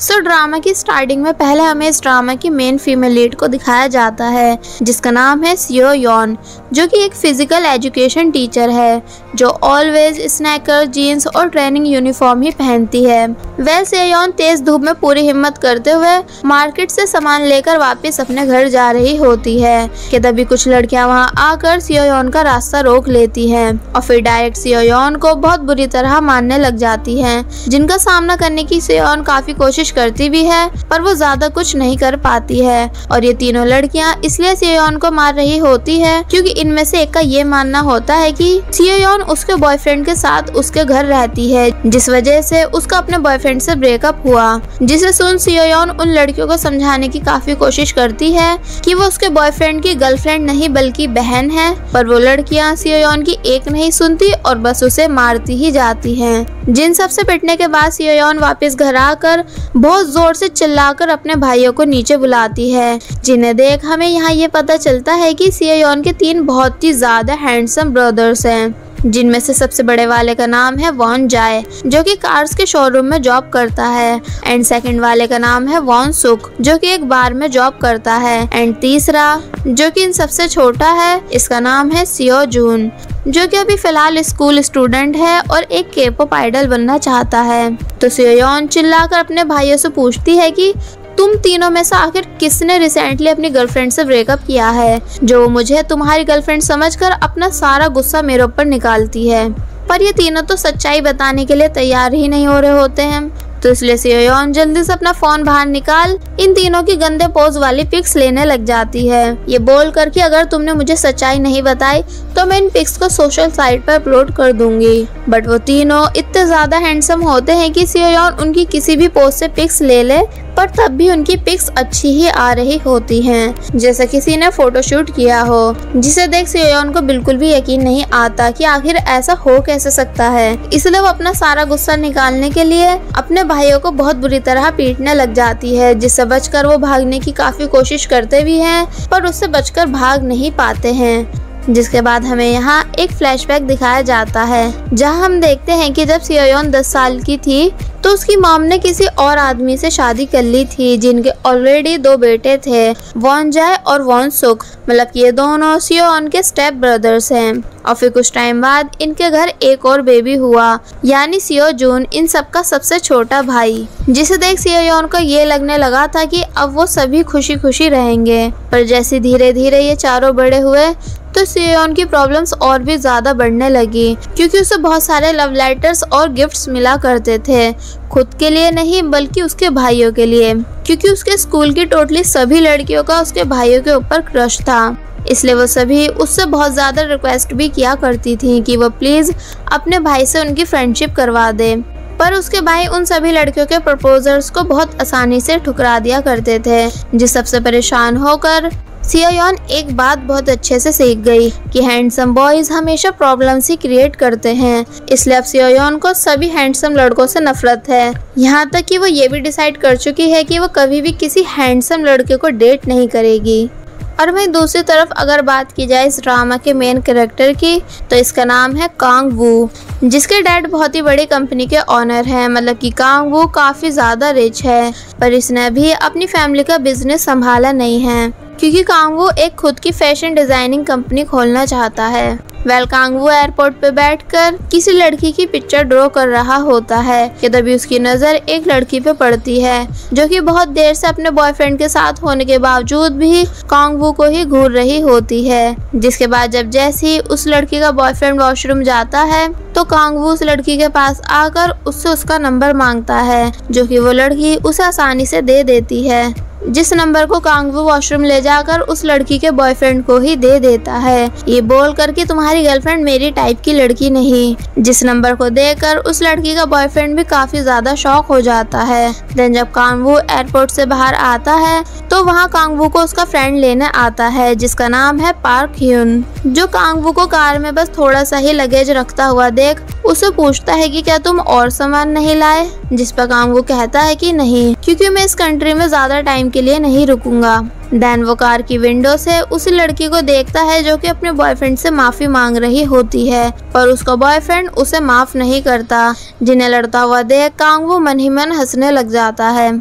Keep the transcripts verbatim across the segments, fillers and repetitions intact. सो so, drama की starting में पहले हमें इस ड्रामा की मेन फीमेल लीड को दिखाया जाता है जिसका नाम है सियो योन, जो कि एक फिजिकल एजुकेशन टीचर है जो ऑलवेज स्नैकर, जीन्स और ट्रेनिंग यूनिफॉर्म ही पहनती है। वेल सियो योन तेज धूप में पूरी हिम्मत करते हुए मार्केट से सामान लेकर वापस अपने घर जा रही होती है कि तभी कुछ लड़कियां वहां आकर सियो योन का रास्ता रोक लेती है और फिर डायरेक्ट सियो योन को बहुत बुरी तरह मारने लग जाती है, जिनका सामना करने की सियो योन काफी कोशिश करती भी है पर वो ज्यादा कुछ नहीं कर पाती है। और ये तीनों लड़कियां इसलिए सियो योन को मार रही होती है क्योंकि इनमें से एक का ये मानना होता है कि सियो योन उसके बॉयफ्रेंड के साथ उसके घर रहती है, जिस वजह से उसका अपने बॉयफ्रेंड से ब्रेकअप हुआ, जिसे सुन सियो योन उन लड़कियों को समझाने की काफी कोशिश करती है कि वो उसके बॉयफ्रेंड की गर्लफ्रेंड नहीं बल्कि बहन है, पर वो लड़कियां सियो योन की एक नहीं सुनती और बस उसे मारती ही जाती है। जिन सबसे पिटने के बाद सियो योन वापस घर आकर बहुत जोर से चिल्लाकर अपने भाइयों को नीचे बुलाती है, जिन्हें देख हमें यहाँ ये पता चलता है कि सियो योन के तीन बहुत ही ज्यादा हैंडसम ब्रदर्स हैं, जिनमें से सबसे बड़े वाले का नाम है वॉन जाए जो कि कार्स के शोरूम में जॉब करता है, एंड सेकंड वाले का नाम है वॉन सुक जो कि एक बार में जॉब करता है, एंड तीसरा जो कि इन सबसे छोटा है इसका नाम है सियो जून जो कि अभी फिलहाल स्कूल स्टूडेंट है और एक केपॉप आइडल बनना चाहता है। तो सियो योन चिल्लाकर अपने भाइयों से पूछती है कि तुम तीनों में से आखिर किसने रिसेंटली अपनी गर्लफ्रेंड से ब्रेकअप किया है, जो मुझे तुम्हारी गर्लफ्रेंड समझकर अपना सारा गुस्सा मेरे ऊपर निकालती है। पर ये तीनों तो सच्चाई बताने के लिए तैयार ही नहीं हो रहे होते हैं, तो इसलिए सियो योन जल्दी से अपना फोन बाहर निकाल इन तीनों की गंदे पोज वाली पिक्स लेने लग जाती है, ये बोल कर कि अगर तुमने मुझे सच्चाई नहीं बताई तो मैं इन पिक्स को सोशल साइट पर अपलोड कर दूंगी। बट वो तीनों इतने ज्यादा हैंडसम होते हैं कि सियो योन उनकी किसी भी पोज से पिक्स ले ले पर तब भी उनकी पिक्स अच्छी ही आ रही होती हैं, जैसे किसी ने फोटोशूट किया हो, जिसे देख सियो योन को बिल्कुल भी यकीन नहीं आता कि आखिर ऐसा हो कैसे सकता है। इसलिए वो अपना सारा गुस्सा निकालने के लिए अपने भाइयों को बहुत बुरी तरह पीटने लग जाती है, जिससे बचकर वो भागने की काफी कोशिश करते भी हैं पर उससे बचकर भाग नहीं पाते हैं। जिसके बाद हमें यहाँ एक फ्लैशबैक दिखाया जाता है जहाँ हम देखते हैं कि जब सियो योन दस साल की थी तो उसकी मॉम ने किसी और आदमी से शादी कर ली थी, जिनके ऑलरेडी दो बेटे थे, वॉन जाय और वॉन सुक, मतलब ये दोनों सियो योन के स्टेप ब्रदर्स हैं। और फिर कुछ टाइम बाद इनके घर एक और बेबी हुआ, यानी सियो जून इन सबका सबसे छोटा भाई, जिसे देख सियो योन को ये लगने लगा था कि अब वो सभी खुशी खुशी रहेंगे। पर जैसे धीरे धीरे ये चारों बड़े हुए तो सियो योन की प्रॉब्लम्स और भी ज्यादा बढ़ने लगी, क्योंकि उसे बहुत सारे लव लेटर्स और गिफ्ट्स मिला करते थे, खुद के लिए नहीं बल्कि उसके भाइयों के लिए, क्योंकि उसके स्कूल की टोटली सभी लड़कियों का उसके भाइयों के ऊपर क्रश था। इसलिए वो सभी उससे बहुत ज्यादा रिक्वेस्ट भी किया करती थी कि वो प्लीज अपने भाई से उनकी फ्रेंडशिप करवा दे, पर उसके भाई उन सभी लड़कियों के प्रपोजल्स को बहुत आसानी से ठुकरा दिया करते थे। जिस सबसे परेशान होकर सियो योन एक बात बहुत अच्छे से सीख गई कि हैंडसम बॉयज हमेशा प्रॉब्लम्स ही क्रिएट करते हैं, इसलिए अब सियो योन को सभी हैंडसम लड़कों से नफरत है। यहाँ तक कि वो ये भी डिसाइड कर चुकी है कि वो कभी भी किसी हैंडसम लड़के को डेट नहीं करेगी। और वहीं दूसरी तरफ अगर बात की जाए इस ड्रामा के मेन कैरेक्टर की तो इसका नाम है कांग वू, जिसके डैड बहुत ही बड़ी कंपनी के ऑनर हैं, मतलब कि कांग वू काफ़ी ज़्यादा रिच है, पर इसने भी अपनी फैमिली का बिजनेस संभाला नहीं है क्योंकि कांग वू एक खुद की फैशन डिजाइनिंग कंपनी खोलना चाहता है। वेल कांग वू एयरपोर्ट पे बैठकर किसी लड़की की पिक्चर ड्रॉ कर रहा होता है कि तभी उसकी नज़र एक लड़की पे पड़ती है जो कि बहुत देर से अपने बॉयफ्रेंड के साथ होने के बावजूद भी कांग वू को ही घूर रही होती है। जिसके बाद जब जैसे ही उस लड़की का बॉयफ्रेंड वॉशरूम जाता है तो कांग वू उस लड़की के पास आकर उससे उसका नंबर मांगता है, जो कि वो लड़की उसे आसानी से दे देती है, जिस नंबर को कांग वू वॉशरूम ले जाकर उस लड़की के बॉयफ्रेंड को ही दे देता है, ये बोल कर कि तुम्हारी गर्लफ्रेंड मेरी टाइप की लड़की नहीं, जिस नंबर को देकर उस लड़की का बॉयफ्रेंड भी काफी ज्यादा शॉक हो जाता है। देन जब कांग वू एयरपोर्ट से बाहर आता है तो वहाँ कांग वू को उसका फ्रेंड लेने आता है, जिसका नाम है पार्क ह्यून, जो कांग वू को कार में बस थोड़ा सा ही लगेज रखता हुआ देख उसे पूछता है कि क्या तुम और सामान नहीं लाए, जिस पर कांग वू कहता है कि नहीं, क्योंकि मैं इस कंट्री में ज्यादा टाइम के लिए नहीं रुकूंगा। देन वो कार की विंडो से उसी लड़की को देखता है जो कि अपने बॉयफ्रेंड से माफी मांग रही होती है पर उसका बॉयफ्रेंड उसे माफ नहीं करता, जिन्हें लड़ता हुआ देख कांग वो मन ही मन हंसने लग जाता है।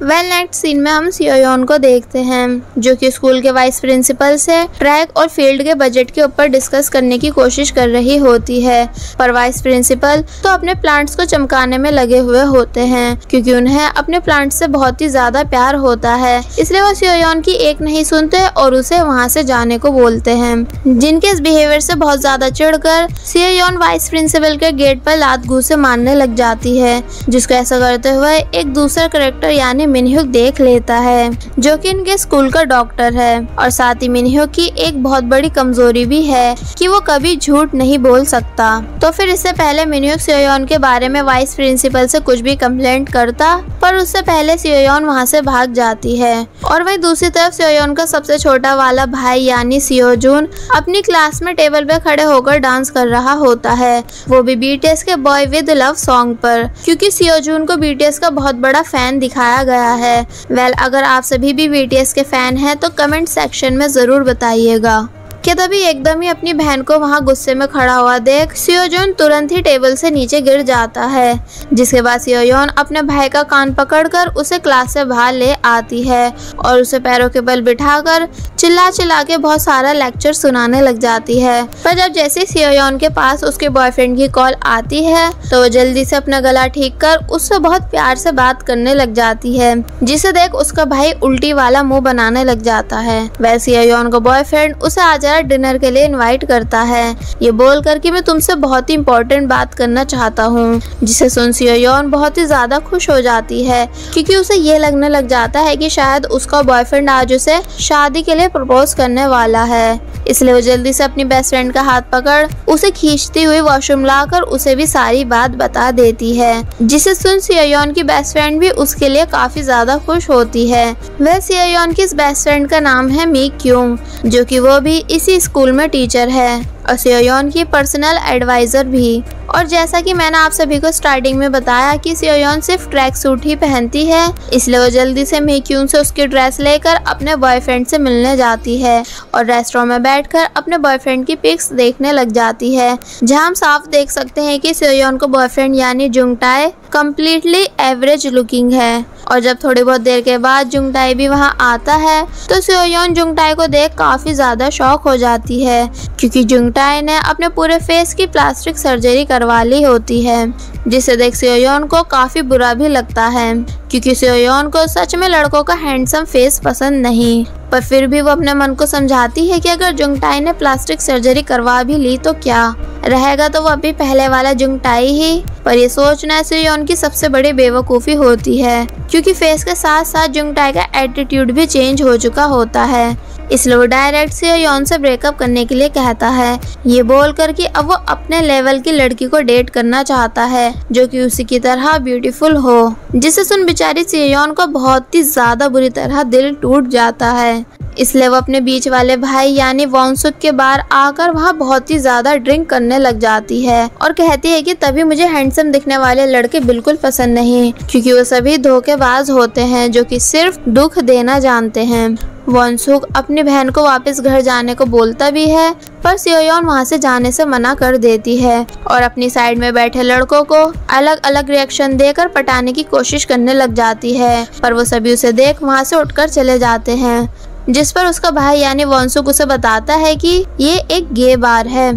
वेल नेक्स्ट सीन में हम सेओ योन को देखते हैं जो कि स्कूल के वाइस प्रिंसिपल से ट्रैक और फील्ड के बजट के ऊपर डिस्कस करने की कोशिश कर रही होती है पर वाइस प्रिंसिपल तो अपने प्लांट्स को चमकाने में लगे हुए होते हैं क्योंकि उन्हें अपने प्लांट्स से बहुत ही ज्यादा प्यार होता है, इसलिए वो सेओ योन की एक नहीं सुनते और उसे वहाँ से जाने को बोलते हैं, जिनके इस बिहेवियर से बहुत ज्यादा चिढ़कर सेओ योन वाइस प्रिंसिपल के गेट पर लात घूंसे मारने लग जाती है, जिसको ऐसा करते हुए एक दूसरा कैरेक्टर यानी मिन ह्यूक देख लेता है जो कि इनके स्कूल का डॉक्टर है और साथ ही मिन ह्यूक की एक बहुत बड़ी कमजोरी भी है कि वो कभी झूठ नहीं बोल सकता। तो फिर इससे पहले मिन ह्यूक सेओ योन के बारे में वाइस प्रिंसिपल से कुछ भी कंप्लेंट करता पर उससे पहले सेओ योन वहाँ से भाग जाती है और वही दूसरी तरफ सेओ योन का सबसे छोटा वाला भाई यानी सेओ जून अपनी क्लास में टेबल पे खड़े होकर डांस कर रहा होता है, वो भी बीटीएस के बॉय विद लव सॉन्ग पर, क्योंकि सेओ जून को बीटीएस का बहुत बड़ा फैन दिखाया गया है। वेल well, अगर आप सभी भी बीटीएस के फैन हैं तो कमेंट सेक्शन में जरूर बताइएगा। कि तभी एकदम ही अपनी बहन को वहाँ गुस्से में खड़ा हुआ देख सेओ जोन तुरंत ही टेबल से नीचे गिर जाता है, जिसके बाद सेओ योन अपने भाई का कान पकड़कर उसे क्लास से बाहर ले आती है और उसे पैरों के बल बिठाकर चिल्ला चिल्ला के बहुत सारा लेक्चर सुनाने लग जाती है। पर जब जैसे सेओ योन के पास उसके बॉयफ्रेंड की कॉल आती है तो वो जल्दी से अपना गला ठीक कर उससे बहुत प्यार से बात करने लग जाती है, जिसे देख उसका भाई उल्टी वाला मुँह बनाने लग जाता है। वैसे सेओ योन का बॉयफ्रेंड उसे आ डिनर के लिए इनवाइट करता है ये बोलकर कि मैं तुमसे बहुत ही इम्पोर्टेंट बात करना चाहता हूँ, जिसे सुन सेओ योन बहुत ही ज्यादा खुश हो जाती है क्योंकि उसे ये लगने लग जाता है कि शायद उसका बॉयफ्रेंड आज उसे शादी के लिए प्रपोज करने वाला है, इसलिए वो जल्दी से अपनी बेस्ट फ्रेंड का हाथ पकड़ उसे खींचती हुई वॉशरूम लाकर उसे भी सारी बात बता देती है, जिसे सुन सेओ योन की बेस्ट फ्रेंड भी उसके लिए काफी ज्यादा खुश होती है। वह सेओ योन की बेस्ट फ्रेंड का नाम है मी क्यूंग जो कि वो भी इसी स्कूल में टीचर है और सेओ योन की पर्सनल एडवाइजर भी। और जैसा कि मैंने आप सभी को स्टार्टिंग में बताया कि सेओ योन सिर्फ ट्रैक सूट ही पहनती है, इसलिए वो जल्दी से मी क्यूंग से उसकी ड्रेस लेकर अपने बॉयफ्रेंड से मिलने जाती है और रेस्टोरेंट में बैठकर अपने बॉयफ्रेंड की पिक्स देखने लग जाती है, जहां हम साफ देख सकते हैं कि सेओ योन का बॉयफ्रेंड यानी Jung Tae completely average looking है। और जब थोड़ी बहुत देर के बाद जुंग टाई भी वहाँ आता है तो सेओ योन जुंग टाई को देख काफी ज्यादा शॉक हो जाती है क्योंकि जुंग टाई ने अपने पूरे फेस की प्लास्टिक सर्जरी करवा ली होती है, जिसे देख सेओ योन को काफी बुरा भी लगता है क्योंकि सेओ योन को सच में लड़कों का हैंडसम फेस पसंद नहीं, पर फिर भी वो अपने मन को समझाती है कि अगर जुंग टाई ने प्लास्टिक सर्जरी करवा भी ली तो क्या रहेगा, तो वो अभी पहले वाला जुंग टाई ही। पर ये सोचना सेओ योन की सबसे बड़ी बेवकूफ़ी होती है क्योंकि फेस के साथ साथ जुंग टाई का एटीट्यूड भी चेंज हो चुका होता है, इसलिए वो डायरेक्ट सेओ योन से ब्रेकअप करने के लिए कहता है ये बोलकर कि अब वो अपने लेवल की लड़की को डेट करना चाहता है जो कि उसी की तरह ब्यूटीफुल हो, जिसे सुन बेचारी सेओ योन को बहुत ही ज्यादा बुरी तरह दिल टूट जाता है, इसलिए वो अपने बीच वाले भाई यानी वोन सुक के बार आकर वहाँ बहुत ही ज्यादा ड्रिंक करने लग जाती है और कहती है कि तभी मुझे हैंडसम दिखने वाले लड़के बिल्कुल पसंद नहीं क्योंकि वो सभी धोखेबाज होते हैं जो कि सिर्फ दुख देना जानते हैं। वोन सुक अपनी बहन को वापस घर जाने को बोलता भी है पर सेओ योन वहाँ से जाने से मना कर देती है और अपनी साइड में बैठे लड़कों को अलग अलग रिएक्शन देकर पटाने की कोशिश करने लग जाती है, पर वो सभी उसे देख वहाँ से उठकर चले जाते हैं, जिस पर उसका भाई यानी वोन सुक उसे बताता है कि ये एक गे बार है,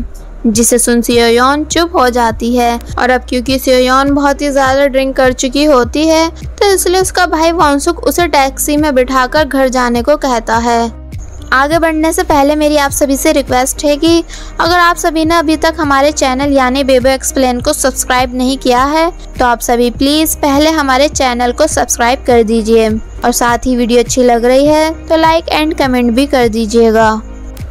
जिसे सुन सेओ योन चुप हो जाती है और अब क्योंकि सेओ योन बहुत ही ज्यादा ड्रिंक कर चुकी होती है तो इसलिए उसका भाई वोन सुक उसे टैक्सी में बिठाकर घर जाने को कहता है। आगे बढ़ने से पहले मेरी आप सभी से रिक्वेस्ट है कि अगर आप सभी ने अभी तक हमारे चैनल यानी बेबो एक्सप्लेन को सब्सक्राइब नहीं किया है तो आप सभी प्लीज़ पहले हमारे चैनल को सब्सक्राइब कर दीजिए और साथ ही वीडियो अच्छी लग रही है तो लाइक एंड कमेंट भी कर दीजिएगा।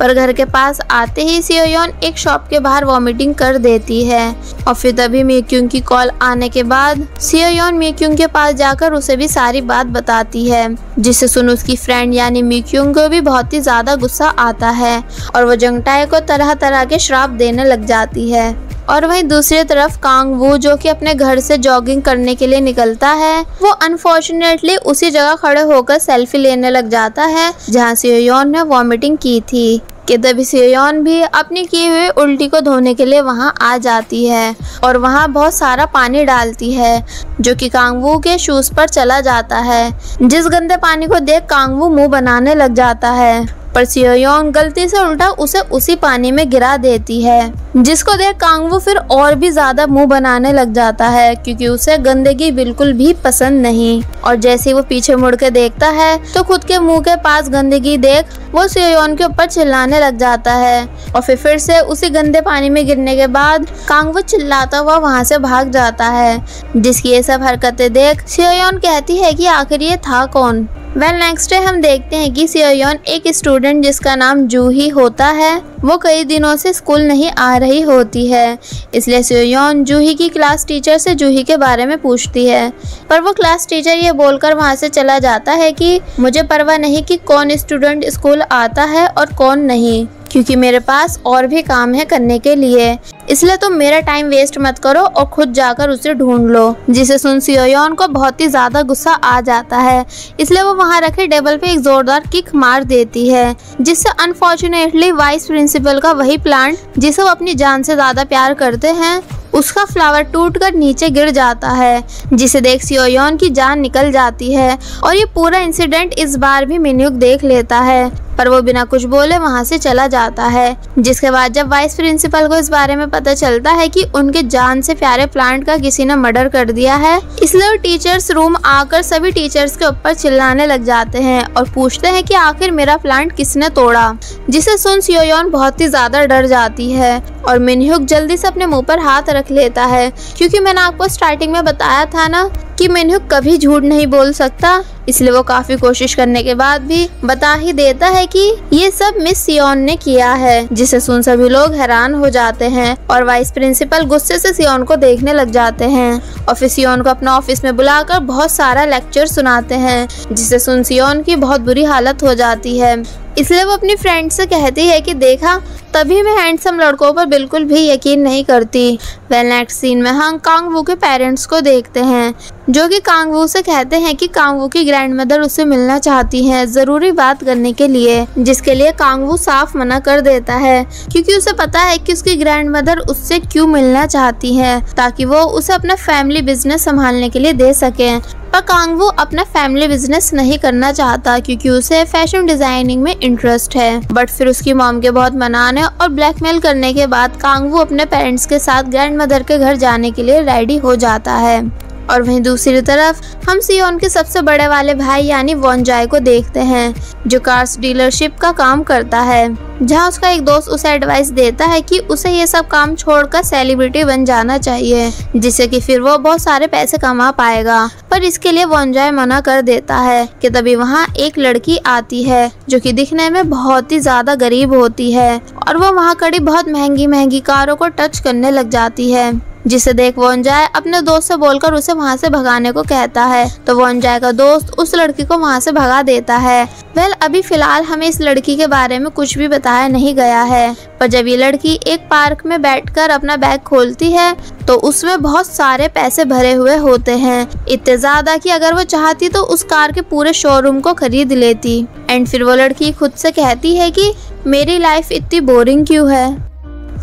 पर घर के पास आते ही सेओ योन एक शॉप के बाहर वॉमिटिंग कर देती है और फिर तभी मी क्यूंग की कॉल आने के बाद सेओ योन मी क्यूंग के पास जाकर उसे भी सारी बात बताती है, जिसे सुन उसकी फ्रेंड यानी मी क्यूंग को भी बहुत ही ज्यादा गुस्सा आता है और वो जुंग टाई को तरह तरह के श्राप देने लग जाती है। और वहीं दूसरी तरफ कांग वू जो कि अपने घर से जॉगिंग करने के लिए निकलता है, वो अनफॉर्चुनेटली उसी जगह खड़े होकर सेल्फी लेने लग जाता है जहाँ सेओ योन ने वॉमिटिंग की थी। कि तभी सेओ योन भी अपनी किए हुए उल्टी को धोने के लिए वहाँ आ जाती है और वहाँ बहुत सारा पानी डालती है जो कि कांग वू के शूज पर चला जाता है, जिस गंदे पानी को देख कांग वू मुँह बनाने लग जाता है, पर सेओ योन गलती से उल्टा उसे उसी पानी में गिरा देती है, जिसको देख कांग वू फिर और भी ज्यादा मुंह बनाने लग जाता है क्योंकि उसे गंदगी बिल्कुल भी पसंद नहीं। और जैसे ही वो पीछे मुड़ के देखता है तो खुद के मुंह के पास गंदगी देख वो सेओ योन के ऊपर चिल्लाने लग जाता है और फिर फिर से उसी गंदे पानी में गिरने के बाद कांग वू चिल्लाता हुआ वहाँ से भाग जाता है, जिसकी ये सब हरकतें देख सेओ योन कहती है कि आखिर ये था कौन। वेल नेक्स्ट डे हम देखते हैं कि सेओ योन एक स्टूडेंट जिसका नाम जू ही होता है, वो कई दिनों से स्कूल नहीं आ रही होती है, इसलिए सेओ योन जू ही की क्लास टीचर से जू ही के बारे में पूछती है, पर वो क्लास टीचर ये बोलकर वहाँ से चला जाता है कि मुझे परवाह नहीं कि कौन स्टूडेंट स्कूल आता है और कौन नहीं, क्योंकि मेरे पास और भी काम है करने के लिए, इसलिए तुम तो मेरा टाइम वेस्ट मत करो और खुद जाकर उसे ढूंढ लो। जिसे सुन सेओ योन को बहुत ही ज्यादा गुस्सा आ जाता है, इसलिए वो वहाँ रखे टेबल पे एक जोरदार किक मार देती है, जिससे अनफॉर्चुनेटली वाइस प्रिंसिपल का वही प्लांट जिसे वो अपनी जान से ज्यादा प्यार करते हैं, उसका फ्लावर टूटकर नीचे गिर जाता है, जिसे देख सेओ योन की जान निकल जाती है। और ये पूरा इंसिडेंट इस बार भी मिन ह्यूक देख लेता है, पर वो बिना कुछ बोले वहाँ से चला जाता है, जिसके बाद जब वाइस प्रिंसिपल को इस बारे में पता चलता है कि उनके जान से प्यारे प्लांट का किसी ने मर्डर कर दिया है, इसलिए वो टीचर्स रूम आकर सभी टीचर्स के ऊपर चिल्लाने लग जाते हैं और पूछते हैं कि आखिर मेरा प्लांट किसने तोड़ा, जिसे सुन सेओ योन बहुत ही ज्यादा डर जाती है और मिन ह्यूक जल्दी से अपने मुँह पर हाथ रख लेता है, क्योंकि मैंने आपको स्टार्टिंग में बताया था ना कि मिन ह्यूक कभी झूठ नहीं बोल सकता, इसलिए वो काफी कोशिश करने के बाद भी बता ही देता है कि ये सब मिस सियोन ने किया है, जिसे सुन सभी लोग हैरान हो जाते हैं और वाइस प्रिंसिपल गुस्से से सियोन को देखने लग जाते हैं और फिर सियोन को अपना ऑफिस में बुलाकर बहुत सारा लेक्चर सुनाते हैं, जिसे सुन सियोन की बहुत बुरी हालत हो जाती है, इसलिए वो अपनी फ्रेंड से कहती है कि देखा तभी मैं हैंडसम लड़कों पर बिल्कुल भी यकीन नहीं करती। वेल नेक्स्ट सीन में हम कांग वू के पेरेंट्स को देखते हैं जो कि कांग वू से कहते हैं कि कांग वू की ग्रैंड मदर उससे मिलना चाहती हैं जरूरी बात करने के लिए, जिसके लिए कांग वू साफ मना कर देता है क्योंकि उसे पता है कि उसकी ग्रैंड मदर उससे क्यों मिलना चाहती है, ताकि वो उसे अपना फैमिली बिजनेस संभालने के लिए दे सके। पर कांग वू अपना फैमिली बिजनेस नहीं करना चाहता क्योंकि उसे फैशन डिजाइनिंग में इंटरेस्ट है, बट फिर उसकी मॉम के बहुत मनाने और ब्लैकमेल करने के बाद कांग वू अपने पेरेंट्स के साथ ग्रैंडमदर के घर जाने के लिए रेडी हो जाता है। और वहीं दूसरी तरफ हम सियोन के सबसे बड़े वाले भाई यानी वोन जाए को देखते हैं जो कार्स डीलरशिप का काम करता है, जहां उसका एक दोस्त उसे एडवाइस देता है कि उसे ये सब काम छोड़कर सेलिब्रिटी बन जाना चाहिए, जिससे कि फिर वो बहुत सारे पैसे कमा पाएगा, पर इसके लिए वोन जाए मना कर देता है। कि तभी वहां एक लड़की आती है जो कि दिखने में बहुत ही ज्यादा गरीब होती है और वो वहां खड़ी बहुत महंगी महंगी कारों को टच करने लग जाती है, जिसे देख वोन जाए अपने दोस्त से बोलकर उसे वहाँ से भगाने को कहता है, तो वोन जाए का दोस्त उस लड़की को वहाँ से भगा देता है। वेल अभी फिलहाल हमें इस लड़की के बारे में कुछ भी बताया नहीं गया है, पर जब ये लड़की एक पार्क में बैठकर अपना बैग खोलती है तो उसमें बहुत सारे पैसे भरे हुए होते हैं, इतने ज्यादा कि अगर वो चाहती तो उस कार के पूरे शोरूम को खरीद लेती। एंड फिर वो लड़की खुद से कहती है कि मेरी लाइफ इतनी बोरिंग क्यों है।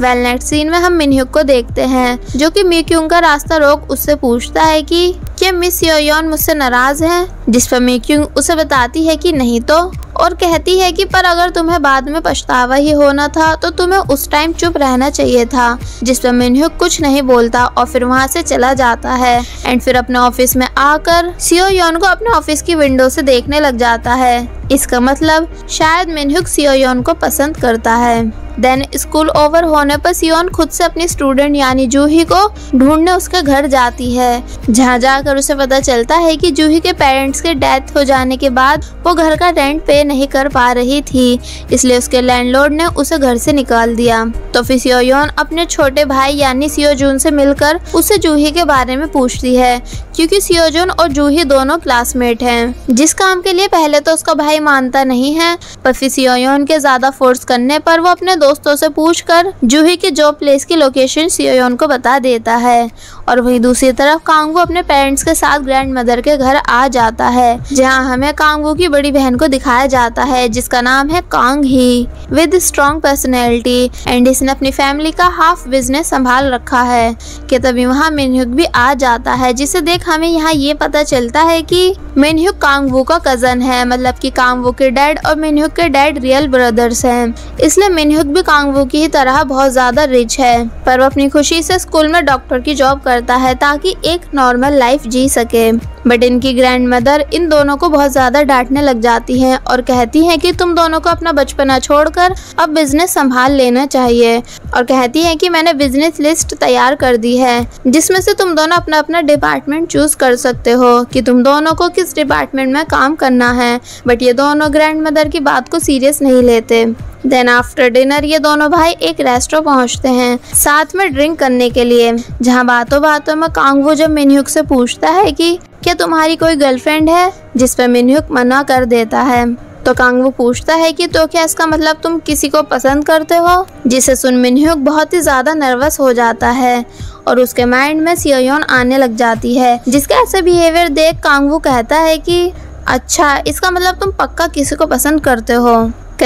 वेल नेक्स्ट सीन में हम मिन ह्यूक को देखते हैं जो कि मी क्यूंग का रास्ता रोक उससे पूछता है कि क्या मिस सेओ योन मुझसे नाराज है, जिस पर मी क्यूंग उसे बताती है कि नहीं तो, और कहती है कि पर अगर तुम्हें बाद में पछतावा ही होना था तो तुम्हें उस टाइम चुप रहना चाहिए था, जिस पर मिन ह्यूक कुछ नहीं बोलता और फिर वहाँ से चला जाता है। एंड फिर अपने ऑफिस में आकर सेओ योन को अपने ऑफिस की विंडो से देखने लग जाता है, इसका मतलब शायद मिन ह्यूक सेओ योन को पसंद करता है। देन स्कूल ओवर होने पर सियोन खुद से अपनी स्टूडेंट यानी जूही को ढूंढने उसके घर जाती है, जहाँ जाकर उसे पता चलता है कि जूही के पेरेंट्स के डेथ हो जाने के बाद वो घर का रेंट पे नहीं कर पा रही थी, इसलिए उसके लैंडलॉर्ड ने उसे घर से निकाल दिया। तो फिर सेओ योन अपने छोटे भाई यानी सेओ जून से मिलकर उसे जूही के बारे में पूछती है क्योंकि सेओ जून और जू ही दोनों क्लासमेट हैं। जिस काम के लिए पहले तो उसका भाई मानता नहीं है, पर फिर सेओ योन के ज्यादा फोर्स करने पर वो अपने दोस्तों से पूछकर जू ही के जॉब प्लेस की लोकेशन सेओ योन को बता देता है। और वहीं दूसरी तरफ कांग वू अपने पेरेंट्स के साथ ग्रैंड मदर के घर आ जाता है, जहाँ हमें कांग वू की बड़ी बहन को दिखाया जाता है जिसका नाम है Kang Hee with strong personality and इसने अपनी फैमिली का हाफ बिजनेस संभाल रखा है कि तभी वहाँ मिन ह्यूक भी आ जाता है, जिसे देख हमें यहाँ ये पता चलता है कि मिन ह्यूक कांग वू का कजन है, मतलब कि कांग वू के डैड और मिन ह्यूक के डैड रियल ब्रदर्स हैं। इसलिए मिन ह्यूक भी कांग वू की ही तरह बहुत ज्यादा रिच है, पर वो अपनी खुशी से स्कूल में डॉक्टर की जॉब करता है ताकि एक नॉर्मल लाइफ जी सके। बट इनकी ग्रैंड मदर इन दोनों को बहुत ज्यादा डांटने लग जाती है और कहती है कि तुम दोनों को अपना बचपना छोड़कर अब बिजनेस संभाल लेना चाहिए और कहती है कि मैंने बिजनेस लिस्ट तैयार कर दी है जिसमें से तुम दोनों अपना अपना डिपार्टमेंट चूज कर सकते हो कि तुम दोनों को किस डिपार्टमेंट में काम करना है। बट ये दोनों ग्रैंड मदर की बात को सीरियस नहीं लेते। देन आफ्टर डिनर ये दोनों भाई एक रेस्टोरेंट पहुंचते हैं साथ में ड्रिंक करने के लिए, जहाँ बातों बातों में कांग वू जब मिन ह्यूक से पूछता है कि क्या तुम्हारी कोई गर्लफ्रेंड है, जिस पर मिन ह्यूक मना कर देता है। तो कांग वू पूछता है कि तो क्या इसका मतलब तुम किसी को पसंद करते हो, जिसे सुन मिन ह्यूक बहुत ही ज्यादा नर्वस हो जाता है और उसके माइंड में सेओ योन आने लग जाती है, जिसका ऐसा बिहेवियर देख कांग वू कहता है कि अच्छा इसका मतलब तुम पक्का किसी को पसंद करते हो।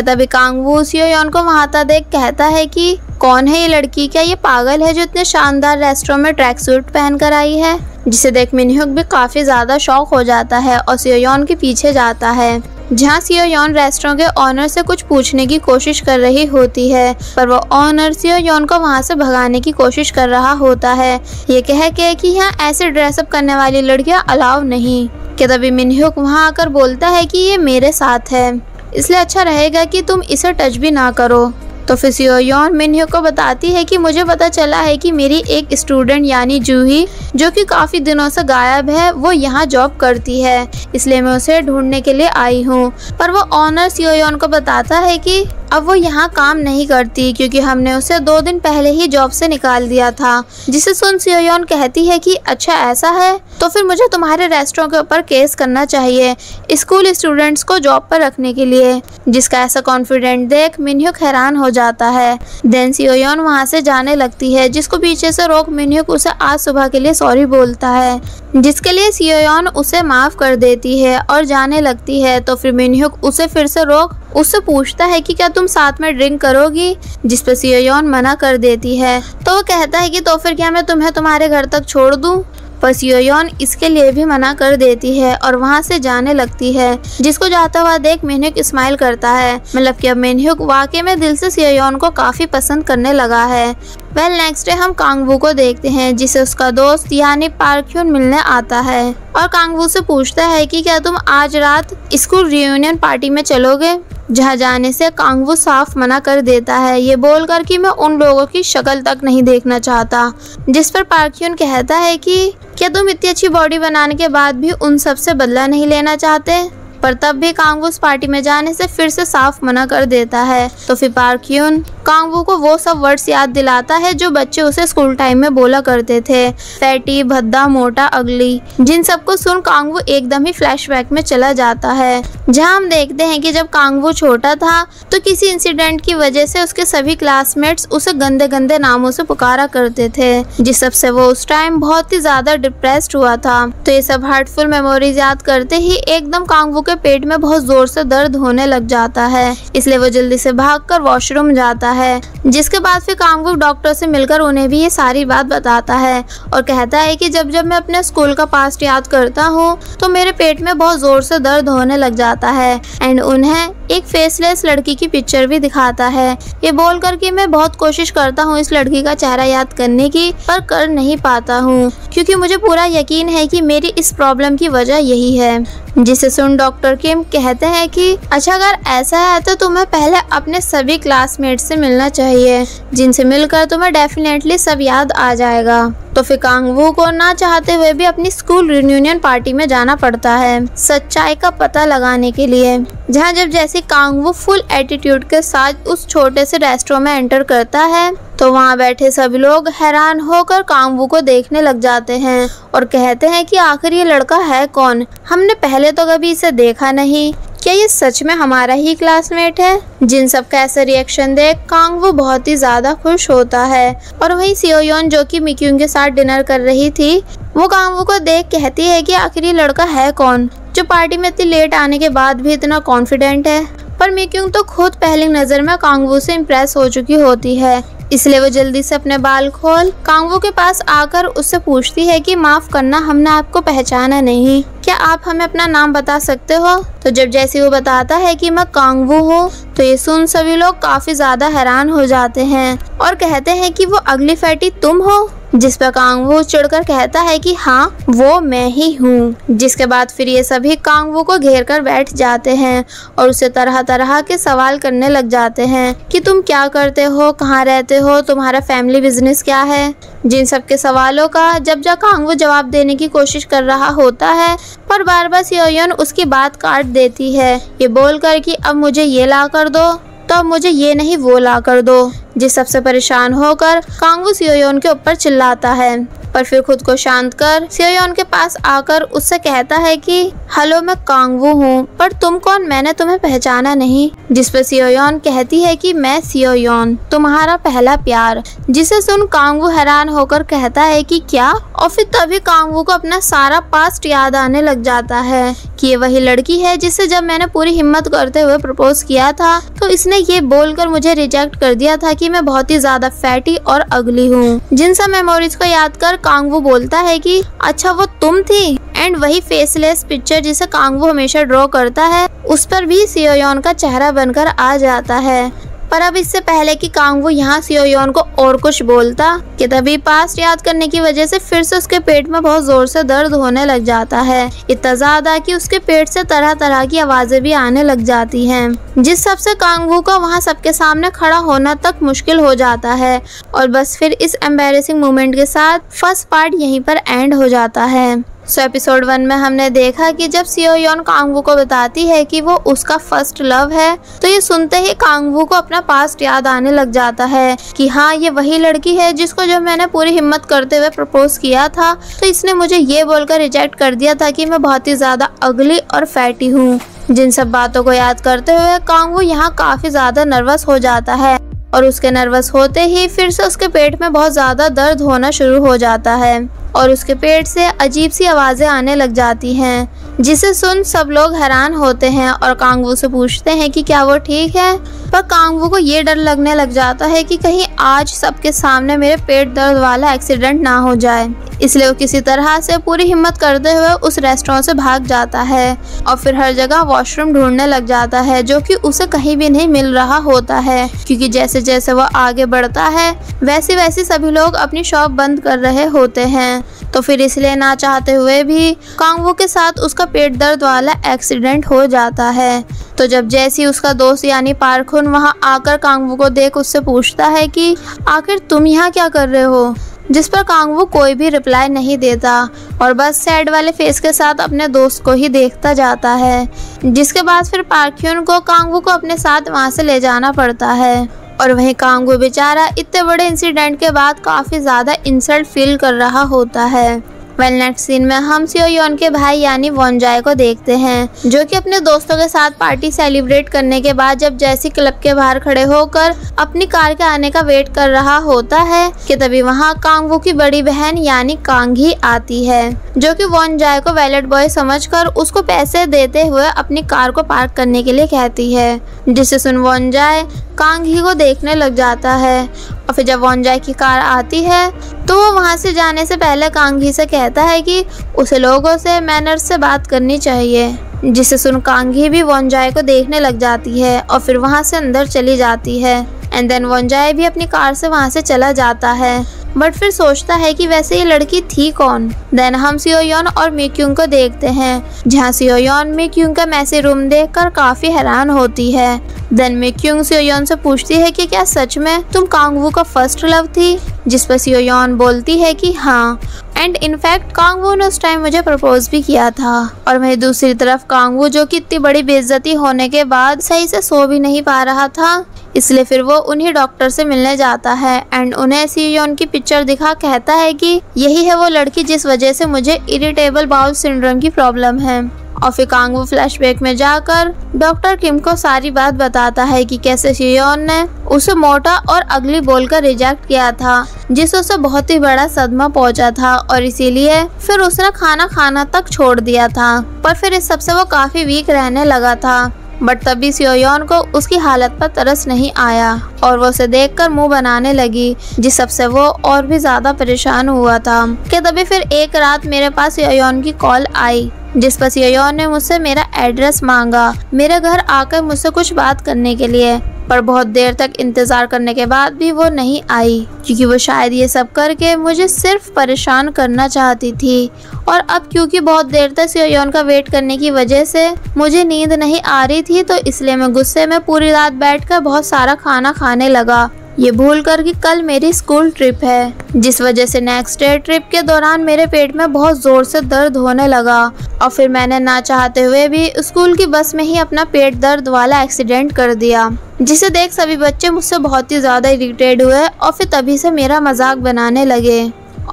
तभी कांग वू सेओ योन को वहाँ आता देख कहता है कि कौन है ये लड़की, क्या ये पागल है जो इतने शानदार रेस्टोरेंट में ट्रैक सूट पहन कर आई है, जिसे देख मिन ह्यूक भी काफी ज्यादा शौक हो जाता है और सेओ योन के पीछे जाता है, जहाँ सेओ योन रेस्टोरेंट के ऑनर से कुछ पूछने की कोशिश कर रही होती है, पर वो ऑनर सेओ योन को वहाँ से भगाने की कोशिश कर रहा होता है ये कह के कि यहाँ ऐसे ड्रेसअप करने वाली लड़कियां अलाव नहीं। कि तभी मिन ह्यूक वहाँ आकर बोलता है कि ये मेरे साथ है इसलिए अच्छा रहेगा कि तुम इसे टच भी ना करो। तो फिर सेओ योन मिन ह्यूक को बताती है कि मुझे पता चला है कि मेरी एक स्टूडेंट यानी जूही जो कि काफ़ी दिनों से गायब है वो यहाँ जॉब करती है, इसलिए मैं उसे ढूंढने के लिए आई हूँ। पर वो ऑनर सेओ योन को बताता है कि अब वो यहाँ काम नहीं करती क्योंकि हमने उसे दो दिन पहले ही जॉब से निकाल दिया था, जिसे सुन सेओ योन कहती है कि अच्छा ऐसा है तो फिर मुझे तुम्हारे रेस्टोरेंट के ऊपर केस करना चाहिए स्कूल स्टूडेंट्स को जॉब पर रखने के लिए, जिसका ऐसा कॉन्फिडेंट देख मिन ह्यूक हैरान हो जाता है। देन सेओ योन वहाँ से जाने लगती है जिसको पीछे से रोक मिन ह्यूक उसे आज सुबह के लिए सॉरी बोलता है, जिसके लिए सेओ योन उसे माफ कर देती है और जाने लगती है। तो फिर मिन ह्यूक उसे फिर से रोक उससे पूछता है कि क्या तुम साथ में ड्रिंक करोगी, जिस पर सेओ योन मना कर देती है। तो वो कहता है कि तो फिर क्या मैं तुम्हें तुम्हारे घर तक छोड़ दूं, पर सेओ योन इसके लिए भी मना कर देती है और वहाँ से जाने लगती है, जिसको जाता हुआ देख मिन ह्यूक स्माइल करता है, मतलब कि अब मिन ह्यूक वाकई में दिल से सेओ योन को काफी पसंद करने लगा है। वेल नेक्स्ट डे हम कांग वू को देखते हैं जिसे उसका दोस्त यानी पार्क ह्यून मिलने आता है और कांग वू से पूछता है कि क्या तुम आज रात स्कूल रियूनियन पार्टी में चलोगे, जहाँ जाने से कांग वू साफ मना कर देता है ये बोलकर कि मैं उन लोगों की शक्ल तक नहीं देखना चाहता, जिस पर पार्क ह्यून कहता है कि क्या तुम इतनी अच्छी बॉडी बनाने के बाद भी उन सब से बदला नहीं लेना चाहते। पर तब भी कांग वू उस पार्टी में जाने से फिर से साफ मना कर देता है। तो फिर पार्क ह्यून कांग वू को वो सब वर्ड्स याद दिलाता है जो बच्चे उसे स्कूल टाइम में बोला करते थे, फैटी, भद्दा, मोटा, अगली, जिन सबको सुन कांग वू एकदम ही फ्लैशबैक में चला जाता है, जहां हम देखते हैं कि जब कांग वू छोटा था तो किसी इंसिडेंट की वजह से उसके सभी क्लासमेट्स उसे गंदे गंदे नामों से पुकारा करते थे, जिस सबसे वो उस टाइम बहुत ही ज्यादा डिप्रेस्ड हुआ था। तो ये सब हार्टफुल मेमोरीज याद करते ही एकदम कांग वू के पेट में बहुत जोर से दर्द होने लग जाता है, इसलिए वो जल्दी से भागकर वॉशरूम जाता है, जिसके बाद फिर कांग वू डॉक्टर से मिलकर उन्हें भी ये सारी बात बताता है और कहता है कि जब जब मैं अपने स्कूल का पास्ट याद करता हूँ तो मेरे पेट में बहुत जोर से दर्द होने लग जाता है। एंड उन्हें एक फेसलेस लड़की की पिक्चर भी दिखाता है ये बोलकर कि मैं बहुत कोशिश करता हूँ इस लड़की का चेहरा याद करने की, पर कर नहीं पाता हूँ क्योंकि मुझे पूरा यकीन है कि मेरी इस प्रॉब्लम की वजह यही है, जिसे सुन डॉक्टर किम कहते हैं कि अच्छा अगर ऐसा है तो तुम्हें पहले अपने सभी क्लासमेट से मिलना चाहिए, जिनसे मिलकर तुम्हें डेफिनेटली सब याद आ जाएगा। तो फिर कांग वू को ना चाहते हुए भी अपनी स्कूल रियूनियन पार्टी में जाना पड़ता है सच्चाई का पता लगाने के लिए, जहाँ जब जैसे कांग वू फुल एटीट्यूड के साथ उस छोटे से रेस्टोरेंट में एंटर करता है तो वहाँ बैठे सभी लोग हैरान होकर कांग वू को देखने लग जाते हैं और कहते हैं कि आखिर ये लड़का है कौन, हमने पहले तो कभी इसे देखा नहीं, क्या ये सच में हमारा ही क्लासमेट है। जिन सब का ऐसा रिएक्शन देख कांग वू बहुत ही ज्यादा खुश होता है और वहीं सियो योन जो कि मी क्यूंग के साथ डिनर कर रही थी वो कांग वू को देख कहती है कि आखिर ये लड़का है कौन जो पार्टी में इतनी लेट आने के बाद भी इतना कॉन्फिडेंट है। पर मी क्यूंग तो खुद पहली नजर में कांग वू से इम्प्रेस हो चुकी होती है, इसलिए वो जल्दी से अपने बाल खोल कांग वू के पास आकर उससे पूछती है कि माफ करना हमने आपको पहचाना नहीं, क्या आप हमें अपना नाम बता सकते हो। तो जब जैसे वो बताता है कि मैं कांग वू हूँ तो ये सुन सभी लोग काफी ज्यादा हैरान हो जाते हैं और कहते हैं कि वो अगली फैटी तुम हो, जिस पर कांग वू चिढ़कर कहता है कि हाँ वो मैं ही हूँ। जिसके बाद फिर ये सभी कांग वू को घेर कर बैठ जाते हैं और उसे तरह तरह के सवाल करने लग जाते हैं कि तुम क्या करते हो, कहाँ रहते हो, तुम्हारा फैमिली बिजनेस क्या है। जिन सबके सवालों का जब जा कांग वू जवाब देने की कोशिश कर रहा होता है पर बार बार सेओ योन उसकी बात काट देती है ये बोलकर कि अब मुझे ये ला कर दो तो अब मुझे ये नहीं वो ला कर दो। जिस सबसे परेशान होकर कांग वू सेओ योन के ऊपर चिल्लाता है पर फिर खुद को शांत कर सेओ योन के पास आकर उससे कहता है कि हेलो मैं कांग वू हूँ पर तुम कौन, मैंने तुम्हें पहचाना नहीं। जिस पर सेओ योन कहती है कि मैं सेओ योन तुम्हारा पहला प्यार, जिसे सुन कांग वू हैरान होकर कहता है कि क्या। और फिर तभी कांग वू को अपना सारा पास्ट याद आने लग जाता है कि ये वही लड़की है जिससे जब मैंने पूरी हिम्मत करते हुए प्रपोज किया था तो इसने ये बोलकर मुझे रिजेक्ट कर दिया था कि मैं बहुत ही ज्यादा फैटी और अगली हूँ। जिन सब मेमोरीज को याद कर कांग वू बोलता है कि अच्छा वो तुम थी, एंड वही फेसलेस पिक्चर जिसे कांग वू हमेशा ड्रॉ करता है उस पर भी सेओ योन का चेहरा बनकर आ जाता है। पर अब इससे पहले कि कांग वू यहाँ सेओ योन को और कुछ बोलता कि तभी पास्ट याद करने की वजह से फिर से उसके पेट में बहुत जोर से दर्द होने लग जाता है, इतना ज्यादा कि उसके पेट से तरह तरह की आवाजें भी आने लग जाती हैं। जिस सबसे कांग वू का वहाँ सबके सामने खड़ा होना तक मुश्किल हो जाता है और बस फिर इस एम्बेरेसिंग मोमेंट के साथ फर्स्ट पार्ट यहीं पर एंड हो जाता है। सो एपिसोड वन में हमने देखा कि जब सेओ योन कांग वू को बताती है कि वो उसका फर्स्ट लव है तो ये सुनते ही कांग वू को अपना पास्ट याद आने लग जाता है कि हाँ ये वही लड़की है जिसको जब मैंने पूरी हिम्मत करते हुए प्रपोज किया था तो इसने मुझे ये बोलकर रिजेक्ट कर दिया था कि मैं बहुत ही ज्यादा अगली और फैटी हूँ। जिन सब बातों को याद करते हुए कांग वू यहाँ काफी ज्यादा नर्वस हो जाता है और उसके नर्वस होते ही फिर से उसके पेट में बहुत ज्यादा दर्द होना शुरू हो जाता है और उसके पेट से अजीब सी आवाजें आने लग जाती हैं, जिसे सुन सब लोग हैरान होते हैं और कांग वू से पूछते हैं कि क्या वो ठीक है। पर कांग वू को ये डर लगने लग जाता है कि कहीं आज सबके सामने मेरे पेट दर्द वाला एक्सीडेंट ना हो जाए, इसलिए वो किसी तरह से पूरी हिम्मत करते हुए उस रेस्टोरेंट से भाग जाता है और फिर हर जगह वॉशरूम ढूंढने लग जाता है जो कि उसे कहीं भी नहीं मिल रहा होता है, क्योंकि जैसे जैसे वो आगे बढ़ता है वैसे वैसे सभी लोग अपनी शॉप बंद कर रहे होते हैं। तो फिर इसलिए ना चाहते हुए भी कांग वू के साथ उसका पेट दर्द वाला एक्सीडेंट हो जाता है। तो जब जैसी उसका दोस्त यानी पार्क हुन वहाँ आकर कांग वू को देख उससे पूछता है कि आखिर तुम यहाँ क्या कर रहे हो, जिस पर कांग वू कोई भी रिप्लाई नहीं देता और बस सैड वाले फेस के साथ अपने दोस्त को ही देखता जाता है। जिसके बाद फिर पार्क ह्यून को कांग वू को अपने साथ वहाँ से ले जाना पड़ता है और वहीं कांग वू बेचारा इतने बड़े इंसिडेंट के बाद काफ़ी ज़्यादा इंसल्ट फील कर रहा होता है। वेल नेक्स्ट सीन में हम सेओ योन के भाई यानी वोन जाए को देखते हैं जो कि अपने दोस्तों के साथ पार्टी सेलिब्रेट करने के बाद जब जैसी क्लब के बाहर खड़े होकर अपनी कार के आने का वेट कर रहा होता है कि तभी वहां कांग वू की बड़ी बहन यानी कांग ही आती है जो कि वोन जाए को वैलेट बॉय समझकर उसको पैसे देते हुए अपनी कार को पार्क करने के लिए कहती है, जिसे सुन वोन जाए कांग ही को देखने लग जाता है और फिर जब वोन जाए की कार आती है तो वो वहाँ से जाने से पहले कांग ही से कहता है कि उसे लोगों से मैनर्स से बात करनी चाहिए, जिसे सुन कांग ही भी वोन जाए को देखने लग जाती है और फिर वहाँ से अंदर चली जाती है। एंड देन वोन जाए भी अपनी कार से वहाँ से चला जाता है बट फिर सोचता है कि वैसे ये लड़की थी कौन। देन हम सेओ योन और मी क्यूंग को देखते हैं जहाँ सेओ योन मी क्यूंग का मैसी रूम देखकर काफी हैरान होती है। देन मी क्यूंग सेओ योन से पूछती है कि क्या सच में तुम कांग वू का फर्स्ट लव थी, जिस पर सेओ योन बोलती है कि हाँ, एंड इनफैक्ट कांग वू ने उस टाइम मुझे प्रपोज भी किया था। और वहीं दूसरी तरफ कांग वू जो कि इतनी बड़ी बेइज्जती होने के बाद सही से सो भी नहीं पा रहा था, इसलिए फिर वो उन्हीं डॉक्टर से मिलने जाता है एंड उन्हें सेओ योन की पिक्चर दिखा कहता है कि यही है वो लड़की जिस वजह से मुझे इरिटेबल बाउल सिंड्रोम की प्रॉब्लम है। और फिर कांग वो फ्लैशबैक में जाकर डॉक्टर किम को सारी बात बताता है कि कैसे सेओ योन ने उसे मोटा और अगली बोलकर रिजेक्ट किया था जिससे उसे बहुत ही बड़ा सदमा पहुंचा था और इसीलिए फिर उसने खाना खाना तक छोड़ दिया था। पर फिर इस सबसे वो काफी वीक रहने लगा था बट तभी सेओ योन को उसकी हालत पर तरस नहीं आया और वो उसे देखकर मुंह बनाने लगी जिस सबसे वो और भी ज्यादा परेशान हुआ था। कि तभी फिर एक रात मेरे पास सेओ योन की कॉल आई जिस पर सेओ योन ने मुझसे मेरा एड्रेस मांगा मेरे घर आकर मुझसे कुछ बात करने के लिए। पर बहुत देर तक इंतजार करने के बाद भी वो नहीं आई क्योंकि वो शायद ये सब करके मुझे सिर्फ परेशान करना चाहती थी। और अब क्योंकि बहुत देर तक सेओ योन का वेट करने की वजह से मुझे नींद नहीं आ रही थी तो इसलिए मैं गुस्से में पूरी रात बैठकर बहुत सारा खाना खाने लगा ये भूलकर कि कल मेरी स्कूल ट्रिप है जिस वजह से नेक्स्ट डे ट्रिप के दौरान मेरे पेट में बहुत जोर से दर्द होने लगा। और फिर मैंने ना चाहते हुए भी स्कूल की बस में ही अपना पेट दर्द वाला एक्सीडेंट कर दिया जिसे देख सभी बच्चे मुझसे बहुत ही ज्यादा इरिटेट हुए और फिर तभी से मेरा मजाक बनाने लगे।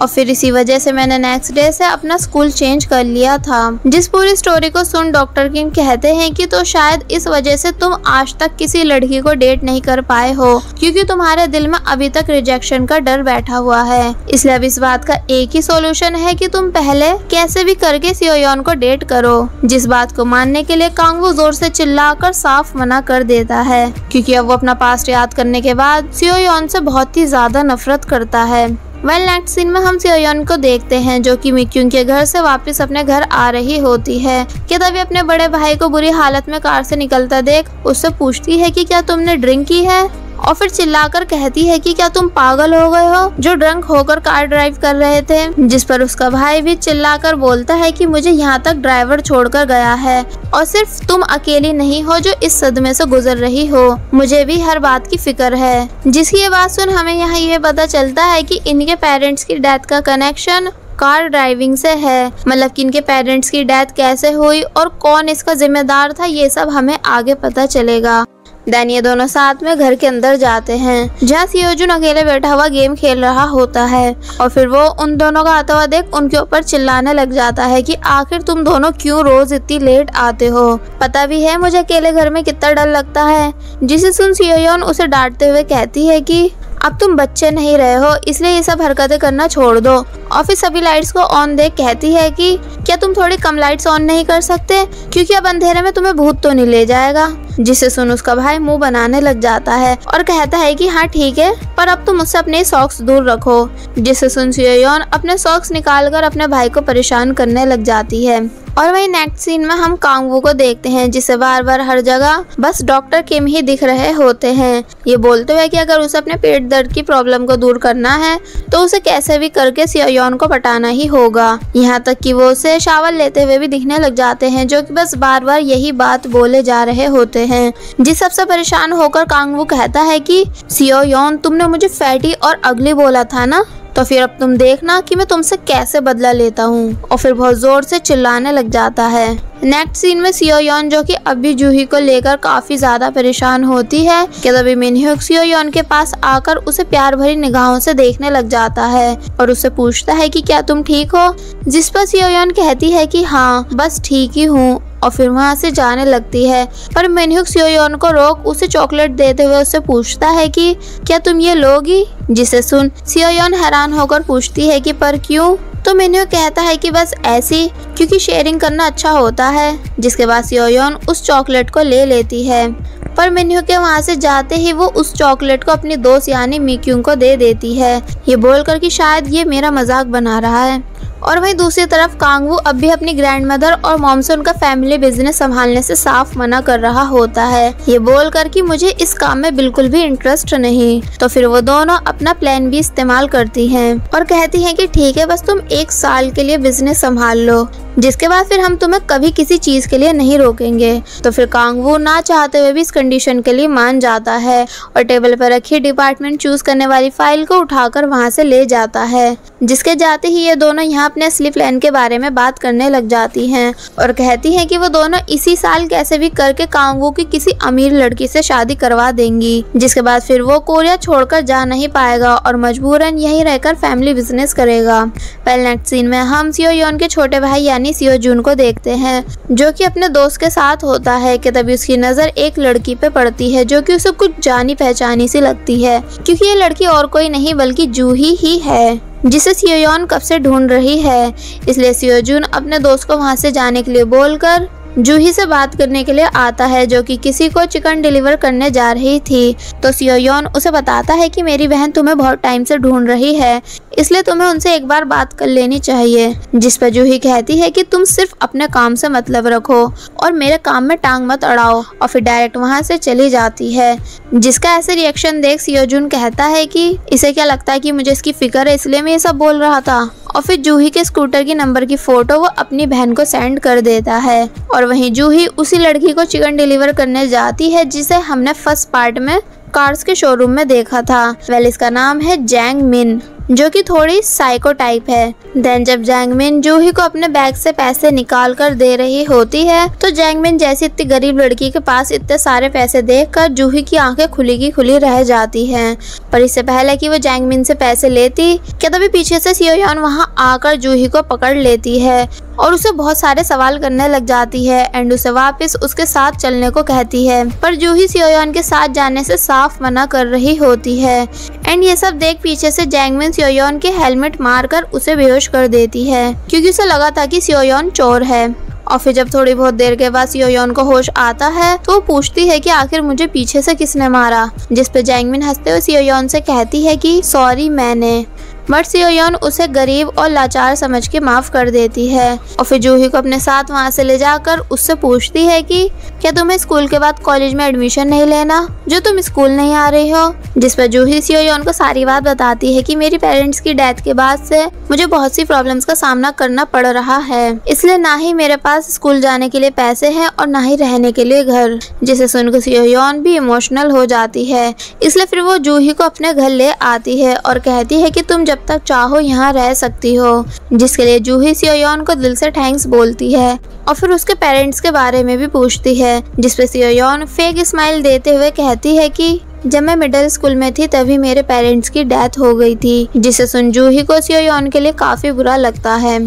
और फिर इसी वजह से मैंने नेक्स्ट डे से अपना स्कूल चेंज कर लिया था। जिस पूरी स्टोरी को सुन डॉक्टर किम कहते हैं कि तो शायद इस वजह से तुम आज तक किसी लड़की को डेट नहीं कर पाए हो क्योंकि तुम्हारे दिल में अभी तक रिजेक्शन का डर बैठा हुआ है। इसलिए अब इस बात का एक ही सॉल्यूशन है कि तुम पहले कैसे भी करके सेओ योन को डेट करो। जिस बात को मानने के लिए कांग वू जोर से चिल्लाकर साफ मना कर देता है क्योंकि अब वो अपना पास्ट याद करने के बाद सेओ योन से बहुत ही ज्यादा नफरत करता है। वेल नेक्स्ट सीन में हम सेओ योन को देखते हैं जो कि मी क्यूंग के घर से वापस अपने घर आ रही होती है कि तभी अपने बड़े भाई को बुरी हालत में कार से निकलता देख उससे पूछती है कि क्या तुमने ड्रिंक की है और फिर चिल्लाकर कहती है कि क्या तुम पागल हो गए हो जो ड्रंक होकर कार ड्राइव कर रहे थे। जिस पर उसका भाई भी चिल्लाकर बोलता है कि मुझे यहाँ तक ड्राइवर छोड़कर गया है और सिर्फ तुम अकेली नहीं हो जो इस सदमे से गुजर रही हो मुझे भी हर बात की फिक्र है। जिसकी ये बात सुन हमें यहाँ ये पता चलता है कि इनके पेरेंट्स की डेथ का कनेक्शन कार ड्राइविंग से है मतलब कि इनके पेरेंट्स की डेथ कैसे हुई और कौन इसका जिम्मेदार था ये सब हमें आगे पता चलेगा। दैन ये दोनों साथ में घर के अंदर जाते हैं जहाँ सेओ जून अकेले बैठा हुआ गेम खेल रहा होता है और फिर वो उन दोनों का आता हुआ देख उनके ऊपर चिल्लाने लग जाता है कि आखिर तुम दोनों क्यों रोज इतनी लेट आते हो पता भी है मुझे अकेले घर में कितना डर लगता है। जिसे सुन सेओ योन उसे डांटते हुए कहती है कि अब तुम बच्चे नहीं रहे हो इसलिए ये सब हरकतें करना छोड़ दो। और फिर सभी लाइट्स को ऑन देख कहती है कि क्या तुम थोड़ी कम लाइट्स ऑन नहीं कर सकते क्योंकि अब अंधेरे में तुम्हें भूत तो नहीं ले जाएगा। जिसे सुन उसका भाई मुंह बनाने लग जाता है और कहता है कि हाँ ठीक है पर अब तुम मुझसे अपने सॉक्स दूर रखो। जिसे सुन सेओ योन अपने सॉक्स निकालकर अपने भाई को परेशान करने लग जाती है। और वही नेक्स्ट सीन में हम कांग वू को देखते हैं जिसे बार बार हर जगह बस डॉक्टर किम ही दिख रहे होते हैं ये बोलते हुए कि अगर उसे अपने पेट दर्द की प्रॉब्लम को दूर करना है तो उसे कैसे भी करके सेओ योन को पटाना ही होगा। यहाँ तक कि वो उसे शावर लेते हुए भी दिखने लग जाते हैं जो कि बस बार बार यही बात बोले जा रहे होते हैं। जिस सबसे परेशान होकर कांग वू कहता है कि सेओ योन तुमने मुझे फैटी और अगली बोला था ना तो फिर अब तुम देखना कि मैं तुमसे कैसे बदला लेता हूँ और फिर बहुत जोर से चिल्लाने लग जाता है। नेक्स्ट सीन में सेओ योन जो कि अब भी जूही को लेकर काफी ज्यादा परेशान होती है कि तभी मिन ह्यूक सेओ योन के पास आकर उसे प्यार भरी निगाहों से देखने लग जाता है और उसे पूछता है कि क्या तुम ठीक हो। जिस पर सेओ योन कहती है कि हाँ बस ठीक ही हूँ और फिर वहाँ से जाने लगती है। पर मिन ह्यूक सेओ योन को रोक उसे चॉकलेट देते हुए उससे पूछता है कि क्या तुम ये लोगी। जिसे सुन सेओ योन हैरान होकर पूछती है कि पर क्यों तो मिन ह्यूक कहता है कि बस ऐसी क्योंकि शेयरिंग करना अच्छा होता है। जिसके बाद सेओ योन उस चॉकलेट को ले लेती है पर मिन ह्यूक के वहाँ से जाते ही वो उस चॉकलेट को अपनी दोस्त यानी मी क्यूंग को दे देती है ये बोलकर कि शायद ये मेरा मजाक बना रहा है। और वहीं दूसरी तरफ कांग वू अब भी अपनी ग्रैंड मदर और मॉम से उनका फैमिली बिजनेस संभालने से साफ मना कर रहा होता है ये बोलकर कि मुझे इस काम में बिल्कुल भी इंटरेस्ट नहीं। तो फिर वो दोनों अपना प्लान भी इस्तेमाल करती हैं और कहती हैं कि ठीक है बस तुम एक साल के लिए बिजनेस संभाल लो जिसके बाद फिर हम तुम्हें कभी किसी चीज के लिए नहीं रोकेंगे। तो फिर कांग वू ना चाहते हुए भी इस कंडीशन के लिए मान जाता है और टेबल पर रखी डिपार्टमेंट चूज करने वाली फाइल को उठाकर वहाँ से ले जाता है। जिसके जाते ही ये दोनों यहाँ अपने असली प्लान के बारे में बात करने लग जाती हैं और कहती हैं कि वो दोनों इसी साल कैसे भी करके कांग वू की किसी अमीर लड़की से शादी करवा देंगी, जिसके बाद फिर वो कोरिया छोड़कर जा नहीं पाएगा और मजबूरन यहीं रहकर फैमिली बिजनेस करेगा। पहले नेक्स्ट सीन में हम सियो योन के छोटे भाई यानी सियो जून को देखते हैं जो कि अपने दोस्त के साथ होता है कि तभी उसकी नजर एक लड़की पे पड़ती है जो कि उसे कुछ जानी पहचानी सी लगती है, क्योंकि ये लड़की और कोई नहीं बल्कि जू ही, ही है जिसे सियो योन कब से ढूंढ रही है। इसलिए सियो जून अपने दोस्त को वहां से जाने के लिए बोलकर जूही से बात करने के लिए आता है जो कि किसी को चिकन डिलीवर करने जा रही थी। तो सियो योन उसे बताता है कि मेरी बहन तुम्हें बहुत टाइम से ढूंढ रही है, इसलिए तुम्हें उनसे एक बार बात कर लेनी चाहिए, जिस पर जूही कहती है कि तुम सिर्फ अपने काम से मतलब रखो और मेरे काम में टांग मत अड़ाओ, और फिर डायरेक्ट वहाँ से चली जाती है, जिसका ऐसे रिएक्शन देख सियो जून कहता है कि इसे क्या लगता है कि मुझे इसकी फिक्र है इसलिए मैं ये सब बोल रहा था, और फिर जूही के स्कूटर की नंबर की फोटो वो अपनी बहन को सेंड कर देता है। और वहीं जूही उसी लड़की को चिकन डिलीवर करने जाती है जिसे हमने फर्स्ट पार्ट में कार्स के शोरूम में देखा था। वेल इसका नाम है जैंग मिन जो कि थोड़ी साइको टाइप है। देन जब जैंग मिन जूही को अपने बैग से पैसे निकाल कर दे रही होती है तो जैंग मिन जैसी इतनी गरीब लड़की के पास इतने सारे पैसे देखकर जूही की आंखें खुली की खुली रह जाती हैं। पर इससे पहले कि वो जैंग मिन से पैसे लेती क्या तभी पीछे से सियो योन वहां आकर जूही को पकड़ लेती है और उसे बहुत सारे सवाल करने लग जाती है एंड उसे वापस उसके साथ चलने को कहती है, पर जूही सियो योन के साथ जाने से साफ मना कर रही होती है। एंड ये सब देख पीछे से जैंग मिन सियो योन के हेलमेट मारकर उसे बेहोश कर देती है क्योंकि उसे लगा था कि सियो योन चोर है। और फिर जब थोड़ी बहुत देर के बाद सियो योन को होश आता है तो वो पूछती है कि आखिर मुझे पीछे से किसने मारा, जिस पे जैंग मिन हंसते हुए सियो योन से कहती है कि सॉरी मैंने, बट सियो योन उसे गरीब और लाचार समझ के माफ़ कर देती है। और फिर जूही को अपने साथ वहाँ से ले जाकर उससे पूछती है कि क्या तुम्हें स्कूल के बाद कॉलेज में एडमिशन नहीं लेना जो तुम स्कूल नहीं आ रही हो, जिस पर जूही सियो योन को सारी बात बताती है कि मेरी पेरेंट्स की डेथ के बाद से मुझे बहुत सी प्रॉब्लम्स का सामना करना पड़ रहा है, इसलिए ना ही मेरे पास स्कूल जाने के लिए पैसे है और ना ही रहने के लिए घर, जिसे सुनकर सियो योन भी इमोशनल हो जाती है। इसलिए फिर वो जूही को अपने घर ले आती है और कहती है कि तुम जब तक चाहो यहाँ रह सकती हो, जिसके लिए जूही सियो योन को दिल से थैंक्स बोलती है और फिर उसके पेरेंट्स के बारे में भी पूछती है, जिसपे सियो योन फेक स्माइल देते हुए कहती है कि जब मैं मिडिल स्कूल में थी तभी मेरे पेरेंट्स की डेथ हो गई थी, जिसे सुन जूही को सियो योन के लिए काफी बुरा लगता है।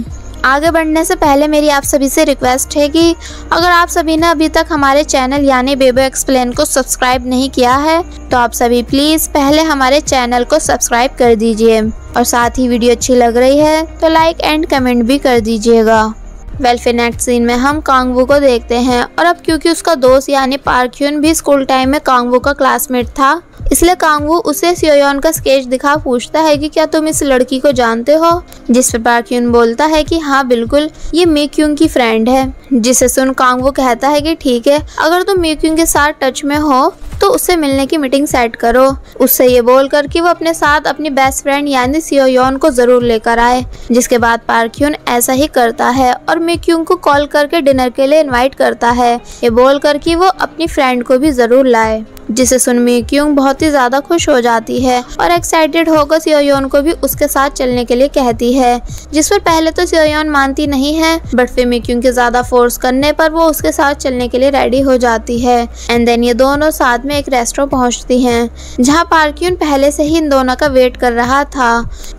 आगे बढ़ने से पहले मेरी आप सभी से रिक्वेस्ट है कि अगर आप सभी ने अभी तक हमारे चैनल यानी बेबो एक्सप्लेन को सब्सक्राइब नहीं किया है तो आप सभी प्लीज़ पहले हमारे चैनल को सब्सक्राइब कर दीजिए और साथ ही वीडियो अच्छी लग रही है तो लाइक एंड कमेंट भी कर दीजिएगा। वेल फिर नेक्स्ट सीन में हम कांग वू को देखते हैं और अब क्योंकि उसका दोस्त यानी पार्क ह्यून भी स्कूल टाइम में कांग वू का क्लासमेट था, इसलिए कांग वू उसे सियो योन का स्केच दिखा पूछता है कि क्या तुम इस लड़की को जानते हो, जिस पर पार्क ह्यून बोलता है कि हाँ बिल्कुल, ये मी क्यूंग की फ्रेंड है, जिसे सुन कांग वू कहता है कि ठीक है, अगर तुम मी क्यूंग के साथ टच में हो तो उससे मिलने की मीटिंग सेट करो, उससे ये बोलकर कि वो अपने साथ अपनी बेस्ट फ्रेंड यानी सियो योन को जरूर लेकर आए, जिसके बाद पार्क ह्यून ऐसा ही करता है और मी क्यूंग को कॉल करके डिनर के लिए इन्वाइट करता है, ये बोलकर कि वो अपनी फ्रेंड को भी जरूर लाए, जिसे सुन मी क्यूंग बहुत ही ज्यादा खुश हो जाती है और एक्साइटेड होकर सियो योन को भी उसके साथ चलने के लिए कहती है, जिस पर पहले तो सियो योन मानती नहीं है बट फिर मी क्यूंग के ज्यादा फोर्स करने पर वो उसके साथ चलने के लिए रेडी हो जाती है। एंड देन ये दोनों साथ में एक रेस्टोरेंट पहुंचती हैं, जहां पार्क ह्यून पहले से ही इन दोनों का वेट कर रहा था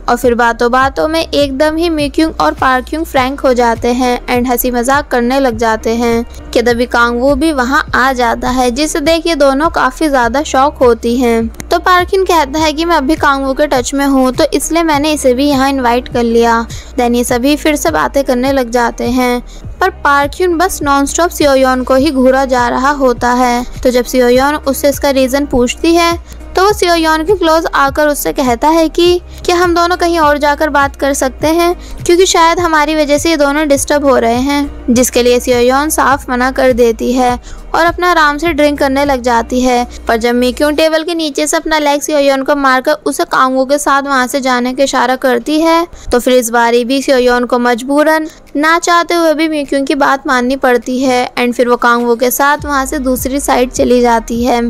और फिर बातों बातों में एकदम ही मी क्यूंग और पार्क ह्यून फ्रैंक हो जाते हैं एंड हंसी मजाक करने लग जाते हैं कि तभी कांग वू भी वहां आ जाता है, जिसे देख ये दोनों काफी ज्यादा शौक होती हैं। तो पार्क ह्यून कहता है कि मैं अभी कांग वू के टच में हूँ तो इसलिए मैंने इसे भी यहाँ इनवाइट कर लिया। देन ये सभी फिर से बातें करने लग जाते हैं पर पार्क ह्यून बस नॉन स्टॉप सियो योन को ही घूरा जा रहा होता है। तो जब सियो योन उससे इसका रीजन पूछती है तो वो सियो योन के क्लोज आकर उससे कहता है कि क्या हम दोनों कहीं और जाकर बात कर सकते हैं, क्योंकि शायद हमारी वजह से ये दोनों डिस्टर्ब हो रहे हैं, जिसके लिए सियो योन साफ मना कर देती है और अपना आराम से ड्रिंक करने लग जाती है। पर जब मी क्यूंग टेबल के नीचे से अपना लेग सियो योन को मारकर उसे कांग वू के साथ वहां से जाने का इशारा करती है तो फिर इस बारी भी सियो योन को मजबूरन ना चाहते हुए भी मी क्यूंग की बात माननी पड़ती है एंड फिर वो कांग वू के साथ वहां से दूसरी साइड चली जाती है।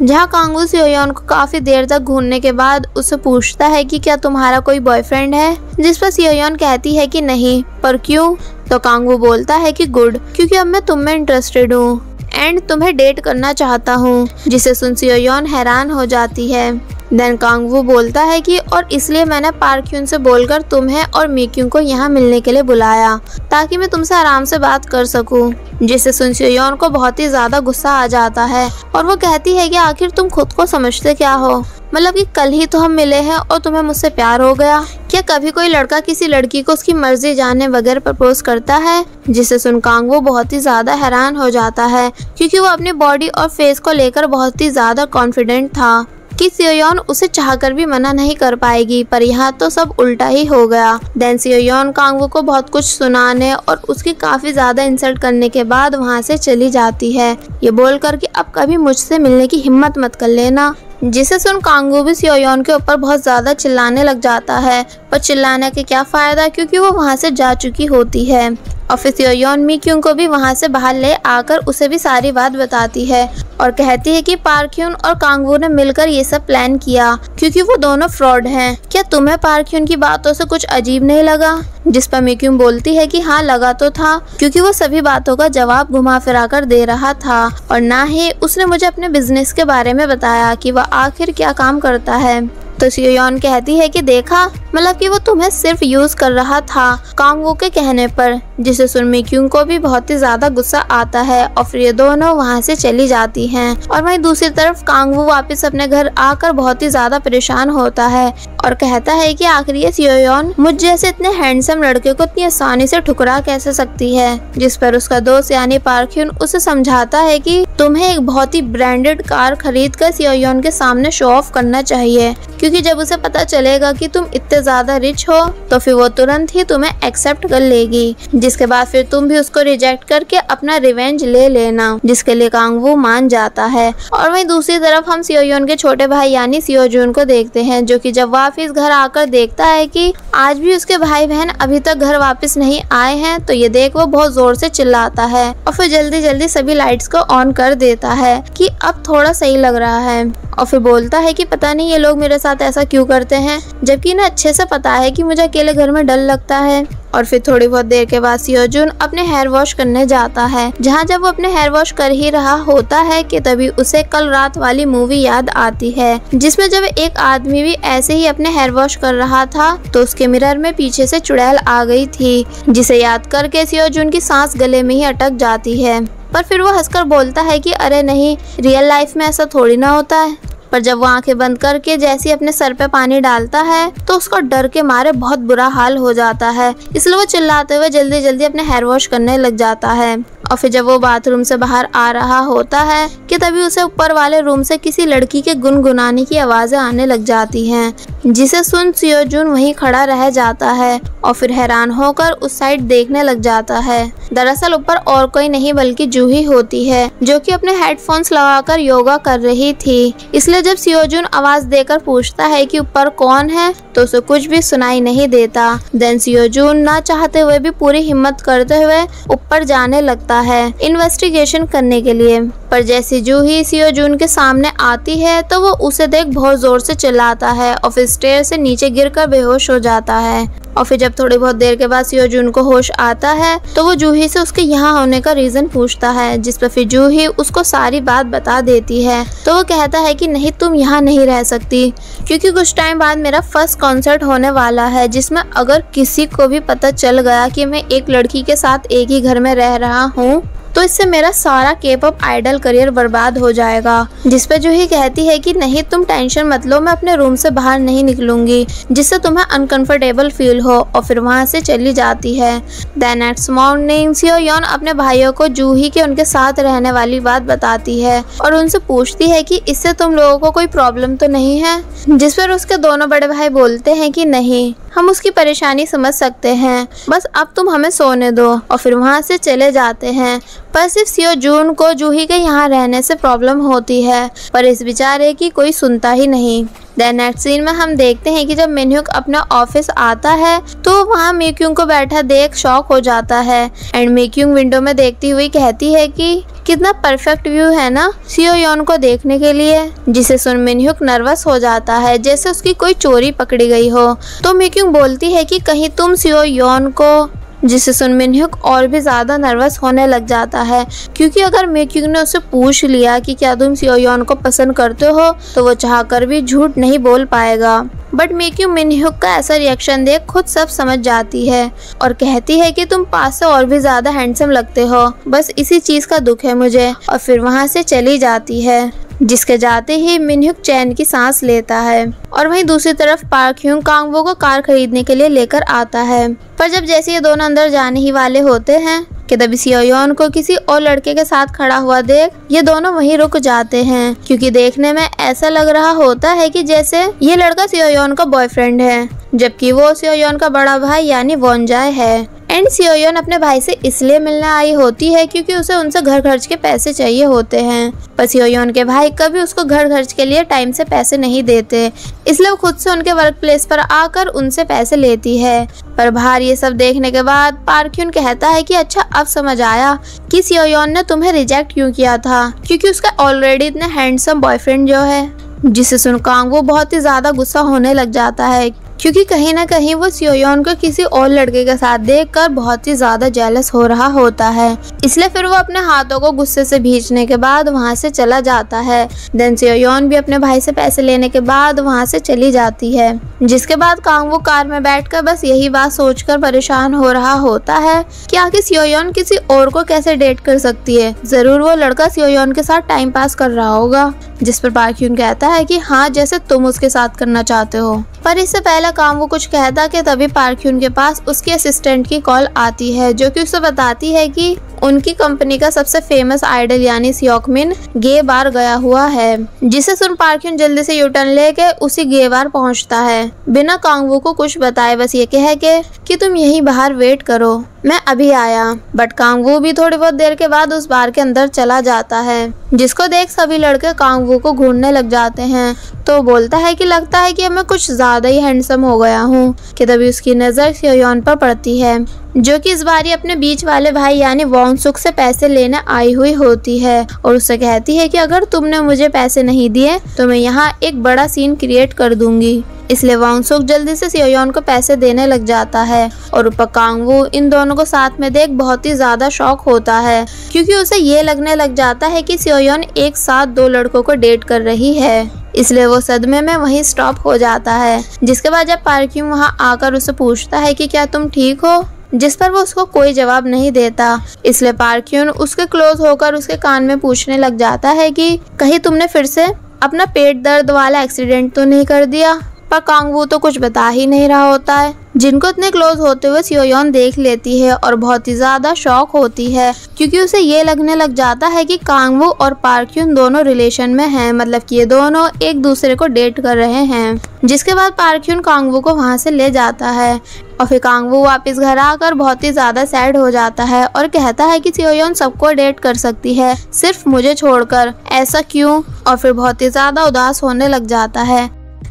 जहां कांग वू सेओ योन को काफी देर तक घूरने के बाद उससे पूछता है कि क्या तुम्हारा कोई बॉयफ्रेंड है, जिस पर सेओ योन कहती है कि नहीं, पर क्यों? तो कांग वू बोलता है कि गुड, क्योंकि अब मैं तुम में इंटरेस्टेड हूँ एंड तुम्हें डेट करना चाहता हूँ, जिसे सुन सेओ योन हैरान हो जाती है। देन कांग वू बोलता है कि और इसलिए मैंने पार्क ह्यून से बोलकर तुम्हें और मी क्यूंग को यहाँ मिलने के लिए बुलाया ताकि मैं तुमसे आराम से बात कर सकूं, जिससे सुन सेओ योन को बहुत ही ज्यादा गुस्सा आ जाता है और वो कहती है कि आखिर तुम खुद को समझते क्या हो, मतलब कि कल ही तो हम मिले हैं और तुम्हें मुझसे प्यार हो गया। क्या कभी कोई लड़का किसी लड़की को उसकी मर्जी जाने बगैर प्रपोज करता है? जिसे सुन कांग वो बहुत ही ज्यादा हैरान हो जाता है क्योंकि वो अपनी बॉडी और फेस को लेकर बहुत ही ज्यादा कॉन्फिडेंट था कि सेओ योन उसे चाहकर भी मना नहीं कर पाएगी, पर यहाँ तो सब उल्टा ही हो गया। Then Seo Yeon Kang Woo को बहुत कुछ सुनाने और उसकी काफी ज्यादा इंसल्ट करने के बाद वहाँ से चली जाती है, ये बोलकर कि अब कभी मुझसे मिलने की हिम्मत मत कर लेना। जिसे सुन कांग वू भी सेओ योन के ऊपर बहुत ज्यादा चिल्लाने लग जाता है, पर चिल्लाने के क्या फायदा क्योंकि वो वहाँ से जा चुकी होती है। और फिर सेओ योन मी क्यूंग को भी वहाँ से बाहर ले आकर उसे भी सारी बात बताती है और कहती है कि पार्क ह्यून और कांग वू ने मिलकर ये सब प्लान किया क्योंकि वो दोनों फ्रॉड हैं। क्या तुम्हें पार्क ह्यून की बातों से कुछ अजीब नहीं लगा? जिस पर मी क्यूंग बोलती है कि हाँ लगा तो था, क्योंकि वो सभी बातों का जवाब घुमा फिरा कर दे रहा था और ना ही उसने मुझे अपने बिजनेस के बारे में बताया कि वह आखिर क्या काम करता है। तो सेओ योन कहती है कि देखा, मतलब कि वो तुम्हें सिर्फ यूज कर रहा था कांग वू के कहने पर, जिसे सुन मी क्यूंग को भी बहुत ही ज्यादा गुस्सा आता है और फिर ये दोनों वहाँ से चली जाती हैं। और वहीं दूसरी तरफ कांग वू वापस अपने घर आकर बहुत ही ज्यादा परेशान होता है और कहता है कि आखिर ये सेओ योन मुझ जैसे इतने हैंडसम लड़के को इतनी आसानी से ठुकरा कैसे सकती है। जिस पर उसका दोस्त यानी पार्क ह्यून उसे समझाता है कि तुम्हें एक बहुत ही ब्रांडेड कार खरीद कर सेओ योन के सामने शो ऑफ करना चाहिए, क्योंकि जब उसे पता चलेगा कि तुम इतने ज्यादा रिच हो तो फिर वो तुरंत ही तुम्हें एक्सेप्ट कर लेगी, जिसके बाद फिर तुम भी उसको रिजेक्ट करके अपना रिवेंज ले लेना, जिसके लिए कांग वू मान जाता है। और वहीं दूसरी तरफ हम सेओ योन के छोटे भाई यानी सेओ जून को देखते हैं, जो कि जब वापिस घर आकर देखता है कि आज भी उसके भाई बहन अभी तक घर वापिस नहीं आए हैं, तो ये देख वो बहुत जोर से चिल्लाता है और फिर जल्दी जल्दी सभी लाइट्स को ऑन कर देता है कि अब थोड़ा सही लग रहा है। और फिर बोलता है कि पता नहीं ये लोग मेरे साथ ऐसा क्यों करते हैं, जबकि इन्हें अच्छे से पता है कि मुझे अकेले घर में डर लगता है। और फिर थोड़ी बहुत देर के बाद सेओ जून अपने हेयर वॉश करने जाता है, जहाँ जब वो अपने हेयर वॉश कर ही रहा होता है कि तभी उसे कल रात वाली मूवी याद आती है, जिसमें जब एक आदमी भी ऐसे ही अपने हेयर वॉश कर रहा था तो उसके मिरर में पीछे से चुड़ैल आ गई थी, जिसे याद करके सेओ जून की सांस गले में ही अटक जाती है। पर फिर वो हंसकर बोलता है कि अरे नहीं, रियल लाइफ में ऐसा थोड़ी ना होता है। पर जब वो आंखें बंद करके जैसे अपने सर पे पानी डालता है तो उसको डर के मारे बहुत बुरा हाल हो जाता है, इसलिए वो चिल्लाते हुए जल्दी जल्दी अपने हेयर वॉश करने लग जाता है। और फिर जब वो बाथरूम से बाहर आ रहा होता है कि तभी उसे ऊपर वाले रूम से किसी लड़की के गुनगुनाने की आवाजें आने लग जाती हैं, जिसे सुन सेओ जून वहीं खड़ा रह जाता है और फिर हैरान होकर उस साइड देखने लग जाता है। दरअसल ऊपर और कोई नहीं बल्कि जू ही होती है, जो कि अपने हेडफोन्स लगाकर योगा कर रही थी। इसलिए जब सेओ जून आवाज देकर पूछता है कि ऊपर कौन है तो उसे कुछ भी सुनाई नहीं देता। देन सेओ जून ना चाहते हुए भी पूरी हिम्मत करते हुए ऊपर जाने लगता है इन्वेस्टिगेशन करने के लिए, पर जैसे जू ही सेओ जून के सामने आती है तो वो उसे देख बहुत जोर से चिल्लाता है और फिर स्टेयर से नीचे गिरकर बेहोश हो जाता है। और फिर जब थोड़ी बहुत देर के बाद सेओ जून को होश आता है तो वो जू ही से उसके यहाँ होने का रीजन पूछता है, जिस पर फिर जू ही उसको सारी बात बता देती है। तो वो कहता है कि नहीं, तुम यहाँ नहीं रह सकती, क्योंकि कुछ टाइम बाद मेरा फर्स्ट कॉन्सर्ट होने वाला है, जिसमें अगर किसी को भी पता चल गया कि मैं एक लड़की के साथ एक ही घर में रह रहा हूँ तो इससे मेरा सारा केपॉप आइडल करियर बर्बाद हो जाएगा। जिस पर जूही कहती है कि नहीं, तुम टेंशन मत लो, मैं अपने रूम से बाहर नहीं निकलूंगी जिससे तुम्हें अनकंफर्टेबल फील हो, और फिर वहां से चली जाती है। The next morning Seo Yeon अपने भाइयों को जूही के उनके साथ रहने वाली बात बताती है और उनसे पूछती है कि इससे तुम लोगों को कोई प्रॉब्लम तो नहीं है। जिस पर उसके दोनों बड़े भाई बोलते हैं कि नहीं, हम उसकी परेशानी समझ सकते हैं, बस अब तुम हमें सोने दो। और फिर वहाँ से चले जाते हैं, पर सिर्फ सेओ जून को जूही के यहाँ रहने से प्रॉब्लम होती है, पर इस बेचारे की कोई सुनता ही नहीं। देन नेक्स्ट सीन में हम देखते हैं कि जब मिन ह्यूक अपना ऑफिस आता है तो वहाँ मी क्यूंग को बैठा देख शॉक हो जाता है एंड मी क्यूंग विंडो में देखती हुई कहती है कि कितना परफेक्ट व्यू है ना सियो योन को देखने के लिए, जिसे सुन मिन ह्यूक नर्वस हो जाता है जैसे उसकी कोई चोरी पकड़ी गई हो। तो मी क्यूंग बोलती है कि कहीं तुम सियो योन को, जिसे सुन मिन ह्यूक और भी ज़्यादा नर्वस होने लग जाता है क्योंकि अगर मी क्यूंग ने उससे पूछ लिया कि क्या तुम सियो योन को पसंद करते हो तो वो चाहकर भी झूठ नहीं बोल पाएगा। बट मी क्यूंग मिन ह्यूक का ऐसा रिएक्शन देख खुद सब समझ जाती है और कहती है कि तुम पास से और भी ज़्यादा हैंडसम लगते हो, बस इसी चीज़ का दुख है मुझे, और फिर वहाँ से चली जाती है जिसके जाते ही मिन ह्यूक चैन की सांस लेता है। और वहीं दूसरी तरफ पार्क ह्यून कांग वो को कार खरीदने के लिए लेकर आता है, पर जब जैसे ये दोनों अंदर जाने ही वाले होते हैं कि तभी सियो योन को किसी और लड़के के साथ खड़ा हुआ देख ये दोनों वहीं रुक जाते हैं क्योंकि देखने में ऐसा लग रहा होता है कि जैसे ये लड़का सियो योन का बॉयफ्रेंड है जबकि वो सियो योन का बड़ा भाई यानी वोन जाए है। एंड सियो योन अपने भाई से इसलिए मिलने आई होती है क्योंकि उसे उनसे घर खर्च के पैसे चाहिए होते हैं, पर सियो योन के भाई कभी उसको घर खर्च के लिए टाइम से पैसे नहीं देते, इसलिए वो खुद से उनके वर्क प्लेस पर आकर उनसे पैसे लेती है। पर बाहर ये सब देखने के बाद पार्क ह्यून कहता है कि अच्छा अब समझ आया कि सियो योन ने तुम्हें रिजेक्ट क्यों किया था क्योंकि उसका ऑलरेडी इतना हैंडसम बॉयफ्रेंड जो है, जिसे सुन कांग वो बहुत ही ज्यादा गुस्सा होने लग जाता है क्योंकि कहीं ना कहीं वो सियो योन को किसी और लड़के के साथ देखकर बहुत ही ज्यादा जेलस हो रहा होता है, इसलिए फिर वो अपने हाथों को गुस्से से भींचने के बाद वहाँ से चला जाता है। देन सियो योन भी अपने भाई से पैसे लेने के बाद वहाँ से चली जाती है जिसके बाद कांग वो कार में बैठकर बस यही बात सोचकर परेशान हो रहा होता है कि आखिर सियो योन किसी और को कैसे डेट कर सकती है, जरूर वो लड़का सियो योन के साथ टाइम पास कर रहा होगा, जिस पर पार्क ह्यून कहता है कि हाँ जैसे तुम उसके साथ करना चाहते हो। पर इससे पहले कांग वो कुछ कहता कि तभी पार्क ह्यून के पास उसके असिस्टेंट की कॉल आती है जो कि उसे बताती है कि उनकी कंपनी का सबसे फेमस आइडल यानी सियोकमिन गे बार गया हुआ है, जिसे सुन पार्क ह्यून जल्दी से यूटर्न लेके उसी गे बार पहुँचता है बिना कांग वो को कुछ बताए, बस ये कह के कि तुम यहीं बाहर वेट करो मैं अभी आया। बट कांग वो भी थोड़ी बहुत देर के बाद उस बार के अंदर चला जाता है जिसको देख सभी लड़के कांग वो को घूरने लग जाते हैं। तो बोलता है कि लगता है कि मैं कुछ ज्यादा ही हैंडसम हो गया हूँ कि तभी उसकी नजर सियो योन पर पड़ती है जो कि इस बार ही अपने बीच वाले भाई यानी वोन सुक से पैसे लेने आई हुई होती है और उससे कहती है कि अगर तुमने मुझे पैसे नहीं दिए तो मैं यहाँ एक बड़ा सीन क्रिएट कर दूंगी, इसलिए वोन सुक जल्दी से सियो योन को पैसे देने लग जाता है और ऊपर कांग वू इन दोनों को साथ में देख बहुत ही ज्यादा शॉक होता है क्योंकि उसे ये लगने लग जाता है कि सियो योन एक साथ दो लड़कों को डेट कर रही है, इसलिए वो सदमे में वहीं स्टॉप हो जाता है। जिसके बाद जब पार्क ह्यून वहाँ आकर उसे पूछता है कि क्या तुम ठीक हो, जिस पर वो उसको कोई जवाब नहीं देता, इसलिए पार्क ह्यून उसके क्लोज होकर उसके कान में पूछने लग जाता है कि कहीं तुमने फिर से अपना पेट दर्द वाला एक्सीडेंट तो नहीं कर दिया। पर कांग वू तो कुछ बता ही नहीं रहा होता है जिनको इतने क्लोज होते हुए सियो योन देख लेती है और बहुत ही ज्यादा शॉक होती है क्योंकि उसे ये लगने लग जाता है कि कांग वू और पार्क ह्यून दोनों रिलेशन में हैं, मतलब कि ये दोनों एक दूसरे को डेट कर रहे हैं। जिसके बाद पार्क ह्यून कांग वू को वहाँ से ले जाता है और फिर कांग वू वापस घर आकर बहुत ही ज्यादा सैड हो जाता है और कहता है कि सियो योन सबको डेट कर सकती है सिर्फ मुझे छोड़कर, ऐसा क्यों, और फिर बहुत ही ज्यादा उदास होने लग जाता है।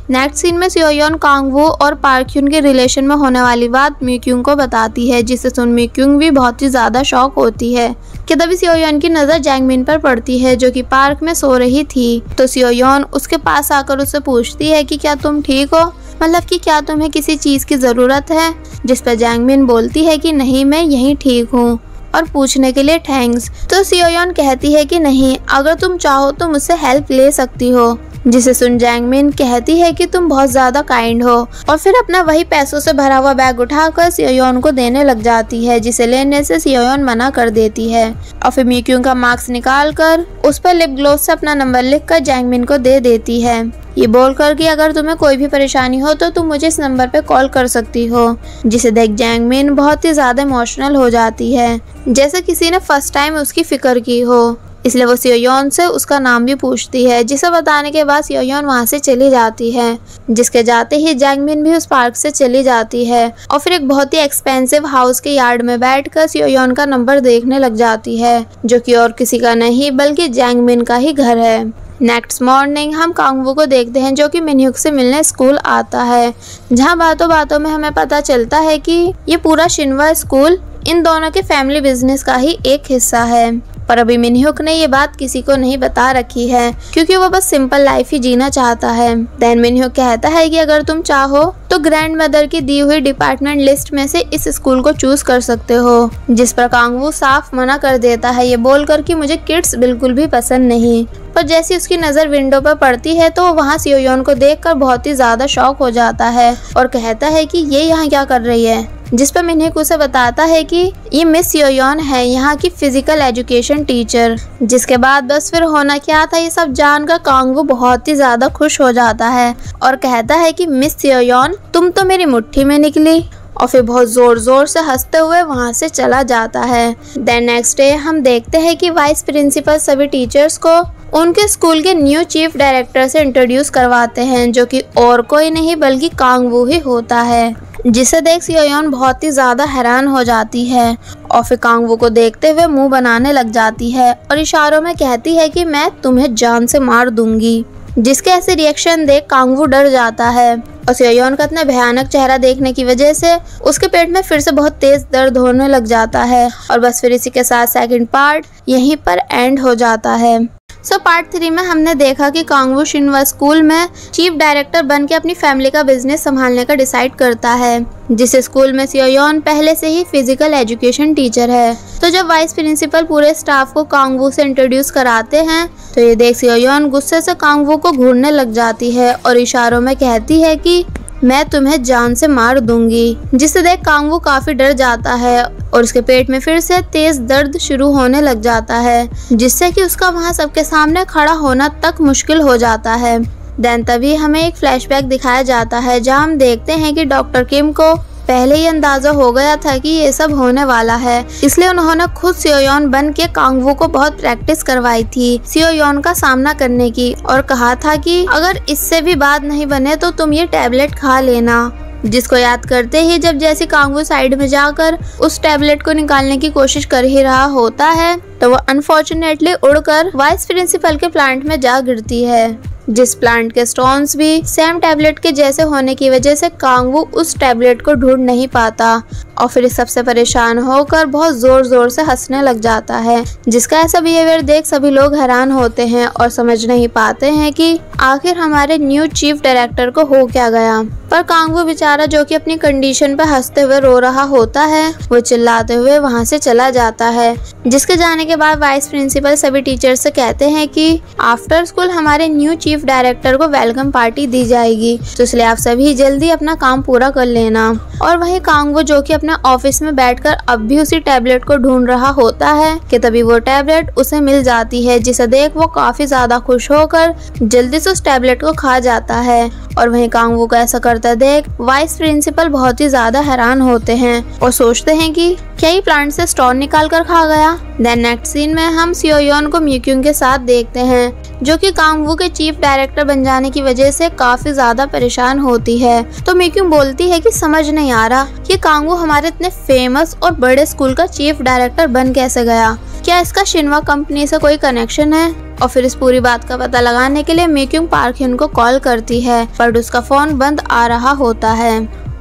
नेक्स्ट सीन में सियो योन कांग वू और पार्क ह्यून के रिलेशन में होने वाली बात मी क्यूंग को बताती है जिसे सुन मी क्यूंग भी बहुत ही ज्यादा शॉक होती है कि तभी सियो योन की नजर जैंग मिन पर पड़ती है जो कि पार्क में सो रही थी। तो सियो योन उसके पास आकर उससे पूछती है कि क्या तुम ठीक हो, मतलब कि क्या तुम्हें किसी चीज की जरूरत है, जिस पर जैंग मिन बोलती है कि नहीं मैं यहीं ठीक हूँ और पूछने के लिए थैंक्स। तो सियो योन कहती है कि नहीं अगर तुम चाहो तो मुझसे हेल्प ले सकती हो, जिसे सुन जैंग मिन कहती है कि तुम बहुत ज्यादा काइंड हो और फिर अपना वही पैसों से भरा हुआ बैग उठाकर सियो योन को देने लग जाती है जिसे लेने से सियो योन मना कर देती है और फिर मी क्यूंग का मास्क निकालकर उस पर लिप ग्लोस से अपना नंबर लिखकर जैंग मिन को दे देती है ये बोलकर कि अगर तुम्हें कोई भी परेशानी हो तो तुम मुझे इस नंबर पे कॉल कर सकती हो, जिसे देख जैंग मिन बहुत ही ज्यादा इमोशनल हो जाती है जैसे किसी ने फर्स्ट टाइम उसकी फिक्र की हो, इसलिए वो सियो योन से उसका नाम भी पूछती है जिसे बताने के बाद सियो योन वहाँ से चली जाती है। जिसके जाते ही जैंग मिन भी उस पार्क से चली जाती है और फिर एक बहुत ही एक्सपेंसिव हाउस के यार्ड में बैठकर सियो योन का नंबर देखने लग जाती है जो कि और किसी का नहीं बल्कि जैंग मिन का ही घर है। नेक्स्ट मॉर्निंग हम कांग वू को देखते हैं जो कि मिन ह्यूक से मिलने स्कूल आता है, जहां बातों बातों में हमें पता चलता है कि ये पूरा शिनवा स्कूल इन दोनों के फैमिली बिजनेस का ही एक हिस्सा है। पर अभी मिन ह्यूक ने ये बात किसी को नहीं बता रखी है क्योंकि वो बस सिंपल लाइफ ही जीना चाहता है। देन मिन ह्यूक कहता है कि अगर तुम चाहो तो ग्रैंड मदर की दी हुई डिपार्टमेंट लिस्ट में से इस स्कूल को चूज कर सकते हो, जिस पर कांग वू साफ मना कर देता है ये बोलकर कि मुझे किड्स बिल्कुल भी पसंद नहीं। पर जैसी उसकी नजर विंडो पर पड़ती है तो वो वहाँ सेओ योन को देखकर बहुत ही ज्यादा शॉक हो जाता है और कहता है कि ये यहाँ क्या कर रही है, जिस पर मिन ह्यूक उसे बताता है कि ये मिस सेओ योन है, यहाँ की फिजिकल एजुकेशन टीचर। जिसके बाद बस फिर होना क्या था ये सब जानकर कांग वू बहुत ही ज्यादा खुश हो जाता है और कहता है कि मिस सेओ योन तुम तो मेरी मुट्ठी में निकली, और फिर बहुत जोर जोर से हंसते हुए वहाँ से चला जाता है। देन नेक्स्ट डे हम देखते हैं कि वाइस प्रिंसिपल सभी टीचर्स को उनके स्कूल के न्यू चीफ डायरेक्टर से इंट्रोड्यूस करवाते हैं जो कि और कोई नहीं बल्कि कांग वू ही होता है, जिसे देख सेओ योन बहुत ही ज्यादा हैरान हो जाती है और फिर कांग वू को देखते हुए मुंह बनाने लग जाती है और इशारों में कहती है कि मैं तुम्हें जान से मार दूंगी। जिसके ऐसे रिएक्शन देख कांग वू डर जाता है और सेओ योन का इतना भयानक चेहरा देखने की वजह से उसके पेट में फिर से बहुत तेज दर्द होने लग जाता है। और बस फिर इसी के साथ सेकंड पार्ट यहीं पर एंड हो जाता है। सो पार्ट थ्री में हमने देखा कि कांग वू शिनवा स्कूल में चीफ डायरेक्टर बन के अपनी फैमिली का बिजनेस संभालने का डिसाइड करता है, जिस स्कूल में सेओ योन पहले से ही फिजिकल एजुकेशन टीचर है। तो जब वाइस प्रिंसिपल पूरे स्टाफ को कांग वू से इंट्रोड्यूस कराते हैं तो ये देख सेओ योन गुस्से से कांग वू को घूरने लग जाती है और इशारों में कहती है कि मैं तुम्हें जान से मार दूंगी, जिसे देख कांग वू काफी डर जाता है और उसके पेट में फिर से तेज दर्द शुरू होने लग जाता है, जिससे कि उसका वहाँ सबके सामने खड़ा होना तक मुश्किल हो जाता है। देन तभी हमें एक फ्लैशबैक दिखाया जाता है जहाँ हम देखते हैं कि डॉक्टर किम को पहले ही अंदाजा हो गया था कि ये सब होने वाला है, इसलिए उन्होंने खुद सेओ योन बन के कांग वू को बहुत प्रैक्टिस करवाई थी सेओ योन का सामना करने की और कहा था कि अगर इससे भी बात नहीं बने तो तुम ये टैबलेट खा लेना। जिसको याद करते ही जब जैसे कांग वू साइड में जाकर उस टैबलेट को निकालने की कोशिश कर ही रहा होता है तो वो अनफॉर्चुनेटली उड़कर वाइस प्रिंसिपल के प्लांट में जा गिरती है, जिस प्लांट के स्टोन्स भी सेम टैबलेट के जैसे होने की वजह से कांग वू उस टैबलेट को ढूंढ नहीं पाता और फिर सबसे परेशान होकर बहुत जोर जोर से हंसने लग जाता है। जिसका ऐसा बिहेवियर देख सभी लोग हैरान होते हैं और समझ नहीं पाते हैं कि आखिर हमारे न्यू चीफ डायरेक्टर को हो क्या गया। पर कांग वू बेचारा जो कि अपनी कंडीशन पर हंसते हुए रो रहा होता है वो चिल्लाते हुए वहाँ से चला जाता है। जिसके जाने के बाद वाइस प्रिंसिपल सभी टीचर से कहते हैं कि आफ्टर स्कूल हमारे न्यू चीफ डायरेक्टर को वेलकम पार्टी दी जाएगी, तो इसलिए आप सभी जल्दी अपना काम पूरा कर लेना। और वही कांग वू जो कि अपने ऑफिस में बैठकर अब भी उसी टैबलेट को ढूंढ रहा होता है कि तभी वो टैबलेट उसे मिल जाती है, जिसे देख वो काफी ज्यादा खुश होकर जल्दी से उस टैबलेट को खा जाता है। और वहीं कांग वू को ऐसा करता देख वाइस प्रिंसिपल बहुत ही ज्यादा हैरान होते हैं और सोचते हैं कि क्या ये प्लांट से स्टोन निकाल कर खा गया। देन नेक्स्ट सीन में हम सेओ योन को मी क्यूंग के साथ देखते हैं जो कि कांग वू के चीफ डायरेक्टर बन जाने की वजह से काफी ज्यादा परेशान होती है। तो मी क्यूंग बोलती है कि समझ नहीं आ रहा कि कांग वू हमारे इतने फेमस और बड़े स्कूल का चीफ डायरेक्टर बन कैसे गया, क्या इसका शिनवा कंपनी से कोई कनेक्शन है। और फिर इस पूरी बात का पता लगाने के लिए मी क्यूंग पार्क ह्यून को कॉल करती है पर उसका फोन बंद आ रहा होता है।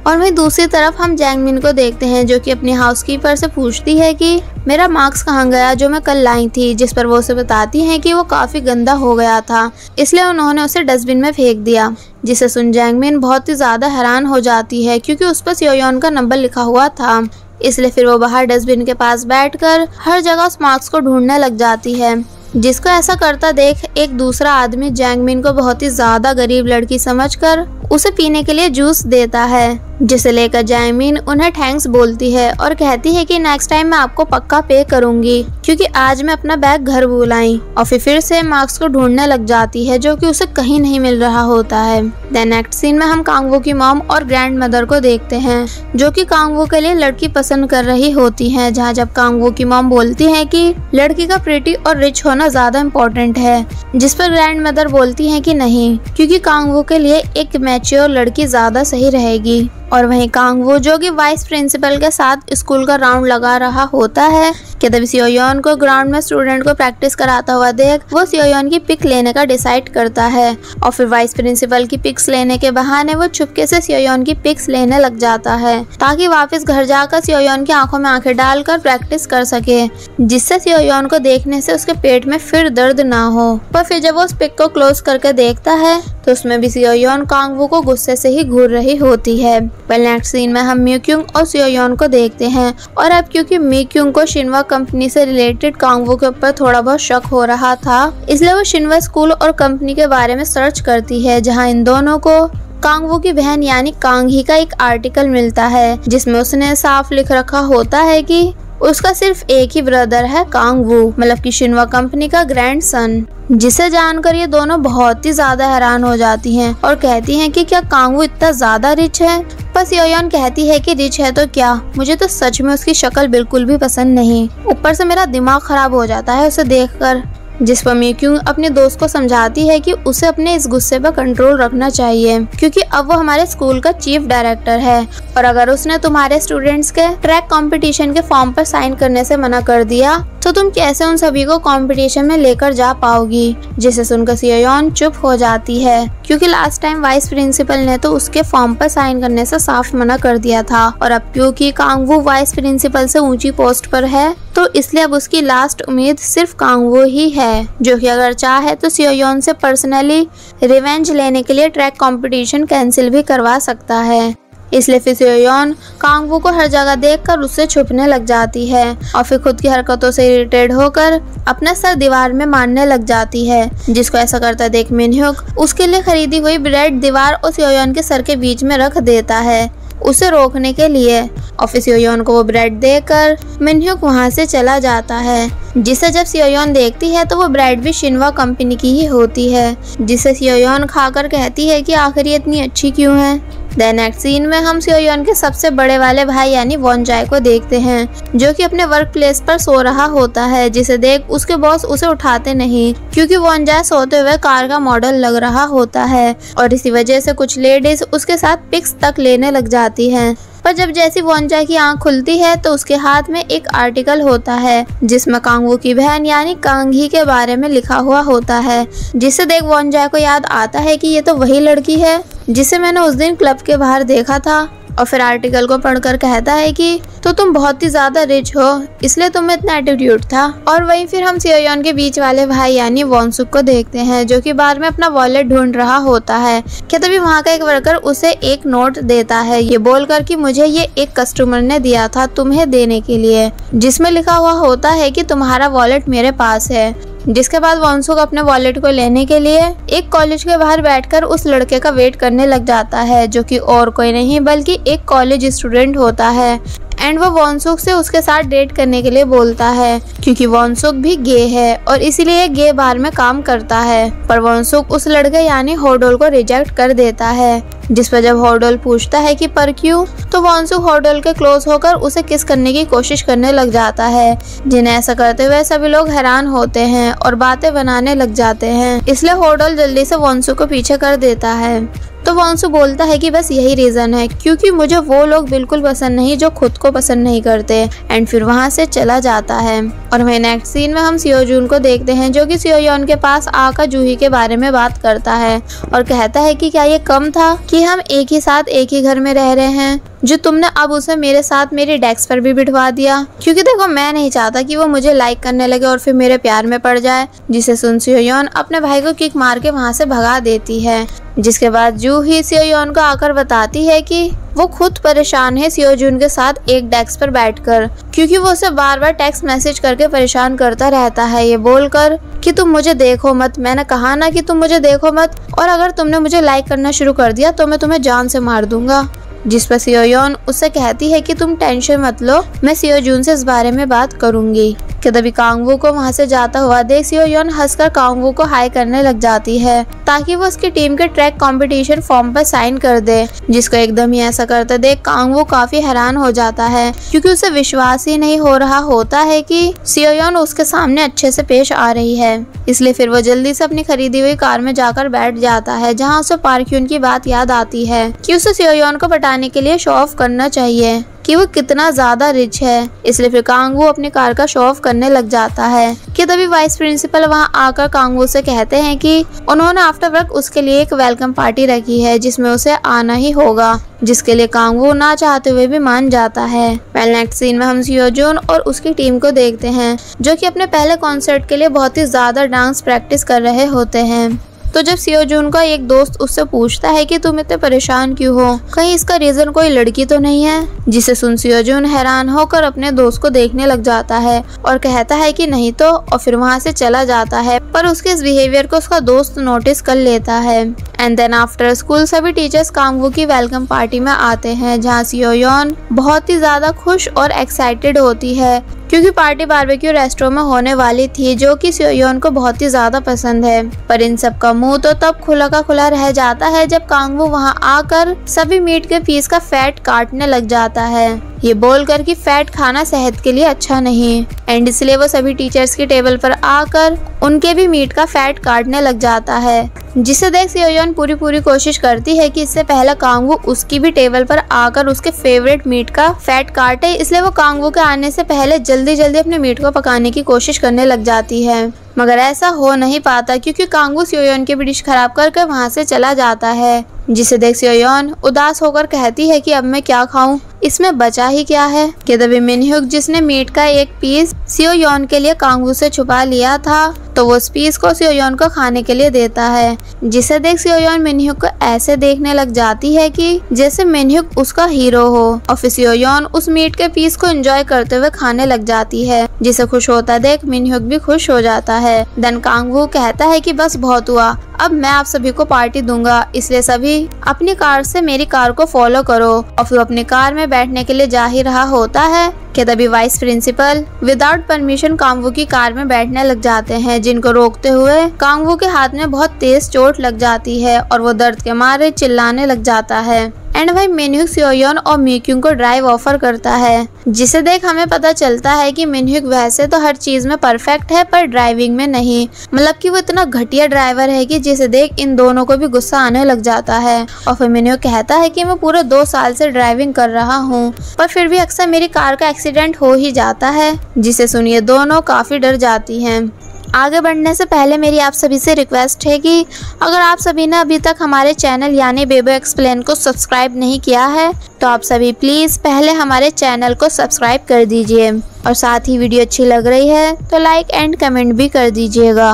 और वहीं दूसरी तरफ हम जैंग मिन को देखते हैं जो कि अपनी हाउसकीपर से पूछती है कि मेरा मास्क कहाँ गया जो मैं कल लाई थी, जिस पर वो उसे बताती हैं कि वो काफी गंदा हो गया था इसलिए उन्होंने उसे डस्टबिन में फेंक दिया। जिसे सुन जैंग मिन बहुत ही ज्यादा हैरान हो जाती है क्योंकि उस पर सेओ योन का नंबर लिखा हुआ था, इसलिए फिर वो बाहर डस्टबिन के पास बैठकर हर जगह उस मास्क को ढूंढने लग जाती है। जिसको ऐसा करता देख एक दूसरा आदमी जैंग मिन को बहुत ही ज्यादा गरीब लड़की समझकर उसे पीने के लिए जूस देता है, जिसे लेकर जैंग मिन उन्हें थैंक्स बोलती है और कहती है कि नेक्स्ट टाइम मैं आपको पक्का पे करूंगी क्योंकि आज मैं अपना बैग घर भूल आई। और फिर फिर से मार्क्स को ढूंढने लग जाती है जो कि उसे कहीं नहीं मिल रहा होता है। देन नेक्स्ट सीन में हम कांग वू की मॉम और ग्रैंड मदर को देखते हैं जो कि कांग वू के लिए लड़की पसंद कर रही होती है, जहाँ जब कांग वू की मॉम बोलती है कि लड़की का प्रिटी और रिच होना ज्यादा इम्पोर्टेंट है, जिस पर ग्रैंड मदर बोलती है कि नहीं क्योंकि कांग वू के लिए एक मैच्योर लड़की ज्यादा सही रहेगी। और वहीं कांग वो जो कि वाइस प्रिंसिपल के साथ स्कूल का राउंड लगा रहा होता है कि तभी सेओ योन को ग्राउंड में स्टूडेंट को प्रैक्टिस कराता हुआ देख वो सेओ योन की पिक लेने का डिसाइड करता है और फिर वाइस प्रिंसिपल की पिक्स लेने के बहाने वो चुपके से सेओ योन की पिक्स लेने लग जाता है ताकि वापस घर जाकर सेओ योन की आंखों में आंखें डालकर प्रैक्टिस कर सके, जिससे सेओ योन को देखने से उसके पेट में फिर दर्द ना हो। पर फिर जब वो उस पिक को क्लोज करके देखता है तो उसमें भी सेओ योन कांग वू को गुस्से से ही घूर रही होती है। पहले नेक्स्ट सीन में हम मी क्यूंग और सेओ योन को देखते हैं और अब क्योंकि मी क्यूंग को शिनवा कंपनी से रिलेटेड कांग वू के ऊपर थोड़ा बहुत शक हो रहा था, इसलिए वो शिनवा स्कूल और कंपनी के बारे में सर्च करती है, जहां इन दोनों को कांग वू की बहन यानी कांग ही का एक आर्टिकल मिलता है जिसमें उसने साफ लिख रखा होता है कि उसका सिर्फ एक ही ब्रदर है कांग वू, मतलब कि शिनवा कंपनी का ग्रैंडसन, जिसे जानकर ये दोनों बहुत ही ज्यादा हैरान हो जाती हैं और कहती हैं कि क्या कांग वू इतना ज्यादा रिच है। पर सेओ योन कहती है कि रिच है तो क्या, मुझे तो सच में उसकी शक्ल बिल्कुल भी पसंद नहीं, ऊपर से मेरा दिमाग खराब हो जाता है उसे देखकर, जिस पर मी क्यूंग अपने दोस्त को समझाती है कि उसे अपने इस गुस्से पर कंट्रोल रखना चाहिए क्योंकि अब वो हमारे स्कूल का चीफ डायरेक्टर है और अगर उसने तुम्हारे स्टूडेंट्स के ट्रैक कंपटीशन के फॉर्म पर साइन करने से मना कर दिया तो तुम कैसे उन सभी को कंपटीशन में लेकर जा पाओगी, जिसे सुनकर सेओ योन चुप हो जाती है क्योंकि लास्ट टाइम वाइस प्रिंसिपल ने तो उसके फॉर्म पर साइन करने से साफ मना कर दिया था और अब क्योंकि कांग वू वाइस प्रिंसिपल से ऊंची पोस्ट पर है तो इसलिए अब उसकी लास्ट उम्मीद सिर्फ कांग वू ही है, जो कि अगर चाहे तो सेओ योन से पर्सनली रिवेंज लेने के लिए ट्रैक कंपटीशन कैंसिल भी करवा सकता है। इसलिए फिर सेओ योन कांग वू को हर जगह देखकर उससे छुपने लग जाती है और फिर खुद की हरकतों से इरिटेट होकर अपना सर दीवार में मारने लग जाती है, जिसको ऐसा करता देख मिन ह्यूक उसके लिए खरीदी हुई ब्रेड दीवार और सेओ योन के सर के बीच में रख देता है उसे रोकने के लिए। ऑफिस सेओ योन को वो ब्रेड देकर मिन ह्यूक वहाँ से चला जाता है, जिसे जब सेओ योन देखती है तो वो ब्रेड भी शिनवा कंपनी की ही होती है, जिसे सेओ योन खाकर कहती है कि आखिर ये इतनी अच्छी क्यों है। देन नेक्स्ट सीन में हम सेओ योन के सबसे बड़े वाले भाई यानी वोन जाए को देखते हैं, जो कि अपने वर्क प्लेस पर सो रहा होता है, जिसे देख उसके बॉस उसे उठाते नहीं क्योंकि वोन जाए सोते हुए कार का मॉडल लग रहा होता है और इसी वजह से कुछ लेडीज उसके साथ पिक्स तक लेने लग जाती हैं। पर जब जैसी वोन जाए की आंख खुलती है तो उसके हाथ में एक आर्टिकल होता है जिसमें कांग वू की बहन यानी कांग ही के बारे में लिखा हुआ होता है, जिसे देख वोन जाए को याद आता है कि ये तो वही लड़की है जिसे मैंने उस दिन क्लब के बाहर देखा था और फिर आर्टिकल को पढ़कर कहता है कि तो तुम बहुत ही ज्यादा रिच हो इसलिए तुम्हें इतना एटीट्यूड था। और वहीं फिर हम सेओ योन के बीच वाले भाई यानी वोन सुक को देखते हैं, जो कि बार में अपना वॉलेट ढूंढ रहा होता है कि तभी वहाँ का एक वर्कर उसे एक नोट देता है ये बोलकर कि मुझे ये एक कस्टमर ने दिया था तुम्हें देने के लिए, जिसमें लिखा हुआ होता है कि तुम्हारा वॉलेट मेरे पास है। जिसके बाद वोन सुक अपने वॉलेट को लेने के लिए एक कॉलेज के बाहर बैठकर उस लड़के का वेट करने लग जाता है, जो कि और कोई नहीं बल्कि एक कॉलेज स्टूडेंट होता है एंड वो वोन सुक से उसके साथ डेट करने के लिए बोलता है क्योंकि वोन सुक भी गे है और इसीलिए गे बार में काम करता है। पर वोन सुक उस लड़के यानी होडोल को रिजेक्ट कर देता है, जिस पर जब होडोल पूछता है कि पर क्यों, तो वोन सुक होडोल के क्लोज होकर उसे किस करने की कोशिश करने लग जाता है, जिन्हें ऐसा करते हुए सभी लोग हैरान होते हैं और बातें बनाने लग जाते हैं, इसलिए होडोल जल्दी से वोन सुक को पीछे कर देता है। तो वोन सुक बोलता है कि बस यही रीजन है क्योंकि मुझे वो लोग बिल्कुल पसंद नहीं जो खुद को पसंद नहीं करते, एंड फिर वहाँ से चला जाता है। और वहीं नेक्स्ट सीन में हम सेओ जून को देखते हैं, जो कि सेओ योन के पास आकर जू ही के बारे में बात करता है और कहता है कि क्या ये कम था कि हम एक ही साथ एक ही घर में रह रहे हैं, जो तुमने अब उसे मेरे साथ मेरे डेस्क पर भी बिठवा दिया, क्योंकि देखो मैं नहीं चाहता कि वो मुझे लाइक करने लगे और फिर मेरे प्यार में पड़ जाए। जिसे सुन सेओ योन अपने भाई को किक मार के वहाँ से भगा देती है, जिसके बाद जू ही सेओ योन को आकर बताती है कि वो खुद परेशान है सेओ जून के साथ एक डेस्क पर बैठकर, क्योंकि वो उसे बार बार टेक्स्ट मैसेज करके परेशान करता रहता है ये बोलकर कि तुम मुझे देखो मत, मैंने कहा ना कि तुम मुझे देखो मत, और अगर तुमने मुझे लाइक करना शुरू कर दिया तो मैं तुम्हें जान से मार दूंगा। जिस पर सेओ योन उससे कहती है कि तुम टेंशन मत लो, मैं सेओ जून से इस बारे में बात करूंगी। कि तभी कांग वू को वहाँ से जाता हुआ देख सेओ योन हंसकर कांग वू को हाई करने लग जाती है ताकि वो उसकी टीम के ट्रैक कंपटीशन फॉर्म पर साइन कर दे, जिसको एकदम ही ऐसा करते देख कांग वू काफी हैरान हो जाता है क्योंकि उसे विश्वास ही नहीं हो रहा होता है कि सेओ योन उसके सामने अच्छे से पेश आ रही है। इसलिए फिर वो जल्दी से अपनी खरीदी हुई कार में जाकर बैठ जाता है, जहाँ उसे पार्क ह्यून की बात याद आती है कि उसे सेओ योन को पटाने बताने के लिए शो ऑफ करना चाहिए कि वो कितना ज्यादा रिच है, इसलिए फिर कांग वू अपनी कार का शो ऑफ करने लग जाता है कि तभी वाइस प्रिंसिपल वहां आकर कांग वू से कहते हैं कि उन्होंने आफ्टर वर्क उसके लिए एक वेलकम पार्टी रखी है जिसमें उसे आना ही होगा, जिसके लिए कांग वू ना चाहते हुए भी मान जाता है। वेल नेक्स्ट सीन में हम सियो जून और उसकी टीम को देखते हैं जो कि अपने पहले कॉन्सर्ट के लिए बहुत ही ज्यादा डांस प्रैक्टिस कर रहे होते हैं। तो जब सियो जून का एक दोस्त उससे पूछता है कि तुम इतने परेशान क्यों हो, कहीं इसका रीजन कोई लड़की तो नहीं है, जिसे सुन सियो जून हैरान होकर अपने दोस्त को देखने लग जाता है और कहता है कि नहीं तो, और फिर वहां से चला जाता है। पर उसके इस बिहेवियर को उसका दोस्त नोटिस कर लेता है। एंड देन आफ्टर स्कूल सभी टीचर्स कांग वू की वेलकम पार्टी में आते हैं जहाँ सियो योन बहुत ही ज्यादा खुश और एक्साइटेड होती है क्योंकि पार्टी बारबेक्यू रेस्टोरेंट में होने वाली थी जो कि सियो योन को बहुत ही ज्यादा पसंद है। पर इन सब का मुंह तो तब खुला का खुला रह जाता है जब कांग वू वहाँ आकर सभी मीट के पीस का फैट काटने लग जाता है, ये बोलकर कि फैट खाना सेहत के लिए अच्छा नहीं, एंड इसलिए वो सभी टीचर्स की टेबल पर आकर उनके भी मीट का फैट काटने लग जाता है, जिसे देख सियो योन पूरी पूरी कोशिश करती है कि इससे पहले कांग वू उसकी भी टेबल पर आकर उसके फेवरेट मीट का फैट काटे, इसलिए वो कांग वू के आने से पहले जल्दी जल्दी अपने मीट को पकाने की कोशिश करने लग जाती है। मगर ऐसा हो नहीं पाता क्योंकि कांग वू सियो योन की भी डिश खराब करके वहाँ से चला जाता है, जिसे देख सियो योन उदास होकर कहती है कि अब मैं क्या खाऊं, इसमें बचा ही क्या है। कि तभी मिन ह्यूक जिसने मीट का एक पीस सियो योन के लिए कांग वू से छुपा लिया था तो वो उस पीस को सियो योन को खाने के लिए देता है, जिसे देख सियो योन मिन ह्यूक को ऐसे देखने लग जाती है कि जैसे मिन ह्यूक उसका हीरो हो, और फिर सियो योन उस मीट के पीस को एंजॉय करते हुए खाने लग जाती है, जिसे खुश होता देख मिन ह्यूक भी खुश हो जाता है। देन कांग वू कहता है कि बस बहुत हुआ, अब मैं आप सभी को पार्टी दूंगा, इसलिए सभी अपनी कार से मेरी कार को फॉलो करो, और फिर अपनी कार में बैठने के लिए जा ही रहा होता है कि तभी vice principal without permission Kang Woo की कार में बैठने लग जाते हैं, जिनको रोकते हुए कांग वू के हाथ में बहुत तेज चोट लग जाती है और वो दर्द के मारे चिल्लाने लग जाता है। एंड भाई मिन ह्यूक सियो योन और मी क्यूंग को ड्राइव ऑफर करता है, जिसे देख हमें पता चलता है कि मिन ह्यूक वैसे तो हर चीज में परफेक्ट है पर ड्राइविंग में नहीं, मतलब कि वो इतना घटिया ड्राइवर है कि जिसे देख इन दोनों को भी गुस्सा आने लग जाता है। और फिर मिन ह्यूक कहता है कि मैं पूरा दो साल से ड्राइविंग कर रहा हूँ पर फिर भी अक्सर मेरी कार का एक्सीडेंट हो ही जाता है, जिसे सुनिए दोनों काफी डर जाती हैं। आगे बढ़ने से पहले मेरी आप सभी से रिक्वेस्ट है कि अगर आप सभी ने अभी तक हमारे चैनल यानी बेबो एक्सप्लेन को सब्सक्राइब नहीं किया है तो आप सभी प्लीज़ पहले हमारे चैनल को सब्सक्राइब कर दीजिए, और साथ ही वीडियो अच्छी लग रही है तो लाइक एंड कमेंट भी कर दीजिएगा।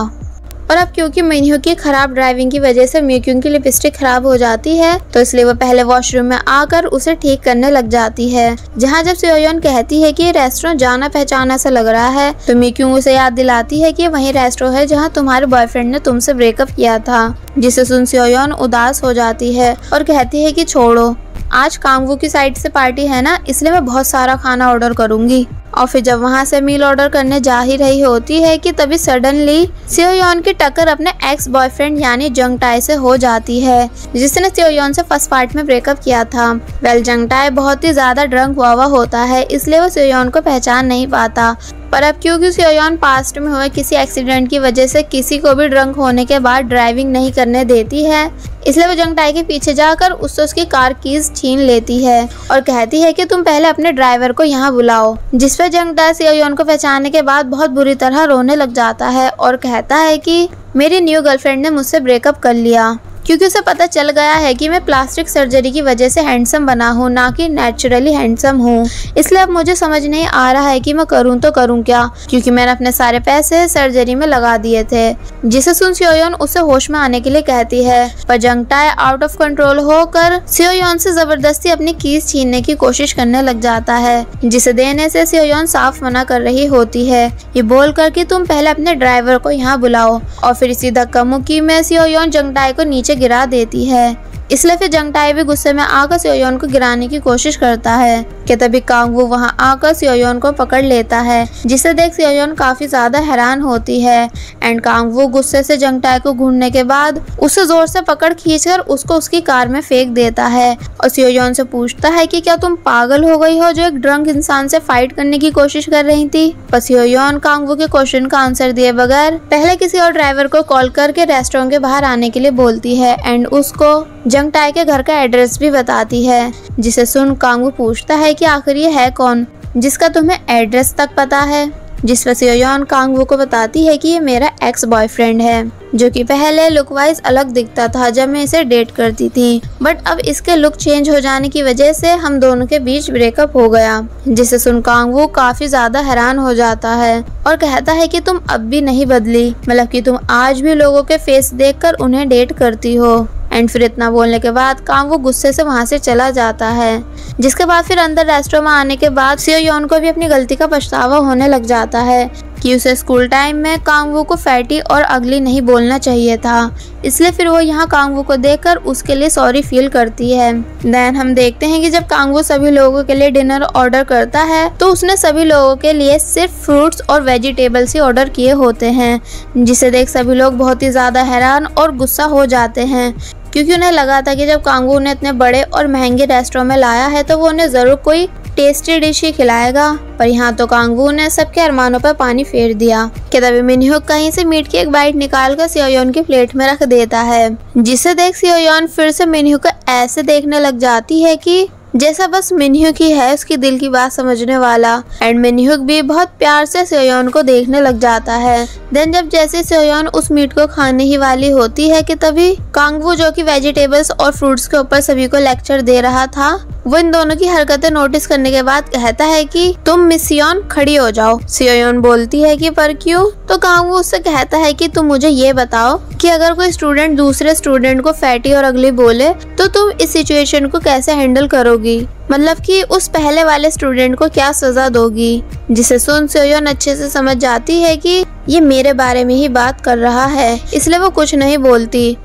और अब क्योंकि मिन ह्यूक की खराब ड्राइविंग की वजह से मी क्यूंग की लिपस्टिक खराब हो जाती है तो इसलिए वो पहले वॉशरूम में आकर उसे ठीक करने लग जाती है, जहाँ जब सियो योन कहती है कि ये रेस्टोरेंट जाना पहचाना सा लग रहा है तो मी क्यूंग उसे याद दिलाती है कि वही रेस्टोरेंट है जहाँ तुम्हारे बॉयफ्रेंड ने तुमसे ब्रेकअप किया था, जिसे सुन सियो योन उदास हो जाती है और कहती है कि छोड़ो, आज कांग वू की साइड से पार्टी है ना, इसलिए मैं बहुत सारा खाना ऑर्डर करूंगी। और फिर जब वहाँ से मील ऑर्डर करने जा ही रही होती है कि तभी सडनली सियो योन की टक्कर अपने एक्स बॉयफ्रेंड यानी जंग टाई से हो जाती है, जिसने सियो योन से फर्स्ट पार्ट में ब्रेकअप किया था। वेल जंग टाई बहुत ही ज्यादा ड्रंक हुआ हुआ होता है इसलिए वो सियो योन को पहचान नहीं पाता, पर अब क्योंकि सियो योन पास्ट में हुए किसी एक्सीडेंट की वजह से किसी को भी ड्रंक होने के बाद ड्राइविंग नहीं करने देती है, इसलिए वो जंग टाई के पीछे जाकर उससे उसकी कार कीज छीन लेती है और कहती है कि तुम पहले अपने ड्राइवर को यहाँ बुलाओ, जिस पर जंग टाई सियो योन को पहचानने के बाद बहुत बुरी तरह रोने लग जाता है और कहता है कि मेरी न्यू गर्लफ्रेंड ने मुझसे ब्रेकअप कर लिया क्योंकि उसे पता चल गया है कि मैं प्लास्टिक सर्जरी की वजह से हैंडसम बना हूँ, ना कि नेचुरली हैंडसम हूँ, इसलिए अब मुझे समझ नहीं आ रहा है कि मैं करूँ तो करूँ क्या, क्योंकि मैंने अपने सारे पैसे सर्जरी में लगा दिए थे, जिसे सुन सियो योन उसे होश में आने के लिए कहती है। पर जंग टाई आउट ऑफ कंट्रोल होकर सियो योन से जबरदस्ती अपनी कीज छीनने की कोशिश करने लग जाता है, जिसे देने से सियो योन साफ मना कर रही होती है, ये बोलकर कि तुम पहले अपने ड्राइवर को यहाँ बुलाओ। और फिर इसी धक्का मुक्की में सियो योन जंग टाई को नीचे गिरा देती है, इसलिए फिर जंग टाई भी गुस्से में आकर सियो योन को गिराने की कोशिश करता है कि तभी कांग वू वहाँ आकर सियो योन को पकड़ लेता है, जिसे देख सियो योन काफी ज्यादा हैरान होती है। एंड कांग वू गुस्से से जंग टाई को घूरने के बाद उसे जोर से पकड़ खींचकर उसको उसकी कार में फेंक देता है और सियो योन से पूछता है कि क्या तुम पागल हो गई हो जो एक ड्रंक इंसान से फाइट करने की कोशिश कर रही थी। पर सियो योन कांग वू के क्वेश्चन का आंसर दिए बगैर पहले किसी और ड्राइवर को कॉल करके रेस्टोरेंट के बाहर आने के लिए बोलती है एंड उसको जंग टाई के घर का एड्रेस भी बताती है, जिसे सुन कांग वू पूछता है कि आखिर ये है कौन जिसका तुम्हें एड्रेस तक पता है, जिस पर सेओ योन कांग वू को बताती है कि ये मेरा एक्स बॉयफ्रेंड है जो कि पहले लुक वाइज अलग दिखता था जब मैं इसे डेट करती थी, बट अब इसके लुक चेंज हो जाने की वजह से हम दोनों के बीच ब्रेकअप हो गया। जिसे सुन कांग वू काफी ज्यादा हैरान हो जाता है और कहता है कि तुम अब भी नहीं बदली, मतलब कि तुम आज भी लोगों के फेस देखकर उन्हें डेट करती हो। एंड फिर इतना बोलने के बाद कांग वू गुस्से से वहाँ से चला जाता है, जिसके बाद फिर अंदर रेस्टोरेंट में आने के बाद सेओ योन को भी अपनी गलती का पछतावा होने लग जाता है कि उसे स्कूल टाइम में कांग वू को फैटी और अगली नहीं बोलना चाहिए था, इसलिए फिर वो यहाँ कांग वू को देखकर उसके लिए सॉरी फील करती है। देन हम देखते हैं कि जब कांग वू सभी लोगों के लिए डिनर ऑर्डर करता है तो उसने सभी लोगों के लिए सिर्फ फ्रूट्स और वेजिटेबल्स ही ऑर्डर किए होते हैं, जिसे देख सभी लोग बहुत ही ज़्यादा हैरान और गुस्सा हो जाते हैं, क्योंकि उन्हें लगा था कि जब कांग वू उन्हें इतने बड़े और महंगे रेस्टोरेंट में लाया है तो वो उन्हें ज़रूर कोई टेस्टी डिश ही खिलाएगा, पर यहाँ तो कांग वू ने सबके अरमानों पर पानी फेर दिया। के तभी मिन ह्यूक कहीं से मीट की एक बाइट निकाल कर सेओ योन की प्लेट में रख देता है, जिसे देख सेओ योन फिर से मिन ह्यूक को ऐसे देखने लग जाती है कि जैसा बस मिन ह्यूक ही है उसकी दिल की बात समझने वाला। एंड मिन ह्यूक भी बहुत प्यार से सेओ योन को देखने लग जाता है। देन जब जैसे सेओ योन उस मीट को खाने ही वाली होती है कि तभी कांग वू जो कि वेजिटेबल्स और फ्रूट्स के ऊपर सभी को लेक्चर दे रहा था, वो इन दोनों की हरकतें नोटिस करने के बाद कहता है कि तुम मिस योन खड़ी हो जाओ। सेओ योन बोलती है कि पर क्यों, तो कांग वू उससे कहता है कि तुम मुझे ये बताओ कि अगर कोई स्टूडेंट दूसरे स्टूडेंट को फैटी और अगली बोले तो तुम इस सिचुएशन को कैसे हैंडल करोगी, मतलब कि उस पहले वाले स्टूडेंट को क्या सजा दोगी। जिसे सुन सेओ योन अच्छे से समझ जाती है कि ये मेरे बारे में ही बात कर रहा है, इसलिए वो कुछ नहीं बोलती।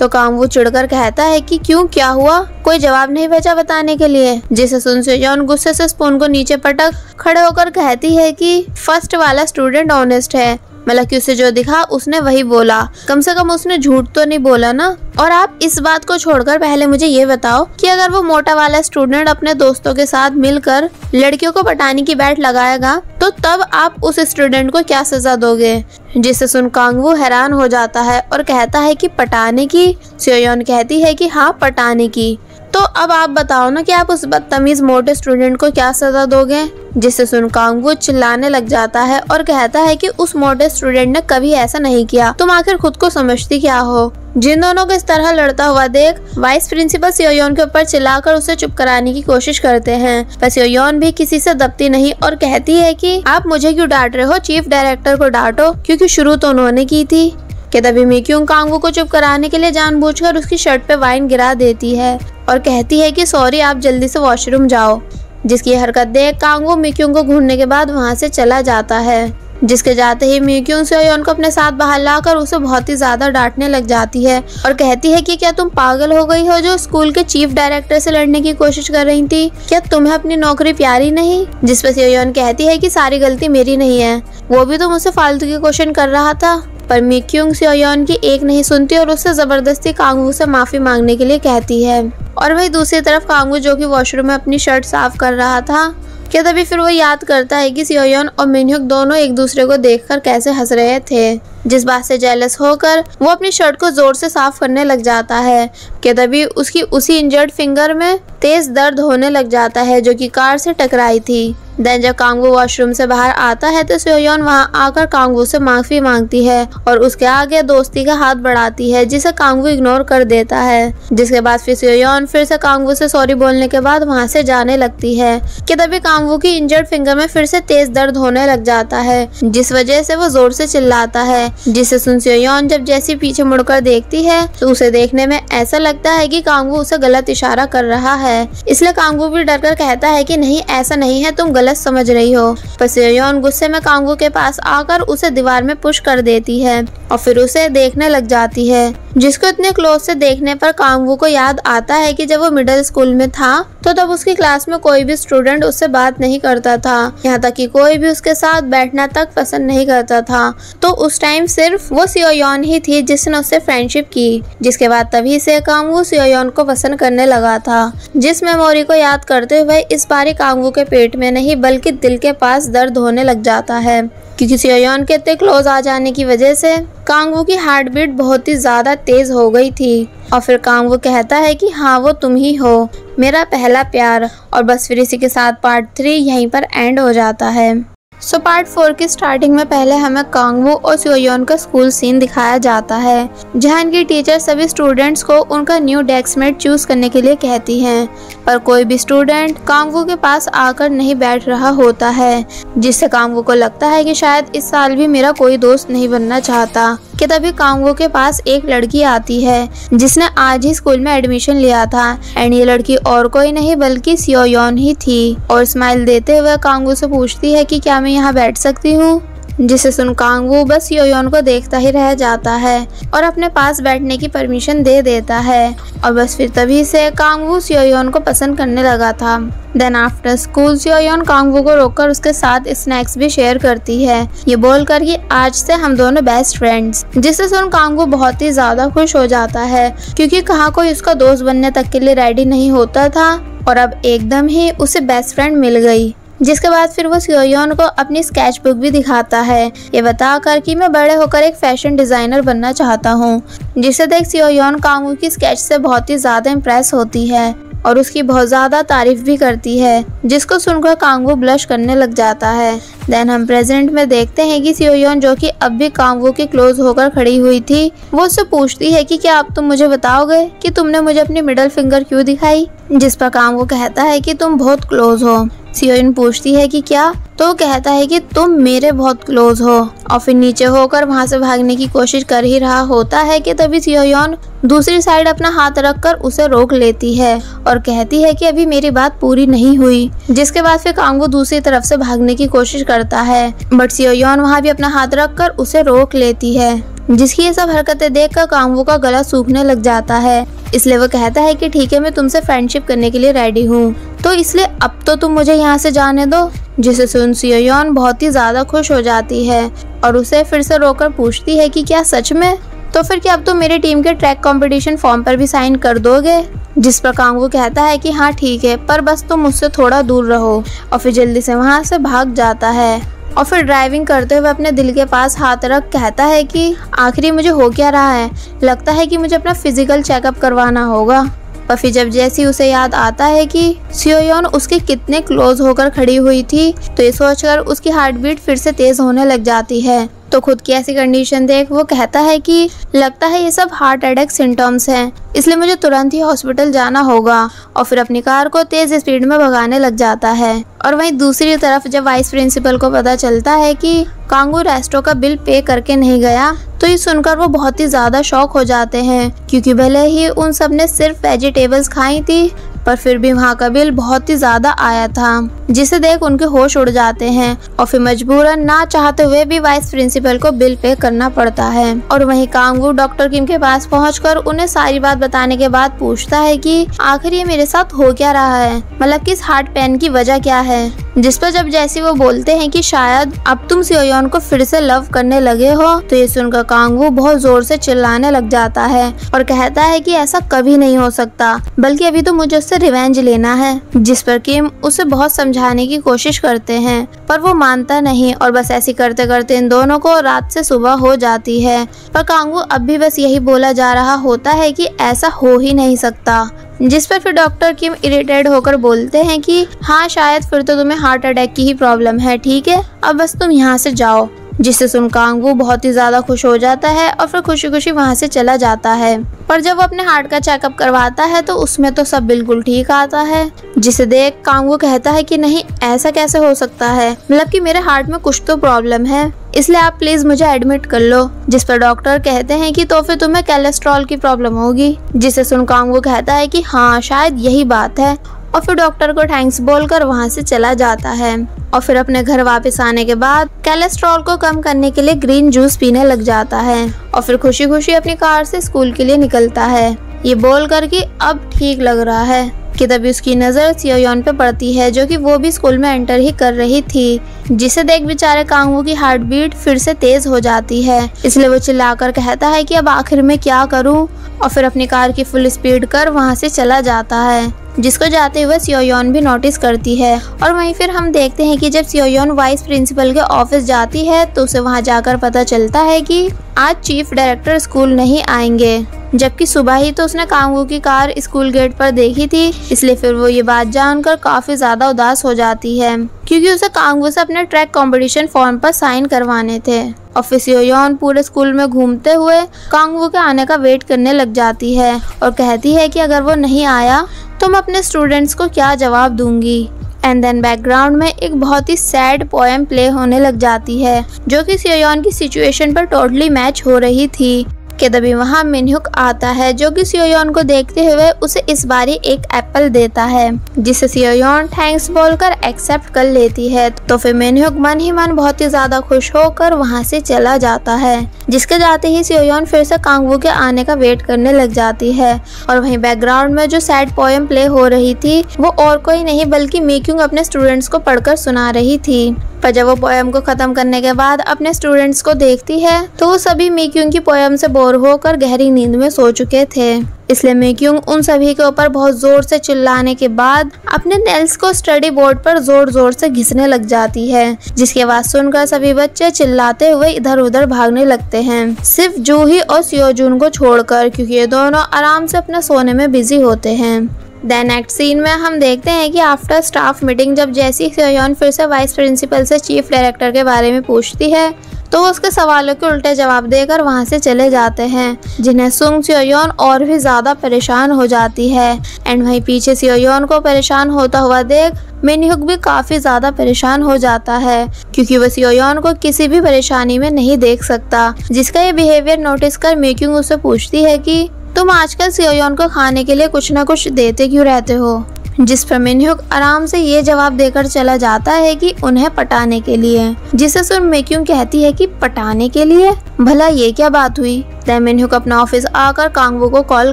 तो कांग वू चिढ़कर कहता है कि क्यों, क्या हुआ, कोई जवाब नहीं बचा बताने के लिए। जिसे सुन सेओ योन गुस्से से स्पून को नीचे पटक खड़े होकर कहती है कि फर्स्ट वाला स्टूडेंट ऑनेस्ट है, मतलब कि उसे जो दिखा उसने वही बोला, कम से कम उसने झूठ तो नहीं बोला ना। और आप इस बात को छोड़कर पहले मुझे ये बताओ कि अगर वो मोटा वाला स्टूडेंट अपने दोस्तों के साथ मिलकर लड़कियों को पटाने की बैट लगाएगा तो तब आप उस स्टूडेंट को क्या सजा दोगे। जिसे सुन कांग वू हैरान हो जाता है और कहता है कि पटाने की। सेओ योन कहती है कि हाँ पटाने की, तो अब आप बताओ ना कि आप उस बदतमीज मोटे स्टूडेंट को क्या सजा दोगे। जिसे सुन कांग वू चिल्लाने लग जाता है और कहता है कि उस मोटे स्टूडेंट ने कभी ऐसा नहीं किया, तुम आखिर खुद को समझती क्या हो। जिन दोनों को इस तरह लड़ता हुआ देख वाइस प्रिंसिपल सेओ योन के ऊपर चिल्लाकर उसे चुप कराने की कोशिश करते हैं, पर सेओ योन भी किसी से दबती नहीं और कहती है कि आप मुझे क्यों डांट रहे हो, चीफ डायरेक्टर को डांटो, क्योंकि शुरू तो उन्होंने की थी। के तभी मी क्यूंग कांग वू को चुप कराने के लिए जानबूझकर उसकी शर्ट पे वाइन गिरा देती है और कहती है कि सॉरी आप जल्दी से वॉशरूम जाओ। जिसकी हरकत देख कांग वू मी क्यूंग को घूरने के बाद वहां से चला जाता है, जिसके जाते ही मी क्यूंग सेओ योन को अपने साथ बाहर लाकर उसे बहुत ही ज्यादा डांटने लग जाती है और कहती है कि क्या तुम पागल हो गई हो जो स्कूल के चीफ डायरेक्टर से लड़ने की कोशिश कर रही थी, क्या तुम्हें अपनी नौकरी प्यारी नहीं। जिस पर सेओ योन कहती है कि सारी गलती मेरी नहीं है, वो भी तो मुझसे फालतू के क्वेश्चन कर रहा था। पर मी क्यूंग सेओ योन की एक नहीं सुनती और उससे जबरदस्ती कांग वू से माफी मांगने के लिए कहती है। और वही दूसरी तरफ कांग वू जो कि वॉशरूम में अपनी शर्ट साफ कर रहा था, क्या तभी फिर वो याद करता है कि सेओ योन और मिन ह्यूक दोनों एक दूसरे को देखकर कैसे हंस रहे थे, जिस बात से जेलस होकर वो अपनी शर्ट को जोर से साफ करने लग जाता है। क्या तभी उसकी उसी इंजर्ड फिंगर में तेज दर्द होने लग जाता है जो कि कार से टकराई थी। देन जब कांग वू वॉशरूम से बाहर आता है तो सेओ योन वहां आकर कांग वू से माफी मांगती है और उसके आगे दोस्ती का हाथ बढ़ाती है, जिसे कांग वू इग्नोर कर देता है। जिसके बाद फिर सेओ योन फिर से कांग वू से सॉरी बोलने के बाद वहां से जाने लगती है कि तभी कांग वू की इंजर्ड फिंगर में फिर से तेज दर्द होने लग जाता है, जिस वजह से वो जोर से चिल्लाता है। जिसे सुन सेओ योन जब जैसी पीछे मुड़कर देखती है तो उसे देखने में ऐसा लगता है कि कांग वू उसे गलत इशारा कर रहा है, इसलिए कांग वू भी डर कर कहता है कि नहीं ऐसा नहीं है, तुम समझ रही हो। पर सेओ योन गुस्से में कांग वू के पास आकर उसे दीवार में पुश कर देती है और फिर उसे देखने लग जाती है, जिसको इतने क्लोज से देखने पर कांग वू को याद आता है कि जब वो मिडिल स्कूल में था तो तब उसकी क्लास में कोई भी स्टूडेंट उससे बात नहीं करता था, यहाँ तक कि कोई भी उसके साथ बैठना तक पसंद नहीं करता था, तो उस टाइम सिर्फ वो सेओ योन ही थी जिसने उससे फ्रेंडशिप की। जिसके बाद तभी से कांग वू सेओ योन को पसंद करने लगा था, जिस मेमोरी को याद करते हुए इस बारी कांग वू के पेट में नहीं बल्कि दिल के पास दर्द होने लग जाता है। क्योंकि सेओयोन के इतने क्लोज आ जाने की वजह से कांग वू की हार्ट बीट बहुत ही ज़्यादा तेज़ हो गई थी। और फिर कांग वू कहता है कि हाँ वो तुम ही हो, मेरा पहला प्यार। और बस फिर इसी के साथ पार्ट थ्री यहीं पर एंड हो जाता है। सो पार्ट फोर की स्टार्टिंग में पहले हमें कांग वू और सेओ योन का स्कूल सीन दिखाया जाता है, जहां इनकी टीचर सभी स्टूडेंट्स को उनका न्यू डेस्कमेट चूज करने के लिए कहती हैं, पर कोई भी स्टूडेंट कांग वू के पास आकर नहीं बैठ रहा होता है, जिससे कांग वू को लगता है कि शायद इस साल भी मेरा कोई दोस्त नहीं बनना चाहता। कि तभी कांग वू के पास एक लड़की आती है जिसने आज ही स्कूल में एडमिशन लिया था, एंड ये लड़की और कोई नहीं बल्कि सेओ योन ही थी। और स्माइल देते हुए कांग वू से पूछती है कि क्या मैं यहाँ बैठ सकती हूँ, जिसे सुन कांग वू बस सेओ योन को देखता ही रह जाता है और अपने पास बैठने की परमिशन दे देता है। और बस फिर तभी से कांग वू सेओ योन को पसंद करने लगा था। Then after school Seo Yeon Kang Woo को रोककर उसके साथ स्नैक्स भी शेयर करती है, ये बोलकर कि आज से हम दोनों बेस्ट फ्रेंड्स, जिससे सुन कांग वू बहुत ही ज्यादा खुश हो जाता है, क्योंकि कहाँ कोई उसका दोस्त बनने तक के लिए रेडी नहीं होता था और अब एकदम ही उसे बेस्ट फ्रेंड मिल गई। जिसके बाद फिर वो सेओ योन को अपनी स्केच बुक भी दिखाता है, ये बताकर कि मैं बड़े होकर एक फैशन डिजाइनर बनना चाहता हूँ, जिसे देख सेओ योन कांग वू की स्केच से बहुत ही ज्यादा इम्प्रेस होती है और उसकी बहुत ज्यादा तारीफ भी करती है, जिसको सुनकर कांग वू ब्लश करने लग जाता है। देन हम प्रेजेंट में देखते हैं कि सेओ योन, जो कि अब भी कांग वू के क्लोज होकर खड़ी हुई थी, वो उससे पूछती है कि क्या अब तुम मुझे बताओगे कि तुमने मुझे अपनी मिडिल फिंगर क्यों दिखाई, जिस पर कांग वू कहता है कि तुम बहुत क्लोज हो। सेओ योन पूछती है कि क्या, तो वो कहता है कि तुम मेरे बहुत क्लोज हो, और फिर नीचे होकर वहाँ से भागने की कोशिश कर ही रहा होता है कि तभी सेओ योन दूसरी साइड अपना हाथ रखकर उसे रोक लेती है और कहती है कि अभी मेरी बात पूरी नहीं हुई। जिसके बाद फिर कांग वू दूसरी तरफ से भागने की कोशिश करता है, बट सेओ योन वहाँ भी अपना हाथ रखकर उसे रोक लेती है, जिसकी ये सब हरकतें देखकर कांग वू का गला सूखने लग जाता है। इसलिए वो कहता है कि ठीक है, मैं तुमसे फ्रेंडशिप करने के लिए रेडी हूँ, तो इसलिए अब तो तुम मुझे यहाँ से जाने दो। जिसे सुन सेओ योन बहुत ही ज्यादा खुश हो जाती है और उसे फिर से रोककर पूछती है कि क्या सच में, तो फिर क्या अब तुम मेरी टीम के ट्रैक कंपटीशन फॉर्म पर भी साइन कर दोगे, जिस पर कांग वू कहता है कि हाँ ठीक है, पर बस तुम मुझसे थोड़ा दूर रहो। और फिर जल्दी से वहाँ से भाग जाता है और फिर ड्राइविंग करते हुए अपने दिल के पास हाथ रख कहता है कि आखिर मुझे हो क्या रहा है, लगता है कि मुझे अपना फिजिकल चेकअप करवाना होगा। पर फिर जब जैसी उसे याद आता है कि सेओ योन उसके कितने क्लोज होकर खड़ी हुई थी, तो ये सोचकर उसकी हार्ट बीट फिर से तेज होने लग जाती है। तो खुद की ऐसी कंडीशन देख वो कहता है कि लगता है ये सब हार्ट अटैक सिम्टम्स हैं, इसलिए मुझे तुरंत ही हॉस्पिटल जाना होगा। और फिर अपनी कार को तेज स्पीड में भगाने लग जाता है। और वहीं दूसरी तरफ जब वाइस प्रिंसिपल को पता चलता है कि कांग वू रेस्टो का बिल पे करके नहीं गया, तो ये सुनकर वो बहुत ही ज्यादा शॉक हो जाते हैं, क्योंकि भले ही उन सब ने सिर्फ वेजिटेबल्स खाई थी, पर फिर भी वहाँ का बिल बहुत ही ज्यादा आया था, जिसे देख उनके होश उड़ जाते हैं। और फिर मजबूरन ना चाहते हुए भी वाइस प्रिंसिपल को बिल पे करना पड़ता है। और वहीं कांग वू डॉक्टर किम के पास पहुंचकर उन्हें सारी बात बताने के बाद पूछता है कि आखिर ये मेरे साथ हो क्या रहा है, मतलब कि इस हार्ट पेन की वजह क्या है। जिस पर जब जैसी वो बोलते हैं कि शायद अब तुम सेओ योन को फिर से लव करने लगे हो, तो ये सुनकर कांग वू बहुत जोर से चिल्लाने लग जाता है और कहता है कि ऐसा कभी नहीं हो सकता, बल्कि अभी तो मुझे उससे रिवेंज लेना है। जिस पर किम उसे बहुत समझाने की कोशिश करते हैं, पर वो मानता नहीं। और बस ऐसी करते करते इन दोनों को रात से सुबह हो जाती है, पर कांग वू अब भी बस यही बोला जा रहा होता है कि ऐसा हो ही नहीं सकता। जिस पर फिर डॉक्टर किम इरिटेट होकर बोलते हैं कि हाँ शायद फिर तो तुम्हें हार्ट अटैक की ही प्रॉब्लम है, ठीक है अब बस तुम यहाँ से जाओ। जिससे सुन कांग वू बहुत ही ज्यादा खुश हो जाता है और फिर खुशी खुशी वहाँ से चला जाता है। पर जब वो अपने हार्ट का चेकअप करवाता है तो उसमें तो सब बिल्कुल ठीक आता है, जिसे देख कांग वू कहता है कि नहीं ऐसा कैसे हो सकता है, मतलब कि मेरे हार्ट में कुछ तो प्रॉब्लम है, इसलिए आप प्लीज मुझे एडमिट कर लो। जिस पर डॉक्टर कहते हैं कि तो फिर तुम्हें कोलेस्ट्रॉल की प्रॉब्लम होगी, जिसे सुन कांग वू कहता है कि हाँ शायद यही बात है। और फिर डॉक्टर को थैंक्स बोलकर वहाँ से चला जाता है। और फिर अपने घर वापस आने के बाद कोलेस्ट्रॉल को कम करने के लिए ग्रीन जूस पीने लग जाता है और फिर खुशी खुशी अपनी कार से स्कूल के लिए निकलता है, ये बोलकर कि अब ठीक लग रहा है। कि तभी उसकी नज़र सेओ योन पे पड़ती है, जो कि वो भी स्कूल में एंटर ही कर रही थी, जिसे देख बेचारे कांग वू की हार्ट बीट फिर से तेज हो जाती है। इसलिए वो चिल्लाकर कहता है कि अब आखिर में क्या करूं, और फिर अपनी कार की फुल स्पीड कर वहां से चला जाता है। जिसको जाते हुए सेओ योन भी नोटिस करती है। और वहीं फिर हम देखते हैं कि जब सेओ योन वाइस प्रिंसिपल के ऑफिस जाती है तो उसे वहां जाकर पता चलता है कि आज चीफ डायरेक्टर स्कूल नहीं आएंगे, जबकि सुबह ही तो उसने कांग वू की कार स्कूल गेट पर देखी थी। इसलिए फिर वो ये बात जानकर काफी ज्यादा उदास हो जाती है क्योंकि उसे कांग वू से अपने ट्रैक कंपटीशन फॉर्म पर साइन करवाने थे। और फिर सेओ योन पूरे स्कूल में घूमते हुए कांग वू के आने का वेट करने लग जाती है और कहती है कि अगर वो नहीं आया तो मैं अपने स्टूडेंट्स को क्या जवाब दूंगी। एंड देन बैकग्राउंड में एक बहुत ही सैड पोएम प्ले होने लग जाती है जो कि सेओ योन की सिचुएशन पर टोटली मैच हो रही थी कि तभी वहाँ मिन ह्यूक आता है जो कि सेओ योन को देखते हुए उसे इस बारी एक एप्पल देता है, जिसे सेओ योन थैंक्स बोलकर एक्सेप्ट कर लेती है। तो फिर मिन ह्यूक मन ही मन बहुत ही ज्यादा खुश होकर वहाँ से चला जाता है, जिसके जाते ही सेओ योन फिर से कांग वू के आने का वेट करने लग जाती है। और वहीं बैकग्राउंड में जो सैड पोएम प्ले हो रही थी वो और कोई नहीं बल्कि मी क्यूंग अपने स्टूडेंट्स को पढ़कर सुना रही थी। पर जब वो पोएम को खत्म करने के बाद अपने स्टूडेंट्स को देखती है तो वो सभी मी क्यूंग की पोएम से बोर होकर गहरी नींद में सो चुके थे। इसलिए मी क्यूंग उन सभी के ऊपर बहुत जोर से चिल्लाने के बाद अपने नेल्स को स्टडी बोर्ड पर जोर जोर से घिसने लग जाती है, जिसके बाद सुनकर सभी बच्चे चिल्लाते हुए इधर उधर भागने लगते हैं, सिर्फ जू ही और सेओ जून को छोड़कर, क्योंकि ये दोनों आराम से अपने सोने में बिजी होते हैं। देन नेक्स्ट सीन में हम देखते हैं कि आफ्टर स्टाफ मीटिंग जब जैसी सेओ योन फिर से वाइस प्रिंसिपल से चीफ डायरेक्टर के बारे में पूछती है तो वो उसके सवालों के उल्टे जवाब देकर वहाँ से चले जाते हैं, जिन्हें सुन सेओ योन और भी ज्यादा परेशान हो जाती है। एंड वहीं पीछे सेओ योन को परेशान होता हुआ देख मिन ह्यूक भी काफी ज्यादा परेशान हो जाता है क्योंकि वो सेओ योन को किसी भी परेशानी में नहीं देख सकता, जिसका ये बिहेवियर नोटिस कर मी क्यूंग उससे पूछती है कि तुम आजकल सेओ योन को खाने के लिए कुछ ना कुछ देते क्यों रहते हो, जिस पर मिन ह्यूक आराम से ये जवाब देकर चला जाता है कि उन्हें पटाने के लिए, जिसे सुन मी क्यूंग कहती है कि पटाने के लिए, भला ये क्या बात हुई। तब मिन ह्यूक अपना ऑफिस आकर कांग वू को कॉल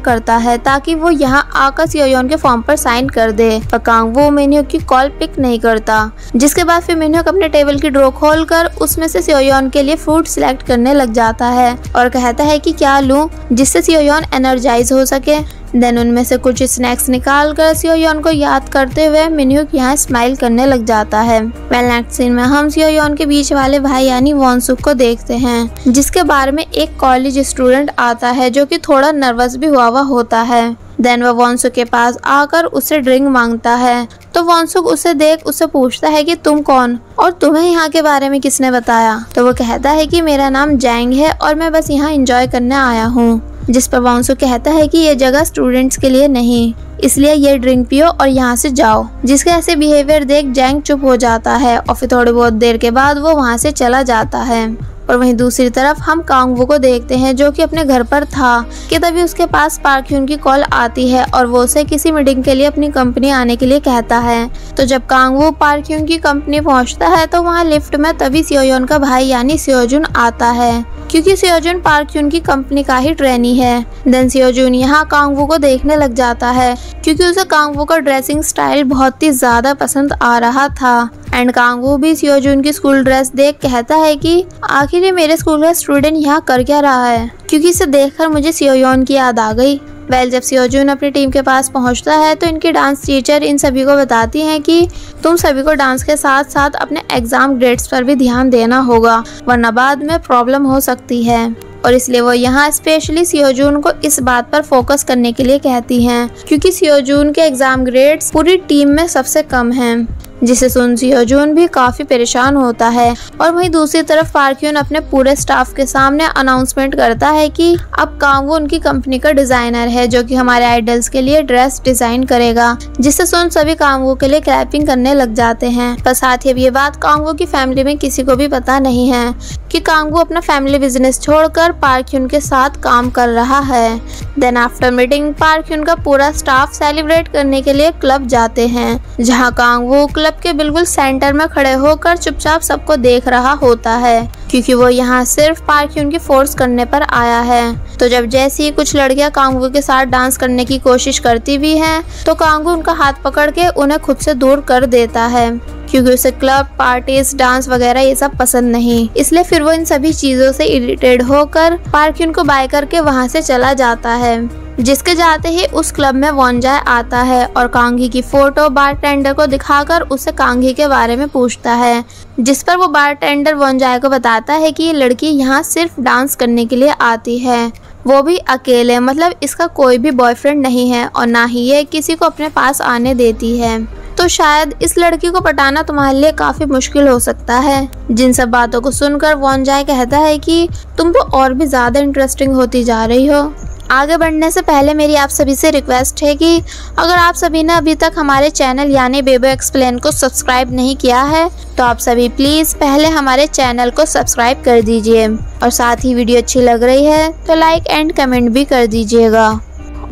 करता है ताकि वो यहाँ आकर सेओ योन के फॉर्म पर साइन कर दे, पर कांग वू मिन ह्यूक की कॉल पिक नहीं करता। जिसके बाद फिर मिन ह्यूक अपने टेबल की ड्रॉ खोलकर उसमें से सेओ योन के लिए फ्रूट सिलेक्ट करने लग जाता है और कहता है कि क्या लूं जिससे सेओ योन एनर्जाइज हो सके। देन उनमें से कुछ स्नैक्स निकालकर सेओ योन को याद करते हुए मिन ह्यूक यहाँ स्माइल करने लग जाता है। वेल नेक्स्ट सीन में हम सेओ योन के बीच वाले भाई यानी वोन सुक को देखते हैं, जिसके बारे में एक कॉलेज स्टूडेंट आता है जो कि थोड़ा नर्वस भी हुआ हुआ होता है। देन वह वोन सुक के पास आकर उससे ड्रिंक मांगता है तो वोन सुक उसे देख उसे पूछता है कि तुम कौन और तुम्हें यहाँ के बारे में किसने बताया। तो वो कहता है कि मेरा नाम जैंग है और मैं बस यहाँ एंजॉय करने आया हूँ, जिस पर वोन सुक कहता है कि ये जगह स्टूडेंट्स के लिए नहीं, इसलिए ये ड्रिंक पियो और यहाँ से जाओ। जिसके ऐसे बिहेवियर देख जैंग चुप हो जाता है और फिर थोड़ी बहुत देर के बाद वो वहाँ से चला जाता है। और वहीं दूसरी तरफ हम कांग वू को देखते हैं जो कि अपने घर पर था कि तभी उसके पास पार्क ह्यून की कॉल आती है और वो उसे किसी मीटिंग के लिए अपनी कंपनी आने के लिए कहता है। तो जब कांग वू पार्क ह्यून की कंपनी पहुंचता है तो वहां लिफ्ट में तभी सेओ योन का भाई यानी सेओ जून आता है, क्योंकि सेओ जून पार्क ह्यून की कंपनी का ही ट्रेनी है। देन सेओ जून यहाँ कांग वू को देखने लग जाता है क्योंकि उसे कांग वू का ड्रेसिंग स्टाइल बहुत ही ज्यादा पसंद आ रहा था। एंड कांग वू भी सेओ जून की स्कूल ड्रेस देख कहता है कि आखिर ये मेरे स्कूल का स्टूडेंट यहाँ कर क्या रहा है, क्योंकि इसे देखकर मुझे सेओ योन की याद आ गई। वेल जब सेओ जून अपनी टीम के पास पहुँचता है तो इनकी डांस टीचर इन सभी को बताती हैं कि तुम सभी को डांस के साथ साथ अपने एग्जाम ग्रेड्स पर भी ध्यान देना होगा, वरना बाद में प्रॉब्लम हो सकती है। और इसलिए वो यहाँ स्पेशली सेओ जून को इस बात पर फोकस करने के लिए कहती हैं क्योंकि सेओ जून के एग्जाम ग्रेड्स पूरी टीम में सबसे कम हैं, जिसे सुन सेओ जून भी काफी परेशान होता है। और वहीं दूसरी तरफ पार्क ह्यून अपने पूरे स्टाफ के सामने अनाउंसमेंट करता है कि अब कांग वू उनकी कंपनी का डिजाइनर है जो कि हमारे आइडल्स के लिए ड्रेस डिजाइन करेगा, जिससे सुन सभी कांग वू के लिए क्लैपिंग करने लग जाते हैं। पर साथ ही अब ये बात कांग वू की फैमिली में किसी को भी पता नहीं है कि कांग वू अपना फैमिली बिजनेस छोड़कर पार्क ह्यून के साथ काम कर रहा है। Then after meeting Park Hyun का पूरा स्टाफ सेलिब्रेट करने के लिए क्लब जाते हैं, जहाँ कांग वू क्लब के बिल्कुल सेंटर में खड़े होकर चुपचाप सबको देख रहा होता है क्योंकि वो यहाँ सिर्फ पार्क ह्यून की फोर्स करने पर आया है। तो जब जैसी कुछ लड़कियाँ कांग वू के साथ डांस करने की कोशिश करती भी हैं तो कांग वू उनका हाथ पकड़ के उन्हें खुद से दूर कर देता है क्योंकि उसे क्लब पार्टीज डांस वगैरह ये सब पसंद नहीं। इसलिए फिर वो इन सभी चीजों से इरिटेट होकर पार्क ह्यून को बाय करके वहाँ से चला जाता है। जिसके जाते ही उस क्लब में वॉन जाए आता है और कांग ही की फोटो बारटेंडर को दिखाकर उसे कांग ही के बारे में पूछता है, जिस पर वो बारटेंडर वॉन जाए को बताता है कि ये लड़की यहाँ सिर्फ डांस करने के लिए आती है, वो भी अकेले, मतलब इसका कोई भी बॉयफ्रेंड नहीं है और ना ही ये किसी को अपने पास आने देती है, तो शायद इस लड़की को पटाना तुम्हारे लिए काफी मुश्किल हो सकता है। जिन सब बातों को सुनकर वॉन जाए कहता है कि तुम तो और भी ज्यादा इंटरेस्टिंग होती जा रही हो। आगे बढ़ने से पहले मेरी आप सभी से रिक्वेस्ट है कि अगर आप सभी ने अभी तक हमारे चैनल यानी बेबो एक्सप्लेन को सब्सक्राइब नहीं किया है तो आप सभी प्लीज़ पहले हमारे चैनल को सब्सक्राइब कर दीजिए और साथ ही वीडियो अच्छी लग रही है तो लाइक एंड कमेंट भी कर दीजिएगा।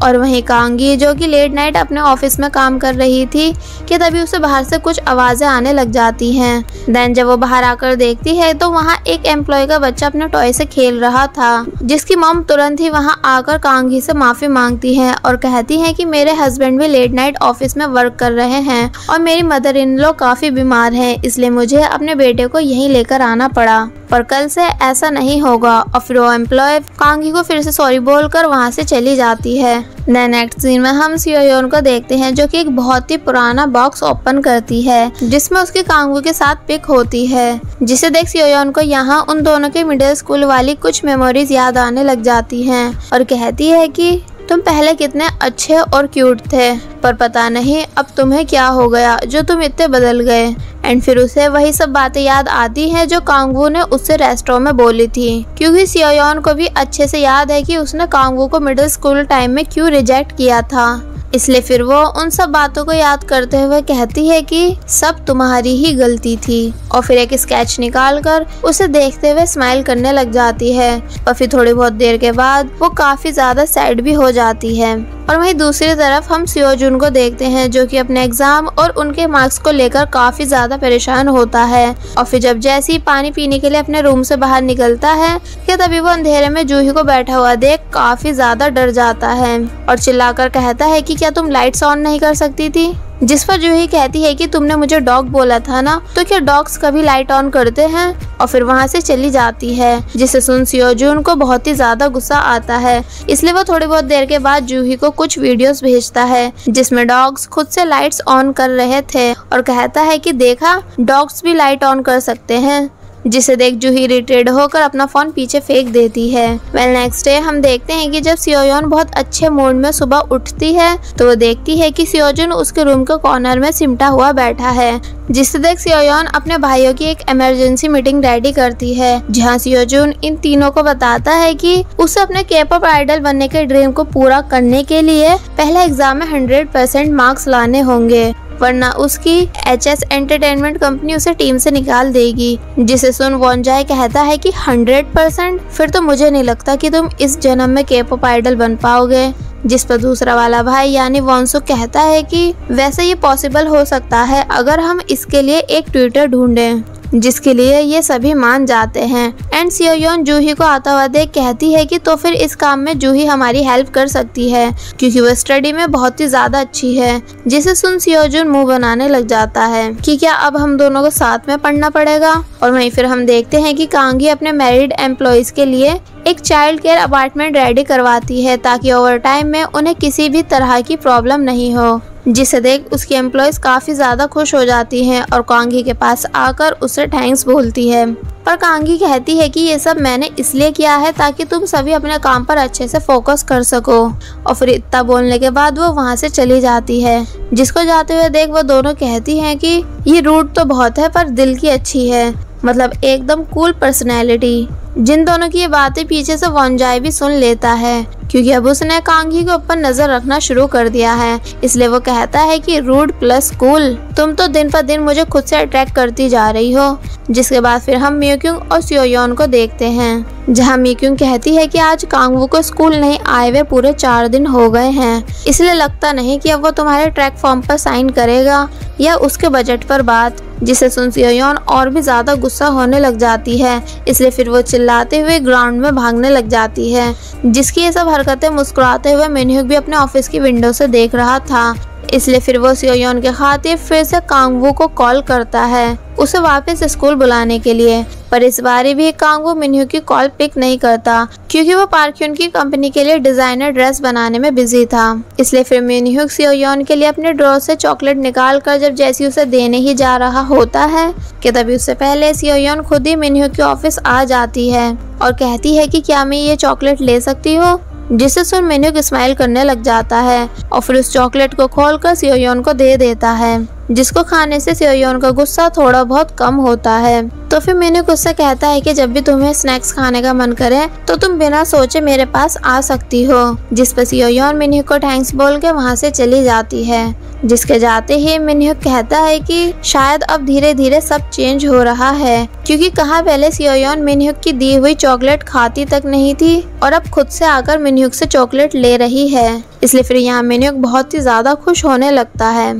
और वहीं कांग ही जो कि लेट नाइट अपने ऑफिस में काम कर रही थी कि तभी उसे बाहर से कुछ आवाज़ें आने लग जाती हैं। देन जब वो बाहर आकर देखती है तो वहाँ एक एम्प्लॉय का बच्चा अपने टॉय से खेल रहा था, जिसकी मॉम तुरंत ही वहाँ आकर कांग ही से माफ़ी मांगती है और कहती है कि मेरे हस्बैंड भी लेट नाइट ऑफिस में वर्क कर रहे हैं और मेरी मदर इन लॉ काफ़ी बीमार है, इसलिए मुझे अपने बेटे को यहीं लेकर आना पड़ा पर कल से ऐसा नहीं होगा। और फिर वो एम्प्लॉय कांग ही को फिर से सॉरी बोलकर वहाँ से चली जाती है। नेक्स्ट सीन में हम सियो योन को देखते हैं जो कि एक बहुत ही पुराना बॉक्स ओपन करती है जिसमें उसकी कांग वू के साथ पिक होती है, जिसे देख सियो योन को यहाँ उन दोनों के मिडिल स्कूल वाली कुछ मेमोरीज याद आने लग जाती हैं और कहती है कि तुम पहले कितने अच्छे और क्यूट थे पर पता नहीं अब तुम्हें क्या हो गया जो तुम इतने बदल गए। एंड फिर उसे वही सब बातें याद आती हैं जो कांग वू ने उससे रेस्टोरेंट में बोली थी, क्योंकि सियो योन को भी अच्छे से याद है कि उसने कांग वू को मिडिल स्कूल टाइम में क्यों रिजेक्ट किया था, इसलिए फिर वो उन सब बातों को याद करते हुए कहती है कि सब तुम्हारी ही गलती थी। और फिर एक स्केच निकालकर उसे देखते हुए स्माइल करने लग जाती है और फिर थोड़ी बहुत देर के बाद वो काफी ज्यादा सैड भी हो जाती है। और वहीं दूसरी तरफ हम सियो जून को देखते हैं जो कि अपने एग्जाम और उनके मार्क्स को लेकर काफी ज्यादा परेशान होता है और फिर जब जैसे ही पानी पीने के लिए अपने रूम से बाहर निकलता है कि तभी वो अंधेरे में जूही को बैठा हुआ देख काफी ज्यादा डर जाता है और चिल्लाकर कहता है कि क्या तुम लाइट्स ऑन नहीं कर सकती थी, जिस पर जूही कहती है कि तुमने मुझे डॉग बोला था ना, तो क्या डॉग्स कभी लाइट ऑन करते हैं। और फिर वहां से चली जाती है, जिसे सुन सियो जून को बहुत ही ज्यादा गुस्सा आता है, इसलिए वो थोड़ी बहुत देर के बाद जूही को कुछ वीडियोस भेजता है जिसमें डॉग्स खुद से लाइट्स ऑन कर रहे थे और कहता है कि देखा डॉग्स भी लाइट ऑन कर सकते हैं, जिसे देख जूही इरिटेट होकर अपना फोन पीछे फेंक देती है। वेल नेक्स्ट डे हम देखते हैं कि जब सियो योन बहुत अच्छे मूड में सुबह उठती है तो वो देखती है कि सियो जून उसके रूम के कॉर्नर में सिमटा हुआ बैठा है, जिसे देख सियो योन अपने भाइयों की एक इमरजेंसी मीटिंग रेडी करती है जहां सियो जून इन तीनों को बताता है कि उसे अपने केपॉप आइडल बनने के ड्रीम को पूरा करने के लिए पहले एग्जाम में हंड्रेड परसेंट मार्क्स लाने होंगे वरना उसकी एच एस एंटरटेनमेंट कंपनी उसे टीम से निकाल देगी, जिसे सुन वॉन जाए कहता है कि हंड्रेड परसेंट, फिर तो मुझे नहीं लगता कि तुम इस जन्म में के-पॉप आइडल बन पाओगे, जिस पर दूसरा वाला भाई यानी वॉन सुक कहता है कि वैसे ये पॉसिबल हो सकता है अगर हम इसके लिए एक ट्विटर ढूंढें, जिसके लिए ये सभी मान जाते हैं। एंड सियो योन जूही को आता हुआ देख कहती है कि तो फिर इस काम में जूही हमारी हेल्प कर सकती है क्योंकि वो स्टडी में बहुत ही ज्यादा अच्छी है, जिसे सुन सियो जून मुंह बनाने लग जाता है कि क्या अब हम दोनों को साथ में पढ़ना पड़ेगा। और वहीं फिर हम देखते हैं कि कांग ही अपने मैरिड एम्प्लॉयज के लिए एक चाइल्ड केयर अपार्टमेंट रेडी करवाती है ताकि ओवर टाइम में उन्हें किसी भी तरह की प्रॉब्लम नहीं हो, जिसे देख उसकी एम्प्लॉयज काफी ज्यादा खुश हो जाती हैं और कांग ही के पास आकर उससे थैंक्स बोलती है। पर कांग ही कहती है कि ये सब मैंने इसलिए किया है ताकि तुम सभी अपने काम पर अच्छे से फोकस कर सको। और फिर इतना बोलने के बाद वो वहाँ से चली जाती है, जिसको जाते हुए देख वो दोनों कहती हैं कि ये रूट तो बहुत है पर दिल की अच्छी है, मतलब एकदम कूल पर्सनैलिटी। जिन दोनों की ये बातें पीछे से वॉन जाए भी सुन लेता है क्योंकि अब उसने कांग ही के ऊपर नजर रखना शुरू कर दिया है, इसलिए वो कहता है कि रूड प्लस कूल, तुम तो दिन पर दिन मुझे खुद से अट्रैक्ट करती जा रही हो। जिसके बाद फिर हम मी क्यूंग और सियो योन को देखते हैं जहां मी क्यूंग कहती है कि आज कांग वू को स्कूल नहीं आए हुए पूरे चार दिन हो गए हैं, इसलिए लगता नहीं कि अब वो तुम्हारे ट्रैक फॉर्म पर साइन करेगा या उसके बजट पर बात, जिसे सुन सियो योन और भी ज्यादा गुस्सा होने लग जाती है, इसलिए फिर वो चिल्लाते हुए ग्राउंड में भागने लग जाती है, जिसकी ये सब हरकतें मुस्कुराते हुए मिनह्युक भी अपने ऑफिस की विंडो से देख रहा था। इसलिए फिर वो सेओ योन के खातिर फिर से कांग वू को कॉल करता है उसे वापस स्कूल बुलाने के लिए, पर इस बार भी कांग वू मिन ह्यूक की कॉल पिक नहीं करता क्योंकि वो पार्क ह्यून की कंपनी के लिए डिजाइनर ड्रेस बनाने में बिजी था। इसलिए फिर मिन ह्यूक सेओ योन के लिए अपने ड्रॉ से चॉकलेट निकाल कर जब जैसी उसे देने ही जा रहा होता है कि तभी उससे पहले सेओ योन खुद ही मिन ह्यूक के ऑफिस आ जाती है और कहती है कि क्या मैं ये चॉकलेट ले सकती हूँ, जिसे सुन मिन ह्यूक स्माइल करने लग जाता है और फिर उस चॉकलेट को खोलकर सेओ योन को दे देता है, जिसको खाने से सेओ योन का गुस्सा थोड़ा बहुत कम होता है। तो फिर मिन ह्यूक उससे कहता है कि जब भी तुम्हें स्नैक्स खाने का मन करे तो तुम बिना सोचे मेरे पास आ सकती हो, जिस पर सेओ योन मिन ह्यूक को थैंक्स बोल के वहाँ से चली जाती है। जिसके जाते ही मिन ह्यूक कहता है कि शायद अब धीरे धीरे सब चेंज हो रहा है, क्योंकि कहाँ पहले सेओ योन मिन ह्यूक की दी हुई चॉकलेट खाती तक नहीं थी और अब खुद से आकर मिन ह्यूक से चॉकलेट ले रही है। इसलिए फिर यहाँ मिन ह्यूक बहुत ही ज्यादा खुश होने लगता है।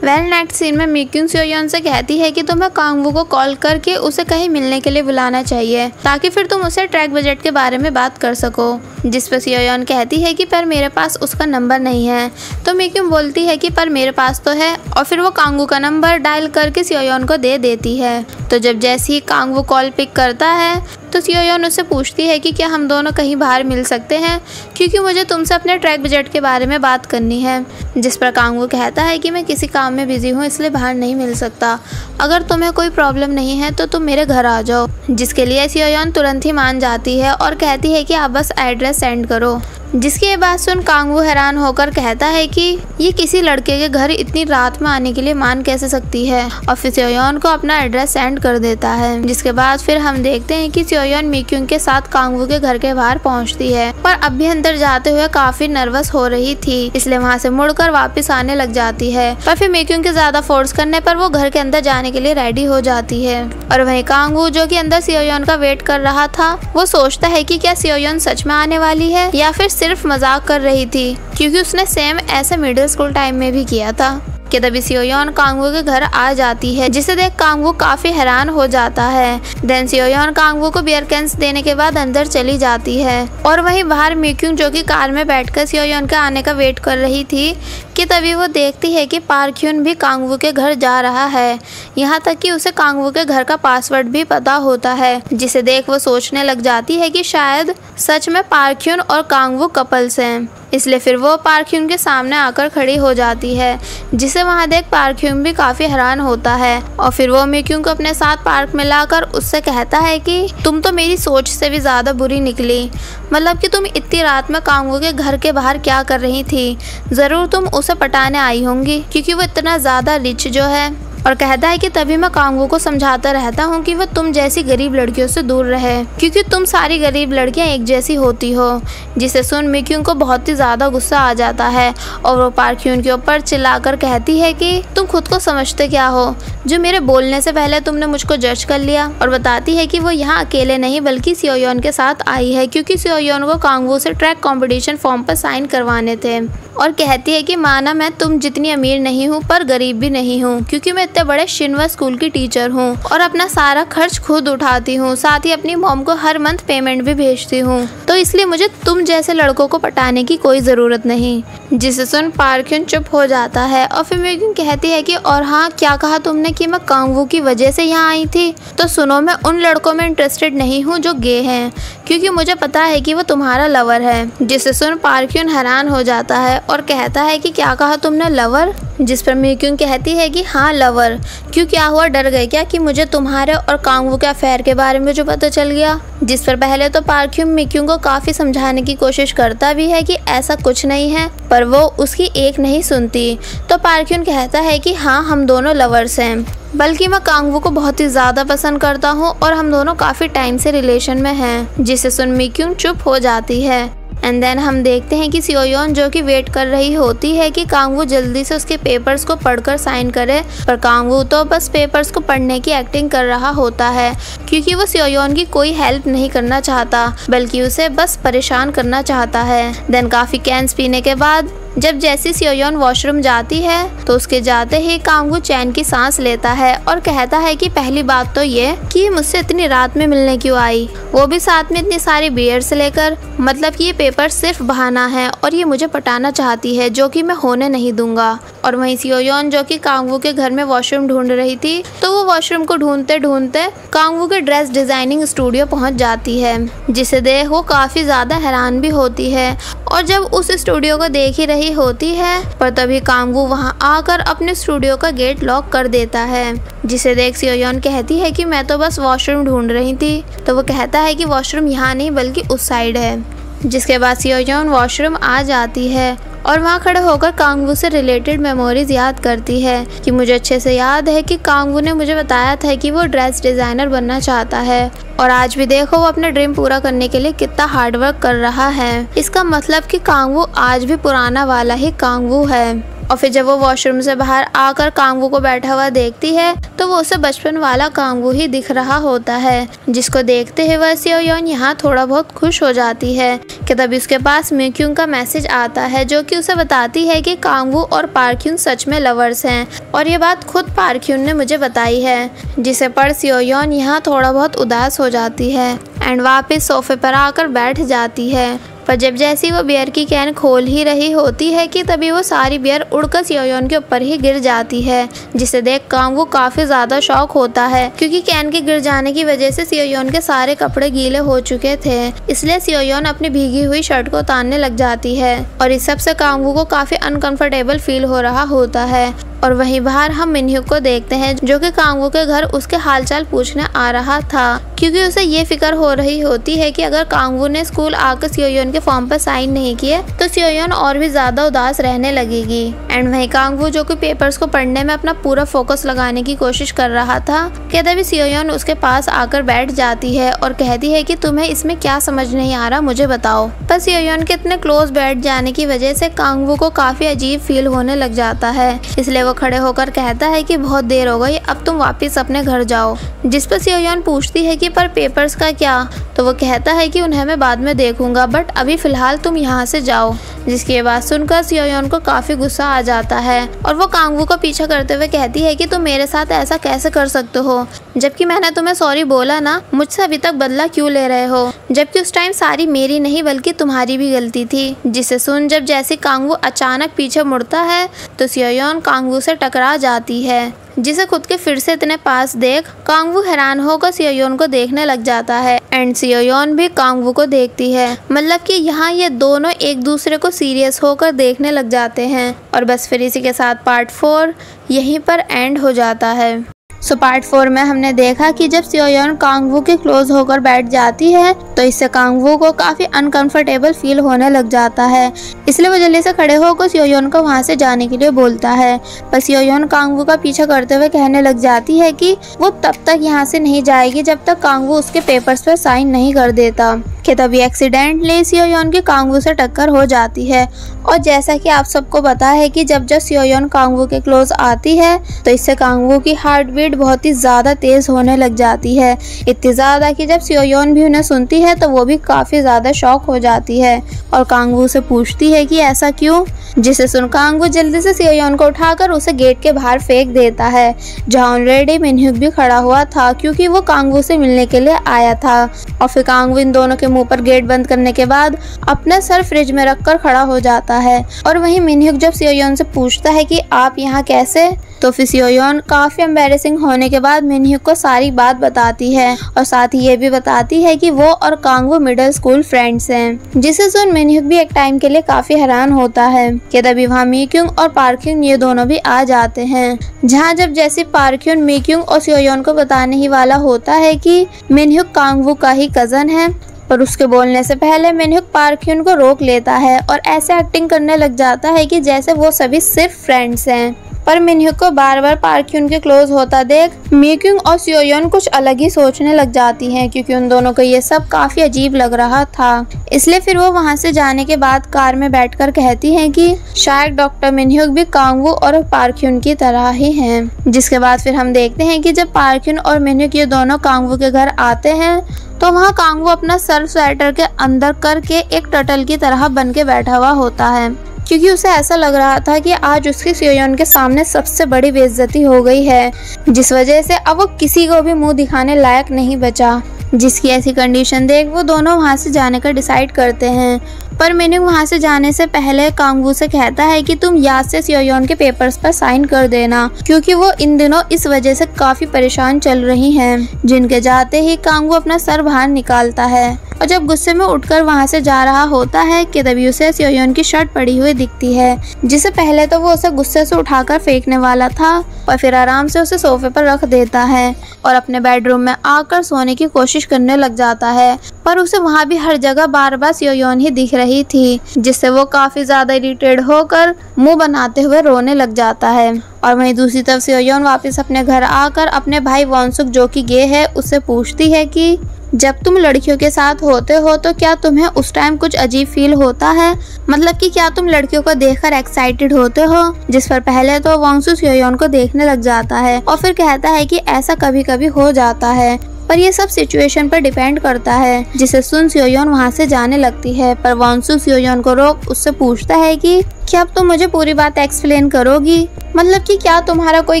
वेल नेक्स्ट सीन में मी क्यूंग सेओ योन से कहती है कि तुम्हें कांग वू को कॉल करके उसे कहीं मिलने के लिए बुलाना चाहिए ताकि फिर तुम उसे ट्रैक बजट के बारे में बात कर सको, जिस पर सेओ योन कहती है कि पर मेरे पास उसका नंबर नहीं है। तो मी क्यूंग बोलती है कि पर मेरे पास तो है, और फिर वो कांग वू का नंबर डायल करके सेओ योन को दे देती है। तो जब जैसे ही कांग वू कॉल पिक करता है तो सेओ योन उससे पूछती है कि क्या हम दोनों कहीं बाहर मिल सकते हैं, क्योंकि मुझे तुमसे अपने ट्रैक बजट के बारे में बात करनी है। जिस पर कांग वू कहता है कि मैं किसी काम मैं बिजी हूँ इसलिए बाहर नहीं मिल सकता, अगर तुम्हें कोई प्रॉब्लम नहीं है तो तुम मेरे घर आ जाओ, जिसके लिए सेओ योन तुरंत ही मान जाती है और कहती है कि आप बस एड्रेस सेंड करो। जिसकी ये बात सुन कांग वू हैरान होकर कहता है कि ये किसी लड़के के घर इतनी रात में आने के लिए मान कैसे सकती है, और फिर सेओ योन को अपना एड्रेस सेंड कर देता है। जिसके बाद फिर हम देखते हैं कि सेओ योन मी क्यूंग के साथ कांग वू के घर के बाहर पहुंचती है, पर अभी अंदर जाते हुए काफी नर्वस हो रही थी इसलिए वहाँ से मुड़कर वापस आने लग जाती है। पर फिर मी क्यूंग के ज्यादा फोर्स करने पर वो घर के अंदर जाने के लिए रेडी हो जाती है, और वही कांग वू जो की अंदर सेओ योन का वेट कर रहा था वो सोचता है की क्या सेओ योन सच में आने वाली है या फिर सिर्फ मजाक कर रही थी, क्योंकि उसने सेम ऐसे मिडिल स्कूल टाइम में भी किया था। कि तभी सेओ योन कांग वू के घर आ जाती है, जिसे देख कांग वू काफी हैरान हो जाता है। Then Seo Yeon Kang Woo को बियर कैंस देने के बाद अंदर चली जाती है, और वहीं बाहर मी क्यूंग जो कि कार में बैठकर सेओ योन के आने का वेट कर रही थी कि तभी वो देखती है कि पार्क ह्यून भी कांग वू के घर जा रहा है, यहाँ तक कि उसे कांग वू के घर का पासवर्ड भी पता होता है, जिसे देख वो सोचने लग जाती है कि शायद सच में पार्क ह्यून और कांग वू कपल्स हैं। इसलिए फिर वो पार्क ह्यून के सामने आकर खड़ी हो जाती है, जिसे वहाँ देख पार्क ह्यून भी काफी हैरान होता है, और फिर वो मी क्यूंग को अपने साथ पार्क में लाकर उससे कहता है कि तुम तो मेरी सोच से भी ज्यादा बुरी निकली, मतलब कि तुम इतनी रात में कांग वू के घर के बाहर क्या कर रही थी, जरूर तुम उसे पटाने आई होंगी क्योंकि वो इतना ज्यादा रिच जो है। और कहता है कि तभी मैं कांग वू को समझाता रहता हूँ कि वो तुम जैसी गरीब लड़कियों से दूर रहे, क्योंकि तुम सारी गरीब लड़कियाँ एक जैसी होती हो। जिसे सुन मी क्यूंग को बहुत ही ज्यादा गुस्सा आ जाता है और वो पार्क ह्यून के ऊपर चिल्लाकर कहती है कि तुम खुद को समझते क्या हो, जो मेरे बोलने से पहले तुमने मुझको जज कर लिया। और बताती है कि वो यहाँ अकेले नहीं बल्कि सेओ योन के साथ आई है, क्योंकि सेओ योन को कांग वू से ट्रैक कॉम्पिटिशन फॉर्म पर साइन करवाने थे। और कहती है कि माना मैं तुम जितनी अमीर नहीं हूँ पर गरीब भी नहीं हूँ, क्योंकि मैं इतने बड़े शिनवा स्कूल की टीचर हूँ और अपना सारा खर्च खुद उठाती हूँ, साथ ही अपनी मॉम को हर मंथ पेमेंट भी भेजती हूँ, तो इसलिए मुझे तुम जैसे लड़कों को पटाने की कोई ज़रूरत नहीं। जिसे सुन पार्क ह्यून चुप हो जाता है और फिर मी क्यूंग कहती है कि और हाँ, क्या कहा तुमने कि मैं कांग वू की वजह से यहाँ आई थी, तो सुनो मैं उन लड़कों में इंटरेस्टेड नहीं हूँ जो गे हैं, क्योंकि मुझे पता है कि वो तुम्हारा लवर है। जिसे सुन पार्क ह्यून हैरान हो जाता है और कहता है कि क्या कहा तुमने, लवर? जिस पर मी क्यूंग कहती है कि हाँ लवर, क्यों क्या हुआ, डर गए क्या कि मुझे तुम्हारे और कांग वू के अफेयर के बारे में जो पता चल गया? जिस पर पहले तो पार्क ह्यून मी क्यूंग को काफी समझाने की कोशिश करता भी है कि ऐसा कुछ नहीं है, पर वो उसकी एक नहीं सुनती। तो पार्क ह्यून कहता है कि हाँ हम दोनों लवर्स हैं, बल्कि मैं कांग वू को बहुत ही ज्यादा पसंद करता हूँ और हम दोनों काफी टाइम से रिलेशन में हैं। जिसे सुन मी क्यूंग चुप हो जाती है। एंड देन हम देखते हैं कि सेओ योन जो कि वेट कर रही होती है कि कांग वू जल्दी से उसके पेपर्स को पढ़कर साइन करे, पर कांग वू तो बस पेपर्स को पढ़ने की एक्टिंग कर रहा होता है, क्योंकि वो सेओ योन की कोई हेल्प नहीं करना चाहता बल्कि उसे बस परेशान करना चाहता है। देन काफी कैंस पीने के बाद जब जैसे सेओ योन वॉशरूम जाती है तो उसके जाते ही कांग वू चैन की सांस लेता है और कहता है कि पहली बात तो ये कि मुझसे इतनी रात में मिलने क्यों आई, वो भी साथ में इतनी सारी बियर्स लेकर, मतलब कि ये पेपर सिर्फ बहाना है और ये मुझे पटाना चाहती है जो कि मैं होने नहीं दूंगा। और वहीं सेओ योन जो कि कांग वू के घर में वॉशरूम ढूंढ रही थी तो वो वॉशरूम को ढूंढते ढूंढते कांग वू के ड्रेस डिजाइनिंग स्टूडियो पहुँच जाती है, जिसे देख वो काफी ज्यादा हैरान भी होती है। और जब उस स्टूडियो को देख ही रही होती है पर तभी कांग वू वहां आकर अपने स्टूडियो का गेट लॉक कर देता है, जिसे देख सेओ योन कहती है कि मैं तो बस वॉशरूम ढूंढ रही थी। तो वो कहता है कि वॉशरूम यहाँ नहीं बल्कि उस साइड है, जिसके बाद सेओ योन वॉशरूम आ जाती है और वहाँ खड़े होकर कांग वू से रिलेटेड मेमोरीज याद करती है कि मुझे अच्छे से याद है कि कांग वू ने मुझे बताया था कि वो ड्रेस डिज़ाइनर बनना चाहता है और आज भी देखो वो अपना ड्रीम पूरा करने के लिए कितना हार्डवर्क कर रहा है। इसका मतलब कि कांग वू आज भी पुराना वाला ही कांग वू है। और फिर जब वो वॉशरूम से बाहर आकर कांग वू को बैठा हुआ देखती है तो वो उसे बचपन वाला कांग वू ही दिख रहा होता है, जिसको देखते हुए वह सेओ योन यहाँ थोड़ा बहुत खुश हो जाती है कि तभी उसके पास मी क्यूंग का मैसेज आता है जो कि उसे बताती है कि कांग वू और पार्क ह्यून सच में लवर्स हैं और ये बात खुद पार्क ह्यून ने मुझे बताई है, जिसे पढ़ सेओ योन यहाँ थोड़ा बहुत उदास हो जाती है एंड वापस सोफे पर आकर बैठ जाती है। पर जब जैसी वो बियर की कैन खोल ही रही होती है कि तभी वो सारी बियर उड़कर सेओ योन के ऊपर ही गिर जाती है, जिसे देख कांग वू काफी ज्यादा शॉक होता है क्योंकि कैन के गिर जाने की वजह से सेओ योन के सारे कपड़े गीले हो चुके थे, इसलिए सेओ योन अपनी भीगी हुई शर्ट को उतारने लग जाती है और इस सब से कांग वू को काफी अनकंफर्टेबल फील हो रहा होता है। और वहीं बाहर हम मिन ह्यूक को देखते हैं जो कि कांग वू के घर उसके हालचाल पूछने आ रहा था, क्योंकि उसे ये फिक्र हो रही होती है कि अगर कांग वू ने स्कूल आकर सेओ योन के फॉर्म पर साइन नहीं किए तो सेओ योन और भी ज्यादा उदास रहने लगेगी। एंड वहीं कांग वू जो कि पेपर्स को पढ़ने में अपना पूरा फोकस लगाने की कोशिश कर रहा था कि तभी सेओ योन उसके पास आकर बैठ जाती है और कहती है कि तुम्हें इसमें क्या समझ नहीं आ रहा, मुझे बताओ। पर सेओ योन के इतने क्लोज बैठ जाने की वजह से कांग वू को काफी अजीब फील होने लग जाता है, इसलिए खड़े होकर कहता है कि बहुत देर हो गई, अब तुम वापस अपने घर जाओ। जिस पर सेओ योन पूछती है कि पर पेपर्स का क्या, तो वो कहता है कि उन्हें मैं बाद में देखूंगा बट अभी फिलहाल तुम यहाँ से जाओ, जिसकी बात सुनकर सेओ योन को काफी गुस्सा आ जाता है और वो कांग वू का पीछा करते हुए कहती है कि तुम मेरे साथ ऐसा कैसे कर सकते हो, जबकि मैंने तुम्हें सॉरी बोला ना, मुझसे अभी तक बदला क्यों ले रहे हो, जबकि उस टाइम सारी मेरी नहीं बल्कि तुम्हारी भी गलती थी। जिसे सुन जब जैसे कांग वू अचानक पीछे मुड़ता है तो सेओ योन कांग वू से टकरा जाती है, जिसे खुद के फिर से इतने पास देख कांग वू हैरान होकर सेओ योन को देखने लग जाता है एंड सेओ योन भी कांग वू को देखती है, मतलब कि यहाँ ये दोनों एक दूसरे को सीरियस होकर देखने लग जाते हैं। और बस फिर इसी के साथ पार्ट फोर यहीं पर एंड हो जाता है। सो पार्ट फोर में हमने देखा कि जब सेओ योन कांग वू के क्लोज होकर बैठ जाती है तो इससे कांग वू को काफी अनकंफर्टेबल फील होने लग जाता है, इसलिए वो जल्दी से खड़े होकर सेओ योन को वहाँ से जाने के लिए बोलता है। पर सेओ योन कांग वू का पीछा करते हुए कहने लग जाती है कि वो तब तक यहाँ से नहीं जाएगी जब तक कांग वू उसके पेपर्स पर साइन नहीं कर देता कि तभी एक्सीडेंटली सेओ योन की कांग वू से टक्कर हो जाती है। और जैसा कि आप सबको पता है कि जब जब सेओ योन कांग वू के क्लोज आती है तो इससे कांग वू की हार्ट बीट बहुत ही ज़्यादा तेज़ होने लग जाती है, इतनी ज़्यादा कि जब सेओ योन भी उन्हें सुनती है तो वो भी काफ़ी ज़्यादा शॉक हो जाती है और कांग वू से पूछती है कि ऐसा क्यों, जिसे सुन कांग वू जल्दी से सेओ योन को उठाकर उसे गेट के बाहर फेंक देता है, जहाँ ऑलरेडी मिन ह्यूक भी खड़ा हुआ था क्योंकि वो कांग वू से मिलने के लिए आया था। और फिर कांग वू इन दोनों के मुंह पर गेट बंद करने के बाद अपना सर फ्रिज में रखकर खड़ा हो जाता है। और वहीं मिन ह्यूक जब सेओ योन से पूछता है कि आप यहाँ कैसे, तो फिर सेओ योन काफी एम्बेरसिंग होने के बाद मिन ह्यूक को सारी बात बताती है और साथ ही ये भी बताती है कि वो और Kang Woo middle school friends हैं, जिसे सुन मिन ह्यूक भी एक टाइम के लिए काफी हैरान होता है कि तभी वहाँ मी क्यूंग और पार्क ह्यून ये दोनों भी आ जाते हैं, जहाँ जब जैसे पार्क ह्यून मी क्यूंग और सेओ योन को बताने ही वाला होता है कि मिन ह्यूक कांग वू का ही कजन है, पर उसके बोलने से पहले मिन ह्यूक पार्क ह्यून को रोक लेता है और ऐसे एक्टिंग करने लग जाता है कि जैसे वो सभी सिर्फ फ्रेंड्स हैं। पर मिन ह्यूक को बार बार पार्क ह्यून के क्लोज होता देख मी क्यूंग और सेओ योन कुछ अलग ही सोचने लग जाती हैं, क्योंकि उन दोनों को ये सब काफी अजीब लग रहा था। इसलिए फिर वो वहाँ से जाने के बाद कार में बैठकर कहती हैं कि शायद डॉक्टर मिन ह्यूक भी कांग वू और पार्क ह्यून की तरह ही हैं। जिसके बाद फिर हम देखते हैं कि जब पार्क ह्यून और मिन ह्यूक ये दोनों कांग वू के घर आते हैं तो वहाँ कांग वू अपना सर्फ स्वेटर के अंदर करके एक टर्टल की तरह बन के बैठा हुआ होता है, क्योंकि उसे ऐसा लग रहा था कि आज उसकी सेओ योन के सामने सबसे बड़ी बेइज्जती हो गई है, जिस वजह से अब वो किसी को भी मुंह दिखाने लायक नहीं बचा। जिसकी ऐसी कंडीशन देख वो दोनों वहाँ से जाने का डिसाइड करते हैं, पर मिन्यूक वहाँ से जाने से पहले कांग वू से कहता है कि तुम याद से सेओ योन के पेपर्स पर साइन कर देना, क्योंकि वो इन दिनों इस वजह से काफी परेशान चल रही हैं। जिनके जाते ही कांग वू अपना सर बाहर निकालता है और जब गुस्से में उठकर वहाँ से जा रहा होता है कि तभी उसे सेओ योन की शर्ट पड़ी हुई दिखती है, जिसे पहले तो वो उसे गुस्से से उठाकर फेंकने वाला था और फिर आराम से उसे सोफे पर रख देता है और अपने बेडरूम में आकर सोने की कोशिश करने लग जाता है, पर उसे वहाँ भी हर जगह बार बार सेओ योन ही दिख रही थी, जिससे वो काफी ज्यादा इरिटेट होकर मुंह बनाते हुए रोने लग जाता है। और वहीं दूसरी तरफ सेओ योन वापस अपने घर आकर अपने भाई वोन सुक जो कि गे है उससे पूछती है कि जब तुम लड़कियों के साथ होते हो तो क्या तुम्हें उस टाइम कुछ अजीब फील होता है, मतलब कि क्या तुम लड़कियों को देखकर एक्साइटेड होते हो। जिस पर पहले तो वोन सुक सेओ योन को देखने लग जाता है और फिर कहता है कि ऐसा कभी कभी हो जाता है, पर ये सब सिचुएशन पर डिपेंड करता है, जिसे सुन सेओ योन वहाँ से जाने लगती है, पर वोन सुक सेओ योन को रोक उससे पूछता है कि क्या अब तुम मुझे पूरी बात एक्सप्लेन करोगी, मतलब कि क्या तुम्हारा कोई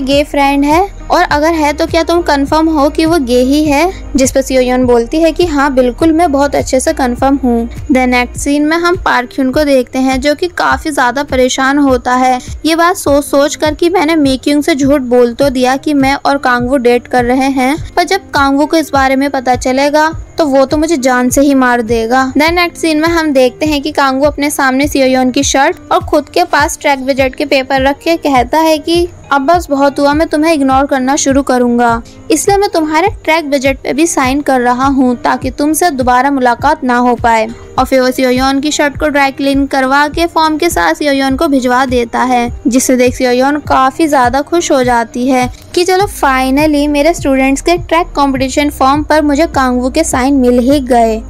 गे फ्रेंड है, और अगर है तो क्या तुम कंफर्म हो कि वो गे ही है। जिस पर सेओ योन बोलती है कि हाँ बिल्कुल, मैं बहुत अच्छे से कंफर्म हूँ। द नेक्स्ट सीन में हम पार्क ह्यून को देखते हैं जो कि काफी ज्यादा परेशान होता है ये बात सोच सोच कर कि मैंने मी क्यूंग से झूठ बोल तो दिया कि मैं और कांग वू डेट कर रहे हैं, पर जब कांग वू को इस बारे में पता चलेगा तो वो तो मुझे जान से ही मार देगा। देन नेक्स्ट सीन में हम देखते हैं कि कांग वू अपने सामने सेओ योन की शर्ट और खुद के पास ट्रैक बजट के पेपर रख के कहता है कि अब बस बहुत हुआ, मैं तुम्हें इग्नोर करना शुरू करूंगा, इसलिए मैं तुम्हारे ट्रैक बजट पे भी साइन कर रहा हूँ ताकि तुमसे दोबारा मुलाकात ना हो पाए। और फिर वो सेओ योन की शर्ट को ड्राई क्लीन करवा के फॉर्म के साथ सेओ योन को भिजवा देता है, जिसे देख सेओ योन काफी ज्यादा खुश हो जाती है कि चलो फाइनली मेरे स्टूडेंट्स के ट्रैक कंपटीशन फॉर्म पर मुझे कांग वू के साइन मिल ही गए।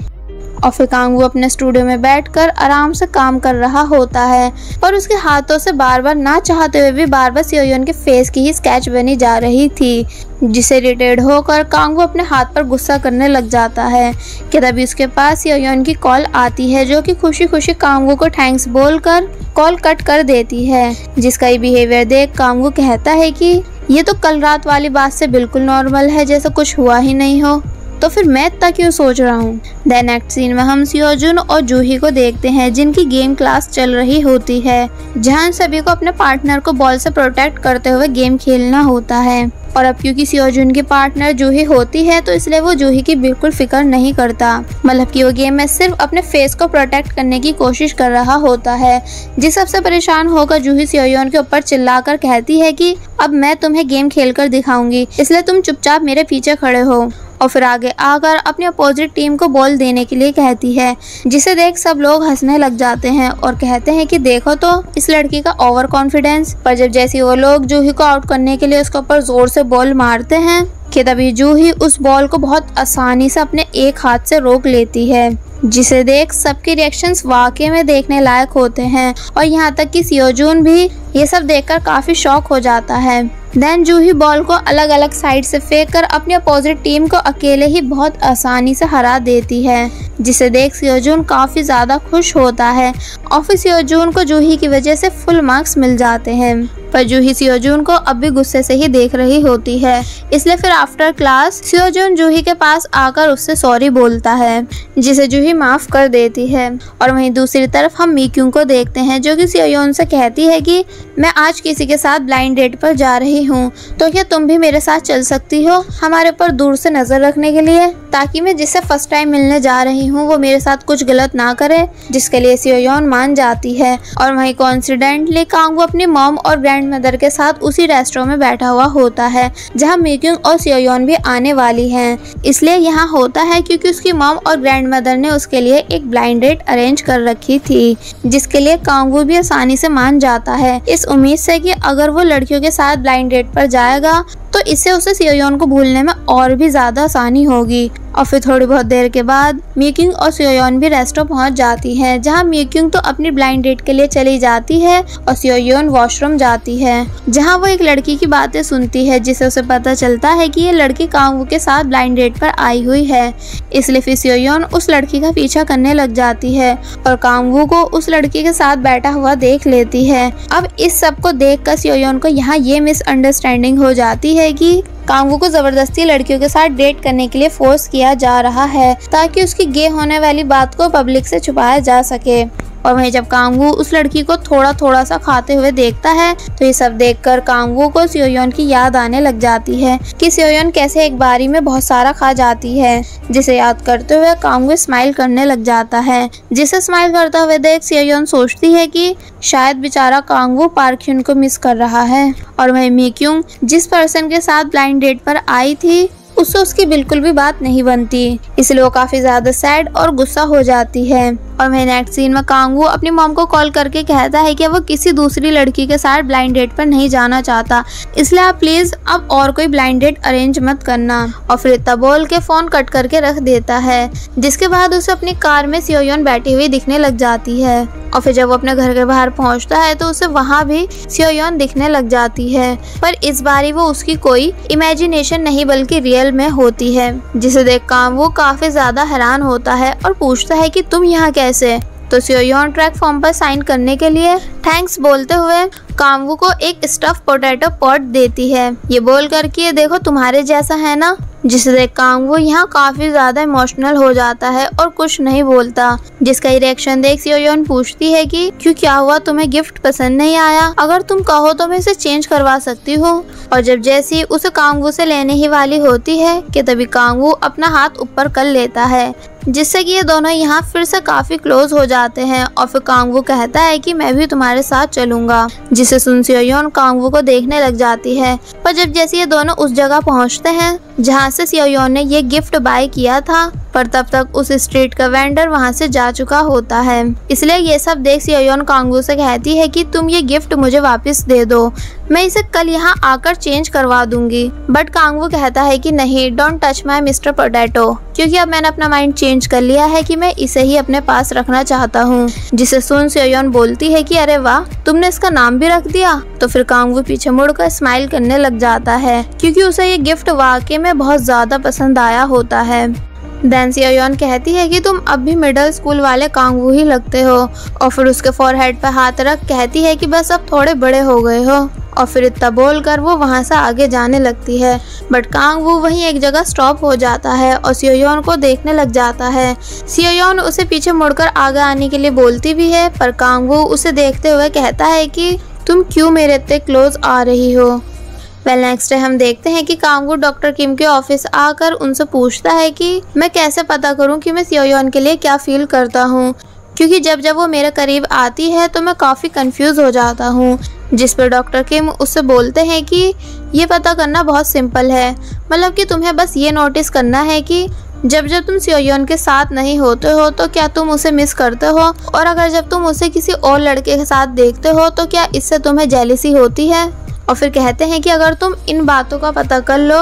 और फिर कांग वू अपने स्टूडियो में बैठकर आराम से काम कर रहा होता है और उसके हाथों से बार बार ना चाहते हुए भी बार बार सेओ योन के फेस की ही स्केच बनी जा रही थी, जिसे इरिटेट होकर कांग वू अपने हाथ पर गुस्सा करने लग जाता है कि तभी उसके पास सेओ योन की कॉल आती है जो कि खुशी खुशी कांग वू को थैंक्स बोलकर कॉल कट कर देती है, जिसका ये बिहेवियर देख कांग वू कहता है कि ये तो कल रात वाली बात से बिल्कुल नॉर्मल है, जैसे कुछ हुआ ही नहीं हो, तो फिर मैं इतना क्यों सोच रहा हूँ। देन नेक्स्ट सीन में हम सेओ जून और जू ही को देखते हैं जिनकी गेम क्लास चल रही होती है, जहाँ सभी को अपने पार्टनर को बॉल से प्रोटेक्ट करते हुए गेम खेलना होता है। और अब क्योंकि सेओ जून की पार्टनर जू ही होती है तो इसलिए वो जू ही की बिल्कुल फिक्र नहीं करता, मतलब कि वो गेम में सिर्फ अपने फेस को प्रोटेक्ट करने की कोशिश कर रहा होता है। जिस सबसे परेशान होकर जू ही सेओ योन के ऊपर चिल्लाकर कहती है कि अब मैं तुम्हें गेम खेलकर दिखाऊंगी, इसलिए तुम चुपचाप मेरे पीछे खड़े हो। और फिर आगे आकर अपनी अपोजिट टीम को बॉल देने के लिए कहती है, जिसे देख सब लोग हंसने लग जाते हैं और कहते हैं कि देखो तो इस लड़की का ओवर कॉन्फिडेंस। पर जब जैसे वो लोग जूही को आउट करने के लिए उसके ऊपर जोर से बॉल मारते हैं कि तभी जूही उस बॉल को बहुत आसानी से अपने एक हाथ से रोक लेती है, जिसे देख सबके रिएक्शंस वाकई में देखने लायक होते हैं और यहाँ तक कि सेओ जून भी ये सब देखकर काफी शॉक हो जाता है। देन जूही बॉल को अलग अलग साइड से फेंक कर अपनी अपोजिट टीम को अकेले ही बहुत आसानी से हरा देती है, जिसे देख सेओ जून काफी ज्यादा खुश होता है और फिर सेओ जून को जूही की वजह से फुल मार्क्स मिल जाते हैं। पर जूही सेओ जून को अब भी गुस्से से ही देख रही होती है, इसलिए फिर आफ्टर क्लास सेओ जून जूही के पास आकर उससे सॉरी बोलता है, जिसे जूही माफ कर देती है। और वहीं दूसरी तरफ हम मी क्यूंग को देखते हैं जो कि सेओ योन से कहती है कि मैं आज किसी के साथ ब्लाइंड डेट पर जा रही हूँ, तो क्या तुम भी मेरे साथ चल सकती हो हमारे ऊपर दूर से नजर रखने के लिए, ताकि मैं जिससे फर्स्ट टाइम मिलने जा रही हूँ वो मेरे साथ कुछ गलत ना करे, जिसके लिए सेओ योन मान जाती है। और वहीं कॉन्सिडेंटली कांग वू अपनी मॉम और ग्रैंड मदर के साथ उसी रेस्टोरेंट में बैठा हुआ होता है जहाँ मी क्यूंग और सेओ योन भी आने वाली है, इसलिए यहाँ होता है क्योंकि उसकी मॉम और ग्रैंड मदर ने उसके लिए एक ब्लाइंड डेट अरेंज कर रखी थी, जिसके लिए कांग वू भी आसानी से मान जाता है, इस उम्मीद से कि अगर वो लड़कियों के साथ ब्लाइंड डेट पर जाएगा तो इससे उसे सेओयोन को भूलने में और भी ज्यादा आसानी होगी। और फिर थोड़ी बहुत देर के बाद मी क्यूंग और सेओयोन भी रेस्टोरेंट पहुंच जाती है, जहां मी क्यूंग तो अपनी ब्लाइंड डेट के लिए चली जाती है और सेओयोन वॉशरूम जाती है, जहां वो एक लड़की की बातें सुनती है जिसे उसे पता चलता है कि ये लड़की कांग वू के साथ ब्लाइंड डेट पर आई हुई है। इसलिए फिर सेओयोन उस लड़की का पीछा करने लग जाती है और कांग वू को उस लड़की के साथ बैठा हुआ देख लेती है। अब इस सब को देख कर सेओयोन को यहाँ ये मिसअंडरस्टैंडिंग हो जाती है कि कांग वू को जबरदस्ती लड़कियों के साथ डेट करने के लिए फोर्स किया जा रहा है ताकि उसकी गे होने वाली बात को पब्लिक से छुपाया जा सके। और वहीं जब कांग वू उस लड़की को थोड़ा थोड़ा सा खाते हुए देखता है तो ये सब देखकर कांग वू को सेओयोन की याद आने लग जाती है कि सेओयोन कैसे एक बारी में बहुत सारा खा जाती है, जिसे याद करते हुए कांग वू स्माइल करने लग जाता है, जिसे स्माइल करता हुए देख सेओयोन सोचती है कि शायद बेचारा कांग वू पार्क ह्यून को मिस कर रहा है। और वही मी क्यूंग जिस पर्सन के साथ ब्लाइंड डेट पर आई थी उससे उसकी बिल्कुल भी बात नहीं बनती, इसलिए वो काफी ज्यादा सैड और गुस्सा हो जाती है। और वहीं नेक्स्ट सीन में कांग वू अपनी मॉम को कॉल करके कहता है कि वो किसी दूसरी लड़की के साथ ब्लाइंड डेट पर नहीं जाना चाहता, इसलिए आप प्लीज अब और कोई ब्लाइंड डेट अरेंज मत करना। और फिर तबोल के फोन कट करके रख देता है, जिसके बाद उसे अपनी कार में सेओयोन बैठी हुई दिखने लग जाती है। और फिर जब वो अपने घर के बाहर पहुंचता है तो उसे वहाँ भी सेओयोन दिखने लग जाती है, पर इस बार वो उसकी कोई इमेजिनेशन नहीं बल्कि रियल में होती है, जिसे देख कांग वू काफी ज्यादा हैरान होता है और पूछता है कि तुम यहाँ कैसे। तो सेओयोन ट्रैक फॉर्म पर साइन करने के लिए थैंक्स बोलते हुए कांग वू को एक स्टफ पोटैटो पॉट देती है, ये बोल कर कि ये देखो तुम्हारे जैसा है ना, जिसे देख कांग वू यहाँ काफी ज्यादा इमोशनल हो जाता है और कुछ नहीं बोलता, जिसका रिएक्शन देख सेओयोन पूछती है कि क्यों क्या हुआ, तुम्हें गिफ्ट पसंद नहीं आया? अगर तुम कहो तो मैं इसे चेंज करवा सकती हूँ। और जब जैसी उसे कांग वू से लेने ही वाली होती है कि तभी कांग वू अपना हाथ ऊपर कर लेता है, जिससे कि ये दोनों यहाँ फिर से काफी क्लोज हो जाते हैं। और फिर कांग वू कहता है कि मैं भी तुम्हारे साथ चलूंगा, जिसे सुन सेओयोन कांग वू को देखने लग जाती है। पर जब जैसे ये दोनों उस जगह पहुँचते हैं जहाँ से सेओयोन ने ये गिफ्ट बाय किया था, पर तब तक उस स्ट्रीट का वेंडर वहाँ से जा चुका होता है, इसलिए ये सब देख सेओयोन कांग वू से कहती है कि तुम ये गिफ्ट मुझे वापस दे दो, मैं इसे कल यहाँ आकर चेंज करवा दूंगी। बट कांग वू कहता है कि नहीं, don't touch my mister potato, क्योंकि अब मैंने अपना माइंड चेंज कर लिया है कि मैं इसे ही अपने पास रखना चाहता हूँ, जिसे सुन सेओयोन बोलती है कि अरे वाह, तुमने इसका नाम भी रख दिया। तो फिर कांग वू पीछे मुड़कर स्माइल करने लग जाता है, क्योंकि उसे ये गिफ्ट वाकई में बहुत ज्यादा पसंद आया होता है। देन सेओयोन कहती है कि तुम अब भी मिडिल स्कूल वाले कांग वू ही लगते हो, और फिर उसके फोरहेड पर हाथ रख कहती है कि बस अब थोड़े बड़े हो गए हो। और फिर इतना बोल कर वो वहाँ से आगे जाने लगती है, बट कांग वू वहीं एक जगह स्टॉप हो जाता है और सेओयोन को देखने लग जाता है। सेओयोन उसे पीछे मुड़कर आगे आने के लिए बोलती भी है, पर कांग वू उसे देखते हुए कहता है कि तुम क्यों मेरे इतने क्लोज आ रही हो। वेल नेक्स्ट डे हम देखते हैं कि कांग वू डॉक्टर किम के ऑफिस आकर उनसे पूछता है कि मैं कैसे पता करूं कि मैं सेओयोन के लिए क्या फील करता हूं, क्योंकि जब जब वो मेरे करीब आती है तो मैं काफ़ी कंफ्यूज हो जाता हूं। जिस पर डॉक्टर किम उससे बोलते हैं कि ये पता करना बहुत सिंपल है, मतलब कि तुम्हें बस ये नोटिस करना है कि जब जब तुम सेओयोन के साथ नहीं होते हो तो क्या तुम उसे मिस करते हो, और अगर जब तुम उसे किसी और लड़के के साथ देखते हो तो क्या इससे तुम्हें जेलिसी होती है। और फिर कहते हैं कि अगर तुम इन बातों का पता कर लो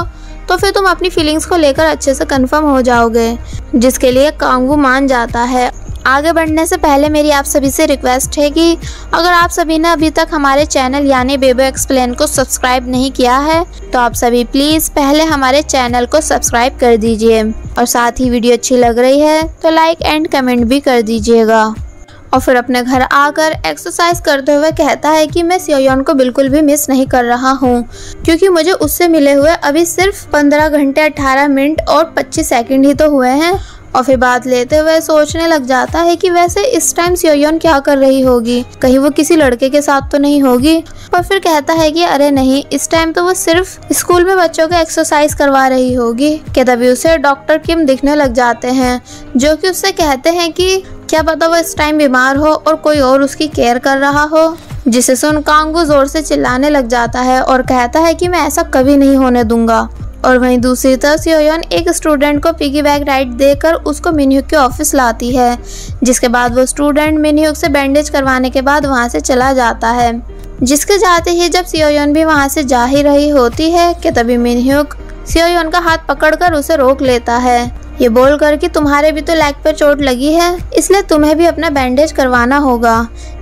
तो फिर तुम अपनी फीलिंग्स को लेकर अच्छे से कंफर्म हो जाओगे, जिसके लिए कांग वू मान जाता है। आगे बढ़ने से पहले मेरी आप सभी से रिक्वेस्ट है कि अगर आप सभी ने अभी तक हमारे चैनल यानी बेबो एक्सप्लेन को सब्सक्राइब नहीं किया है तो आप सभी प्लीज़ पहले हमारे चैनल को सब्सक्राइब कर दीजिए, और साथ ही वीडियो अच्छी लग रही है तो लाइक एंड कमेंट भी कर दीजिएगा। और फिर अपने घर आकर एक्सरसाइज करते हुए कहता है कि मैं सेओयोन को बिल्कुल भी मिस नहीं कर रहा हूँ, क्योंकि मुझे उससे मिले हुए अभी सिर्फ पंद्रह घंटे अठारह मिनट और पच्चीस सेकंड ही तो हुए हैं। और फिर बात लेते हुए सोचने लग जाता है कि वैसे इस टाइम सेओयोन क्या कर रही होगी, कहीं वो किसी लड़के के साथ तो नहीं होगी। पर फिर कहता है कि अरे नहीं, इस टाइम तो वो सिर्फ स्कूल में बच्चों को एक्सरसाइज करवा रही होगी। कि तभी उसे डॉक्टर किम दिखने लग जाते हैं, जो कि उससे कहते हैं कि क्या पता वो इस टाइम बीमार हो और कोई और उसकी केयर कर रहा हो, जिसे सुन कांग वू जोर से चिल्लाने लग जाता है और कहता है कि मैं ऐसा कभी नहीं होने दूंगा। और वहीं दूसरी तरफ सेओयोन एक स्टूडेंट को पिगी बैग राइड देकर उसको मिन ह्यूक के ऑफिस लाती है, जिसके बाद वो स्टूडेंट मिन ह्यूक से बैंडेज करवाने के बाद वहां से चला जाता है। जिसके जाते ही जब सेओ योन भी वहाँ से जा ही रही होती है कि तभी मिन ह्यूक सेओ योन का हाथ पकड़कर उसे रोक लेता है, ये बोलकर कि तुम्हारे भी तो लेग पर चोट लगी है, इसलिए तुम्हें भी अपना बैंडेज करवाना होगा,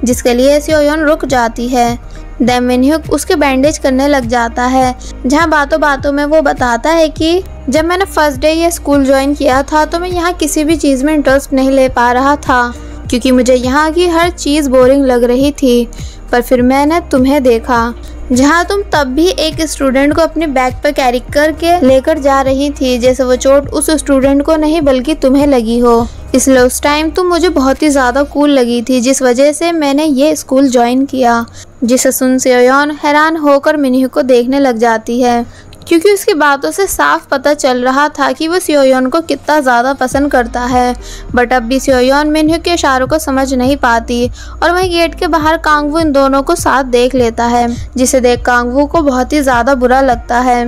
जिसके लिए सेओ योन रुक जाती है। देन मिन ह्यूक उसके बैंडेज करने लग जाता है, जहाँ बातों बातों में वो बताता है कि जब मैंने फर्स्ट डे ये स्कूल ज्वाइन किया था तो मैं यहाँ किसी भी चीज़ में इंटरेस्ट नहीं ले पा रहा था क्योंकि मुझे यहाँ की हर चीज़ बोरिंग लग रही थी, पर फिर मैंने तुम्हें देखा जहाँ तुम तब भी एक स्टूडेंट को अपने बैग पर कैरी करके लेकर जा रही थी, जैसे वो चोट उस स्टूडेंट को नहीं बल्कि तुम्हें लगी हो, इसलिए उस टाइम तुम मुझे बहुत ही ज़्यादा कूल लगी थी, जिस वजह से मैंने ये स्कूल ज्वाइन किया। जिसे सुन सेओ योन हैरान होकर मिन ह्यूक को देखने लग जाती है क्योंकि उसकी बातों से साफ पता चल रहा था कि वो सेओ योन को कितना ज़्यादा पसंद करता है, बट अब भी सेओ योन मिन ह्यूक के इशारों को समझ नहीं पाती और वह गेट के बाहर कांग वू इन दोनों को साथ देख लेता है, जिसे देख कांग वू को बहुत ही ज़्यादा बुरा लगता है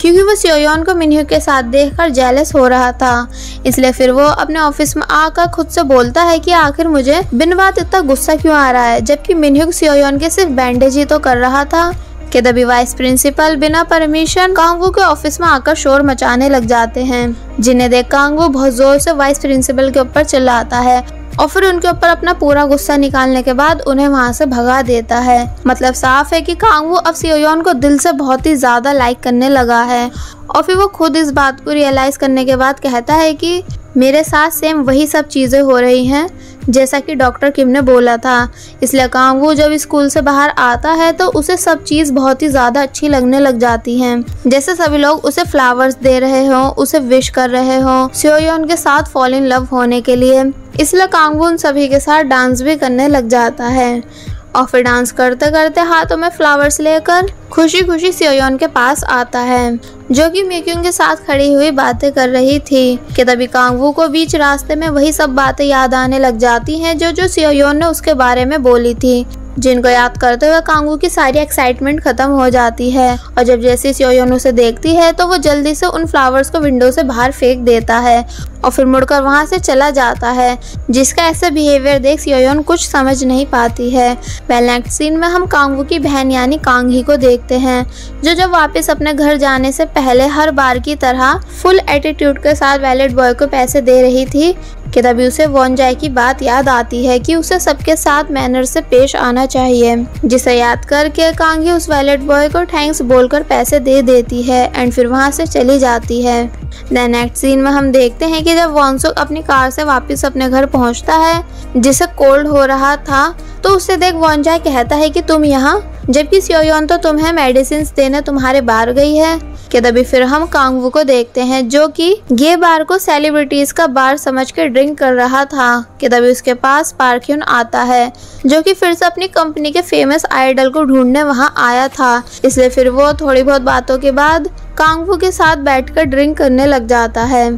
क्योंकि वो सेओ योन को मिन ह्यूक के साथ देखकर जेलस हो रहा था, इसलिए फिर वो अपने ऑफिस में आकर खुद से बोलता है कि आखिर मुझे बिन बात इतना गुस्सा क्यों आ रहा है, जबकि मिन ह्यूक सेओ योन के सिर्फ बैंडेज ही तो कर रहा था। के तभी वाइस प्रिंसिपल बिना परमिशन कांग वू के ऑफिस में आकर शोर मचाने लग जाते हैं, जिन्हें देख कांग वू बहुत जोर से वाइस प्रिंसिपल के ऊपर चिल्लाता है और फिर उनके ऊपर अपना पूरा गुस्सा निकालने के बाद उन्हें वहां से भगा देता है। मतलब साफ है कि कांग वू अब सेओ योन को दिल से बहुत ही ज्यादा लाइक करने लगा है और फिर वो खुद इस बात को रियलाइज करने के बाद कहता है कि मेरे साथ सेम वही सब चीज़ें हो रही हैं जैसा कि डॉक्टर किम ने बोला था, इसलिए कांग वू जब स्कूल से बाहर आता है तो उसे सब चीज़ बहुत ही ज़्यादा अच्छी लगने लग जाती हैं, जैसे सभी लोग उसे फ्लावर्स दे रहे हों, उसे विश कर रहे हों सेओ योन के साथ फॉल इन लव होने के लिए, इसलिए कांग वू उन सभी के साथ डांस भी करने लग जाता है और फिर डांस करते करते हाथों में फ्लावर्स लेकर खुशी खुशी सेओ योन के पास आता है जो कि मी क्यूंग के साथ खड़ी हुई बातें कर रही थी। कि तभी कांग वू को बीच रास्ते में वही सब बातें याद आने लग जाती हैं जो जो सेओ योन ने उसके बारे में बोली थी, जिनको याद करते हुए कांग वू की सारी एक्साइटमेंट खत्म हो जाती है और जब जैसे सेओ योन उसे देखती है तो वो जल्दी से उन फ्लावर्स को विंडो से बाहर फेंक देता है और फिर मुड़कर वहाँ से चला जाता है, जिसका ऐसा बिहेवियर देख सेओ योन कुछ समझ नहीं पाती है। वेल नेक्स्ट सीन में हम कांग वू की बहन यानी कांग ही को देखते हैं जो जब वापस अपने घर जाने से पहले हर बार की तरह फुल एटीट्यूड के साथ वैलेट बॉय को पैसे दे रही थी कि तभी उसे वोन जाए की बात याद आती है कि उसे सबके साथ मैनर से पेश आना चाहिए, जिसे याद करके कांग ही उस वैलेट बॉय को थैंक्स बोलकर पैसे दे देती है एंड फिर वहाँ से चली जाती है। देन नेक्स्ट सीन में हम देखते हैं कि जब वोन सुक अपनी कार से वापस अपने घर पहुँचता है जिसे कोल्ड हो रहा था तो उसे देख वोन जाए कहता है कि तुम यहाँ, जबकि सेओ योन तो तुम्हें मेडिसिन देने तुम्हारे बाहर गई है। के तभी फिर हम कांग वू को देखते हैं जो कि ये बार को सेलिब्रिटीज का बार समझ के ड्रिंक कर रहा था। के तभी उसके पास पार्क ह्यून आता है जो कि फिर से अपनी कंपनी के फेमस आइडल को ढूंढने वहां आया था, इसलिए फिर वो थोड़ी बहुत बातों के बाद कांग वू के साथ बैठकर ड्रिंक करने लग जाता है,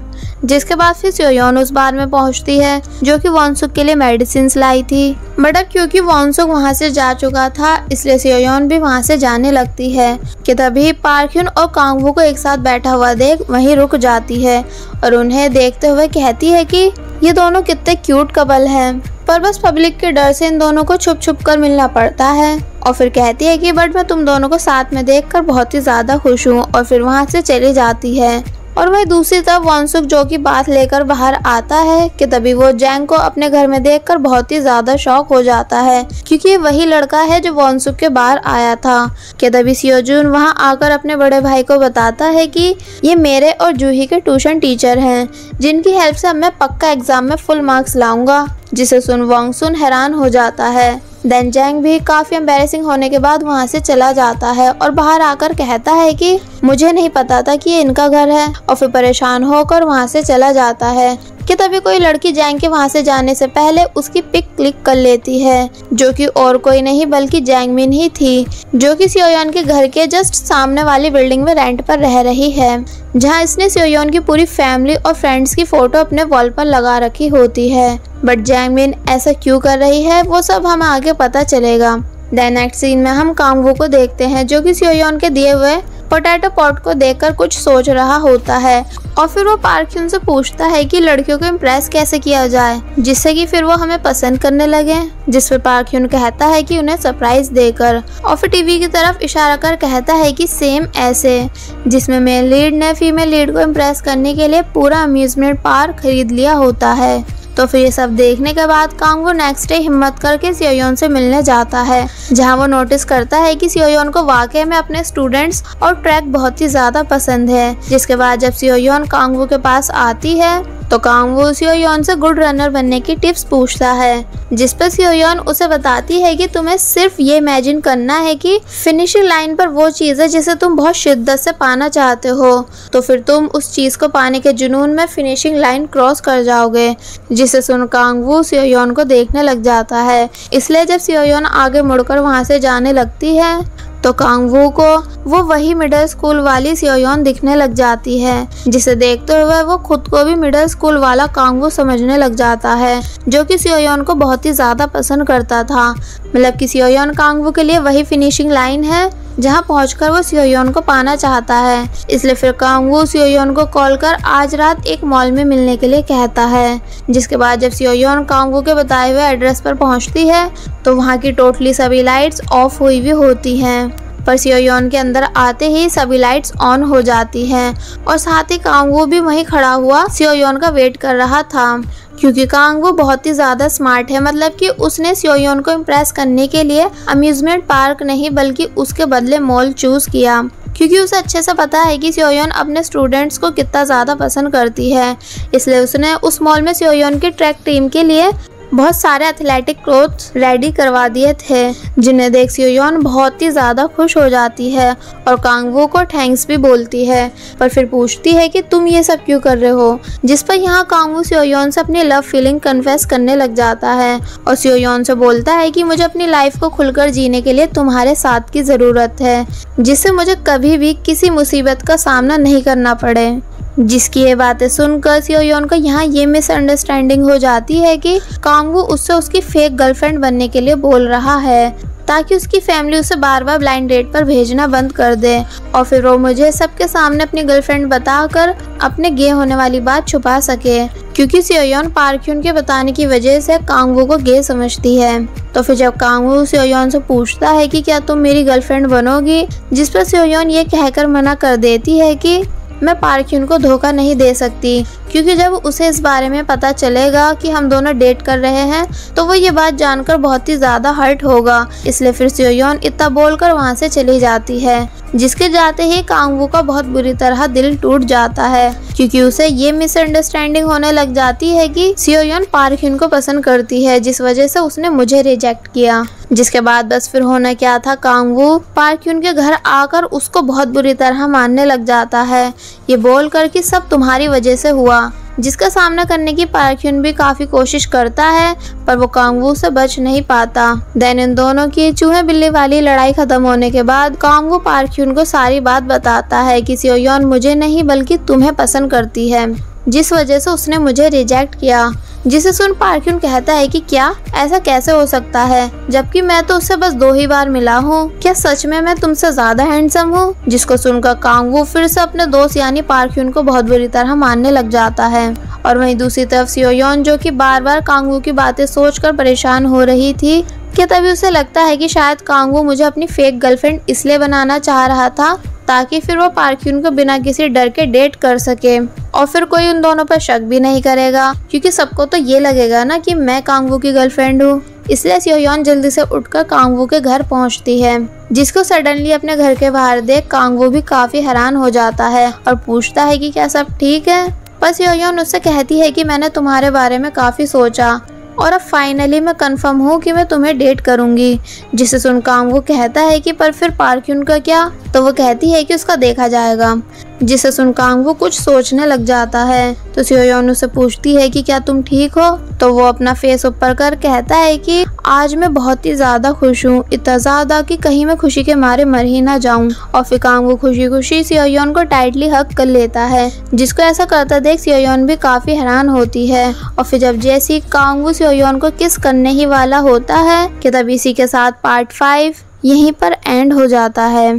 जिसके बाद फिर सेओ योन उस बार में पहुंचती है जो कि वोन सुक के लिए मेडिसिन लाई थी, बट अब क्योंकि वोन सुक वहाँ से जा चुका था इसलिए सेओ योन भी वहाँ से जाने लगती है। कि तभी पार्क ह्यून और कांग वू को एक साथ बैठा हुआ देख वहीं रुक जाती है और उन्हें देखते हुए कहती है कि ये दोनों कितने क्यूट कपल हैं, पर बस पब्लिक के डर से इन दोनों को छुप छुप कर मिलना पड़ता है। और फिर कहती है कि बट मैं तुम दोनों को साथ में देखकर बहुत ही ज़्यादा खुश हूँ और फिर वहाँ से चली जाती है। और वह दूसरी तरफ वोन सुक जो की बात लेकर बाहर आता है कि तभी वो जैंग को अपने घर में देखकर बहुत ही ज्यादा शॉक हो जाता है क्योंकि वही लड़का है जो वोन सुक के बाहर आया था। कि तभी सेओ जून वहां आकर अपने बड़े भाई को बताता है कि ये मेरे और जू ही के ट्यूशन टीचर हैं, जिनकी हेल्प से मैं पक्का एग्जाम में फुल मार्क्स लाऊंगा, जिसे सुन वोंग सुन हैरान हो जाता है। देन जैंग भी काफी एम्बेरसिंग होने के बाद वहाँ से चला जाता है और बाहर आकर कहता है कि मुझे नहीं पता था कि ये इनका घर है और फिर परेशान होकर वहाँ से चला जाता है। कि तभी कोई लड़की जैंग के वहाँ से जाने से पहले उसकी पिक क्लिक कर लेती है जो कि और कोई नहीं बल्कि जैंग मिन ही थी, जो कि सेओ योन के घर के जस्ट सामने वाली बिल्डिंग में रेंट पर रह रही है, जहाँ इसने सेओ योन की पूरी फैमिली और फ्रेंड्स की फोटो अपने वॉल पर लगा रखी होती है। बट जैंग मिन ऐसा क्यों कर रही है वो सब हमें आगे पता चलेगा। देन नेक्स्ट सीन में हम कांग वू को देखते हैं जो कि सेओ योन के दिए हुए पोटैटो पॉट को देखकर कुछ सोच रहा होता है और फिर वो पार्क ह्यून से पूछता है कि लड़कियों को इम्प्रेस कैसे किया जाए जिससे कि फिर वो हमें पसंद करने लगे, जिस पर पार्क ह्यून कहता है कि उन्हें सरप्राइज देकर, और फिर टीवी की तरफ इशारा कर कहता है कि सेम ऐसे, जिसमें मेल लीड ने फीमेल लीड को इम्प्रेस करने के लिए पूरा अम्यूजमेंट पार्क खरीद लिया होता है। तो फिर ये सब देखने के बाद कांग वो नेक्स्ट डे हिम्मत करके सेओ योन से मिलने जाता है, जहां वो नोटिस करता है कि सेओ योन को वाकई में अपने स्टूडेंट्स और ट्रैक बहुत ही ज्यादा पसंद है। जिसके बाद जब सेओ योन कांग वो के पास आती है तो कांग वो सेओ योन से गुड रनर बनने की टिप्स पूछता है, जिस पर सेओ योन उसे बताती है कि तुम्हें सिर्फ ये इमेजिन करना है कि फिनिशिंग लाइन पर वो चीज़ है जिसे तुम बहुत शिद्दत से पाना चाहते हो, तो फिर तुम उस चीज़ को पाने के जुनून में फिनिशिंग लाइन क्रॉस कर जाओगे, जिसे सुन कांग वो सेओ योन को देखने लग जाता है। इसलिए जब सेओ योन आगे मुड़कर वहाँ से जाने लगती है तो कांग वू को वो वही मिडिल स्कूल वाली सेओ योन दिखने लग जाती है, जिसे देखते हुए वो खुद को भी मिडिल स्कूल वाला कांग वू समझने लग जाता है, जो कि सेओ योन को बहुत ही ज्यादा पसंद करता था। मतलब कि सेओ योन कांग वू के लिए वही फिनिशिंग लाइन है जहां पहुंचकर वो सेओ योन को पाना चाहता है। इसलिए फिर कांग वू सेओ योन को कॉल कर आज रात एक मॉल में मिलने के लिए कहता है, जिसके बाद जब सेओ योन कांग वू के बताए हुए एड्रेस पर पहुंचती है तो वहां की टोटली सभी लाइट्स ऑफ हुई भी होती हैं, पर सेओ योन के अंदर आते ही सभी लाइट्स ऑन हो जाती हैं और साथ ही कांग वू भी वहीं खड़ा हुआ सेओ योन का वेट कर रहा था, क्योंकि कांग वो बहुत ही ज़्यादा स्मार्ट है। मतलब कि उसने सेओ योन को इम्प्रेस करने के लिए अम्यूजमेंट पार्क नहीं बल्कि उसके बदले मॉल चूज़ किया, क्योंकि उसे अच्छे से पता है कि सेओ योन अपने स्टूडेंट्स को कितना ज़्यादा पसंद करती है। इसलिए उसने उस मॉल में सेओ योन की ट्रैक टीम के लिए बहुत सारे एथलेटिक क्लोथ्स रेडी करवा दिए थे, जिन्हें देख सेओ योन बहुत ही ज़्यादा खुश हो जाती है और कांग वू को थैंक्स भी बोलती है, पर फिर पूछती है कि तुम ये सब क्यों कर रहे हो, जिस पर यहाँ कांग वू सेओ योन से अपनी लव फीलिंग कन्फेस करने लग जाता है और सेओ योन से बोलता है कि मुझे अपनी लाइफ को खुलकर जीने के लिए तुम्हारे साथ की ज़रूरत है, जिससे मुझे कभी भी किसी मुसीबत का सामना नहीं करना पड़े। जिसकी ये बातें सुनकर सेओ योन को यहाँ ये मिसअंडरस्टैंडिंग हो जाती है कि कांग वू उससे उसकी फेक गर्लफ्रेंड बनने के लिए बोल रहा है ताकि उसकी फैमिली उसे बार बार ब्लाइंड डेट पर भेजना बंद कर दे, और फिर वो मुझे सबके सामने अपनी गर्लफ्रेंड बताकर अपने गे होने वाली बात छुपा सके, क्योंकि सेओ योन पार्क ह्यून के बताने की वजह से कांग वू को गे समझती है। तो फिर जब कांग वू सेओ योन से पूछता है कि क्या तुम मेरी गर्लफ्रेंड बनोगी, जिस पर सेओ योन ये कहकर मना कर देती है कि मैं पार्क ह्यून को धोखा नहीं दे सकती, क्योंकि जब उसे इस बारे में पता चलेगा कि हम दोनों डेट कर रहे हैं तो वो ये बात जानकर बहुत ही ज़्यादा हर्ट होगा। इसलिए फिर सेओ योन इतना बोलकर वहाँ से चली जाती है, जिसके जाते ही कांग वू का बहुत बुरी तरह दिल टूट जाता है, क्योंकि उसे ये मिसअंडरस्टैंडिंग होने लग जाती है कि सेओ योन पार्क ह्यून को पसंद करती है, जिस वजह से उसने मुझे रिजेक्ट किया। जिसके बाद बस फिर होना क्या था, कांग वू पार्क ह्यून के घर आकर उसको बहुत बुरी तरह मारने लग जाता है, ये बोलकर कि सब तुम्हारी वजह से हुआ, जिसका सामना करने की पार्क ह्यून भी काफ़ी कोशिश करता है पर वो कांग वू से बच नहीं पाता। देन इन दोनों की चूहे बिल्ली वाली लड़ाई खत्म होने के बाद कांग वू पार्क ह्यून को सारी बात बताता है कि सेओ योन मुझे नहीं बल्कि तुम्हें पसंद करती है, जिस वजह से उसने मुझे रिजेक्ट किया, जिसे सुन पार्क ह्यून कहता है कि क्या ऐसा कैसे हो सकता है, जबकि मैं तो उससे बस दो ही बार मिला हूँ, क्या सच में मैं तुमसे ज्यादा हैंडसम हूँ, जिसको सुनकर कांग वू फिर से अपने दोस्त यानी पार्क ह्यून को बहुत बुरी तरह मारने लग जाता है। और वहीं दूसरी तरफ सेओ योन, जो कि बार बार कांग वू की बातें सोचकर परेशान हो रही थी कि तभी उसे लगता है कि शायद कांग वू मुझे अपनी फेक गर्लफ्रेंड इसलिए बनाना चाह रहा था ताकि फिर वो पार्क ह्यून को बिना किसी डर के डेट कर सके और फिर कोई उन दोनों पर शक भी नहीं करेगा, क्योंकि सबको तो ये लगेगा ना कि मैं कांग वू की गर्लफ्रेंड हूँ। इसलिए सेओ योन जल्दी से उठकर कांग वू के घर पहुंचती है, जिसको सडनली अपने घर के बाहर देख कांग वू भी काफी हैरान हो जाता है और पूछता है कि क्या सब ठीक है, पर सेओ योन उससे कहती है कि मैंने तुम्हारे बारे में काफी सोचा और अब फाइनली मैं कंफर्म हूँ कि मैं तुम्हें डेट करूँगी, जिसे सुन कांग वू कहता है कि पर फिर पार्क ह्यून का क्या, तो वो कहती है कि उसका देखा जाएगा, जिसे सुन कांग वू कुछ सोचने लग जाता है। तो सेओ योन उससे पूछती है कि क्या तुम ठीक हो, तो वो अपना फेस ऊपर कर कहता है कि आज मैं बहुत ही ज़्यादा खुश हूँ, इतना ज़्यादा कि कहीं मैं खुशी के मारे मर ही ना जाऊँ। और फिर कांग वू खुशी खुशी सेओ योन को टाइटली हक कर लेता है, जिसको ऐसा करता देख सेओ योन भी काफ़ी हैरान होती है। और फिर जब जैसी कांग वू सेओ योन को किस करने ही वाला होता है कि तब इसी के साथ पार्ट फाइव यहीं पर एंड हो जाता है।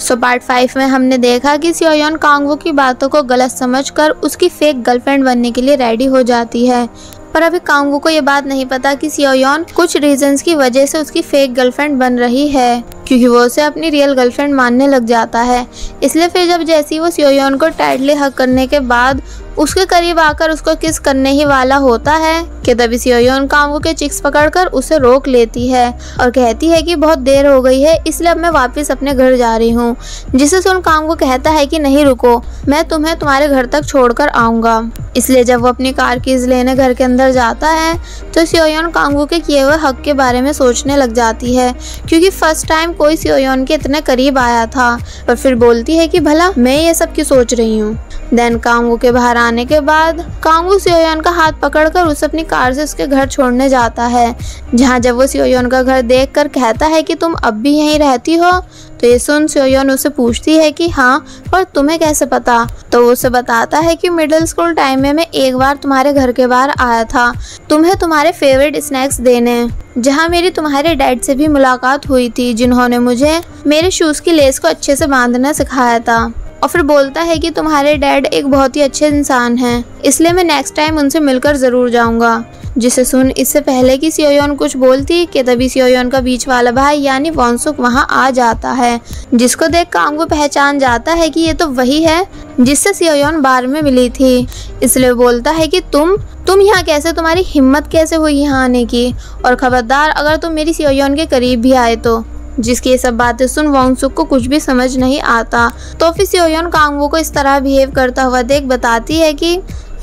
सो पार्ट फाइव में हमने देखा कि सेओ योन कांग वू की बातों को गलत समझकर उसकी फेक गर्लफ्रेंड बनने के लिए रेडी हो जाती है, पर अभी कांग वू को ये बात नहीं पता कि सेओ योन कुछ रीजंस की वजह से उसकी फेक गर्लफ्रेंड बन रही है, क्योंकि वो उसे अपनी रियल गर्लफ्रेंड मानने लग जाता है। इसलिए फिर जब जैसी वो सेओ योन को टाइटली हक करने के बाद उसके करीब आकर उसको किस करने ही वाला होता है कि तभी सेओ योन कांग वू के चिक्स पकड़कर उसे रोक लेती है और कहती है कि बहुत देर हो गई है, इसलिए अब मैं वापस अपने घर जा रही हूँ, जिसे सुन कांग वू कहता है कि नहीं रुको, मैं तुम्हें तुम्हारे घर तक छोड़कर आऊँगा। इसलिए जब वो अपनी कार कीज लेने घर के अंदर जाता है तो सेओ योन कांग वू के किए हुए हक के बारे में सोचने लग जाती है, क्योंकि फर्स्ट टाइम कोई सेओ योन के इतने करीब आया था। और फिर बोलती है कि भला मैं ये सब क्यों सोच रही हूँ। देन कांग वू के बाहर आने के बाद कांग वू सेओ योन का हाथ पकड़कर उसे अपनी कार से उसके घर छोड़ने जाता है, जहाँ जब वो सेओ योन का घर देखकर कहता है कि तुम अब भी यहीं रहती हो, तो ये सुन सेओ योन उसे पूछती है कि हाँ, पर तुम्हें कैसे पता। तो वो उसे बताता है कि मिडिल स्कूल टाइम में मैं एक बार तुम्हारे घर के बाहर आया था तुम्हें तुम्हारे फेवरेट स्नैक्स देने, जहाँ मेरी तुम्हारे डैड से भी मुलाकात हुई थी, जिन्होंने मुझे मेरे शूज़ की लेस को अच्छे से बांधना सिखाया था। और फिर बोलता है कि तुम्हारे डैड एक बहुत ही अच्छे इंसान हैं, इसलिए मैं नेक्स्ट टाइम उनसे मिलकर ज़रूर जाऊंगा। जिसे सुन इससे पहले कि सेओ योन कुछ बोलती कि तभी सेओ योन का बीच वाला भाई यानी वोन सुक वहाँ आ जाता है, जिसको देख कांग वू पहचान जाता है कि ये तो वही है जिससे सेओ योन बार में मिली थी। इसलिए बोलता है कि तुम तुम यहाँ कैसे, तुम्हारी हिम्मत कैसे हुई यहाँ आने की, और खबरदार अगर तुम मेरी सेओ योन के करीब भी आए तो। जिसकी ये सब बातें सुन वोंग सुक को कुछ भी समझ नहीं आता। तो फिर सेओ योन कांग वू को इस तरह बिहेव करता हुआ देख बताती है कि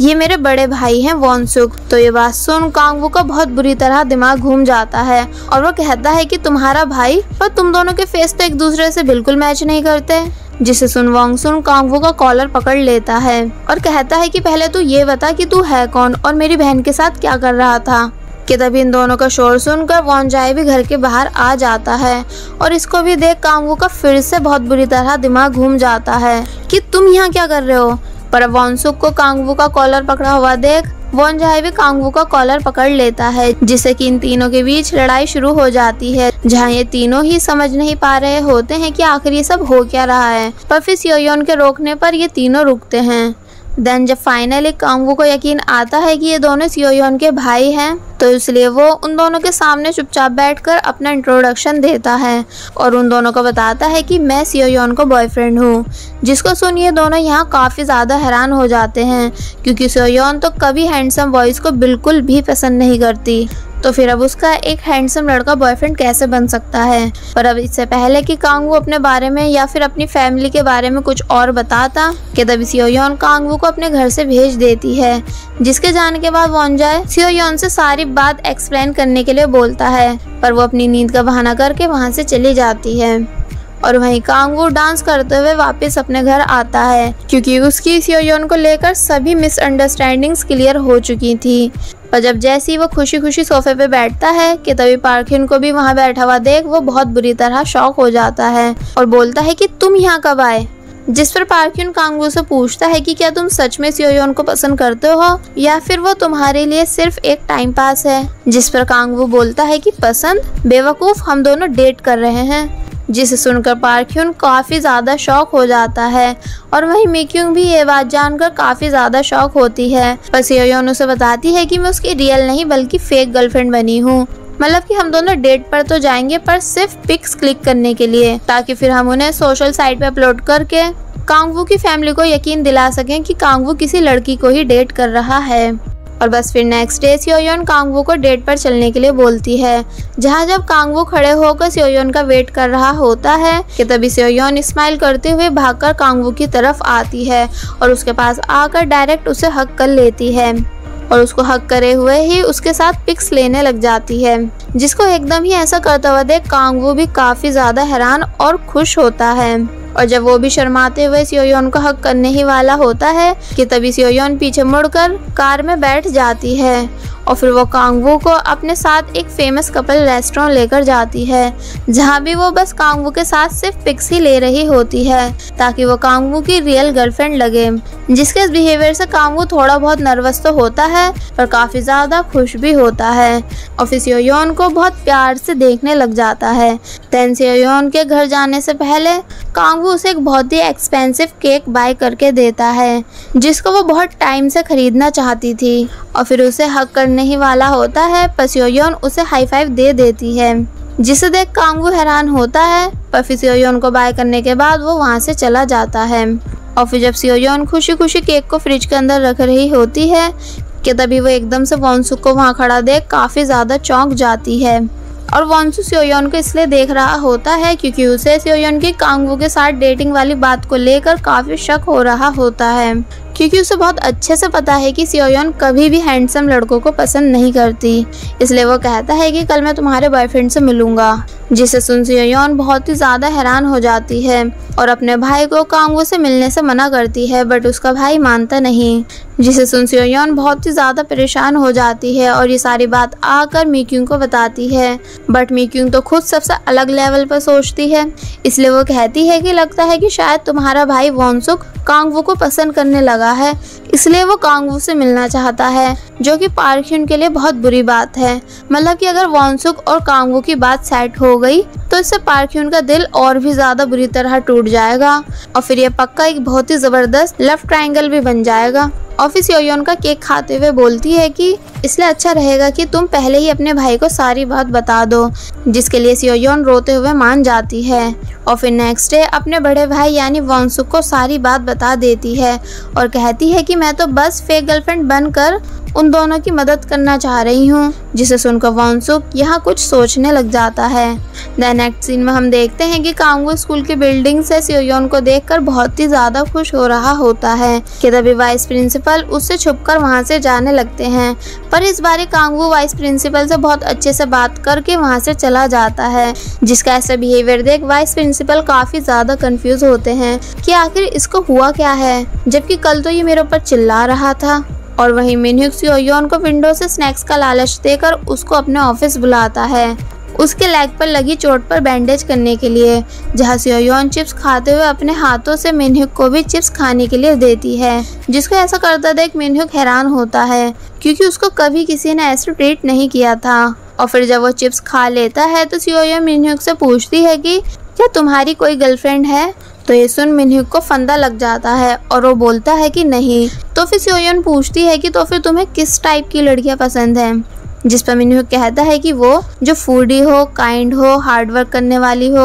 ये मेरे बड़े भाई हैं वोन सुक। तो ये बात सुन कांग वू का बहुत बुरी तरह दिमाग घूम जाता है और वो कहता है कि तुम्हारा भाई, पर तुम दोनों के फेस तो एक दूसरे से बिल्कुल मैच नहीं करते। जिसे सुन वोंग सुन कांग वू का कॉलर पकड़ लेता है और कहता है कि पहले तू ये बता कि तू है कौन और मेरी बहन के साथ क्या कर रहा था। कि तभी इन दोनों का शोर सुनकर वोन जाए भी घर के बाहर आ जाता है और इसको भी देख कांग वू का फिर से बहुत बुरी तरह दिमाग घूम जाता है कि तुम यहाँ क्या कर रहे हो। पर वोन सुक को कांग वू का कॉलर पकड़ा हुआ देख वोन जाए भी कांग वू का कॉलर पकड़ लेता है, जिससे कि इन तीनों के बीच लड़ाई शुरू हो जाती है, जहाँ ये तीनों ही समझ नहीं पा रहे होते हैं कि आखिर ये सब हो क्या रहा है। पर फिर सेओ योन के रोकने पर ये तीनों रुकते हैं। देन जब फाइनली कांग वू को यकीन आता है कि ये दोनों सेओ योन के भाई हैं, तो इसलिए वो उन दोनों के सामने चुपचाप बैठकर अपना इंट्रोडक्शन देता है और उन दोनों को बताता है कि मैं सेओ योन का बॉयफ्रेंड हूँ। जिसको सुन ये दोनों यहाँ काफ़ी ज़्यादा हैरान हो जाते हैं, क्योंकि सेओ योन तो कभी हैंडसम बॉयज़ को बिल्कुल भी पसंद नहीं करती, तो फिर अब उसका एक हैंडसम लड़का बॉयफ्रेंड कैसे बन सकता है। पर अब इससे पहले कि कांग वू अपने बारे में या फिर अपनी फैमिली के बारे में कुछ और बताता कि तभी सेओ योन कांग वू को अपने घर से भेज देती है, जिसके जाने के बाद वोन जाए सेओ योन से सारी बात एक्सप्लेन करने के लिए बोलता है, पर वो अपनी नींद का बहाना करके वहाँ से चली जाती है। और वहीं कांग वू डांस करते हुए वापस अपने घर आता है, क्योंकि उसकी सेओ योन को लेकर सभी मिसअंडरस्टैंडिंग्स क्लियर हो चुकी थी। पर जब जैसी वो खुशी खुशी सोफे पे बैठता है कि तभी पार्क ह्यून को भी वहाँ बैठा हुआ देख वो बहुत बुरी तरह शॉक हो जाता है और बोलता है कि तुम यहाँ कब आए। जिस पर पार्क ह्यून कांग वू से पूछता है कि क्या तुम सच में सेओ योन को पसंद करते हो या फिर वो तुम्हारे लिए सिर्फ एक टाइम पास है। जिस पर कांग वू बोलता है कि पसंद, बेवकूफ़, हम दोनों डेट कर रहे हैं। जिसे सुनकर पार्क ह्यून काफ़ी ज़्यादा शॉक हो जाता है और वहीं मी क्यूंग भी ये बात जानकर काफ़ी ज़्यादा शॉक होती है। पर सेओ योन उसे बताती है कि मैं उसकी रियल नहीं बल्कि फेक गर्लफ्रेंड बनी हूँ, मतलब कि हम दोनों डेट पर तो जाएंगे पर सिर्फ पिक्स क्लिक करने के लिए, ताकि फिर हम उन्हें सोशल साइट पे अपलोड करके कांग वू की फैमिली को यकीन दिला सकें कि कांग वू किसी लड़की को ही डेट कर रहा है। और बस फिर next day Seo Yeon Kang Woo को डेट पर चलने के लिए बोलती है, जहां जब कांग वू खड़े होकर सेओ योन का वेट कर रहा होता है कि तभी सेओ योन स्माइल करते हुए भागकर कांग वू की तरफ आती है और उसके पास आकर डायरेक्ट उसे हक कर लेती है और उसको हक करे हुए ही उसके साथ पिक्स लेने लग जाती है, जिसको एकदम ही ऐसा करता हुआ देख कांग वू भी काफ़ी ज़्यादा हैरान और खुश होता है। और जब वो भी शर्माते हुए सेओ योन को हक करने ही वाला होता है कि तभी सेओ योन पीछे मुड़कर कार में बैठ जाती है और फिर वो कांग वू को अपने साथ एक फेमस कपल रेस्टोरेंट लेकर जाती है, जहाँ भी वो बस कांग वू के साथ सिर्फ पिक्स ही ले रही होती है ताकि वो कांग वू की रियल गर्लफ्रेंड लगे। जिसके इस बिहेवियर से कांग वू थोड़ा बहुत नर्वस तो होता है पर काफ़ी ज़्यादा खुश भी होता है और फिर सेओ योन को बहुत प्यार से देखने लग जाता है। तैन सेओ योन के घर जाने से पहले कांग कांग वू उसे एक बहुत ही एक्सपेंसिव केक बाय करके देता है जिसको वो बहुत टाइम से खरीदना चाहती थी और फिर उसे हक करने ही वाला होता है पर सेओ योन उसे हाई फाइव दे देती है जिसे देख कांग वू हैरान होता है पर फिर सेओ योन को बाय करने के बाद वो वहाँ से चला जाता है। और फिर जब सेओ योन खुशी खुशी केक को फ्रिज के अंदर रख रही होती है कि तभी वो एकदम से वॉन सुक को वहाँ खड़ा देख काफ़ी ज़्यादा चौंक जाती है और वॉन सुक सेओ योन को इसलिए देख रहा होता है क्योंकि उसे सेओ योन की कांग वू के साथ डेटिंग वाली बात को लेकर काफ़ी शक हो रहा होता है क्योंकि उसे बहुत अच्छे से पता है कि सेओ योन कभी भी हैंडसम लड़कों को पसंद नहीं करती, इसलिए वो कहता है कि कल मैं तुम्हारे बॉयफ्रेंड से मिलूंगा, जिसे सुन सेओ योन बहुत ही ज़्यादा हैरान हो जाती है और अपने भाई को कांग वू से मिलने से मना करती है बट उसका भाई मानता नहीं, जिसे सुन सेओ योन बहुत ही ज़्यादा परेशान हो जाती है और ये सारी बात आकर मी क्यूंग को बताती है बट मी क्यूंग तो खुद सबसे अलग लेवल पर सोचती है, इसलिए वो कहती है कि लगता है कि शायद तुम्हारा भाई वॉन सुक कांग वू को पसंद करने लगा है इसलिए वो कांग वू से मिलना चाहता है जो कि पार्क ह्यून के लिए बहुत बुरी बात है। मतलब कि अगर वॉन सुक और कांग वू की बात सेट हो गई तो इससे पार्क ह्यून का दिल और भी ज़्यादा बुरी तरह टूट जाएगा और फिर ये पक्का एक बहुत ही ज़बरदस्त लव ट्रायंगल भी बन जाएगा। और फिर सेओ योन का केक खाते हुए बोलती है कि इसलिए अच्छा रहेगा कि तुम पहले ही अपने भाई को सारी बात बता दो, जिसके लिए सेओ योन रोते हुए मान जाती है और फिर नेक्स्ट डे अपने बड़े भाई यानी वॉन सुक को सारी बात बता देती है और कहती है कि मैं तो बस फेक गर्लफ्रेंड बनकर उन दोनों की मदद करना चाह रही हूँ, जिसे सुनकर वॉन सुक यहाँ कुछ सोचने लग जाता है। दैन नेक्स्ट सीन में हम देखते हैं कि कांग वू स्कूल की बिल्डिंग से सेओ योन को देखकर बहुत ही ज़्यादा खुश हो रहा होता है कि तभी वाइस प्रिंसिपल उससे छुपकर वहाँ से जाने लगते हैं पर इस बार कांग वू वाइस प्रिंसिपल से बहुत अच्छे से बात करके वहाँ से चला जाता है, जिसका ऐसा बिहेवियर देख वाइस प्रिंसिपल काफ़ी ज़्यादा कन्फ्यूज़ होते हैं कि आखिर इसको हुआ क्या है, जबकि कल तो ये मेरे ऊपर चिल्ला रहा था। और वहीं मिन ह्यूक सेओ योन को विंडो से स्नैक्स का लालच देकर उसको अपने ऑफिस बुलाता है उसके लेग पर लगी चोट पर बैंडेज करने के लिए, जहाँ सेओ योन चिप्स खाते हुए अपने हाथों से मिन ह्यूक को भी चिप्स खाने के लिए देती है, जिसको ऐसा करता देख मिन ह्यूक हैरान होता है क्योंकि उसको कभी किसी ने ऐसे ट्रीट नहीं किया था। और फिर जब वो चिप्स खा लेता है तो सेओ योन मिन ह्यूक से पूछती है कि क्या तुम्हारी कोई गर्लफ्रेंड है, तो ये सुन मिन ह्यूक को फंदा लग जाता है और वो बोलता है कि नहीं। तो फिर सेओ योन पूछती है कि तो फिर तुम्हें किस टाइप की लड़कियां पसंद हैं, जिस पर मिन ह्यूक कहता है कि वो जो फूडी हो, काइंड हो, हार्ड वर्क करने वाली हो।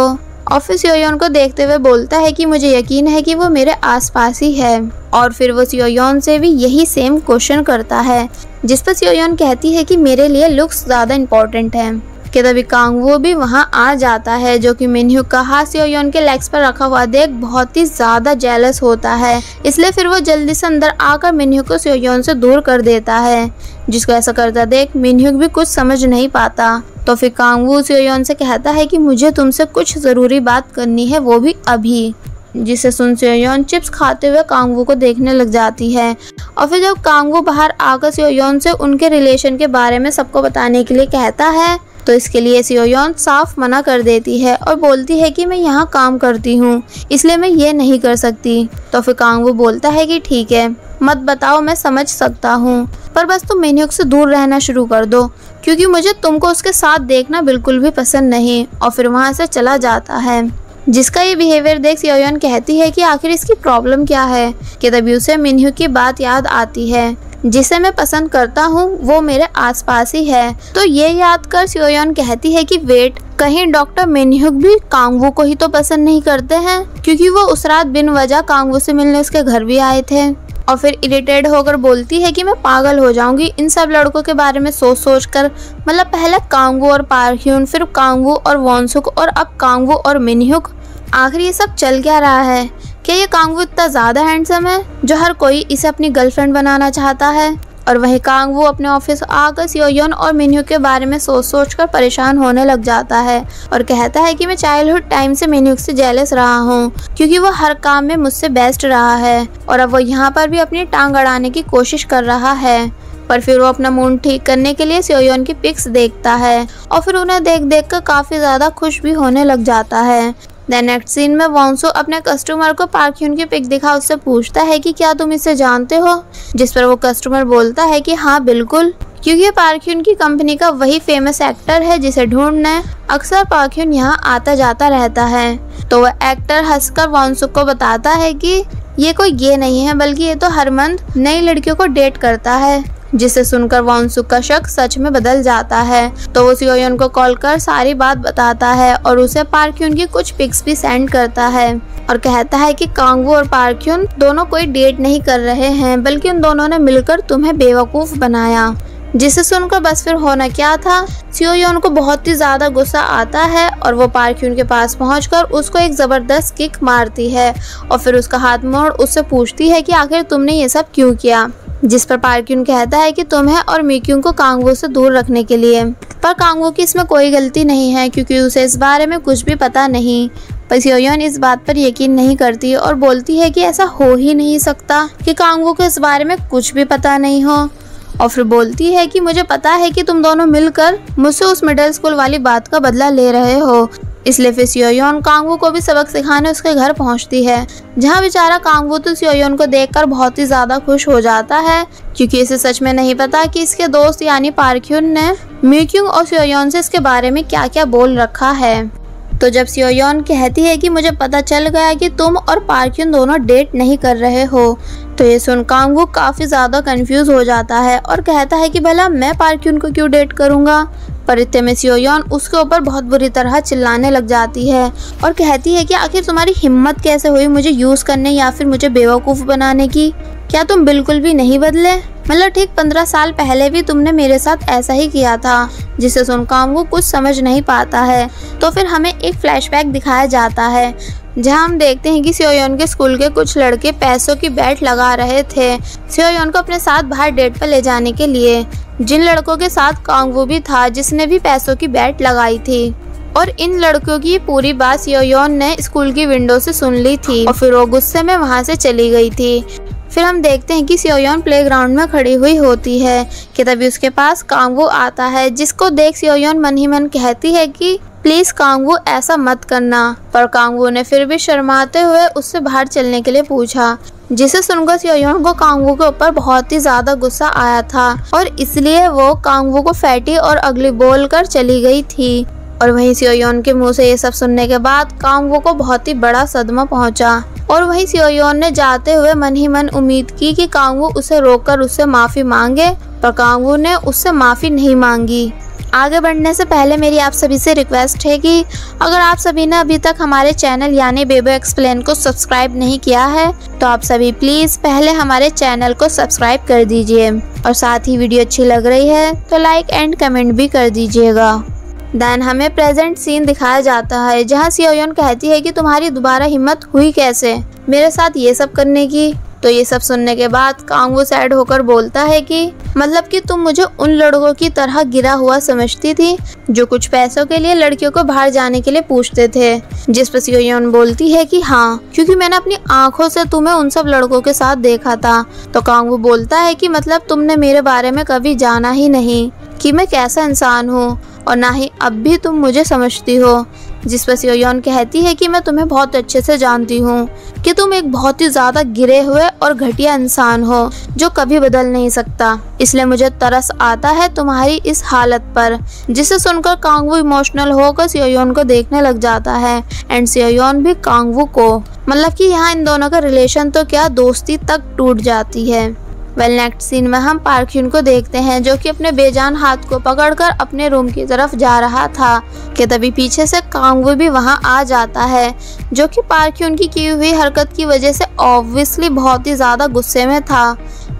और फिर सेओ योन को देखते हुए बोलता है कि मुझे यकीन है कि वो मेरे आसपास ही है। और फिर वो सेओ योन से भी यही सेम क्वेश्चन करता है, जिस पर सेओ योन कहती है कि मेरे लिए लुक्स ज़्यादा इम्पोर्टेंट है। तभी कांग वो भी वहां आ जाता है जो कि मिन ह्यूक का हाथ सेओ योन के लेग्स पर रखा हुआ देख बहुत ही ज्यादा जेलस होता है, इसलिए फिर वो जल्दी से अंदर आकर मिन ह्यूक को सेओ योन से दूर कर देता है, जिसको ऐसा करता देख मिन ह्यूक भी कुछ समझ नहीं पाता। तो फिर कांग वो सेओ योन से कहता है कि मुझे तुमसे कुछ ज़रूरी बात करनी है, वो भी अभी, जिसे सुन सेओ योन चिप्स खाते हुए कांग वू को देखने लग जाती है। और फिर जब कांग वू बाहर आकर सेओ योन से उनके रिलेशन के बारे में सबको बताने के लिए कहता है तो इसके लिए सेओ योन साफ मना कर देती है और बोलती है कि मैं यहाँ काम करती हूँ इसलिए मैं ये नहीं कर सकती। तो फिर कांग वू बोलता है कि ठीक है, मत बताओ, मैं समझ सकता हूँ, पर बस तुम मिन ह्यूक से दूर रहना शुरू कर दो क्योंकि मुझे तुमको उसके साथ देखना बिल्कुल भी पसंद नहीं। और फिर वहाँ से चला जाता है, जिसका ये बिहेवियर देख सेओ योन कहती है कि आखिर इसकी प्रॉब्लम क्या है, कि तभी उसे मिन ह्यूक की बात याद आती है, जिसे मैं पसंद करता हूँ वो मेरे आसपास ही है। तो ये याद कर सेओ योन कहती है कि वेट, कहीं डॉक्टर मिन ह्यूक भी कांग वू को ही तो पसंद नहीं करते हैं क्योंकि वो उस रात बिन वजह कांग वू से मिलने उसके घर भी आए थे। और फिर इरिटेट होकर बोलती है कि मैं पागल हो जाऊंगी इन सब लड़कों के बारे में सोच सोच कर, मतलब पहले कांग वू और पार्क ह्यून, फिर कांग वू और वॉन सुक और अब कांग वू और मिन ह्यूक, आखिर ये सब चल क्या रहा है। क्या ये कांग वू इतना ज़्यादा हैंडसम है जो हर कोई इसे अपनी गर्लफ्रेंड बनाना चाहता है। और वहीं कांग वू अपने ऑफिस आकर सेओ योन और मिन ह्यूक के बारे में सोच सोच कर परेशान होने लग जाता है और कहता है कि मैं चाइल्डहुड टाइम से मिन ह्यूक से जेलस रहा हूँ क्योंकि वो हर काम में मुझसे बेस्ट रहा है और अब वो यहाँ पर भी अपनी टांग अड़ाने की कोशिश कर रहा है। पर फिर वो अपना मूड ठीक करने के लिए सेओ योन की पिक्स देखता है और फिर उन्हें देख देख कर काफ़ी ज़्यादा खुश भी होने लग जाता है। दैन नेक्स्ट सीन में वॉन सुक अपने कस्टमर को पार्क ह्यून की पिक दिखा उससे पूछता है कि क्या तुम इसे जानते हो, जिस पर वो कस्टमर बोलता है कि हाँ बिल्कुल, क्योंकि पार्क ह्यून की कंपनी का वही फेमस एक्टर है जिसे ढूंढने अक्सर पार्क ह्यून यहाँ आता जाता रहता है। तो वह एक्टर हंसकर वॉन्सुक को बताता है कि ये कोई ये नहीं है बल्कि ये तो हर मंथ नई लड़कियों को डेट करता है, जिसे सुनकर वॉन्सुक का शक सच में बदल जाता है। तो वो सेओ योन को कॉल कर सारी बात बताता है और उसे पार्क ह्यून की कुछ पिक्स भी सेंड करता है और कहता है कि कांग वू और पार्क ह्यून दोनों कोई डेट नहीं कर रहे हैं बल्कि उन दोनों ने मिलकर तुम्हें बेवकूफ बनाया, जिसे सुनकर बस फिर होना क्या था। सेओ योन को बहुत ही ज्यादा गुस्सा आता है और वो पार्क ह्यून के पास पहुंचकर उसको एक जबरदस्त किक मारती है और फिर उसका हाथ मोड़ उससे पूछती है कि आखिर तुमने ये सब क्यों किया, जिस पर पार्क ह्यून कहता है कि तुम्हें और मी क्यूंग को कांग वू से दूर रखने के लिए। पर कांग वू की इसमें कोई गलती नहीं है क्योंकि उसे इस बारे में कुछ भी पता नहीं। पर सेओ योन इस बात पर यकीन नहीं करती और बोलती है कि ऐसा हो ही नहीं सकता कि कांग वू को इस बारे में कुछ भी पता नहीं हो, और फिर बोलती है कि मुझे पता है कि तुम दोनों मिलकर मुझसे उस मिडिल स्कूल वाली बात का बदला ले रहे हो। इसलिए फिर सेओ योन कांग वू को भी सबक सिखाने उसके घर पहुंचती है, जहां बेचारा कांग वू तो सेओ योन को देखकर बहुत ही ज्यादा खुश हो जाता है क्योंकि इसे सच में नहीं पता कि इसके दोस्त यानी पार्क ह्यून ने मी क्यूंग और सेओ योन से इसके बारे में क्या क्या बोल रखा है। तो जब सेओ योन कहती है कि मुझे पता चल गया कि तुम और पार्क ह्यून दोनों डेट नहीं कर रहे हो, तो ये सुन कांग वू काफी ज्यादा कंफ्यूज हो जाता है और कहता है कि भला मैं पार्क ह्यून को क्यों डेट करूंगा। पर इतने में सेओ योन उसके ऊपर बहुत बुरी तरह चिल्लाने लग जाती है और कहती है कि आखिर तुम्हारी हिम्मत कैसे हुई मुझे यूज करने या फिर मुझे बेवकूफ बनाने की, क्या तुम बिल्कुल भी नहीं बदले, मतलब ठीक पंद्रह साल पहले भी तुमने मेरे साथ ऐसा ही किया था। जिसे सुन कांग वू कुछ समझ नहीं पाता है। तो फिर हमें एक फ्लैशबैक दिखाया जाता है जहां हम देखते हैं कि सेओ योन के स्कूल के कुछ लड़के पैसों की बैट लगा रहे थे सेओ योन को अपने साथ बाहर डेट पर ले जाने के लिए, जिन लड़कों के साथ कांग वू भी था जिसने भी पैसों की बैट लगाई थी। और इन लड़कियों की पूरी बात सेओ योन ने स्कूल की विंडो से सुन ली थी और फिर वो गुस्से में वहां से चली गई थी। फिर हम देखते हैं कि सेओ योन प्लेग्राउंड में खड़ी हुई होती है कि तभी उसके पास कांग वू आता है, जिसको देख सेओ योन मन ही मन कहती है कि प्लीज कांग वू ऐसा मत करना। पर कांग वू ने फिर भी शर्माते हुए उससे बाहर चलने के लिए पूछा, जिसे सुनकर सेओ योन को कांग वू के ऊपर बहुत ही ज्यादा गुस्सा आया था और इसलिए वो कांग वू को फैटी और अगली बोल कर चली गई थी। और वहीं सेओ योन के मुंह से ये सब सुनने के बाद कांग वू को बहुत ही बड़ा सदमा पहुंचा और वहीं सेओ योन ने जाते हुए मन ही मन उम्मीद की कि कांग वू उसे रोककर उससे माफी मांगे, पर कांग वू ने उससे माफी नहीं मांगी। आगे बढ़ने से पहले मेरी आप सभी से रिक्वेस्ट है कि अगर आप सभी ने अभी तक हमारे चैनल यानी बेबो एक्सप्लेन को सब्सक्राइब नहीं किया है तो आप सभी प्लीज पहले हमारे चैनल को सब्सक्राइब कर दीजिए और साथ ही वीडियो अच्छी लग रही है तो लाइक एंड कमेंट भी कर दीजिएगा। देन हमें प्रेजेंट सीन दिखाया जाता है जहां सेओ योन कहती है कि तुम्हारी दोबारा हिम्मत हुई कैसे मेरे साथ ये सब करने की। तो ये सब सुनने के बाद कांग वू सैड होकर बोलता है कि मतलब कि तुम मुझे उन लड़कों की तरह गिरा हुआ समझती थी जो कुछ पैसों के लिए लड़कियों को बाहर जाने के लिए पूछते थे। जिस पर सेओ योन बोलती है कि हाँ, क्योंकि मैंने अपनी आंखों से तुम्हें उन सब लड़कों के साथ देखा था। तो कांग वू बोलता है कि मतलब तुमने मेरे बारे में कभी जाना ही नहीं कि मैं कैसा इंसान हूँ और ना ही अब भी तुम मुझे समझती हो। जिस पर सेओ योन कहती है कि मैं तुम्हें बहुत अच्छे से जानती हूँ कि तुम एक बहुत ही ज्यादा गिरे हुए और घटिया इंसान हो जो कभी बदल नहीं सकता, इसलिए मुझे तरस आता है तुम्हारी इस हालत पर। जिसे सुनकर कांग वू इमोशनल होकर सेओ योन को देखने लग जाता है एंड सेओ योन भी कांग वू को, मतलब कि यहाँ इन दोनों का रिलेशन तो क्या दोस्ती तक टूट जाती है। वेल नेक्स्ट सीन में हम पार्क ह्यून को देखते हैं जो कि अपने बेजान हाथ को पकड़कर अपने रूम की तरफ जा रहा था कि तभी पीछे से कांग वू भी वहां आ जाता है जो कि पार्क ह्यून की की हुई हरकत की वजह से ऑब्वियसली बहुत ही ज्यादा गुस्से में था।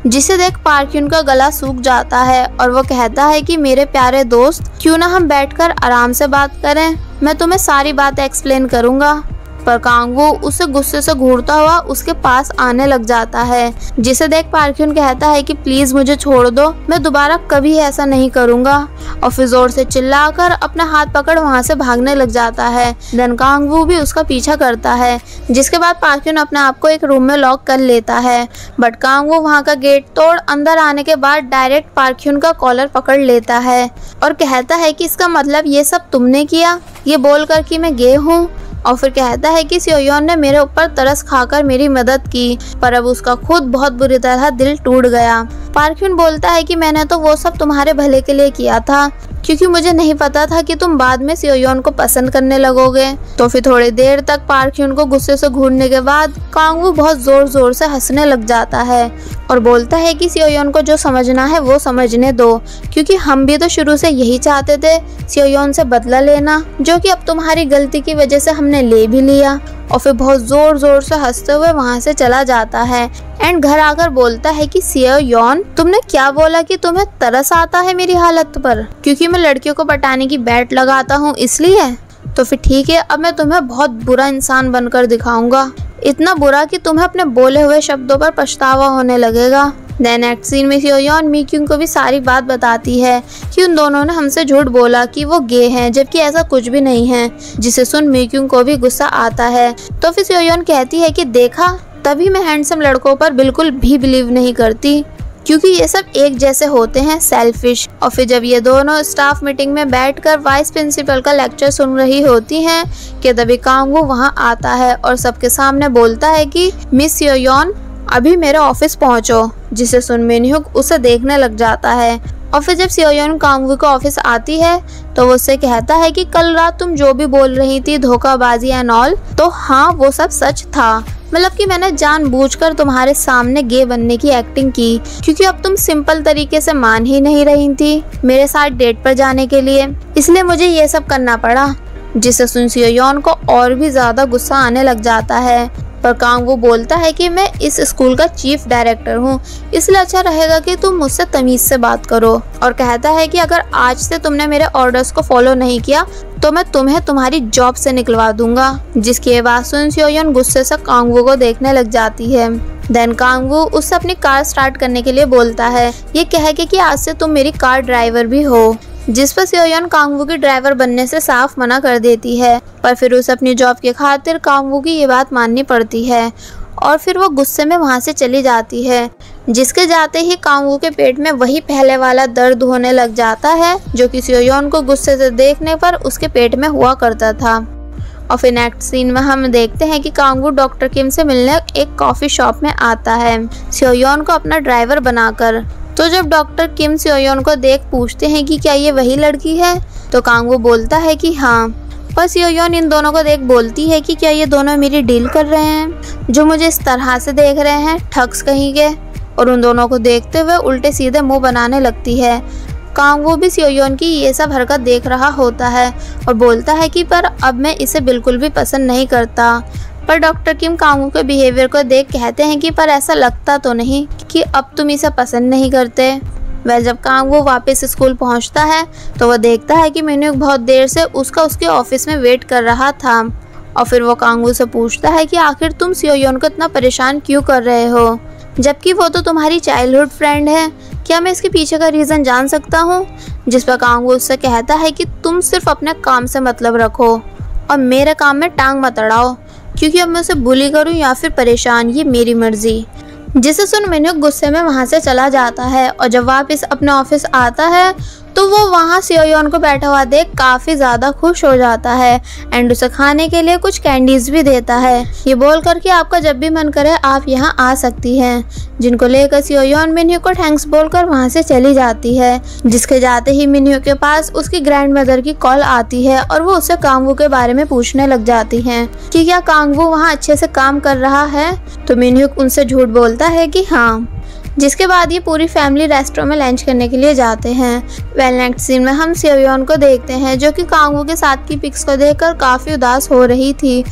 जिसे देख पार्क ह्यून का गला सूख जाता है और वो कहता है कि मेरे प्यारे दोस्त क्यों ना हम बैठकर आराम से बात करें, मैं तुम्हें सारी बात एक्सप्लेन करूंगा। पर कांग वू उसे गुस्से से घूरता हुआ उसके पास आने लग जाता है जिसे देख पार्क ह्यून कहता है कि प्लीज मुझे छोड़ दो, मैं दोबारा कभी ऐसा नहीं करूंगा। और फिर जोर से चिल्लाकर अपना हाथ पकड़ वहां से भागने लग जाता है। देन कांग वू भी उसका पीछा करता है जिसके बाद पार्क ह्यून अपने आप को एक रूम में लॉक कर लेता है। बट कांग वू वहाँ का गेट तोड़ अंदर आने के बाद डायरेक्ट पार्क ह्यून का कॉलर पकड़ लेता है और कहता है कि इसका मतलब ये सब तुमने किया, ये बोलकर कि मैं गे हूँ। और फिर कहता है कि सेओ योन ने मेरे ऊपर तरस खाकर मेरी मदद की पर अब उसका खुद बहुत बुरी तरह दिल टूट गया। पार्क ह्यून बोलता है कि मैंने तो वो सब तुम्हारे भले के लिए किया था क्योंकि मुझे नहीं पता था कि तुम बाद में सेओ योन को पसंद करने लगोगे। तो फिर थोड़ी देर तक पार्क ह्यून को गुस्से से घूरने के बाद कांग वू बहुत जोर जोर से हंसने लग जाता है और बोलता है कि सेओ योन को जो समझना है वो समझने दो, क्योंकि हम भी तो शुरू से यही चाहते थे सेओ योन से बदला लेना, जो कि अब तुम्हारी गलती की वजह से हमने ले भी लिया। और फिर बहुत जोर जोर से हंसते हुए वहाँ से चला जाता है एंड घर आकर बोलता है कि सेओ योन तुमने क्या बोला कि तुम्हें तरस आता है मेरी हालत पर, क्योंकि मैं लड़कियों को पटाने की बैट लगाता हूँ इसलिए? तो फिर ठीक है, अब मैं तुम्हें बहुत बुरा इंसान बनकर दिखाऊंगा, इतना बुरा कि तुम्हें अपने बोले हुए शब्दों पर पछतावा होने लगेगा। देन नेक्स्ट सीन में सेओ योन मी क्यूंग को भी सारी बात बताती है कि उन दोनों ने हमसे झूठ बोला कि वो गे हैं, जबकि ऐसा कुछ भी नहीं है, जिसे सुन मी क्यूंग को भी गुस्सा आता है। तो फिर सेओ योन कहती है कि देखा, तभी मैं हैंडसम लड़कों पर बिल्कुल भी बिलीव नहीं करती, क्योंकि ये सब एक जैसे होते हैं, सेल्फिश। और फिर जब ये दोनों स्टाफ मीटिंग में बैठकर वाइस प्रिंसिपल का लेक्चर सुन रही होती हैं कि तभी कांग वू वहाँ आता है और सबके सामने बोलता है कि मिस सेओ योन अभी मेरे ऑफिस पहुँचो, जिसे सुन मिन ह्यूक उसे देखने लग जाता है। और फिर जब सेओ योन कांग वू का ऑफिस आती है तो वो उससे कहता है कि कल रात तुम जो भी बोल रही थी, धोखाबाजी एंड ऑल, तो हाँ वो सब सच था, मतलब कि मैंने जानबूझकर तुम्हारे सामने गे बनने की एक्टिंग की, क्योंकि अब तुम सिंपल तरीके से मान ही नहीं रही थी मेरे साथ डेट पर जाने के लिए, इसलिए मुझे ये सब करना पड़ा। जिसे सुन सेओ योन को और भी ज्यादा गुस्सा आने लग जाता है, पर कांग वू बोलता है कि मैं इस स्कूल का चीफ डायरेक्टर हूँ, इसलिए अच्छा रहेगा कि तुम मुझसे तमीज से बात करो, और कहता है कि अगर आज से तुमने मेरे ऑर्डर्स को फॉलो नहीं किया तो मैं तुम्हें तुम्हारी जॉब से निकलवा दूंगा। जिसके बाद सुन सेओ योन गुस्से से कांग वू को देखने लग जाती है। देन कांग वू उससे अपनी कार स्टार्ट करने के लिए बोलता है, ये कह के कि आज से तुम मेरी कार ड्राइवर भी हो, जिस पर सेओ योन कांग वू की ड्राइवर बनने से साफ मना कर देती है, पर फिर उसे अपनी जॉब के खातिर कांग वू की ये बात माननी पड़ती है। और फिर वो गुस्से में वहाँ से चली जाती है, जिसके जाते ही कांग वू के पेट में वही पहले वाला दर्द होने लग जाता है जो कि सेओ योन को गुस्से से देखने पर उसके पेट में हुआ करता था। और फिर नेक्स्ट सीन में हम देखते हैं कि कांग वू डॉक्टर किम से मिलने एक कॉफ़ी शॉप में आता है सेओ योन को अपना ड्राइवर बनाकर। तो जब डॉक्टर किम सेओ योन को देख पूछते हैं कि क्या ये वही लड़की है, तो कांग वू बोलता है कि हाँ, पर सेओ योन इन दोनों को देख बोलती है कि क्या ये दोनों मेरी डील कर रहे हैं, जो मुझे इस तरह से देख रहे हैं, ठग्स कहीं के। और उन दोनों को देखते हुए उल्टे सीधे मुंह बनाने लगती है। कांग वू भी सेओ योन की ये सब हरकत देख रहा होता है और बोलता है कि पर अब मैं इसे बिल्कुल भी पसंद नहीं करता। पर डॉक्टर किम कांग वू के बिहेवियर को देख कहते हैं कि पर ऐसा लगता तो नहीं कि अब तुम इसे पसंद नहीं करते। वह जब कांग वू वापस स्कूल पहुंचता है तो वह देखता है कि मिन्यूक बहुत देर से उसका उसके ऑफिस में वेट कर रहा था। और फिर वो कांग वू से पूछता है कि आखिर तुम सेओ योन को इतना परेशान क्यों कर रहे हो, जबकि वो तो तुम्हारी चाइल्डहुड फ्रेंड है, क्या मैं इसके पीछे का रीज़न जान सकता हूँ? जिस पर कांग वू उससे कहता है कि तुम सिर्फ अपने काम से मतलब रखो और मेरे काम में टांग मत अड़ाओ, क्योंकि अब मैं उसे बुली करूं या फिर परेशान, ये मेरी मर्जी। जिसे सुन मिन्यू गुस्से में वहाँ से चला जाता है और जब वापस अपने ऑफिस आता है तो वो वहाँ सेओ योन को बैठा हुआ देख काफ़ी ज़्यादा खुश हो जाता है एंड उसे खाने के लिए कुछ कैंडीज़ भी देता है, ये बोल कर कि आपका जब भी मन करे आप यहाँ आ सकती हैं, जिनको लेकर सेओ योन मिन्यू को थैंक्स बोलकर वहाँ से चली जाती है। जिसके जाते ही मिन्यू के पास उसकी ग्रैंड मदर की कॉल आती है और वो उससे कांग वू के बारे में पूछने लग जाती हैं कि क्या कांग वू वहाँ अच्छे से काम कर रहा है, तो मिन्यू उनसे झूठ बोलता है कि हाँ। जिसके बाद ये पूरी फैमिली रेस्टोरेंट में लंच करने के लिए जाते हैं। वेल नेक्स्ट सीन में हम सेओ योन को देखते हैं जो कि कांग वू के साथ की पिक्स को देखकर काफ़ी उदास हो रही थी,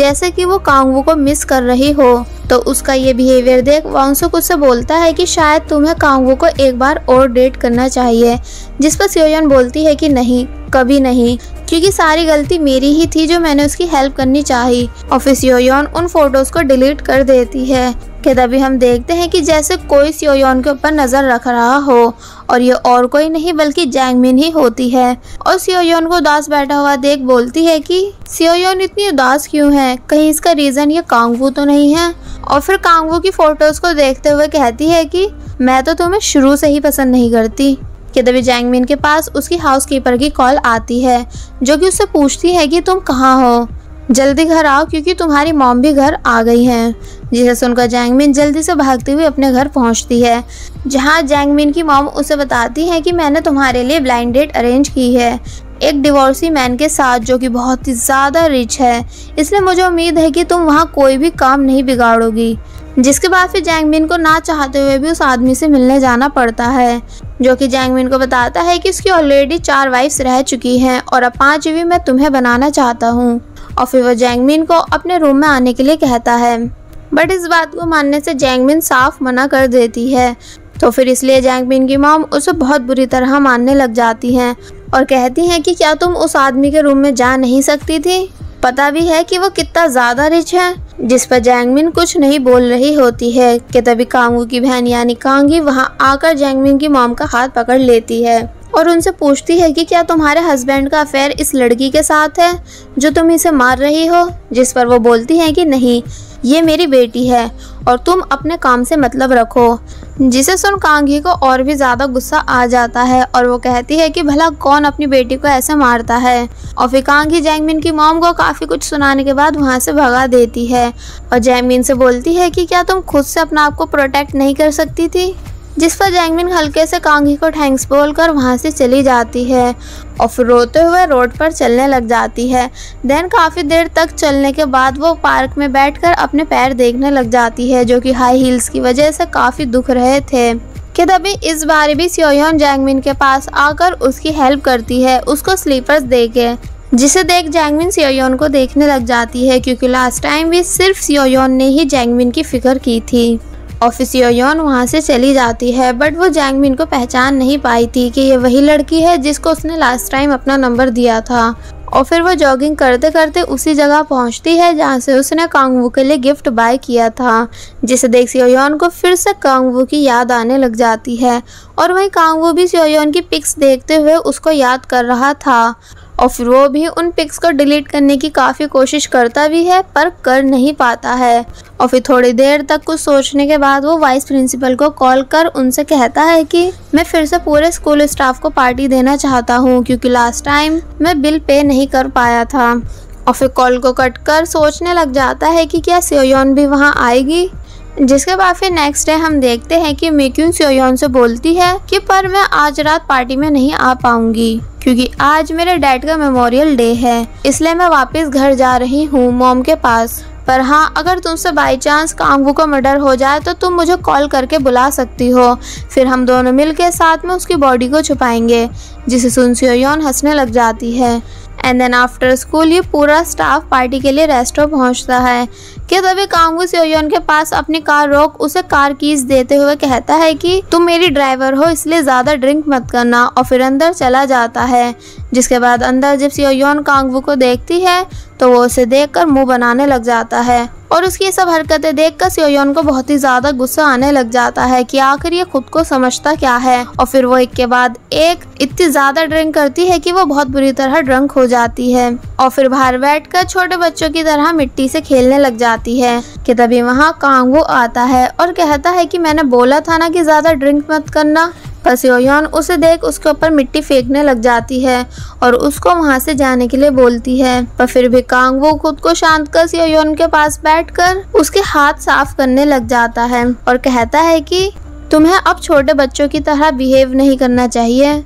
जैसे कि वो कांग वू को मिस कर रही हो। तो उसका ये बिहेवियर देख वोन सुक उससे बोलता है कि शायद तुम्हें कांग वू को एक बार और डेट करना चाहिए, जिस पर सेओ योन बोलती है कि नहीं, कभी नहीं, क्योंकि सारी गलती मेरी ही थी जो मैंने उसकी हेल्प करनी चाहिए। और फिर सेओ योन उन फोटोज़ को डिलीट कर देती है कि तभी हम देखते हैं कि जैसे कोई सेओ योन के ऊपर नज़र रख रहा हो और ये और कोई नहीं बल्कि जैंग मिन ही होती है। और सेओ योन को उदास बैठा हुआ देख बोलती है कि सेओ योन इतनी उदास क्यों है, कहीं इसका रीज़न ये कांग वू तो नहीं है। और फिर कांग वू की फ़ोटोज़ को देखते हुए कहती है कि मैं तो तुम्हें शुरू से ही पसंद नहीं करती। कि तभी जैंग मिन के पास उसकी हाउसकीपर की कॉल आती है जो कि उससे पूछती है कि तुम कहाँ हो, जल्दी घर आओ क्योंकि तुम्हारी मॉम भी घर आ गई हैं। जिसे सुनकर जैंग मिन जल्दी से भागती हुई अपने घर पहुंचती है, जहां जैंग मिन की मॉम उसे बताती है कि मैंने तुम्हारे लिए ब्लाइंड डेट अरेंज की है एक डिवोर्सी मैन के साथ जो कि बहुत ही ज़्यादा रिच है, इसलिए मुझे उम्मीद है कि तुम वहाँ कोई भी काम नहीं बिगाड़ोगी। जिसके बाद फिर जैंग मिन को ना चाहते हुए भी उस आदमी से मिलने जाना पड़ता है, जो कि जैंग मिन को बताता है कि उसकी ऑलरेडी चार वाइफ्स रह चुकी हैं और अब पाँचवीं मैं तुम्हें बनाना चाहता हूँ। और फिर वह जैंग मिन को अपने रूम में आने के लिए कहता है, बट इस बात को मानने से जैंग मिन साफ मना कर देती है। तो फिर इसलिए जैंग मिन की मॉम उसे बहुत बुरी तरह मानने लग जाती हैं और कहती हैं कि क्या तुम उस आदमी के रूम में जा नहीं सकती थी, पता भी है कि वो कितना ज़्यादा रिच है। जिस पर जैंग मिन कुछ नहीं बोल रही होती है कि तभी कांग वू की बहन यानी कांग ही वहाँ आकर जैंग मिन की मॉम का हाथ पकड़ लेती है और उनसे पूछती है कि क्या तुम्हारे हस्बैंड का अफेयर इस लड़की के साथ है जो तुम इसे मार रही हो। जिस पर वो बोलती है कि नहीं, ये मेरी बेटी है और तुम अपने काम से मतलब रखो। जिसे सुन कांग ही को और भी ज़्यादा गुस्सा आ जाता है और वो कहती है कि भला कौन अपनी बेटी को ऐसे मारता है। और फिर कांग ही जैंग मिन की मॉम को काफ़ी कुछ सुनाने के बाद वहाँ से भगा देती है और जैंग मिन से बोलती है कि क्या तुम खुद से अपने आप को प्रोटेक्ट नहीं कर सकती थी। जिस पर जैंग मिन हल्के से कांग ही को थैंक्स बोलकर वहाँ से चली जाती है और फिर रोते हुए रोड पर चलने लग जाती है। देन काफ़ी देर तक चलने के बाद वो पार्क में बैठकर अपने पैर देखने लग जाती है जो कि हाई हील्स की वजह से काफ़ी दुख रहे थे कि तभी इस बार भी सेओ योन जैंग मिन के पास आकर उसकी हेल्प करती है उसको स्लीपर्स देके, जिसे देख जैंग मिन सेओ योन को देखने लग जाती है क्योंकि लास्ट टाइम भी सिर्फ सेओ योन ने ही जैंग मिन की फिक्र की थी। ऑफिस सेओ योन वहाँ से चली जाती है बट वो जैंग मिन को पहचान नहीं पाई थी कि ये वही लड़की है जिसको उसने लास्ट टाइम अपना नंबर दिया था। और फिर वो जॉगिंग करते करते उसी जगह पहुँचती है जहाँ से उसने कांग वू के लिए गिफ्ट बाय किया था, जिसे देख सेओ योन को फिर से कांग वू की याद आने लग जाती है और वहीं कांग वू भी सेओ योन की पिक्स देखते हुए उसको याद कर रहा था और फिर वो भी उन पिक्स को डिलीट करने की काफ़ी कोशिश करता भी है पर कर नहीं पाता है। और फिर थोड़ी देर तक कुछ सोचने के बाद वो वाइस प्रिंसिपल को कॉल कर उनसे कहता है कि मैं फिर से पूरे स्कूल स्टाफ को पार्टी देना चाहता हूँ क्योंकि लास्ट टाइम मैं बिल पे नहीं कर पाया था। और फिर कॉल को कट कर सोचने लग जाता है कि क्या सेओ योन भी वहाँ आएगी। जिसके बाद फिर नेक्स्ट डे हम देखते हैं कि मी क्यूंग सेओ योन से बोलती है कि पर मैं आज रात पार्टी में नहीं आ पाऊंगी क्योंकि आज मेरे डैड का मेमोरियल डे है, इसलिए मैं वापस घर जा रही हूँ मॉम के पास। पर हाँ, अगर तुमसे बाई चांस कांग वू का मर्डर हो जाए तो तुम मुझे कॉल करके बुला सकती हो, फिर हम दोनों मिलके साथ में उसकी बॉडी को छुपाएंगे। जिसे सुन सेओ योन हंसने लग जाती है। एंड देन आफ्टर स्कूल ये पूरा स्टाफ पार्टी के लिए रेस्टोरेंट पहुंचता है कि तभी कांग वू सेओ योन के पास अपनी कार रोक उसे कार कीज देते हुए कहता है कि तुम मेरी ड्राइवर हो इसलिए ज़्यादा ड्रिंक मत करना, और फिर अंदर चला जाता है। जिसके बाद अंदर जब सेओ योन कांग वू को देखती है तो वो उसे देखकर मुंह बनाने लग जाता है और उसकी ये सब हरकतें देखकर सेओ योन को बहुत ही ज़्यादा गुस्सा आने लग जाता है कि आखिर ये खुद को समझता क्या है। और फिर वो एक के बाद एक इतनी ज़्यादा ड्रिंक करती है कि वो बहुत बुरी तरह ड्रंक हो जाती है और फिर बाहर बैठकर छोटे बच्चों की तरह मिट्टी से खेलने लग जाती है कि तभी वहाँ कांग वू आता है और कहता है कि मैंने बोला था ना कि ज़्यादा ड्रिंक मत करना। पर सेओ योन उसे देख उसके ऊपर मिट्टी फेंकने लग जाती है और उसको वहाँ से जाने के लिए बोलती है। पर फिर भी कांग वू खुद को शांत कर सेओ योन के पास बैठकर उसके हाथ साफ करने लग जाता है और कहता है कि तुम्हें अब छोटे बच्चों की तरह बिहेव नहीं करना चाहिए।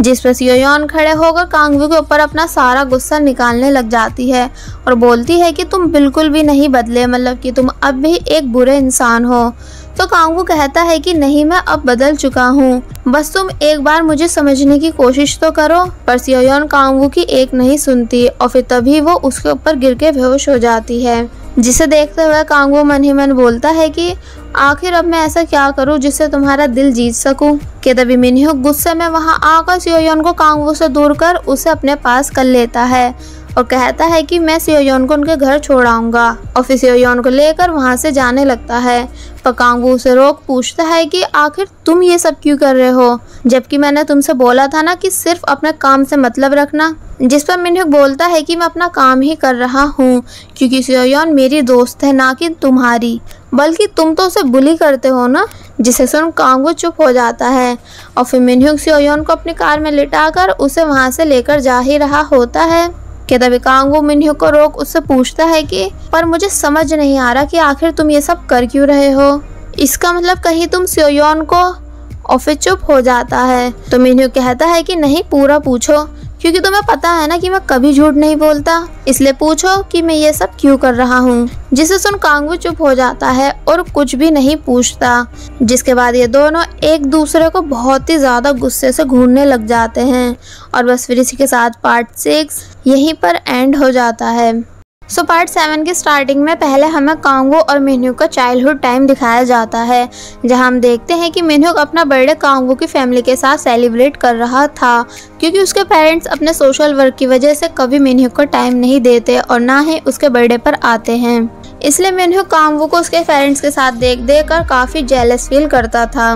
जिस पर सेओ योन खड़े होकर कांग वू के ऊपर अपना सारा गुस्सा निकालने लग जाती है और बोलती है कि तुम बिल्कुल भी नहीं बदले, मतलब कि तुम अब भी एक बुरे इंसान हो। तो कांग वू कहता है कि नहीं, मैं अब बदल चुका हूँ, बस तुम एक बार मुझे समझने की कोशिश तो करो। पर सेओ योन कांग वू की एक नहीं सुनती और फिर तभी वो उसके ऊपर गिर के बेहोश हो जाती है। जिसे देखते हुए कांग वू मन ही मन बोलता है कि आखिर अब मैं ऐसा क्या करूं जिससे तुम्हारा दिल जीत सकूं। कि तभी मिन ह्यूक गुस्से में वहां आकर सेओ योन को कांग वू से दूर कर उसे अपने पास कर लेता है और कहता है कि मैं सेओ योन को उनके घर छोड़ाऊंगा और फिर सेओ योन को लेकर वहां से जाने लगता है। पर कांग वू उसे रोक पूछता है कि आखिर तुम ये सब क्यों कर रहे हो, जबकि मैंने तुमसे बोला था ना कि सिर्फ अपने काम से मतलब रखना। जिस पर मिन ह्यूक बोलता है कि मैं अपना काम ही कर रहा हूँ क्योंकि सेओ योन मेरी दोस्त है ना कि तुम्हारी, बल्कि तुम तो उसे बुली करते हो ना। जिसे सुन कांग वू चुप हो जाता है और फिर मिन ह्यूक सेओ योन को अपनी कार में लिटाकर उसे वहाँ से लेकर जा ही रहा होता है के तभी कांग वू मिन ह्यूक को रोक उससे पूछता है कि पर मुझे समझ नहीं आ रहा कि आखिर तुम ये सब कर क्यों रहे हो, इसका मतलब कहीं तुम सेओ योन को, और फिर चुप हो जाता है। तो मिन ह्यूक कहता है कि नहीं पूरा पूछो, क्योंकि तुम्हें पता है ना कि मैं कभी झूठ नहीं बोलता, इसलिए पूछो कि मैं ये सब क्यों कर रहा हूँ। जिसे सुन कांग वू चुप हो जाता है और कुछ भी नहीं पूछता, जिसके बाद ये दोनों एक दूसरे को बहुत ही ज़्यादा गुस्से से घूरने लग जाते हैं। और बस फिर इसी के साथ पार्ट सिक्स यहीं पर एंड हो जाता है। सो पार्ट सेवन की स्टार्टिंग में पहले हमें कांग वू और मिन ह्यूक का चाइल्डहुड टाइम दिखाया जाता है, जहां हम देखते हैं कि मिन ह्यूक अपना बर्थडे कांग वू की फैमिली के साथ सेलिब्रेट कर रहा था, क्योंकि उसके पेरेंट्स अपने सोशल वर्क की वजह से कभी मिन ह्यूक को टाइम नहीं देते और ना ही उसके बर्थडे पर आते हैं, इसलिए मिन ह्यूक कांग वू को उसके पेरेंट्स के साथ देख देख कर काफ़ी जेलस फील करता था।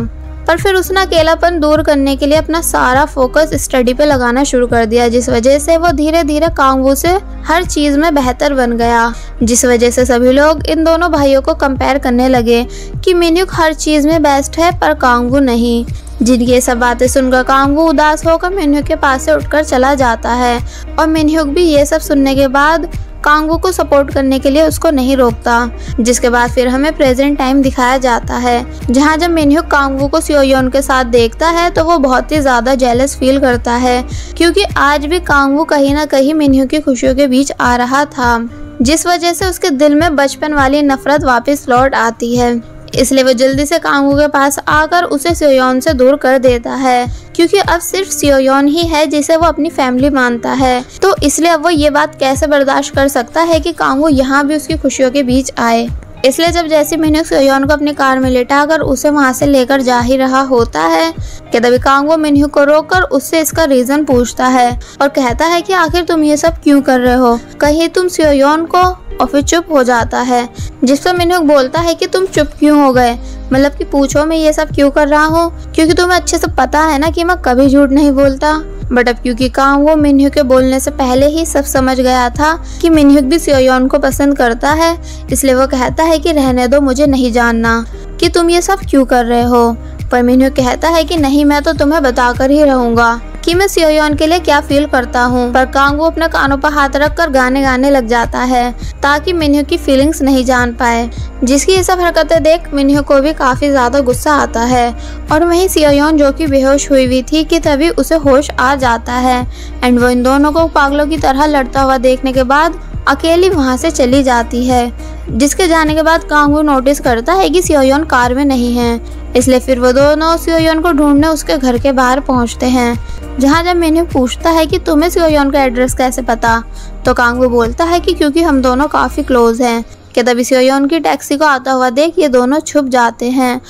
पर फिर उसने अकेलापन दूर करने के लिए अपना सारा फोकस स्टडी पे लगाना शुरू कर दिया, जिस वजह से वो धीरे धीरे कांग वू से हर चीज़ में बेहतर बन गया, जिस वजह से सभी लोग इन दोनों भाइयों को कंपेयर करने लगे कि मिन ह्यूक हर चीज़ में बेस्ट है पर कांग वू नहीं। जिनकी ये सब बातें सुनकर कांग वू उदास होकर मिन ह्यूक के पास से उठकर चला जाता है, और मिन ह्यूक भी ये सब सुनने के बाद कांग वू को सपोर्ट करने के लिए उसको नहीं रोकता। जिसके बाद फिर हमें प्रेजेंट टाइम दिखाया जाता है, जहां जब मिन ह्यूक कांग वू को सेओ योन के साथ देखता है तो वो बहुत ही ज़्यादा जेलस फील करता है, क्योंकि आज भी कांग वू कहीं ना कहीं मिन ह्यूक की खुशियों के बीच आ रहा था, जिस वजह से उसके दिल में बचपन वाली नफरत वापस लौट आती है। इसलिए वो जल्दी से कांग वू के पास आकर उसे सेओ योन से दूर कर देता है, क्योंकि अब सिर्फ सेओ योन ही है जिसे वो अपनी फैमिली मानता है, तो इसलिए अब वो ये बात कैसे बर्दाश्त कर सकता है कि कांग वू यहाँ भी उसकी खुशियों के बीच आए। इसलिए जब जैसे मिन ह्यूक सेओ योन को अपनी कार में लेटाकर उसे वहाँ से लेकर जा ही रहा होता है कि तभी कांग वू मिन ह्यूक को रोककर उससे इसका रीज़न पूछता है और कहता है कि आखिर तुम ये सब क्यों कर रहे हो, कहीं तुम सेओ योन को, और फिर चुप हो जाता है, जिस पर मिन ह्यूक बोलता है कि तुम चुप क्यों हो गए, मतलब कि पूछो मैं ये सब क्यों कर रहा हूँ, क्योंकि तुम्हें अच्छे से पता है ना कि मैं कभी झूठ नहीं बोलता। बट अब क्योंकि कांग वू मिन ह्यूक के बोलने से पहले ही सब समझ गया था कि मिन ह्यूक भी सेओ योन को पसंद करता है, इसलिए वो कहता है कि रहने दो, मुझे नहीं जानना कि तुम ये सब क्यों कर रहे हो। पर मिन ह्यूक कहता है कि नहीं, मैं तो तुम्हें बताकर ही रहूँगा कि मैं सेओ योन के लिए क्या फील करता हूँ। पर कांग वू अपने कानों पर हाथ रख कर गाने गाने लग जाता है ताकि मिन ह्यूक की फीलिंग्स नहीं जान पाए, जिसकी ये सब हरकतें देख मिन ह्यूक को भी काफ़ी ज़्यादा गुस्सा आता है। और वहीं सेओ योन जो कि बेहोश हुई हुई थी कि तभी उसे होश आ जाता है, एंड वो इन दोनों को पागलों की तरह लड़ता हुआ देखने के बाद अकेली वहाँ से चली जाती है, जिसके जाने के बाद कांग वू नोटिस करता है कि सेओ योन कार में नहीं है, इसलिए फिर वो दोनों सेओ योन को ढूंढने उसके घर के बाहर पहुँचते हैं, जहाँ जब मिन ह्यूक पूछता है कि तुम्हें सेओ योन का एड्रेस कैसे पता, तो कांग वू बोलता है कि क्योंकि हम दोनों काफ़ी क्लोज हैं। कि तभी सेओ योन की टैक्सी को आता हुआ देख ये दोनों छुप जाते हैं,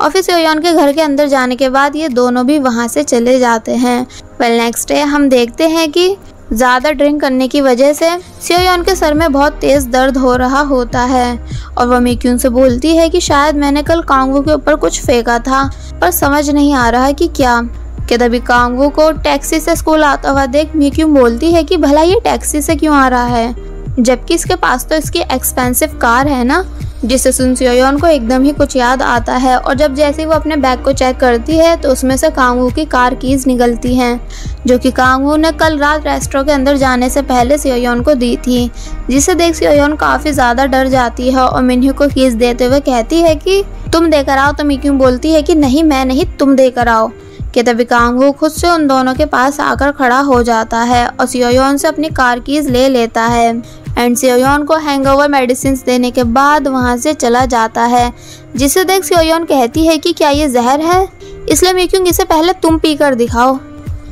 और फिर सेओ योन के घर के अंदर जाने के बाद ये दोनों भी वहाँ से चले जाते हैं। वेल नेक्स्ट डे हम देखते हैं कि ज़्यादा ड्रिंक करने की वजह से सेओ योन के सर में बहुत तेज़ दर्द हो रहा होता है, और वह मी क्यूंग से बोलती है कि शायद मैंने कल कांग वू के ऊपर कुछ फेंका था पर समझ नहीं आ रहा कि क्या। कि तभी कांग वू को टैक्सी से स्कूल आता हुआ देख मी क्यूंग बोलती है कि भला ये टैक्सी से क्यों आ रहा है, जबकि इसके पास तो इसकी एक्सपेंसिव कार है ना। जिससे सुन सेओ योन को एकदम ही कुछ याद आता है, और जब जैसे वो अपने बैग को चेक करती है तो उसमें से कांग वू की कार कीज़ निकलती हैं, जो कि कांग वू ने कल रात रेस्टोरेंट के अंदर जाने से पहले सेओ योन को दी थी, जिसे देख सेओ योन काफ़ी ज़्यादा डर जाती है और मिन ह्यूक को कीज़ देते हुए कहती है कि तुम देकर आओ। तो मी क्यूंग बोलती है कि नहीं मैं नहीं, तुम देकर आओ। कि तभी कांग वू खुद से उन दोनों के पास आकर खड़ा हो जाता है और सेओ योन से अपनी कार कीज़ ले लेता है, एंड सेओ योन को हैंगओवर मेडिसिन देने के बाद वहाँ से चला जाता है, जिसे देख सेओ योन कहती है कि क्या ये जहर है, इसलिए मी क्यूंग इसे पहले तुम पी कर दिखाओ।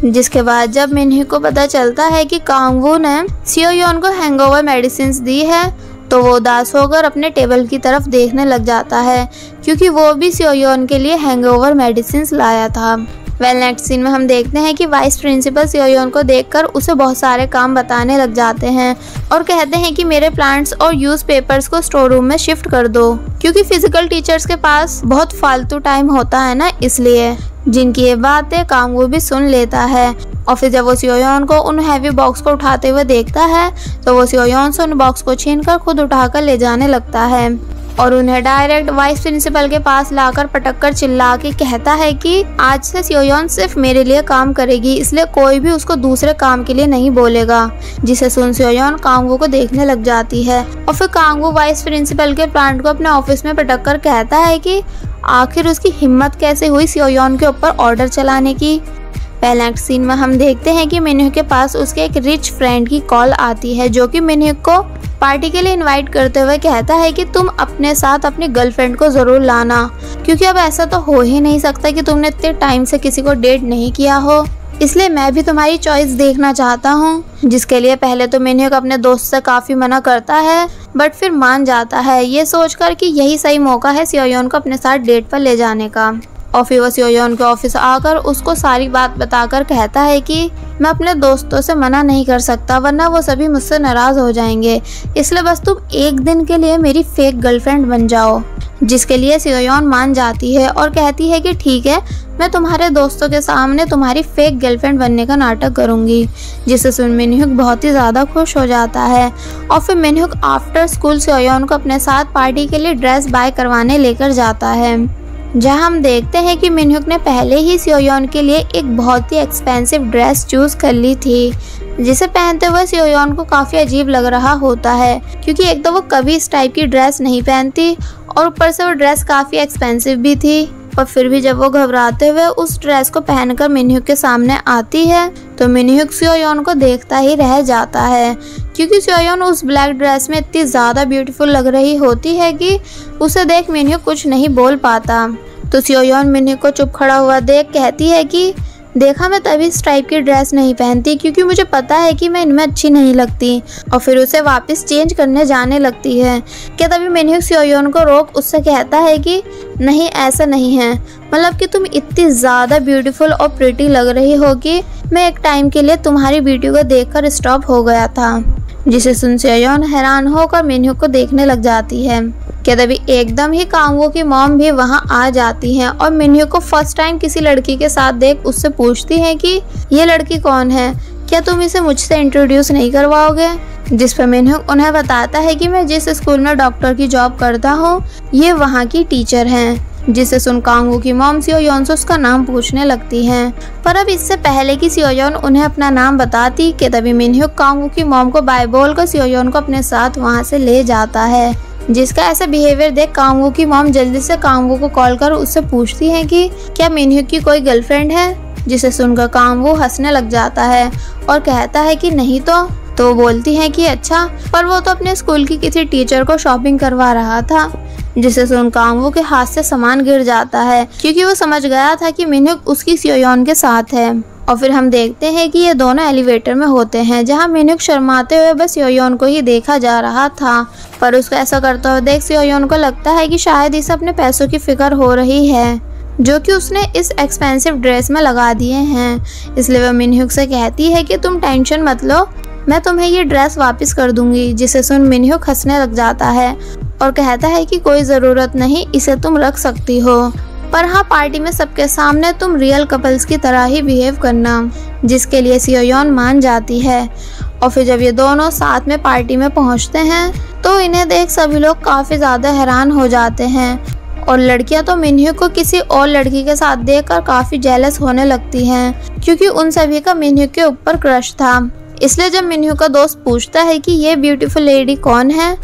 जिसके बाद जब मिन ह्यूक को पता चलता है कि कांग वू ने सेओ योन को हैंगओवर मेडिसिन दी है, तो वो उदास होकर अपने टेबल की तरफ देखने लग जाता है, क्योंकि वो भी सेओ योन के लिए हैंगओवर मेडिसिन लाया था। वेल नेक्स्ट सीन में हम देखते हैं कि वाइस प्रिंसिपल सेओ योन को देखकर उसे बहुत सारे काम बताने लग जाते हैं और कहते हैं कि मेरे प्लांट्स और यूज़ पेपर्स को स्टोर रूम में शिफ्ट कर दो, क्योंकि फिजिकल टीचर्स के पास बहुत फालतू टाइम होता है ना, इसलिए। जिनकी ये बातें कांग वू भी सुन लेता है, और फिर जब वो सेओ योन को उन हैवी बॉक्स को उठाते हुए देखता है तो वो सेओ योन से उन बॉक्स को छीन कर खुद उठा कर ले जाने लगता है। और उन्हें डायरेक्ट वाइस प्रिंसिपल के पास लाकर पटक कर चिल्ला के कहता है कि आज से सेओ योन सिर्फ मेरे लिए काम करेगी, इसलिए कोई भी उसको दूसरे काम के लिए नहीं बोलेगा, जिसे सुन सेओ योन कांग वू को देखने लग जाती है और फिर कांग वू वाइस प्रिंसिपल के प्लांट को अपने ऑफिस में पटक कर कहता है कि आखिर उसकी हिम्मत कैसे हुई सेओ योन के ऊपर ऑर्डर चलाने की। पहले एक्ट सीन में हम देखते हैं कि मिन ह्यूक के पास उसके एक रिच फ्रेंड की कॉल आती है जो कि मिन ह्यूक को पार्टी के लिए इनवाइट करते हुए कहता है कि तुम अपने साथ अपनी गर्लफ्रेंड को ज़रूर लाना, क्योंकि अब ऐसा तो हो ही नहीं सकता कि तुमने इतने टाइम से किसी को डेट नहीं किया हो, इसलिए मैं भी तुम्हारी चॉइस देखना चाहता हूँ। जिसके लिए पहले तो मिन ह्यूक अपने दोस्त से काफ़ी मना करता है बट फिर मान जाता है, ये सोचकर कि यही सही मौका है सेओ योन को अपने साथ डेट पर ले जाने का। और फिर वो सेओ योन के ऑफिस आकर उसको सारी बात बताकर कहता है कि मैं अपने दोस्तों से मना नहीं कर सकता वरना वो सभी मुझसे नाराज़ हो जाएंगे, इसलिए बस तुम एक दिन के लिए मेरी फेक गर्लफ्रेंड बन जाओ। जिसके लिए सेओ योन मान जाती है और कहती है कि ठीक है, मैं तुम्हारे दोस्तों के सामने तुम्हारी फेक गर्लफ्रेंड बनने का नाटक करूंगी। जिसे सुन मिन ह्यूक बहुत ही ज़्यादा खुश हो जाता है और फिर Min Hyuk after school Seo Yeon को अपने साथ पार्टी के लिए ड्रेस बाय करवाने लेकर जाता है, जहां हम देखते हैं कि मिन ह्यूक ने पहले ही सेओ योन के लिए एक बहुत ही एक्सपेंसिव ड्रेस चूज़ कर ली थी, जिसे पहनते हुए सेओ योन को काफ़ी अजीब लग रहा होता है, क्योंकि एक तो वो कभी इस टाइप की ड्रेस नहीं पहनती और ऊपर से वो ड्रेस काफ़ी एक्सपेंसिव भी थी। पर फिर भी जब वो घबराते हुए उस ड्रेस को पहनकर मिन ह्यूक के सामने आती है तो मिन ह्यूक सेओ योन को देखता ही रह जाता है, क्योंकि सेओ योन उस ब्लैक ड्रेस में इतनी ज़्यादा ब्यूटीफुल लग रही होती है कि उसे देख मिन ह्यूक कुछ नहीं बोल पाता। तो सेओ योन मिन ह्यूक को चुप खड़ा हुआ देख कहती है कि देखा, मैं तभी इस टाइप की ड्रेस नहीं पहनती क्योंकि मुझे पता है कि मैं इनमें अच्छी नहीं लगती, और फिर उसे वापस चेंज करने जाने लगती है। क्या तभी मिन ह्यूक सेओ योन को रोक उससे कहता है कि नहीं, ऐसा नहीं है, मतलब कि तुम इतनी ज़्यादा ब्यूटीफुल और प्रिटी लग रही हो कि मैं एक टाइम के लिए तुम्हारी ब्यूटी को देखकर स्टॉप हो गया था। जिसे सुन सेओ योन हैरान होकर मिन ह्यूक को देखने लग जाती है। क्या तभी एकदम ही कांग वू की मॉम भी वहां आ जाती हैं और मिन ह्यूक को फर्स्ट टाइम किसी लड़की के साथ देख उससे पूछती हैं कि ये लड़की कौन है, क्या तुम इसे मुझसे इंट्रोड्यूस नहीं करवाओगे। जिस पर मिन ह्यूक उन्हें बताता है कि मैं जिस स्कूल में डॉक्टर की जॉब करता हूँ ये वहाँ की टीचर हैं। जिसे सुन कांग वू की मॉम सेओ योन से उसका नाम पूछने लगती हैं, पर अब इससे पहले कि सेओ योन उन्हें अपना नाम बताती कि तभी मिन ह्यूक कांग वू की मॉम को बाय बोल कर सेओ योन को अपने साथ वहां से ले जाता है, जिसका ऐसा बिहेवियर देख कांग वू की मॉम जल्दी से कांग वू को कॉल कर उससे पूछती है कि क्या मिन ह्यूक की कोई गर्लफ्रेंड है। जिसे सुनकर कांग वू हंसने लग जाता है और कहता है कि नहीं तो तो वो बोलती हैं कि अच्छा, पर वो तो अपने स्कूल की किसी टीचर को शॉपिंग करवा रहा था। जिसे सुन कांग वू के हाथ से सामान गिर जाता है, क्योंकि वो समझ गया था कि मिन ह्यूक उसकी सेओ योन के साथ है। और फिर हम देखते हैं कि ये दोनों एलिवेटर में होते हैं, जहां मिन ह्यूक शर्माते हुए बस सेओ योन को ही देखा जा रहा था, पर उसको ऐसा करता हुआ देख सेओ योन को लगता है कि शायद इसे अपने पैसों की फिक्र हो रही है जो कि उसने इस एक्सपेंसिव ड्रेस में लगा दिए हैं। इसलिए वह मिन ह्यूक से कहती है कि तुम टेंशन मत लो, मैं तुम्हें ये ड्रेस वापस कर दूंगी। जिसे सुन मिन ह्यूक हंसने लग जाता है और कहता है कि कोई ज़रूरत नहीं, इसे तुम रख सकती हो, पर हाँ पार्टी में सबके सामने तुम रियल कपल्स की तरह ही बिहेव करना। जिसके लिए सेओ योन मान जाती है और फिर जब ये दोनों साथ में पार्टी में पहुंचते हैं तो इन्हें देख सभी लोग काफ़ी ज़्यादा हैरान हो जाते हैं, और लड़कियां तो मिन ह्यूक को किसी और लड़की के साथ देखकर काफ़ी जेलस होने लगती हैं, क्योंकि उन सभी का मिन ह्यूक के ऊपर क्रश था। इसलिए जब मिन ह्यूक का दोस्त पूछता है कि ये ब्यूटीफुल लेडी कौन है,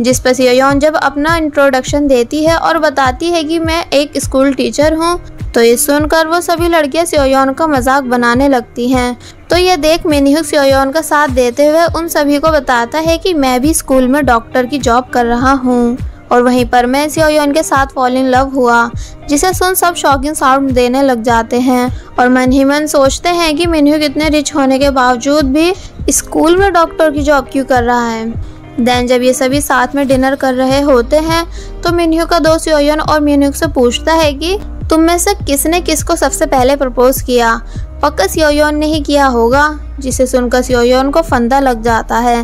जिस पर सेओ योन जब अपना इंट्रोडक्शन देती है और बताती है कि मैं एक स्कूल टीचर हूँ, तो ये सुनकर वो सभी लड़कियाँ सेओ योन का मजाक बनाने लगती हैं। तो ये देख मिन ह्यूक सेओ योन का साथ देते हुए उन सभी को बताता है कि मैं भी स्कूल में डॉक्टर की जॉब कर रहा हूँ, और वहीं पर मैं सेओ योन के साथ फॉल इन लव हुआ। जिसे सुन सब शॉकिंग साउंड देने लग जाते हैं और मन ही मन सोचते हैं कि मिन ह्यूक इतने रिच होने के बावजूद भी स्कूल में डॉक्टर की जॉब क्यों कर रहा है। देन जब ये सभी साथ में डिनर कर रहे होते हैं तो मिन ह्यूक का दोस्त सेओ योन और मिन ह्यूक से पूछता है कि तुम में से किसने किसको सबसे पहले प्रपोज किया, पक्का सेओ योन ने ही किया होगा। जिसे सुनकर सेओ योन को फंदा लग जाता है,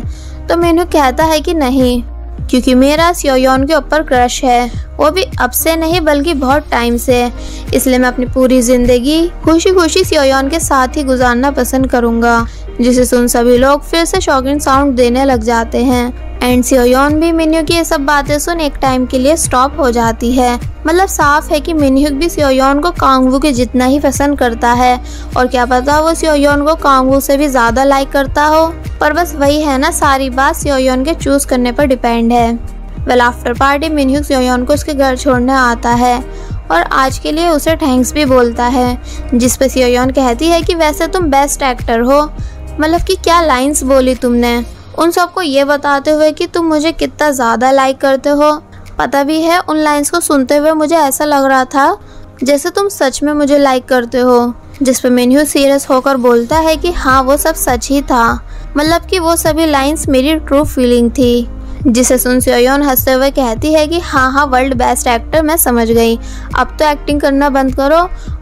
तो मिन ह्यूक कहता है कि नहीं, क्योंकि मेरा सेओ योन के ऊपर क्रश है, वो भी अब से नहीं बल्कि बहुत टाइम से, इसलिए मैं अपनी पूरी जिंदगी खुशी खुशी सेओ योन के साथ ही गुजारना पसंद करूँगा। जिसे सुन सभी लोग फिर से शॉकिंग साउंड देने लग जाते हैं। एंड सेओ योन भी मिन ह्यूक की ये सब बातें सुन एक टाइम के लिए स्टॉप हो जाती है। मतलब साफ है कि मिन ह्यूक भी सेओ योन को कांग वू के जितना ही पसंद करता है और क्या पता वो सेओ योन को कांग वू से भी ज्यादा लाइक करता हो, पर बस वही है ना, सारी बात सेओ योन के चूज करने पर डिपेंड है। Well after party Min Hyuk Seo Yeon को उसके घर छोड़ने आता है और आज के लिए उसे थैंक्स भी बोलता है, जिस पर सेओ योन कहती है कि वैसे तुम बेस्ट एक्टर हो, मतलब कि क्या लाइंस बोली तुमने उन सबको ये बताते हुए कि तुम मुझे कितना ज़्यादा लाइक करते हो। पता भी है उन लाइंस को सुनते हुए मुझे ऐसा लग रहा था जैसे तुम सच में मुझे लाइक करते हो, जिस पर मिन ह्यूक सीरियस होकर बोलता है कि हाँ वो सब सच ही था, मतलब कि वो सभी लाइंस मेरी ट्रू फीलिंग थी, जिसे सुन सेओ योन हंसते हुए कहती है कि हाँ हाँ वर्ल्ड बेस्ट एक्टर मैं समझ गई, अब तो एक्टिंग करना बंद करो,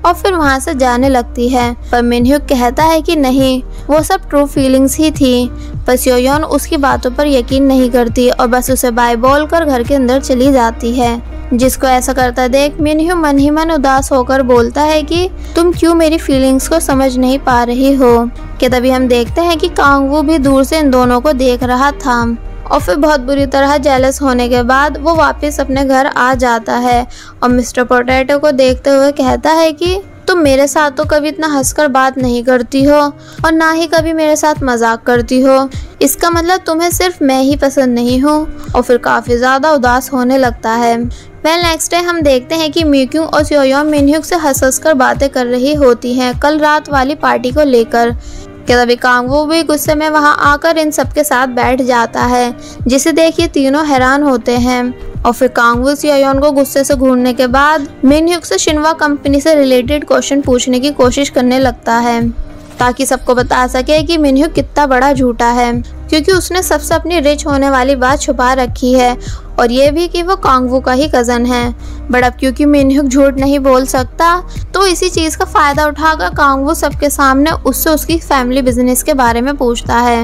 और फिर वहाँ से जाने लगती है। पर मिन ह्यूक कहता है कि नहीं वो सब ट्रू फीलिंग्स ही थी, पर सेओ योन उसकी बातों पर यकीन नहीं करती और बस उसे बाय बोल कर घर के अंदर चली जाती है, जिसको ऐसा करता देख मिन ह्यूक मन ही मन उदास होकर बोलता है कि तुम क्यों मेरी फीलिंग्स को समझ नहीं पा रही हो। कि तभी हम देखते हैं कि कांग वू भी दूर से इन दोनों को देख रहा था और फिर बहुत बुरी तरह जेलस होने के बाद वो वापस अपने घर आ जाता है और मिस्टर पोटैटो को देखते हुए कहता है कि तुम मेरे साथ तो कभी इतना हंसकर बात नहीं करती हो और ना ही कभी मेरे साथ मजाक करती हो, इसका मतलब तुम्हें सिर्फ मैं ही पसंद नहीं हूँ, और फिर काफ़ी ज़्यादा उदास होने लगता है। वेल नेक्स्ट डे हम देखते हैं कि मी क्यूंग और सेओ योन मिन ह्यूक से हंस हंस कर बातें कर रही होती हैं कल रात वाली पार्टी को लेकर। तभी कांग वू भी गुस्से में वहां आकर इन सबके साथ बैठ जाता है, जिसे देखिए तीनों हैरान होते हैं। और फिर कांग वू सेओ योन को गुस्से से घूरने के बाद मिन ह्यूक से शिनवा कंपनी से रिलेटेड क्वेश्चन पूछने की कोशिश करने लगता है, ताकि सबको बता सके कि मिन ह्यूक कितना बड़ा झूठा है, क्योंकि उसने सबसे अपनी रिच होने वाली बात छुपा रखी है और ये भी कि वो कांग वू का ही कज़न है। बट अब क्योंकि मिन ह्यूक झूठ नहीं बोल सकता तो इसी चीज़ का फ़ायदा उठाकर कांग वू सबके सामने उससे उसकी फैमिली बिजनेस के बारे में पूछता है,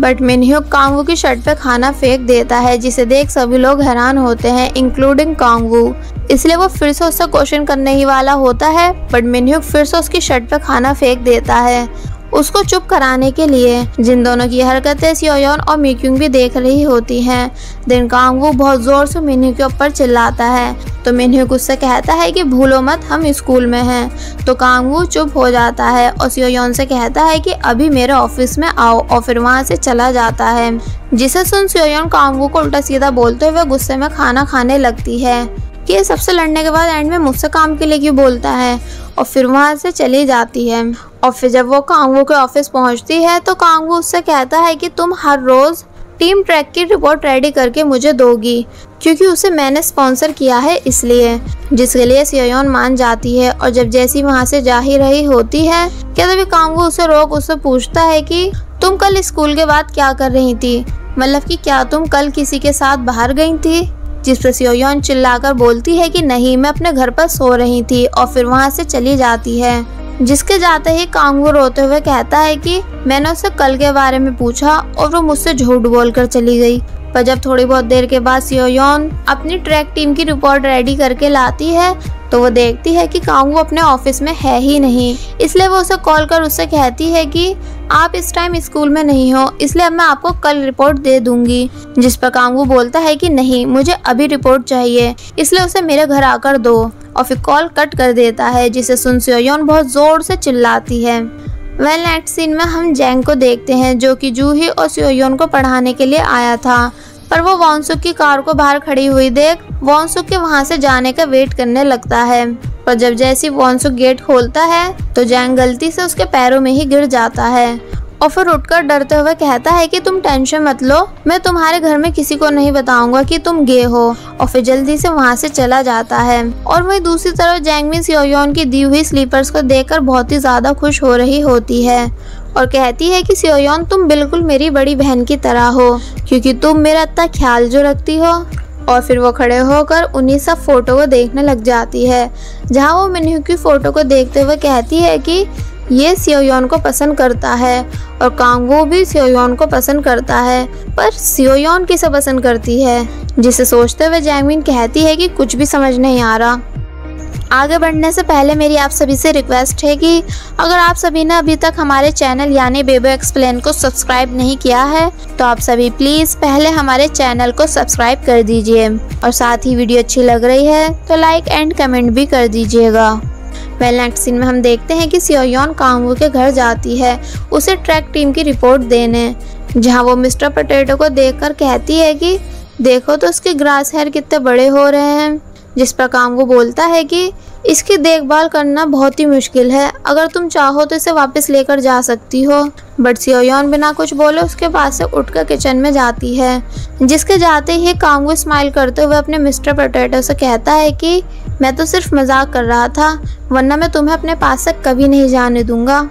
बट मिन ह्यूक कांग वू की शर्ट पे खाना फेंक देता है, जिसे देख सभी लोग हैरान होते हैं इंक्लूडिंग कांग वू, इसलिए वो फिर से उससे क्वेश्चन करने ही वाला होता है, बट मिन ह्यूक फिर से उसकी शर्ट पे खाना फेंक देता है उसको चुप कराने के लिए। जिन दोनों की हरकतें सेओ योन और मी क्यूंग भी देख रही होती हैं, दिन कांग वू बहुत जोर से मिन ह्यूक के ऊपर चिल्लाता है, तो मिन ह्यूक उससे कहता है कि भूलो मत हम स्कूल में हैं, तो कांग वू चुप हो जाता है और सेओ योन से कहता है कि अभी मेरे ऑफिस में आओ, और फिर वहाँ से चला जाता है, जिसे सुन सेओ योन कांग वू को उल्टा सीधा बोलते हुए गुस्से में खाना खाने लगती है कि सबसे लड़ने के बाद एंड में मुझसे काम के लिए क्यों बोलता है, और फिर वहाँ से चली जाती है। और फिर जब वो कांग वू के ऑफिस पहुँचती है तो कांग वू उससे कहता है कि तुम हर रोज़ टीम ट्रैक की रिपोर्ट रेडी करके मुझे दोगी, क्योंकि उसे मैंने स्पॉन्सर किया है इसलिए, जिसके लिए सेओ योन मान जाती है। और जब जैसी वहाँ से जा ही रही होती है क्या तभी कांग वू उसे रोक उससे पूछता है कि तुम कल स्कूल के बाद क्या कर रही थी, मतलब कि क्या तुम कल किसी के साथ बाहर गई थी, जिस पर सेओ योन चिल्लाकर बोलती है कि नहीं मैं अपने घर पर सो रही थी, और फिर वहाँ से चली जाती है, जिसके जाते ही कांग वू रोते हुए कहता है कि मैंने उससे कल के बारे में पूछा और वो मुझसे झूठ बोलकर चली गई। पर जब थोड़ी बहुत देर के बाद सेओ योन अपनी ट्रैक टीम की रिपोर्ट रेडी करके लाती है तो वो देखती है कि कांग वू अपने ऑफिस में है ही नहीं, इसलिए वो उसे कॉल कर उससे कहती है कि आप इस टाइम स्कूल में नहीं हो इसलिए अब मैं आपको कल रिपोर्ट दे दूंगी, जिस पर कांग वू बोलता है कि नहीं मुझे अभी रिपोर्ट चाहिए इसलिए उसे मेरे घर आकर दो, और फिर कॉल कट कर देता है, जिसे सुन सेओ योन बहुत जोर से चिल्लाती है। वेल नेक्स्ट सीन में हम जैंग को देखते हैं जो कि जू ही और सेओ योन को पढ़ाने के लिए आया था, पर वो वॉन सुक की कार को बाहर खड़ी हुई देख वॉन सुक के वहाँ से जाने का वेट करने लगता है, पर जब जैसी वॉन सुक गेट खोलता है तो जैंग गलती से उसके पैरों में ही गिर जाता है और फिर उठकर डरते हुए कहता है कि तुम टेंशन मत लो, मैं तुम्हारे घर में किसी को नहीं बताऊंगा कि तुम गे हो, और फिर जल्दी से वहाँ से चला जाता है। और वहीं दूसरी तरफ जैंग मिन सेओ योन की दी हुई स्लीपर्स को देखकर बहुत ही ज्यादा खुश हो रही होती है और कहती है कि सेओ योन तुम बिल्कुल मेरी बड़ी बहन की तरह हो, क्योंकि तुम मेरा इतना ख्याल जो रखती हो, और फिर वो खड़े होकर उन्हीं सब फोटो को देखने लग जाती है, जहां वो मिन ह्यूक की फोटो को देखते हुए कहती है कि ये सेओ योन को पसंद करता है, और कांग वू भी सेओ योन को पसंद करता है, पर सेओ योन किसे पसंद करती है, जिसे सोचते हुए जैंग मिन कहती है कि कुछ भी समझ नहीं आ रहा। आगे बढ़ने से पहले मेरी आप सभी से रिक्वेस्ट है कि अगर आप सभी ने अभी तक हमारे चैनल यानी बेबो एक्सप्लेन को सब्सक्राइब नहीं किया है तो आप सभी प्लीज़ पहले हमारे चैनल को सब्सक्राइब कर दीजिए और साथ ही वीडियो अच्छी लग रही है तो लाइक एंड कमेंट भी कर दीजिएगा। वेल नेक्स्ट सीन में हम देखते हैं कि सेओ योन कांग वू के घर जाती है उसे ट्रैक टीम की रिपोर्ट देने, जहां वो मिस्टर पोटैटो को देखकर कहती है कि देखो तो उसके ग्रास हेयर कितने बड़े हो रहे हैं, जिस पर कांग वू बोलता है कि इसकी देखभाल करना बहुत ही मुश्किल है, अगर तुम चाहो तो इसे वापस लेकर जा सकती हो। बट सेओ योन बिना कुछ बोले उसके पास से उठकर किचन में जाती है, जिसके जाते ही कांग वू स्माइल करते हुए अपने मिस्टर पोटैटो से कहता है कि मैं तो सिर्फ मजाक कर रहा था, वरना मैं तुम्हें अपने पास से कभी नहीं जाने दूंगा।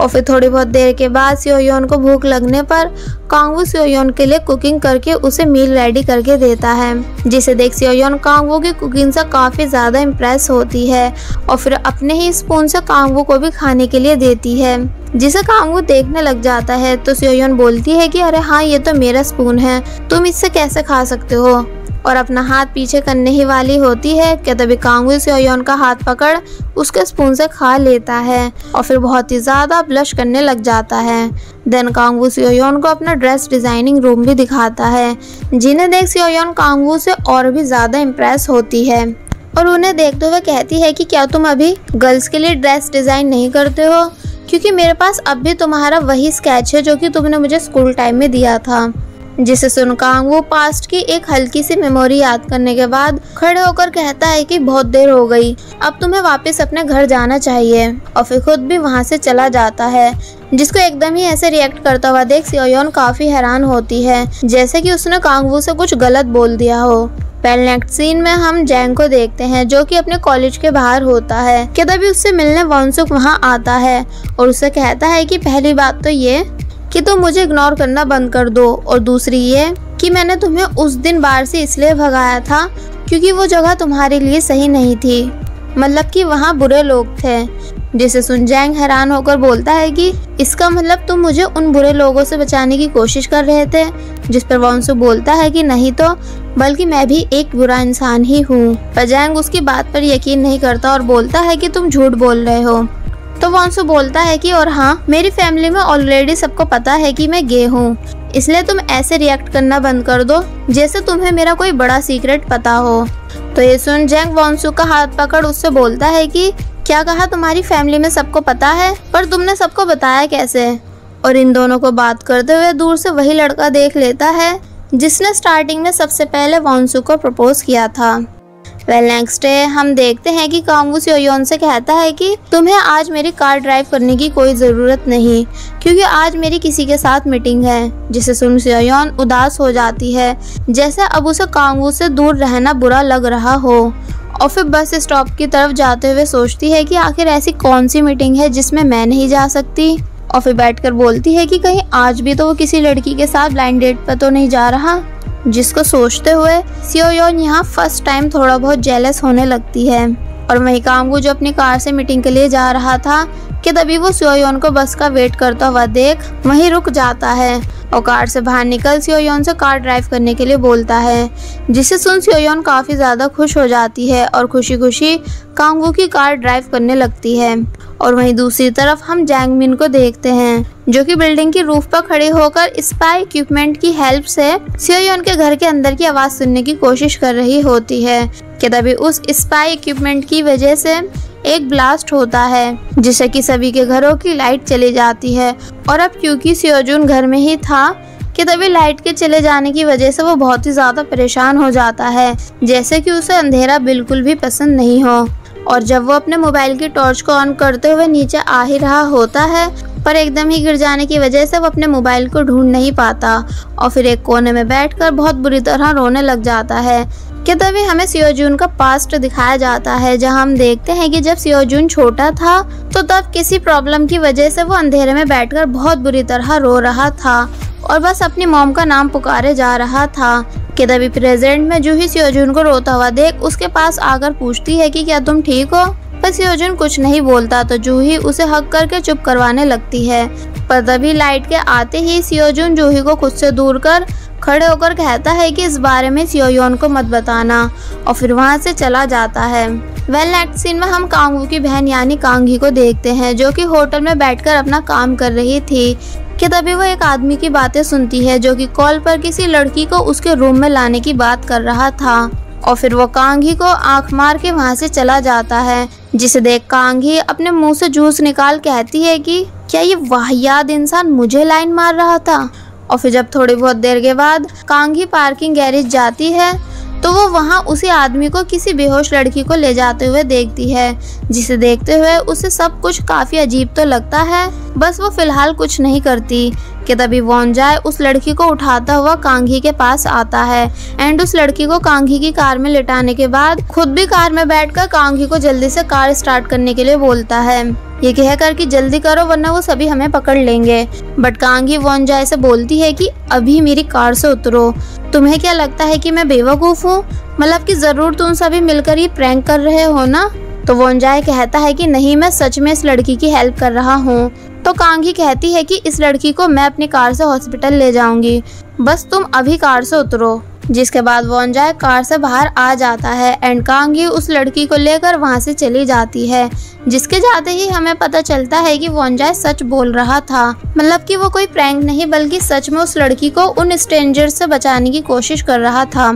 और फिर थोड़ी बहुत देर के बाद सेओ योन को भूख लगने पर कांग वू सेओ योन के लिए कुकिंग करके उसे मील रेडी करके देता है, जिसे देख सेओ योन कांग वू की कुकिंग से काफ़ी ज़्यादा इम्प्रेस होती है और फिर अपने ही स्पून से कांग वू को भी खाने के लिए देती है, जिसे कांग वू देखने लग जाता है। तो सेओ योन बोलती है कि अरे हाँ, ये तो मेरा स्पून है, तुम इससे कैसे खा सकते हो, और अपना हाथ पीछे करने ही वाली होती है कि तभी कांग वू सेओ योन का हाथ पकड़ उसके स्पून से खा लेता है और फिर बहुत ही ज़्यादा ब्लश करने लग जाता है। Then Kang Woo Seo Yeon को अपना ड्रेस डिज़ाइनिंग रूम भी दिखाता है, जिन्हें देख सेओ योन कांग वू से और भी ज़्यादा इम्प्रेस होती है और उन्हें देखते हुए कहती है कि क्या तुम अभी गर्ल्स के लिए ड्रेस डिज़ाइन नहीं करते हो, क्योंकि मेरे पास अब भी तुम्हारा वही स्केच है जो कि तुमने मुझे स्कूल टाइम में दिया था। जिसे सुन कांग वो पास्ट की एक हल्की सी मेमोरी याद करने के बाद खड़े होकर कहता है कि बहुत देर हो गई, अब तुम्हें वापस अपने घर जाना चाहिए, और फिर खुद भी वहां से चला जाता है, जिसको एकदम ही ऐसे रिएक्ट करता हुआ देख सेओ योन काफी हैरान होती है, जैसे कि उसने कांग वू से कुछ गलत बोल दिया हो। पहले नेक्स्ट सीन में हम जैंग को देखते हैं जो कि अपने कॉलेज के बाहर होता है कि तभी उससे मिलने वोन सुक वहाँ आता है और उससे कहता है कि पहली बात तो ये कि तुम मुझे इग्नोर करना बंद कर दो, और दूसरी ये कि मैंने तुम्हें उस दिन बाहर से इसलिए भगाया था क्योंकि वो जगह तुम्हारे लिए सही नहीं थी, मतलब कि वहाँ बुरे लोग थे। जिसे सुन जैंग हैरान होकर बोलता है कि इसका मतलब तुम मुझे उन बुरे लोगों से बचाने की कोशिश कर रहे थे, जिस पर वोंसुक बोलता है कि नहीं तो, बल्कि मैं भी एक बुरा इंसान ही हूँ। पर जैंग उसकी बात पर यकीन नहीं करता और बोलता है कि तुम झूठ बोल रहे हो। तो वोंसुक बोलता है कि और हाँ, मेरी फैमिली में ऑलरेडी सबको पता है कि मैं गे हूँ, इसलिए तुम ऐसे रिएक्ट करना बंद कर दो जैसे तुम्हें मेरा कोई बड़ा सीक्रेट पता हो। तो ये सुन जैंग वोंसुक का हाथ पकड़ उससे बोलता है कि क्या कहा, तुम्हारी फैमिली में सबको पता है, पर तुमने सबको बताया कैसे। और इन दोनों को बात करते हुए दूर से वही लड़का देख लेता है जिसने स्टार्टिंग में सबसे पहले वोंसुक को प्रपोज किया था। वेल नेक्स्ट डे हम देखते हैं कि कांग वू सेओ योन से कहता है कि तुम्हें आज मेरी कार ड्राइव करने की कोई ज़रूरत नहीं, क्योंकि आज मेरी किसी के साथ मीटिंग है। जिसे सुन सेओ योन उदास हो जाती है, जैसे अब उसे कांग वू से दूर रहना बुरा लग रहा हो, और फिर बस स्टॉप की तरफ जाते हुए सोचती है कि आखिर ऐसी कौन सी मीटिंग है जिसमें मैं नहीं जा सकती, और फिर बैठकर बोलती है कि कहीं आज भी तो वो किसी लड़की के साथ ब्लाइंड डेट पर तो नहीं जा रहा, जिसको सोचते हुए सेओ योन यहाँ फर्स्ट टाइम थोड़ा बहुत जेलस होने लगती है। और वहीं कांग वू जो अपनी कार से मीटिंग के लिए जा रहा था कि तभी वो सेओ योन को बस का वेट करता हुआ देख वहीं रुक जाता है और कार से बाहर निकल सेओ योन से कार ड्राइव करने के लिए बोलता है, जिसे सुन सेओ योन काफ़ी ज़्यादा खुश हो जाती है और खुशी खुशी कांग वू की कार ड्राइव करने लगती है। और वहीं दूसरी तरफ हम जैंग मिन को देखते हैं जो कि बिल्डिंग की रूफ पर खड़े होकर स्पाई इक्विपमेंट की हेल्प से सेओ योन के घर के अंदर की आवाज़ सुनने की कोशिश कर रही होती है कि तभी उस स्पाई इक्विपमेंट की वजह से एक ब्लास्ट होता है, जिससे कि सभी के घरों की लाइट चली जाती है। और अब क्योंकि सेओ जून घर में ही था कि तभी लाइट के चले जाने की वजह से वो बहुत ही ज़्यादा परेशान हो जाता है, जैसे कि उसे अंधेरा बिल्कुल भी पसंद नहीं हो। और जब वो अपने मोबाइल की टॉर्च को ऑन करते हुए नीचे आ ही रहा होता है, पर एकदम ही गिर जाने की वजह से वो अपने मोबाइल को ढूंढ नहीं पाता और फिर एक कोने में बैठकर बहुत बुरी तरह रोने लग जाता है कि तभी हमें सेओ जून का पास्ट दिखाया जाता है, जहां हम देखते हैं कि जब सेओ जून छोटा था तो तब किसी प्रॉब्लम की वजह से वो अंधेरे में बैठकर बहुत बुरी तरह रो रहा था और बस अपनी मॉम का नाम पुकारे जा रहा था कि तभी प्रेजेंट में जूही सेओ जून को रोता हुआ देख उसके पास आकर पूछती है कि क्या तुम ठीक हो, पर सेओ जून कुछ नहीं बोलता। तो जूही उसे हक करके चुप करवाने लगती है, पर तभी लाइट के आते ही सेओ जून जूही को खुद से दूर कर खड़े होकर कहता है कि इस बारे में सेओ योन को मत बताना और फिर वहाँ से चला जाता है। वेल नेक्स्ट सीन में हम कांग वू की बहन यानी कांग ही को देखते हैं जो कि होटल में बैठकर अपना काम कर रही थी कि तभी वो एक आदमी की बातें सुनती है जो कि कॉल पर किसी लड़की को उसके रूम में लाने की बात कर रहा था और फिर वो कांग ही को आंख मार के वहाँ से चला जाता है, जिसे देख कांग ही अपने मुंह से जूस निकाल कहती है कि क्या ये वाहियात इंसान मुझे लाइन मार रहा था। और फिर जब थोड़ी बहुत देर के बाद कांग ही पार्किंग गैरेज जाती है तो वो वहाँ उसी आदमी को किसी बेहोश लड़की को ले जाते हुए देखती है, जिसे देखते हुए उसे सब कुछ काफ़ी अजीब तो लगता है, बस वो फिलहाल कुछ नहीं करती कि तभी वोन जाए उस लड़की को उठाता हुआ कांग ही के पास आता है एंड उस लड़की को कांग ही की कार में लिटाने के बाद खुद भी कार में बैठकर कांग ही को जल्दी से कार स्टार्ट करने के लिए बोलता है, ये कहकर कि जल्दी करो वरना वो सभी हमें पकड़ लेंगे। बट कांग ही वोन जाए से बोलती है कि अभी मेरी कार से उतरो, तुम्हें क्या लगता है कि मैं बेवकूफ़ हूँ, मतलब कि ज़रूर तुम सभी मिलकर ये प्रैंक कर रहे हो ना। तो वोन जाए कहता है कि नहीं, मैं सच में इस लड़की की हेल्प कर रहा हूँ। तो कांग ही कहती है कि इस लड़की को मैं अपनी कार से हॉस्पिटल ले जाऊंगी, बस तुम अभी कार से उतरो। जिसके बाद वोन जाए कार से बाहर आ जाता है एंड कांग ही उस लड़की को लेकर वहां से चली जाती है, जिसके जाते ही हमें पता चलता है कि वोन जाए सच बोल रहा था, मतलब कि वो कोई प्रैंक नहीं बल्कि सच में उस लड़की को उन स्ट्रेंजर्स से बचाने की कोशिश कर रहा था।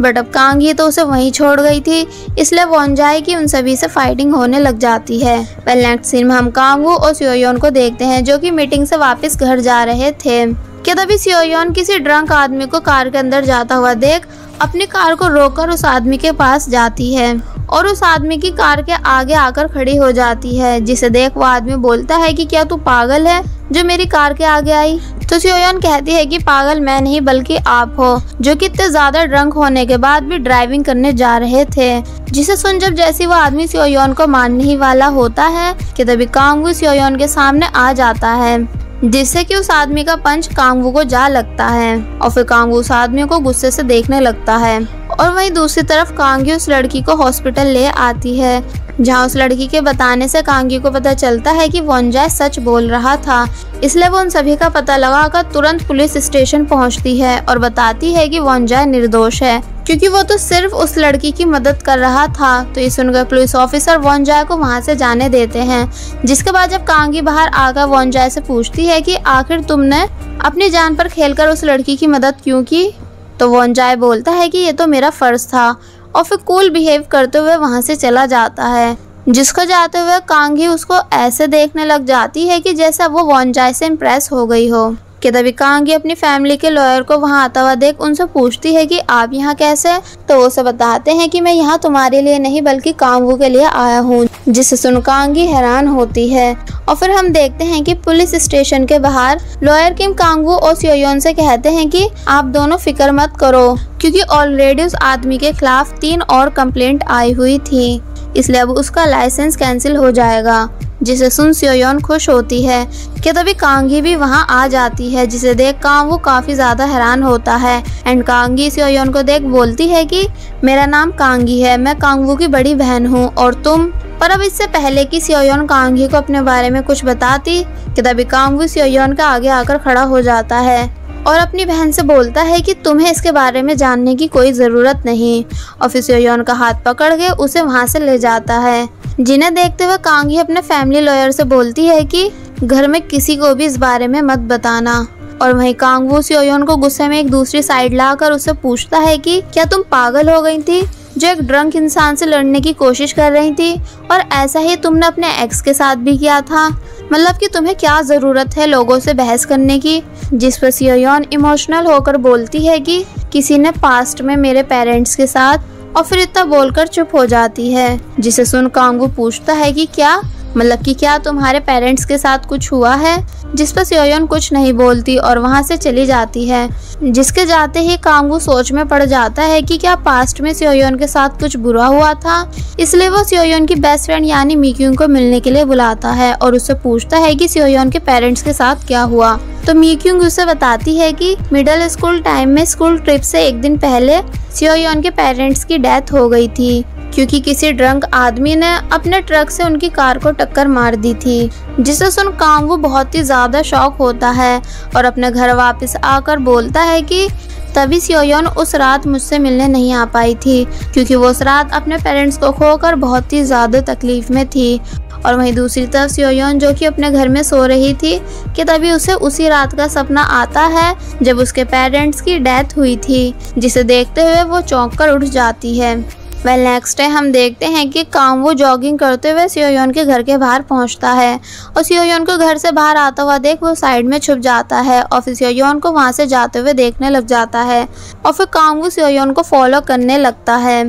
बट अब कांग ही तो उसे वहीं छोड़ गई थी, इसलिए वोन जाए की उन सभी से फाइटिंग होने लग जाती है। वेल नेक्स्ट सीन में हम कांग वू और सेओ योन को देखते हैं जो कि मीटिंग से वापस घर जा रहे थे कि तभी सेओ योन किसी ड्रंक आदमी को कार के अंदर जाता हुआ देख अपनी कार को रोककर उस आदमी के पास जाती है और उस आदमी की कार के आगे आकर खड़ी हो जाती है, जिसे देख वो आदमी बोलता है कि क्या तू पागल है जो मेरी कार के आगे आई। तो सेओ योन कहती है कि पागल मैं नहीं बल्कि आप हो जो कि इतने ज्यादा ड्रंक होने के बाद भी ड्राइविंग करने जा रहे थे, जिसे सुन जब जैसी वो आदमी सेओ योन को मारने ही वाला होता है कि तभी कांग वू सेओ योन के सामने आ जाता है, जिससे कि उस आदमी का पंच कांग वू को जा लगता है और फिर कांग वू उस आदमी को गुस्से से देखने लगता है। और वहीं दूसरी तरफ कांग ही उस लड़की को हॉस्पिटल ले आती है, जहां उस लड़की के बताने से कांग ही को पता चलता है कि वोन जाए सच बोल रहा था, इसलिए वो उन सभी का पता लगाकर तुरंत पुलिस स्टेशन पहुंचती है और बताती है कि वोन जाए निर्दोष है क्योंकि वो तो सिर्फ उस लड़की की मदद कर रहा था। तो ये सुनकर पुलिस ऑफिसर वोन जाए को वहाँ से जाने देते हैं, जिसके बाद जब कांग ही बाहर आकर वोन जाए से पूछती है कि आखिर तुमने अपनी जान पर खेलकर उस लड़की की मदद क्यों की। तो वोन जाए बोलता है कि ये तो मेरा फर्ज था और फिर कूल बिहेव करते हुए वहाँ से चला जाता है, जिसको जाते हुए कांग ही उसको ऐसे देखने लग जाती है कि जैसा वो वोन जाए से इम्प्रेस हो गई हो कि तभी कांग ही अपनी फैमिली के लॉयर को वहाँ आता हुआ देख उनसे पूछती है कि आप यहाँ कैसे। तो वो सब बताते हैं कि मैं यहाँ तुम्हारे लिए नहीं बल्कि कांग वू के लिए आया हूँ, जिसे सुन कांग ही हैरान होती है। और फिर हम देखते हैं कि पुलिस स्टेशन के बाहर लॉयर किम कांग वू और सेओ योन से कहते हैं कि आप दोनों फिक्र मत करो क्योंकि ऑलरेडी उस आदमी के खिलाफ तीन और कंप्लेंट आई हुई थी, इसलिए अब उसका लाइसेंस कैंसिल हो जाएगा। जिसे सुन सेओ योन खुश होती है कि तभी कांग ही भी वहां आ जाती है, जिसे देख कांग वो काफ़ी ज़्यादा हैरान होता है and Kang Hee Seo Yeon को देख बोलती है कि मेरा नाम कांग ही है, मैं कांग वू की बड़ी बहन हूं और तुम। पर अब इससे पहले कि सेओ योन कांग ही को अपने बारे में कुछ बताती कि तभी कांग वू सेओ योन का आगे आकर खड़ा हो जाता है और अपनी बहन से बोलता है कि तुम्हें इसके बारे में जानने की कोई ज़रूरत नहीं। और फिर सेओ योन का हाथ पकड़ के उसे वहाँ से ले जाता है, जिन्हें देखते हुए कांग ही अपने फैमिली लॉयर से बोलती है कि घर में किसी को भी इस बारे में मत बताना। और वहीं कांग वू सेओ योन को गुस्से में एक दूसरी साइड लाकर उससे पूछता है कि क्या तुम पागल हो गई थी जो एक ड्रंक इंसान से लड़ने की कोशिश कर रही थी, और ऐसा ही तुमने अपने एक्स के साथ भी किया था, मतलब कि तुम्हें क्या ज़रूरत है लोगों से बहस करने की। जिस पर सेओ योन इमोशनल होकर बोलती है कि किसी ने पास्ट में मेरे पेरेंट्स के साथ, और फिर इतना बोलकर चुप हो जाती है, जिसे सुन कांग वू पूछता है कि क्या मतलब कि क्या तुम्हारे पेरेंट्स के साथ कुछ हुआ है। जिस पर सेओ योन कुछ नहीं बोलती और वहां से चली जाती है, जिसके जाते ही कांग वू सोच में पड़ जाता है कि क्या पास्ट में सेओ योन के साथ कुछ बुरा हुआ था, इसलिए वो सेओ योन की बेस्ट फ्रेंड यानी मी क्यूंग को मिलने के लिए बुलाता है और उससे पूछता है कि सेओ योन के पेरेंट्स के साथ क्या हुआ। तो मी क्यूंग उसे बताती है कि मिडिल स्कूल टाइम में स्कूल ट्रिप से एक दिन पहले सेओ योन के पेरेंट्स की डेथ हो गई थी क्योंकि किसी ड्रंक आदमी ने अपने ट्रक से उनकी कार को टक्कर मार दी थी, जिसे सुन कांग वू बहुत ही ज़्यादा शॉक होता है और अपने घर वापस आकर बोलता है कि तभी सेओ योन उस रात मुझसे मिलने नहीं आ पाई थी क्योंकि वो उस रात अपने पेरेंट्स को खोकर बहुत ही ज़्यादा तकलीफ में थी। और वहीं दूसरी तरफ सेओ योन जो कि अपने घर में सो रही थी कि तभी उसे उसी रात का सपना आता है जब उसके पेरेंट्स की डेथ हुई थी, जिसे देखते हुए वो चौंक कर उठ जाती है। वेल नेक्स्ट डे हम देखते हैं कि कांग वो जॉगिंग करते हुए सेओ योन के घर के बाहर पहुंचता है और सेओ योन को घर से बाहर आता हुआ देख वो साइड में छुप जाता है और फिर सेओ योन को वहां से जाते हुए देखने लग जाता है और फिर कांग वो सेओ योन को फॉलो करने लगता है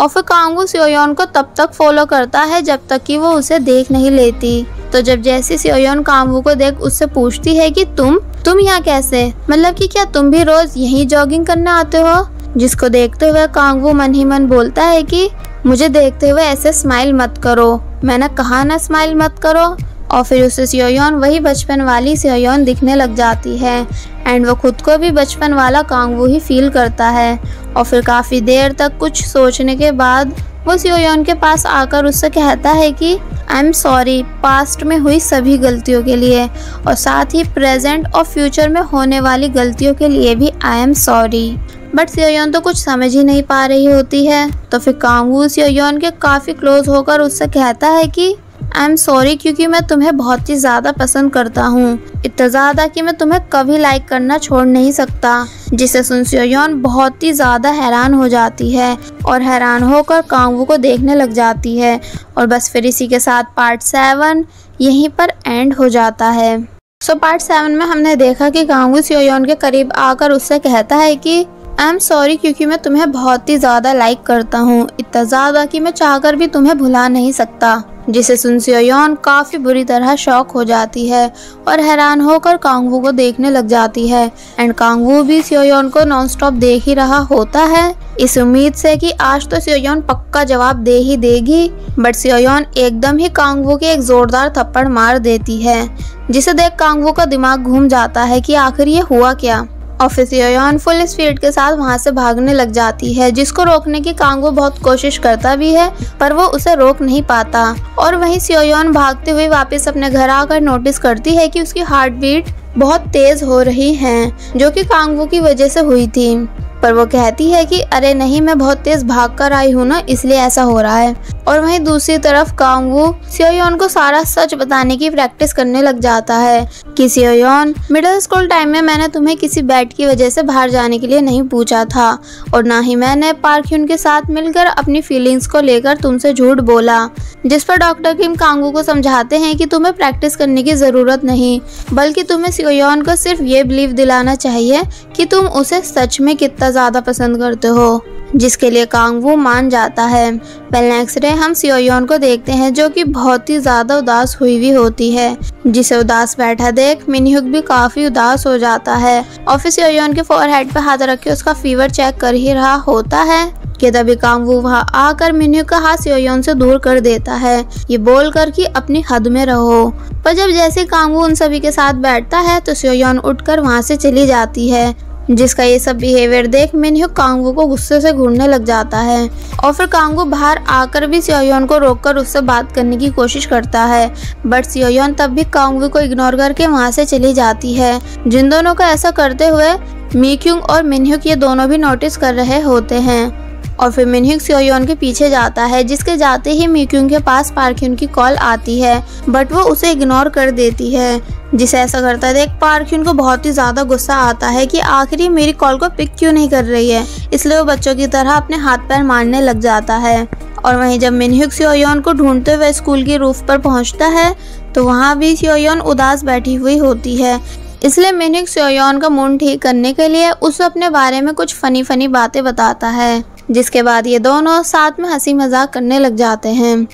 और फिर कांग वो सेओ योन को तब तक फॉलो करता है जब तक कि वो उसे देख नहीं लेती। तो जब जैसी सेओ योन कांग वो को देख उससे पूछती है कि तुम तुम यहाँ कैसे, मतलब कि क्या तुम भी रोज यहीं जॉगिंग करने आते हो, जिसको देखते हुए कांग वो मन ही मन बोलता है कि मुझे देखते हुए ऐसे स्माइल मत करो, मैंने कहा ना स्माइल मत करो। और फिर उसे सेओ योन वही बचपन वाली सेओ योन दिखने लग जाती है एंड वो खुद को भी बचपन वाला कांग वो ही फील करता है। और फिर काफ़ी देर तक कुछ सोचने के बाद वो सेओ योन के पास आकर उससे कहता है कि आई एम सॉरी पास्ट में हुई सभी गलतियों के लिए और साथ ही प्रेजेंट और फ्यूचर में होने वाली गलतियों के लिए भी I am sorry. But Seo Yeon तो कुछ समझ ही नहीं पा रही होती है। तो फिर कांग वू सेओ योन के काफ़ी क्लोज होकर उससे कहता है कि आई एम सॉरी क्योंकि मैं तुम्हें बहुत ही ज़्यादा पसंद करता हूँ, इतना ज़्यादा कि मैं तुम्हें कभी लाइक करना छोड़ नहीं सकता। जिसे सुन सेओ योन बहुत ही ज़्यादा हैरान हो जाती है और हैरान होकर कांग वू को देखने लग जाती है। और बस फिर इसी के साथ पार्ट सेवन यहीं पर एंड हो जाता है। सो पार्ट सेवन में हमने देखा कि कांग वू सेओ योन के करीब आकर उससे कहता है कि आई एम सॉरी क्योंकि मैं तुम्हें बहुत ही ज़्यादा लाइक करता हूँ, इतना ज़्यादा कि मैं चाहकर भी तुम्हें भुला नहीं सकता। जिसे सुन सेओ योन काफ़ी बुरी तरह शॉक हो जाती है और हैरान होकर कांग वू को देखने लग जाती है एंड कांग वू भी सेओ योन को नॉनस्टॉप देख ही रहा होता है इस उम्मीद से कि आज तो सेओ योन पक्का जवाब दे ही देगी। बट सेओ योन एकदम ही कांग वू के एक ज़ोरदार थप्पड़ मार देती है जिसे देख कांग वू का दिमाग घूम जाता है कि आखिर ये हुआ क्या। और फिर सेओ योन फुल स्पीड के साथ वहां से भागने लग जाती है, जिसको रोकने की कांग वू बहुत कोशिश करता भी है पर वो उसे रोक नहीं पाता। और वहीं सेओ योन भागते हुए वापस अपने घर आकर नोटिस करती है कि उसकी हार्ट बीट बहुत तेज हो रही है जो कि कांग वू की वजह से हुई थी। पर वो कहती है कि अरे नहीं, मैं बहुत तेज भाग कर आई हूँ ना, इसलिए ऐसा हो रहा है। और वहीं दूसरी तरफ कांग वू सेओ योन को सारा सच बताने की प्रैक्टिस करने लग जाता है कि Seo Yeon, middle school time में मैंने तुम्हें किसी बैट की वजह से बाहर जाने के लिए नहीं पूछा था और ना ही मैंने पार्क ह्यून के साथ मिलकर अपनी फीलिंग्स को लेकर तुमसे झूठ बोला। जिस पर डॉक्टर किम कांग वू को समझाते हैं कि तुम्हें प्रैक्टिस करने की जरूरत नहीं, बल्कि तुम्हें सेओ योन को सिर्फ ये बिलीव दिलाना चाहिए कि तुम उसे सच में कितना ज़्यादा पसंद करते हो, जिसके लिए कांग वू मान जाता है। वेल नेक्स्ट डे हम सेओ योन को देखते हैं जो कि बहुत ही ज़्यादा उदास हुई हुई होती है। जिसे उदास बैठा देख मिन ह्यूक भी काफ़ी उदास हो जाता है और फिर सेओ योन के फोरहेड पे हाथ रख के उसका फीवर चेक कर ही रहा होता है कि तभी कांग वू वहाँ आकर मिन ह्यूक का हाथ सेओ योन से दूर कर देता है, ये बोल कर कि अपनी हद में रहो। पर जब जैसे कांग वू उन सभी के साथ बैठता है तो सेओ योन उठकर वहाँ से चली जाती है, जिसका ये सब बिहेवियर देख मिन ह्यूक कांग वू को गुस्से से घूरने लग जाता है। और फिर कांग वू बाहर आकर भी सेओ योन को रोककर उससे बात करने की कोशिश करता है, बट सेओ योन तब भी कांग वू को इग्नोर करके वहाँ से चली जाती है। जिन दोनों का ऐसा करते हुए मी क्यूंग और मिन ह्यूक ये दोनों भी नोटिस कर रहे होते हैं। और फिर मिन ह्यूक सेओ योन के पीछे जाता है, जिसके जाते ही मी क्यूंग के पास पार्क ह्यून की कॉल आती है बट वो उसे इग्नोर कर देती है। जिसे ऐसा करता देख पार्क ह्यून को बहुत ही ज़्यादा गुस्सा आता है कि आखिर ये मेरी कॉल को पिक क्यों नहीं कर रही है, इसलिए वो बच्चों की तरह अपने हाथ पैर मारने लग जाता है। और वहीं जब मिन ह्यूक सेओ योन को ढूंढते हुए स्कूल की रूफ पर पहुंचता है तो वहाँ भी सेओ योन उदास बैठी हुई होती है, इसलिए मिन ह्यूक सेओ योन का मूड ठीक करने के लिए उसे अपने बारे में कुछ फ़नी फ़नी बातें बताता है, जिसके बाद ये दोनों साथ में हंसी मजाक करने लग जाते हैं।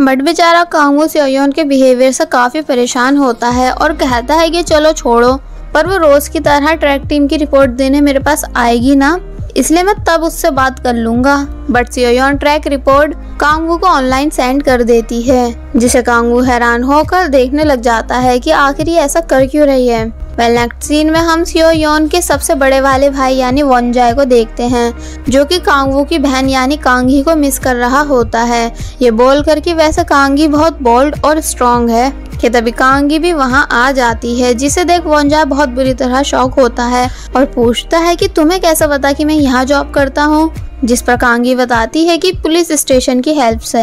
बट बेचारा कांग वू सेओ योन के बिहेवियर से काफ़ी परेशान होता है और कहता है कि चलो छोड़ो, पर वो रोज़ की तरह ट्रैक टीम की रिपोर्ट देने मेरे पास आएगी ना, इसलिए मैं तब उससे बात कर लूँगा। But Seo Yeon track report Kang Woo को ऑनलाइन सेंड कर देती है, जिसे कांग वू हैरान होकर देखने लग जाता है कि आखिर ये ऐसा कर क्यों रही है। वेल नेक्स्ट सीन में हम सियो योन के सबसे बड़े वाले भाई यानी वोन जाए को देखते हैं जो कि कांग वू की बहन यानी कांग ही को मिस कर रहा होता है, ये बोलकर कि वैसे कांग ही बहुत बोल्ड और स्ट्रॉन्ग है। कि तभी कांगी भी वहाँ आ जाती है जिसे देख वोन जाए बहुत बुरी तरह शॉक होता है और पूछता है कि तुम्हें कैसा पता कि मैं यहाँ जॉब करता हूँ, जिस पर कांगी बताती है कि पुलिस स्टेशन की हेल्प से,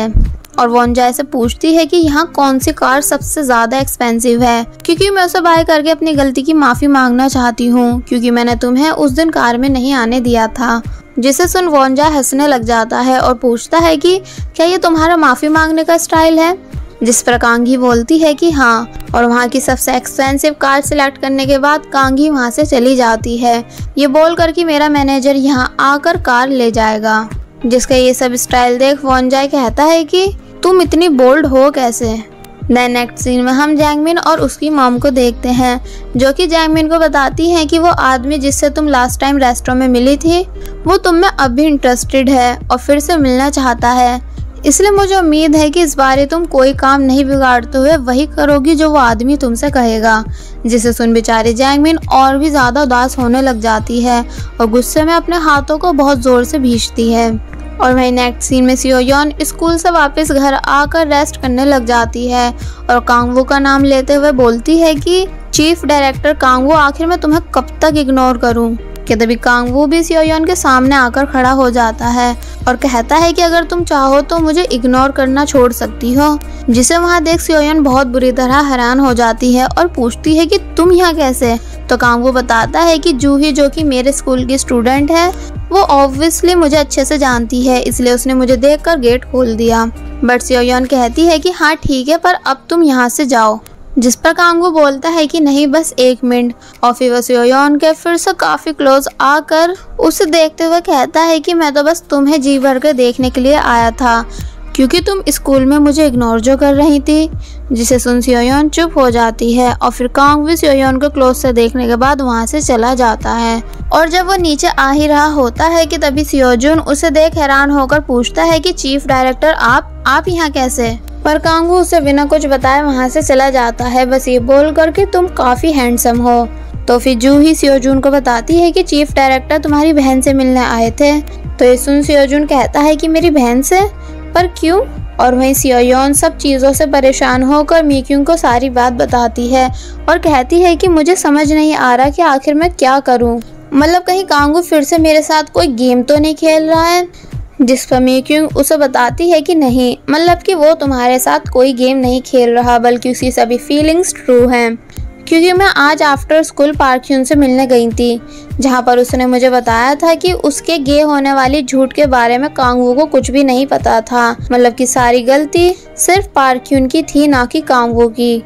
और वोन जाए से पूछती है कि यहाँ कौन सी कार सबसे ज्यादा एक्सपेंसिव है, क्योंकि मैं उसे बाय करके अपनी गलती की माफी मांगना चाहती हूँ क्योंकि मैंने तुम्हें उस दिन कार में नहीं आने दिया था। जिसे सुन वोन जाए हंसने लग जाता है और पूछता है कि क्या ये तुम्हारा माफी मांगने का स्टाइल है, जिस पर कांगी बोलती है कि हाँ, और वहाँ की सबसे एक्सपेंसिव कार सिलेक्ट करने के बाद कांगी वहाँ से चली जाती है ये बोलकर कि मेरा मैनेजर यहाँ आकर कार ले जाएगा। जिसका ये सब स्टाइल देख वोन जाए कहता है कि तुम इतनी बोल्ड हो कैसे। देन नेक्स्ट सीन में हम जैंग मिन और उसकी मॉम को देखते हैं जो कि जैंग मिन को बताती है कि वो आदमी जिससे तुम लास्ट टाइम रेस्टोरेंट में मिली थी वो तुम में अब भी इंटरेस्टेड है और फिर से मिलना चाहता है, इसलिए मुझे उम्मीद है कि इस बारे तुम कोई काम नहीं बिगाड़ते हुए वही करोगी जो वो आदमी तुमसे कहेगा। जिसे सुन बेचारे जैंग मिन और भी ज़्यादा उदास होने लग जाती है और गुस्से में अपने हाथों को बहुत ज़ोर से भींचती है। और वहीं नेक्स्ट सीन में सियो योन स्कूल से वापस घर आकर रेस्ट करने लग जाती है और कांग वू का नाम लेते हुए बोलती है कि चीफ डायरेक्टर कांग वू, आखिर मैं तुम्हें कब तक इग्नोर करूँ। कि तभी कांग वू भी सियो योन के सामने आकर खड़ा हो जाता है और कहता है कि अगर तुम चाहो तो मुझे इग्नोर करना छोड़ सकती हो, जिसे वहां देख सियो योन बहुत बुरी तरह हैरान हो जाती है और पूछती है कि तुम यहाँ कैसे। तो कांग वू बताता है कि जू ही जो कि मेरे स्कूल की स्टूडेंट है वो ऑब्वियसली मुझे अच्छे से जानती है, इसलिए उसने मुझे देखकर गेट खोल दिया। बट सियो योन कहती है कि हाँ ठीक है, पर अब तुम यहाँ से जाओ। जिस पर कांग वू बोलता है कि नहीं बस एक मिनट, और फिर वो सियो योन के फिर से काफ़ी क्लोज आकर उसे देखते हुए कहता है कि मैं तो बस तुम्हें जी भर के देखने के लिए आया था क्योंकि तुम स्कूल में मुझे इग्नोर जो कर रही थी। जिसे सुन सियो योन चुप हो जाती है और फिर कांग भी सियो योन को क्लोज से देखने के बाद वहाँ से चला जाता है। और जब वो नीचे आ ही रहा होता है कि तभी सियो जून उसे देख हैरान होकर पूछता है कि चीफ डायरेक्टर आप आप यहाँ कैसे। पर कांग वू उसे बिना कुछ बताए वहाँ से चला जाता है बस ये बोल कर कि तुम काफ़ी हैंडसम हो। तो फिर जू ही सियो जून को बताती है कि चीफ डायरेक्टर तुम्हारी बहन से मिलने आए थे। तो ये सुन सियो जून कहता है कि मेरी बहन से, पर क्यों। और वहीं सियो योन सब चीज़ों से परेशान होकर मी क्यूंग को सारी बात बताती है और कहती है कि मुझे समझ नहीं आ रहा कि आखिर मैं क्या करूँ, मतलब कहीं कांग वू फिर से मेरे साथ कोई गेम तो नहीं खेल रहा है। जिस पर मी क्यूंग उसे बताती है कि नहीं, मतलब कि वो तुम्हारे साथ कोई गेम नहीं खेल रहा बल्कि उसकी सभी फीलिंग्स ट्रू हैं, क्योंकि मैं आज आफ्टर स्कूल पार्क ह्यून से मिलने गई थी जहां पर उसने मुझे बताया था कि उसके गे होने वाली झूठ के बारे में कांग वू को कुछ भी नहीं पता था, मतलब कि सारी गलती सिर्फ पार्क ह्यून की थी ना कि कांग वू की।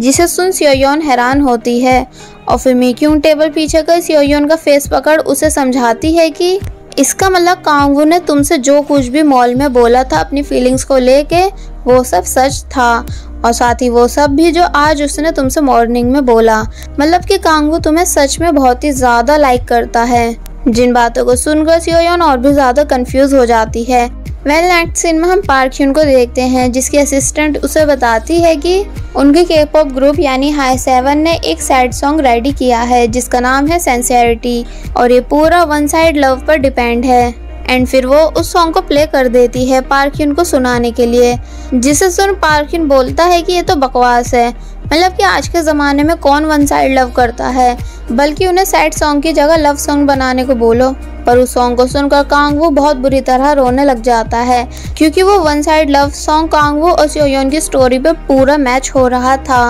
जिसे सुन सियो योन हैरान होती है और फिर मी क्यूंग टेबल पीछे कर सियो योन का फेस पकड़ उसे समझाती है कि इसका मतलब कांग वू ने तुमसे जो कुछ भी मॉल में बोला था अपनी फीलिंग्स को लेके वो सब सच था, और साथ ही वो सब भी जो आज उसने तुमसे मॉर्निंग में बोला, मतलब कि कांग वू तुम्हें सच में बहुत ही ज़्यादा लाइक करता है। जिन बातों को सुनकर सियो योन और भी ज़्यादा कंफ्यूज हो जाती है। वेल नेक्स्ट सीन में हम पार्क ह्यून को देखते हैं जिसकी असिस्टेंट उसे बताती है कि उनके के पॉप ग्रुप यानी हाई सेवन ने एक सैड सॉन्ग रेडी किया है जिसका नाम है सिंसियरिटी, और ये पूरा वन साइड लव पर डिपेंड है। एंड फिर वो उस सॉन्ग को प्ले कर देती है पार्क ह्यून को सुनाने के लिए। जिसे सुन पार्क ह्यून बोलता है कि ये तो बकवास है, मतलब कि आज के ज़माने में कौन वन साइड लव करता है, बल्कि उन्हें सैड सॉन्ग की जगह लव सॉन्ग बनाने को बोलो। पर उस सॉन्ग को सुनकर कांग वू बहुत बुरी तरह रोने लग जाता है क्योंकि वो one side love song Kang Woo और सियो योन की स्टोरी पे पूरा मैच हो रहा था।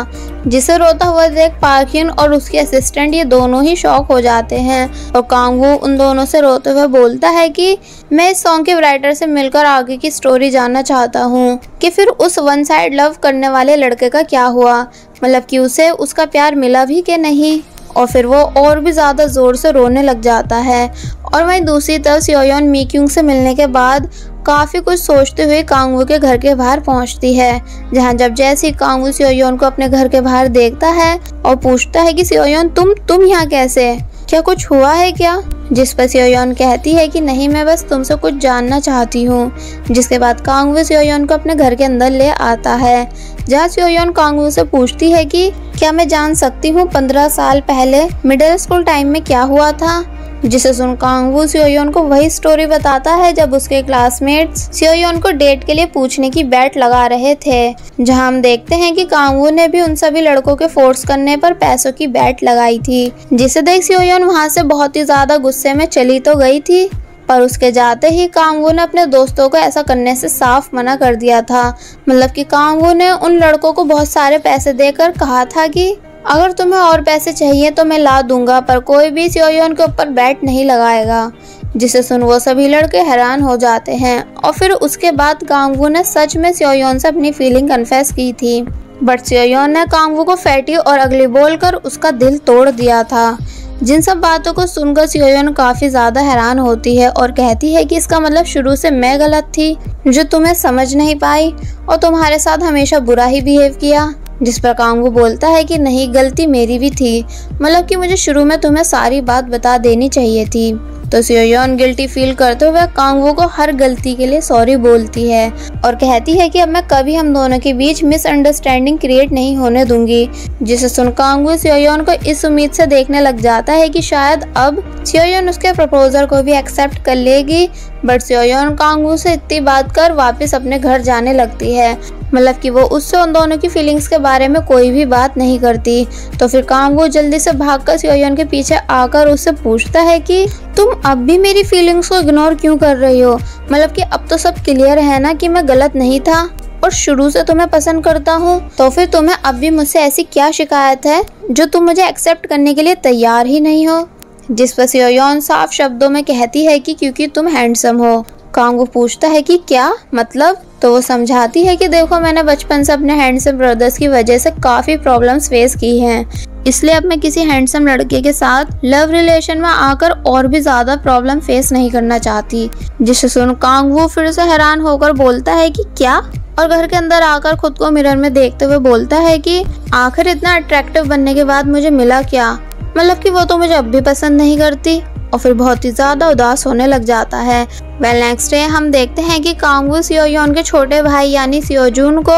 जिसे रोता हुआ देख पार्क हिन और उसके असिस्टेंट ये दोनों ही शॉक हो जाते हैं और कांग वू उन दोनों से रोते हुए बोलता है कि मैं इस सॉन्ग के राइटर से मिलकर आगे की स्टोरी जानना चाहता हूँ कि फिर उस वन साइड लव करने वाले लड़के का क्या हुआ, मतलब कि उसे उसका प्यार मिला भी कि नहीं। और फिर वो और भी ज़्यादा ज़ोर से रोने लग जाता है। और वहीं दूसरी तरफ सियो योन मी क्यूंग से मिलने के बाद काफ़ी कुछ सोचते हुए कांग वू के घर के बाहर पहुंचती है, जहां जब जैसे ही कांग वू सियो योन को अपने घर के बाहर देखता है और पूछता है कि सियो योन तुम तुम यहाँ कैसे, क्या कुछ हुआ है क्या। जिस पर सेओ योन कहती है कि नहीं, मैं बस तुमसे कुछ जानना चाहती हूँ। जिसके बाद कांग वू सेओ योन को अपने घर के अंदर ले आता है, जहाँ सेओ योन कांग वू से पूछती है कि क्या मैं जान सकती हूँ पंद्रह साल पहले मिडिल स्कूल टाइम में क्या हुआ था, जिसे सुन कांग वू सेओ योन को वही स्टोरी बताता है जब उसके क्लासमेट्स सेओ योन को डेट के लिए पूछने की बैट लगा रहे थे। जहां हम देखते हैं कि कांग वू ने भी उन सभी लड़कों के फोर्स करने पर पैसों की बैट लगाई थी, जिसे देख सेओ योन वहां से बहुत ही ज्यादा गुस्से में चली तो गई थी, पर उसके जाते ही कांग वू ने अपने दोस्तों को ऐसा करने से साफ मना कर दिया था। मतलब कि कांग वू ने उन लड़कों को बहुत सारे पैसे देकर कहा था कि अगर तुम्हें और पैसे चाहिए तो मैं ला दूंगा, पर कोई भी सेओ योन के ऊपर बैट नहीं लगाएगा। जिसे सुन वो सभी लड़के हैरान हो जाते हैं और फिर उसके बाद कांग वू ने सच में सेओ योन से अपनी फीलिंग कन्फेस की थी, बट सेओ योन ने कांग वू को फैटी और अगली बोल कर उसका दिल तोड़ दिया था। जिन सब बातों को सुनकर सेओ योन काफ़ी ज़्यादा हैरान होती है और कहती है कि इसका मतलब शुरू से मैं गलत थी जो तुम्हें समझ नहीं पाई और तुम्हारे साथ हमेशा बुरा ही बिहेव किया। जिस पर कांग वू बोलता है कि नहीं, गलती मेरी भी थी, मतलब कि मुझे शुरू में तुम्हें सारी बात बता देनी चाहिए थी। तो सेओ योन गिल्टी फील करते हुए कांग वू को हर गलती के लिए सॉरी बोलती है और कहती है कि अब मैं कभी हम दोनों के बीच मिसअंडरस्टैंडिंग क्रिएट नहीं होने दूंगी। जिसे सुन कांग वू सेओ योन को इस उम्मीद से देखने लग जाता है कि शायद अब सेओ योन उसके प्रपोजल को भी एक्सेप्ट कर लेगी, but Seo Yeon Kang Woo से इतनी बात कर वापस अपने घर जाने लगती है, मतलब कि वो उससे उन दोनों की फीलिंग्स के बारे में कोई भी बात नहीं करती। तो फिर कांग वू जल्दी से भागकर सेओ योन के पीछे आकर उससे पूछता है कि तुम अब भी मेरी फीलिंग्स को इग्नोर क्यों कर रही हो, मतलब कि अब तो सब क्लियर है ना कि मैं गलत नहीं था और शुरू से तुम्हें पसंद करता हूँ, तो फिर तुम्हें अब भी मुझसे ऐसी क्या शिकायत है जो तुम मुझे एक्सेप्ट करने के लिए तैयार ही नहीं हो। जिस पर सेओ योन साफ शब्दों में कहती है कि क्योंकि तुम हैंडसम हो। कांग वू पूछता है कि क्या मतलब, तो वो समझाती है कि देखो, मैंने बचपन से अपने हैंडसम ब्रदर्स की वजह से काफ़ी प्रॉब्लम्स फेस की हैं, इसलिए अब मैं किसी हैंडसम लड़के के साथ लव रिलेशन में आकर और भी ज़्यादा प्रॉब्लम फेस नहीं करना चाहती। जिसे सुन कांग वू फिर से हैरान होकर बोलता है कि क्या, और घर के अंदर आकर खुद को मिरर में देखते हुए बोलता है कि आखिर इतना अट्रैक्टिव बनने के बाद मुझे मिला क्या, मतलब कि वो तो मुझे अब भी पसंद नहीं करती, और फिर बहुत ही ज़्यादा उदास होने लग जाता है। वेल नेक्स्ट डे हम देखते हैं कि कांग वू सेओ योन के छोटे भाई यानी सेओ जून को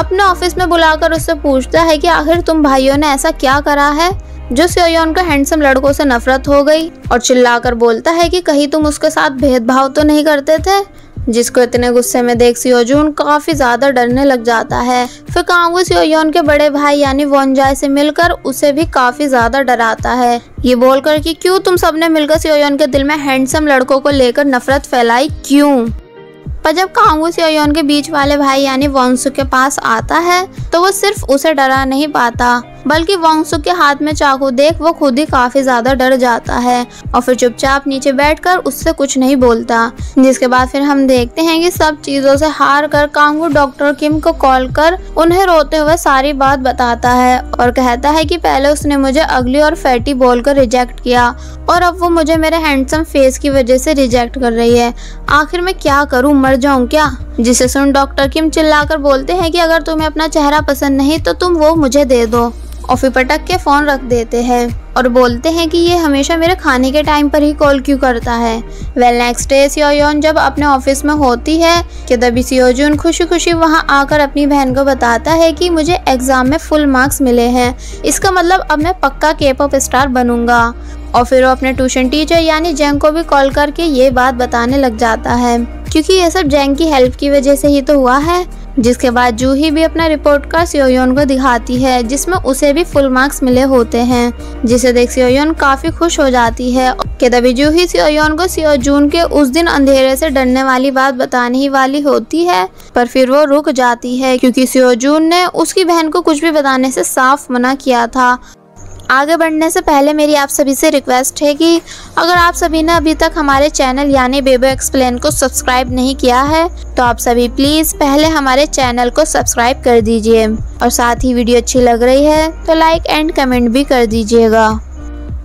अपने ऑफिस में बुलाकर उससे पूछता है कि आखिर तुम भाइयों ने ऐसा क्या करा है जो सेओ योन को हैंडसम लड़कों से नफरत हो गई, और चिल्लाकर बोलता है कि कहीं तुम उसके साथ भेदभाव तो नहीं करते थे। जिसको इतने गुस्से में देख सेओ जून काफ़ी ज़्यादा डरने लग जाता है। फिर कांग वू सेओ योन के बड़े भाई यानी वोन जाए से मिलकर उसे भी काफ़ी ज़्यादा डराता है, ये बोलकर कि क्यों तुम सबने मिलकर सेओ योन के दिल में हैंडसम लड़कों को लेकर नफरत फैलाई क्यों। पर जब कांग वू सेओ योन के बीच वाले भाई यानी वोन सुक के पास आता है तो वो सिर्फ उसे डरा नहीं पाता, बल्कि वोन सुक के हाथ में चाकू देख वो खुद ही काफी ज्यादा डर जाता है और फिर चुपचाप नीचे बैठकर उससे कुछ नहीं बोलता। जिसके बाद फिर हम देखते हैं कि सब चीजों से हार कर कांग वू डॉक्टर किम को कॉल कर उन्हें रोते हुए सारी बात बताता है और कहता है कि पहले उसने मुझे अगली और फैटी बोलकर रिजेक्ट किया और अब वो मुझे मेरे हैंडसम फेस की वजह से रिजेक्ट कर रही है, आखिर मैं क्या करूँ, मर जाऊँ क्या। जिसे सुन डॉक्टर किम चिल्लाकर बोलते हैं कि अगर तुम्हें अपना चेहरा पसंद नहीं तो तुम वो मुझे दे दो, और फिर पटक के फ़ोन रख देते हैं और बोलते हैं कि ये हमेशा मेरे खाने के टाइम पर ही कॉल क्यों करता है। Well next day Seo Yeon जब अपने ऑफिस में होती है कि तभी सेओ जून खुशी खुशी वहां आकर अपनी बहन को बताता है कि मुझे एग्ज़ाम में फुल मार्क्स मिले हैं, इसका मतलब अब मैं पक्का के पॉप स्टार बनूंगा। और फिर वो अपने ट्यूशन टीचर यानी जैंग को भी कॉल करके ये बात बताने लग जाता है, क्योंकि ये सब जैंग की हेल्प की वजह से ही तो हुआ है। जिसके बाद जू ही भी अपना रिपोर्ट कार्ड सेओ योन को दिखाती है जिसमें उसे भी फुल मार्क्स मिले होते हैं, जिसे देख सेओ योन काफ़ी खुश हो जाती है। कि तभी जू ही सेओ योन को सेओ जून के उस दिन अंधेरे से डरने वाली बात बताने ही वाली होती है, पर फिर वो रुक जाती है क्योंकि सेओ जून ने उसकी बहन को कुछ भी बताने से साफ मना किया था। आगे बढ़ने से पहले मेरी आप सभी से रिक्वेस्ट है कि अगर आप सभी ने अभी तक हमारे चैनल यानी बेबो एक्सप्लेन को सब्सक्राइब नहीं किया है तो आप सभी प्लीज़ पहले हमारे चैनल को सब्सक्राइब कर दीजिए, और साथ ही वीडियो अच्छी लग रही है तो लाइक एंड कमेंट भी कर दीजिएगा।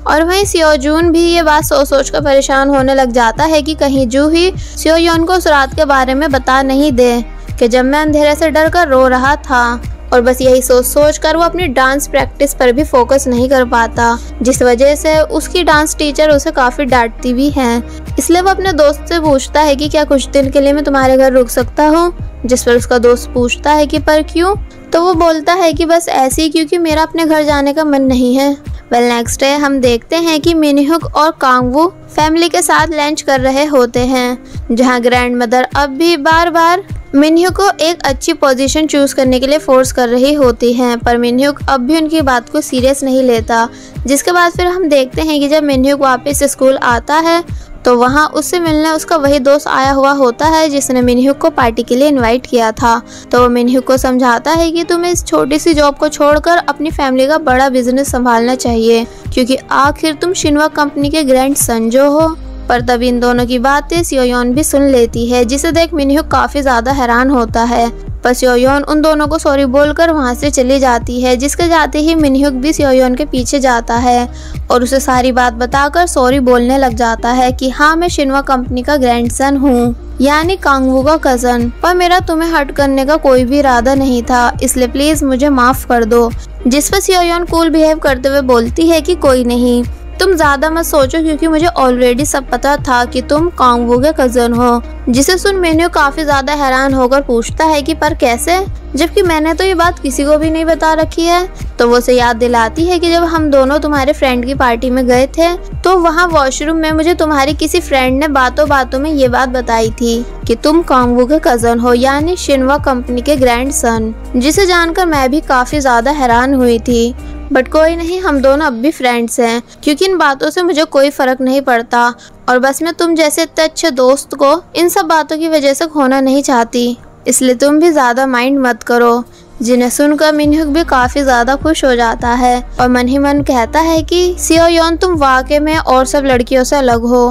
और वहीं सेओ जून भी ये बात सोच सोच कर परेशान होने लग जाता है कि कहीं जू ही सेओ योन को उस रात के बारे में बता नहीं दे कि जब मैं अंधेरे से डर कर रो रहा था। और बस यही सोच सोच कर वो अपनी डांस प्रैक्टिस पर भी फोकस नहीं कर पाता, जिस वजह से उसकी डांस टीचर उसे काफी डांटती भी है। इसलिए वो अपने दोस्त से पूछता है कि क्या कुछ दिन के लिए मैं तुम्हारे घर रुक सकता हूँ, जिस पर उसका दोस्त पूछता है कि पर क्यों, तो वो बोलता है कि बस ऐसे ही क्योंकि मेरा अपने घर जाने का मन नहीं है। वेल नेक्स्ट डे हम देखते हैं कि मिन ह्यूक और कांग वू फैमिली के साथ लंच कर रहे होते हैं, जहां ग्रैंड मदर अब भी बार बार मिन ह्यूक को एक अच्छी पोजीशन चूज करने के लिए फोर्स कर रही होती हैं, पर मिन ह्यूक अब भी उनकी बात को सीरियस नहीं लेता। जिसके बाद फिर हम देखते हैं कि जब मिन ह्यूक वापस स्कूल आता है तो वहाँ उससे मिलने उसका वही दोस्त आया हुआ होता है जिसने मिन ह्यूक को पार्टी के लिए इनवाइट किया था। तो वो मिन ह्यूक को समझाता है कि तुम्हें इस छोटी सी जॉब को छोड़कर अपनी फैमिली का बड़ा बिजनेस संभालना चाहिए, क्योंकि आखिर तुम शिनवा कंपनी के ग्रैंड संजो हो। पर तब इन दोनों की बातें सेओ योन भी सुन लेती है, जिसे देख मिन ह्यूक काफी ज्यादा हैरान होता है। पर सेओ योन उन दोनों को सॉरी बोलकर वहाँ से चली जाती है, जिसके जाते ही मिन ह्यूक भी सेओ योन के पीछे जाता है और उसे सारी बात बताकर सॉरी बोलने लग जाता है कि हाँ मैं शिनवा कंपनी का ग्रैंडसन हूँ, यानी कांग वू का कजन, पर मेरा तुम्हें हर्ट करने का कोई भी इरादा नहीं था, इसलिए प्लीज मुझे माफ कर दो। जिस पर सेओ योन कूल बिहेव करते हुए बोलती है कि कोई नहीं, तुम ज्यादा मत सोचो क्योंकि मुझे ऑलरेडी सब पता था कि तुम कांग वू के कजन हो। जिसे सुन मैंने काफी ज्यादा हैरान होकर पूछता है कि पर कैसे, जबकि मैंने तो ये बात किसी को भी नहीं बता रखी है। तो वो उसे याद दिलाती है कि जब हम दोनों तुम्हारे फ्रेंड की पार्टी में गए थे तो वहाँ वॉशरूम में मुझे तुम्हारी किसी फ्रेंड ने बातों बातों में ये बात बताई थी कि तुम कांग वू के कजन हो, यानी शिनवा कंपनी के ग्रैंडसन, जिसे जानकर मैं भी काफी ज्यादा हैरान हुई थी। बट कोई नहीं, हम दोनों अब भी फ्रेंड्स हैं, क्योंकि इन बातों से मुझे कोई फर्क नहीं पड़ता और बस मैं तुम जैसे इतने अच्छे दोस्त को इन सब बातों की वजह से खोना नहीं चाहती, इसलिए तुम भी ज़्यादा माइंड मत करो। जिन्हें सुनकर मिन ह्यूक भी काफ़ी ज़्यादा खुश हो जाता है और मन ही मन कहता है कि सेओ योन तुम वाकई में और सब लड़कियों से अलग हो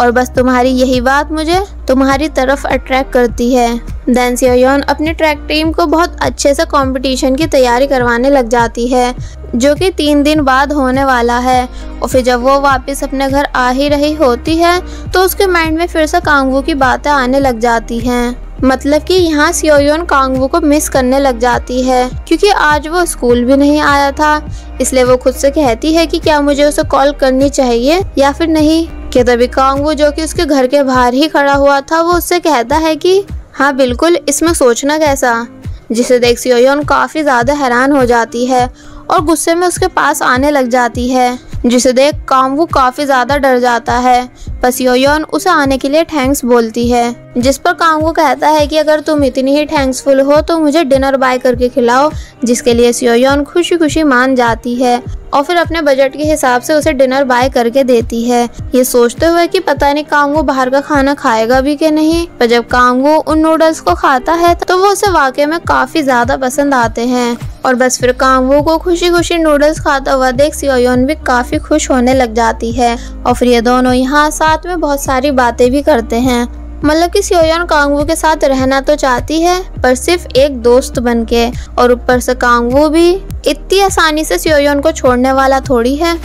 और बस तुम्हारी यही बात मुझे तुम्हारी तरफ अट्रैक्ट करती है। देन सेओ योन अपने ट्रैक टीम को बहुत अच्छे से कंपटीशन की तैयारी करवाने लग जाती है, जो कि तीन दिन बाद होने वाला है। और फिर जब वो वापस अपने घर आ ही रही होती है तो उसके माइंड में फिर से कांग वू की बातें आने लग जाती हैं, मतलब कि यहाँ सेओ योन कांग वू को मिस करने लग जाती है, क्योंकि आज वो स्कूल भी नहीं आया था। इसलिए वो खुद से कहती है कि क्या मुझे उसे कॉल करनी चाहिए या फिर नहीं, कि तभी कांग वू जो कि उसके घर के बाहर ही खड़ा हुआ था वो उससे कहता है कि हाँ बिल्कुल, इसमें सोचना कैसा। जिसे देख सेओ योन काफ़ी ज़्यादा हैरान हो जाती है और गुस्से में उसके पास आने लग जाती है, जिसे देख कांग वू काफ़ी ज़्यादा डर जाता है। पर सेओ योन उसे आने के लिए थैंक्स बोलती है, जिस पर कांग वू कहता है कि अगर तुम इतनी ही थैंक्सफुल हो तो मुझे डिनर बाय करके खिलाओ, जिसके लिए सेओ योन खुशी खुशी मान जाती है और फिर अपने बजट के हिसाब से उसे डिनर बाय करके देती है, ये सोचते हुए कि पता नहीं कांग वू बाहर का खाना खाएगा भी कि नहीं। पर जब कांग वू उन नूडल्स को खाता है तो वो उसे वाकई में काफ़ी ज़्यादा पसंद आते हैं और बस फिर कांग वू को खुशी खुशी नूडल्स खाता हुआ देख सेओ योन भी काफ़ी खुश होने लग जाती है और फिर ये दोनों यहाँ साथ में बहुत सारी बातें भी करते हैं। मतलब कि सेओ योन कांग वू के साथ रहना तो चाहती है पर सिर्फ एक दोस्त बनके, और ऊपर से कांग वू भी इतनी आसानी से सेओ योन को छोड़ने वाला थोड़ी है।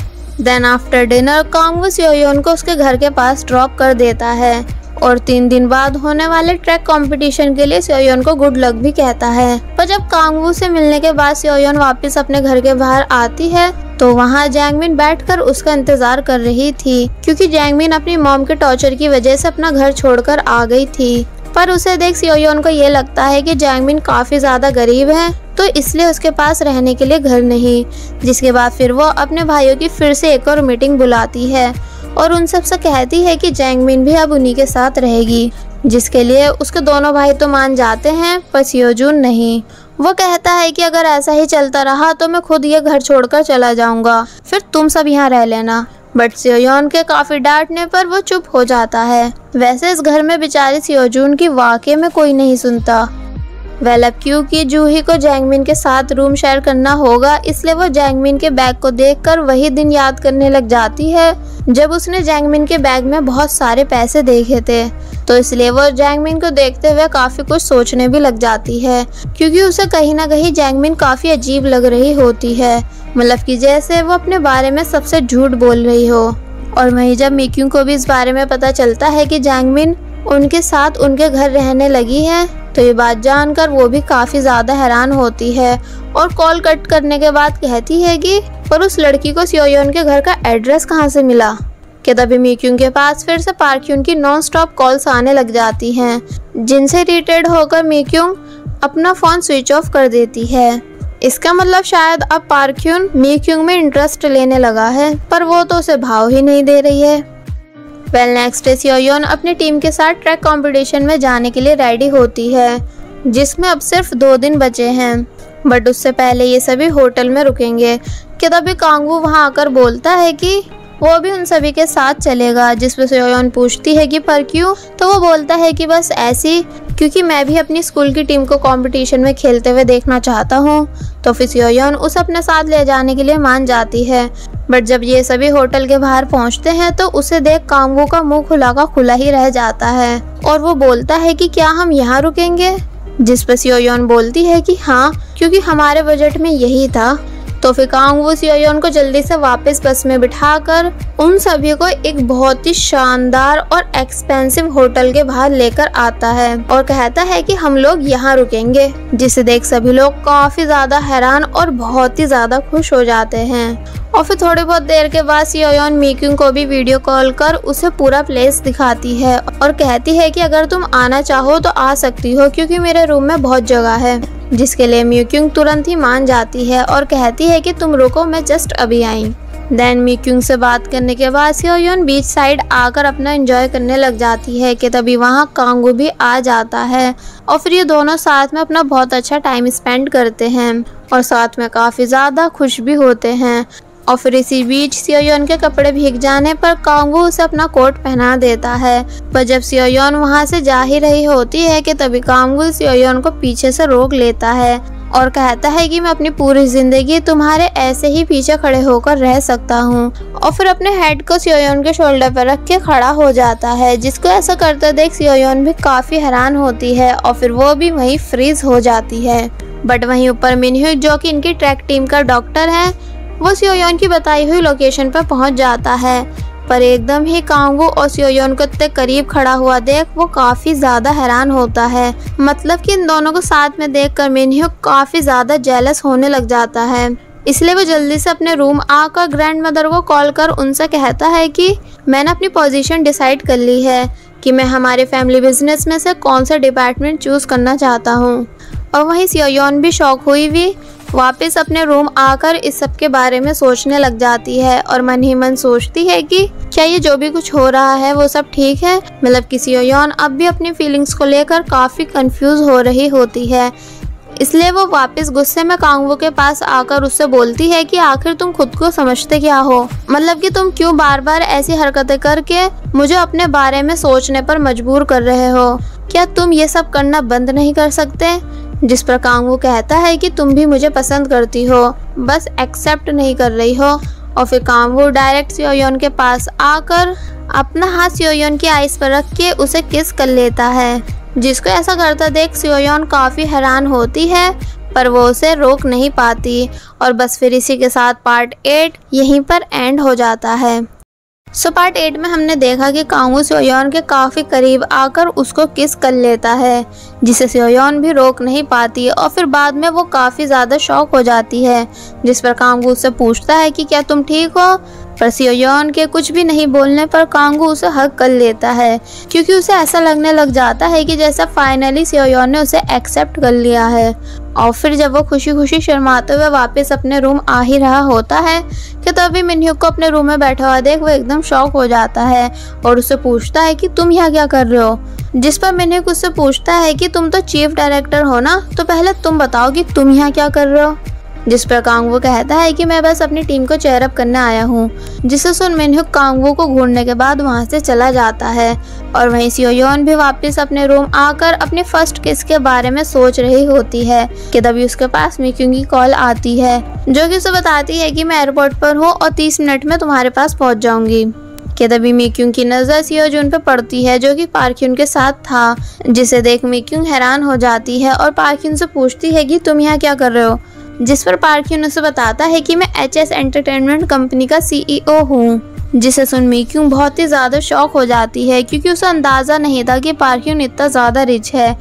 Then after dinner Kang Woo Seo Yeon को उसके घर के पास ड्रॉप कर देता है और तीन दिन बाद होने वाले ट्रैक कंपटीशन के लिए सेओ योन को गुड लक भी कहता है। पर जब कांग वू से मिलने के बाद सेओ योन वापस अपने घर के बाहर आती है तो वहाँ जैंग मिन बैठकर उसका इंतजार कर रही थी, क्योंकि जैंग मिन अपनी मॉम के टॉर्चर की वजह से अपना घर छोड़कर आ गई थी। पर उसे देख सेओ योन को ये लगता है कि जैंग मिन काफी ज्यादा गरीब है तो इसलिए उसके पास रहने के लिए घर नहीं। जिसके बाद फिर वो अपने भाइयों की फिर से एक और मीटिंग बुलाती है और उन सब से कहती है कि जैंग मिन भी अब उन्हीं के साथ रहेगी, जिसके लिए उसके दोनों भाई तो मान जाते हैं पर सेओ जून नहीं। वो कहता है कि अगर ऐसा ही चलता रहा तो मैं खुद ये घर छोड़कर चला जाऊंगा, फिर तुम सब यहाँ रह लेना। बट सेओ योन के काफी डांटने पर वो चुप हो जाता है। वैसे इस घर में बेचारी सेओ जून की वाकई में कोई नहीं सुनता। वेल अब क्योंकि जू ही को जैंग मिन के साथ रूम शेयर करना होगा, इसलिए वो जैंग मिन के बैग को देखकर वही दिन याद करने लग जाती है जब उसने जैंग मिन के बैग में बहुत सारे पैसे देखे थे। तो इसलिए वो जैंग मिन को देखते हुए काफ़ी कुछ सोचने भी लग जाती है, क्योंकि उसे कहीं ना कहीं जैंग मिन काफ़ी अजीब लग रही होती है, मतलब कि जैसे वो अपने बारे में सबसे झूठ बोल रही हो। और वहीं जब मी क्यूंग को भी इस बारे में पता चलता है कि जैंग मिन उनके साथ उनके घर रहने लगी है तो ये बात जानकर वो भी काफ़ी ज़्यादा हैरान होती है और कॉल कट करने के बाद कहती है कि पर उस लड़की को सेओ योन के घर का एड्रेस कहाँ से मिला। कि तभी मी क्यूंग के पास फिर से पार्क ह्यून की नॉन स्टॉप कॉल्स आने लग जाती हैं, जिनसे इरिटेट होकर मी क्यूंग अपना फ़ोन स्विच ऑफ कर देती है। इसका मतलब शायद अब पार्क ह्यून मी क्यूंग में इंटरेस्ट लेने लगा है, पर वो तो उसे भाव ही नहीं दे रही है। Well next day Seo Yeon अपनी टीम के साथ ट्रैक कंपटीशन में जाने के लिए रेडी होती है, जिसमें अब सिर्फ दो दिन बचे हैं, बट उससे पहले ये सभी होटल में रुकेंगे। कि तभी कांग वू वहाँ आकर बोलता है कि वो भी उन सभी के साथ चलेगा, जिस पर सेओ योन पूछती है कि पर क्यों, तो वो बोलता है कि बस ऐसी क्योंकि मैं भी अपनी स्कूल की टीम को कंपटीशन में खेलते हुए देखना चाहता हूँ। तो फिर सेओ योन उसे अपने साथ ले जाने के लिए मान जाती है, बट जब ये सभी होटल के बाहर पहुँचते हैं तो उसे देख कांग वू का मुँह खुला का खुला ही रह जाता है और वो बोलता है कि क्या हम यहाँ रुकेंगे, जिस पर सेओ योन बोलती है कि हाँ, क्योंकि हमारे बजट में यही था। तो फिर कांग वू सेओ योन को जल्दी से वापस बस में बिठाकर उन सभी को एक बहुत ही शानदार और एक्सपेंसिव होटल के बाहर लेकर आता है और कहता है कि हम लोग यहाँ रुकेंगे, जिसे देख सभी लोग काफी ज्यादा हैरान और बहुत ही ज्यादा खुश हो जाते हैं। और फिर थोड़ी बहुत देर के बाद सेओ योन मी क्यूंग को भी वीडियो कॉल कर उसे पूरा प्लेस दिखाती है और कहती है कि अगर तुम आना चाहो तो आ सकती हो, क्योंकि मेरे रूम में बहुत जगह है, जिसके लिए मी क्यूंग तुरंत ही मान जाती है और कहती है कि तुम रुको, मैं जस्ट अभी आई। देन मी क्यूंग से बात करने के बाद सेओ योन बीच साइड आकर अपना एंजॉय करने लग जाती है। कि तभी वहाँ कांग वू भी आ जाता है और फिर ये दोनों साथ में अपना बहुत अच्छा टाइम स्पेंड करते हैं और साथ में काफ़ी ज़्यादा खुश भी होते हैं। और फिर इसी बीच सेओ योन के कपड़े भीग जाने पर कांग वू उसे अपना कोट पहना देता है, पर जब सेओ योन वहाँ से जा ही रही होती है कि तभी कांग वू सेओ योन को पीछे से रोक लेता है और कहता है कि मैं अपनी पूरी जिंदगी तुम्हारे ऐसे ही पीछे खड़े होकर रह सकता हूँ। और फिर अपने हेड को सेओ योन के शोल्डर पर रख के खड़ा हो जाता है, जिसको ऐसा करते देख सेओ योन भी काफ़ी हैरान होती है और फिर वो भी वहीं फ्रीज हो जाती है। बट वहीं ऊपर मिन ह्यूक, जो कि इनकी ट्रैक टीम का डॉक्टर है, वो सेओ योन की बताई हुई लोकेशन पर पहुंच जाता है, पर एकदम ही कांग वू और सेओ योन को इतने करीब खड़ा हुआ देख वो काफ़ी ज़्यादा हैरान होता है। मतलब कि इन दोनों को साथ में देखकर मिन ह्यूक काफ़ी ज़्यादा जेलस होने लग जाता है, इसलिए वो जल्दी से अपने रूम आकर ग्रैंड मदर को कॉल कर उनसे कहता है कि मैंने अपनी पोजीशन डिसाइड कर ली है कि मैं हमारे फैमिली बिजनेस में से कौन सा डिपार्टमेंट चूज़ करना चाहता हूँ। और वहीं सेओ योन भी शॉक हुई हुई वापस अपने रूम आकर इस सब के बारे में सोचने लग जाती है और मन ही मन सोचती है कि क्या ये जो भी कुछ हो रहा है वो सब ठीक है। मतलब कि सेओ योन अब भी अपनी फीलिंग्स को लेकर काफ़ी कंफ्यूज हो रही होती है, इसलिए वो वापस गुस्से में कांग वू के पास आकर उससे बोलती है कि आखिर तुम खुद को समझते क्या हो, मतलब कि तुम क्यों बार बार ऐसी हरकतें करके मुझे अपने बारे में सोचने पर मजबूर कर रहे हो, क्या तुम ये सब करना बंद नहीं कर सकते। जिस पर कांग वू कहता है कि तुम भी मुझे पसंद करती हो, बस एक्सेप्ट नहीं कर रही हो। और फिर Kang Woo direct Seo Yeon के पास आकर अपना हाथ सेओ योन की आइस पर रख के उसे किस कर लेता है, जिसको ऐसा करता देख सेओ योन काफ़ी हैरान होती है, पर वो उसे रोक नहीं पाती। और बस फिर इसी के साथ पार्ट एट यहीं पर एंड हो जाता है। सो पार्ट एट में हमने देखा कि कांग वू सेओ योन के काफ़ी करीब आकर उसको किस कर लेता है, जिसे सेओ योन भी रोक नहीं पाती और फिर बाद में वो काफ़ी ज़्यादा शॉक हो जाती है, जिस पर कांग वू उससे पूछता है कि क्या तुम ठीक हो, पर सेओ योन के कुछ भी नहीं बोलने पर कांग वू उसे हग कर लेता है, क्योंकि उसे ऐसा लगने लग जाता है कि जैसे फाइनली सेओ योन ने उसे एक्सेप्ट कर लिया है। और फिर जब वो खुशी खुशी शर्माते हुए वापस अपने रूम आ ही रहा होता है कि तभी मिन ह्यूक को अपने रूम में बैठा हुआ देख वो एकदम शॉक हो जाता है और उससे पूछता है कि तुम यहाँ क्या कर रहे हो, जिस पर मिन ह्यूक उससे पूछता है कि तुम तो चीफ डायरेक्टर हो ना, तो पहले तुम बताओ कि तुम यहाँ क्या कर रहे हो। जिस पर कांग वू कहता है कि मैं बस अपनी टीम को चेयरअप करने आया हूँ, जिसे सुन मिन ह्यूक कांग वू को घूरने के बाद वहाँ से चला जाता है। और वहीं सेओ योन भी वापस अपने रूम आकर अपने फर्स्ट किस के बारे में सोच रही होती है कि तभी उसके पास मी क्यूंग की कॉल आती है, जो कि उसे बताती है कि मैं एयरपोर्ट पर हूँ और तीस मिनट में तुम्हारे पास पहुँच जाऊँगी। कि तभी मी क्यूंग की नज़र सेओ जून पर पड़ती है, जो कि पार्क ह्यून के साथ था, जिसे देख मी क्यूंग हैरान हो जाती है और पार्क ह्यून से पूछती है कि तुम यहाँ क्या कर रहे हो, जिस पर पार्क ह्यून उसे बताता है कि मैं एच एस एंटरटेनमेंट कंपनी का सीईओ हूँ, जिसे सुन मी क्यूंग बहुत ही ज़्यादा शॉक हो जाती है, क्योंकि उसे अंदाज़ा नहीं था कि पार्क ह्यून इतना ज़्यादा रिच है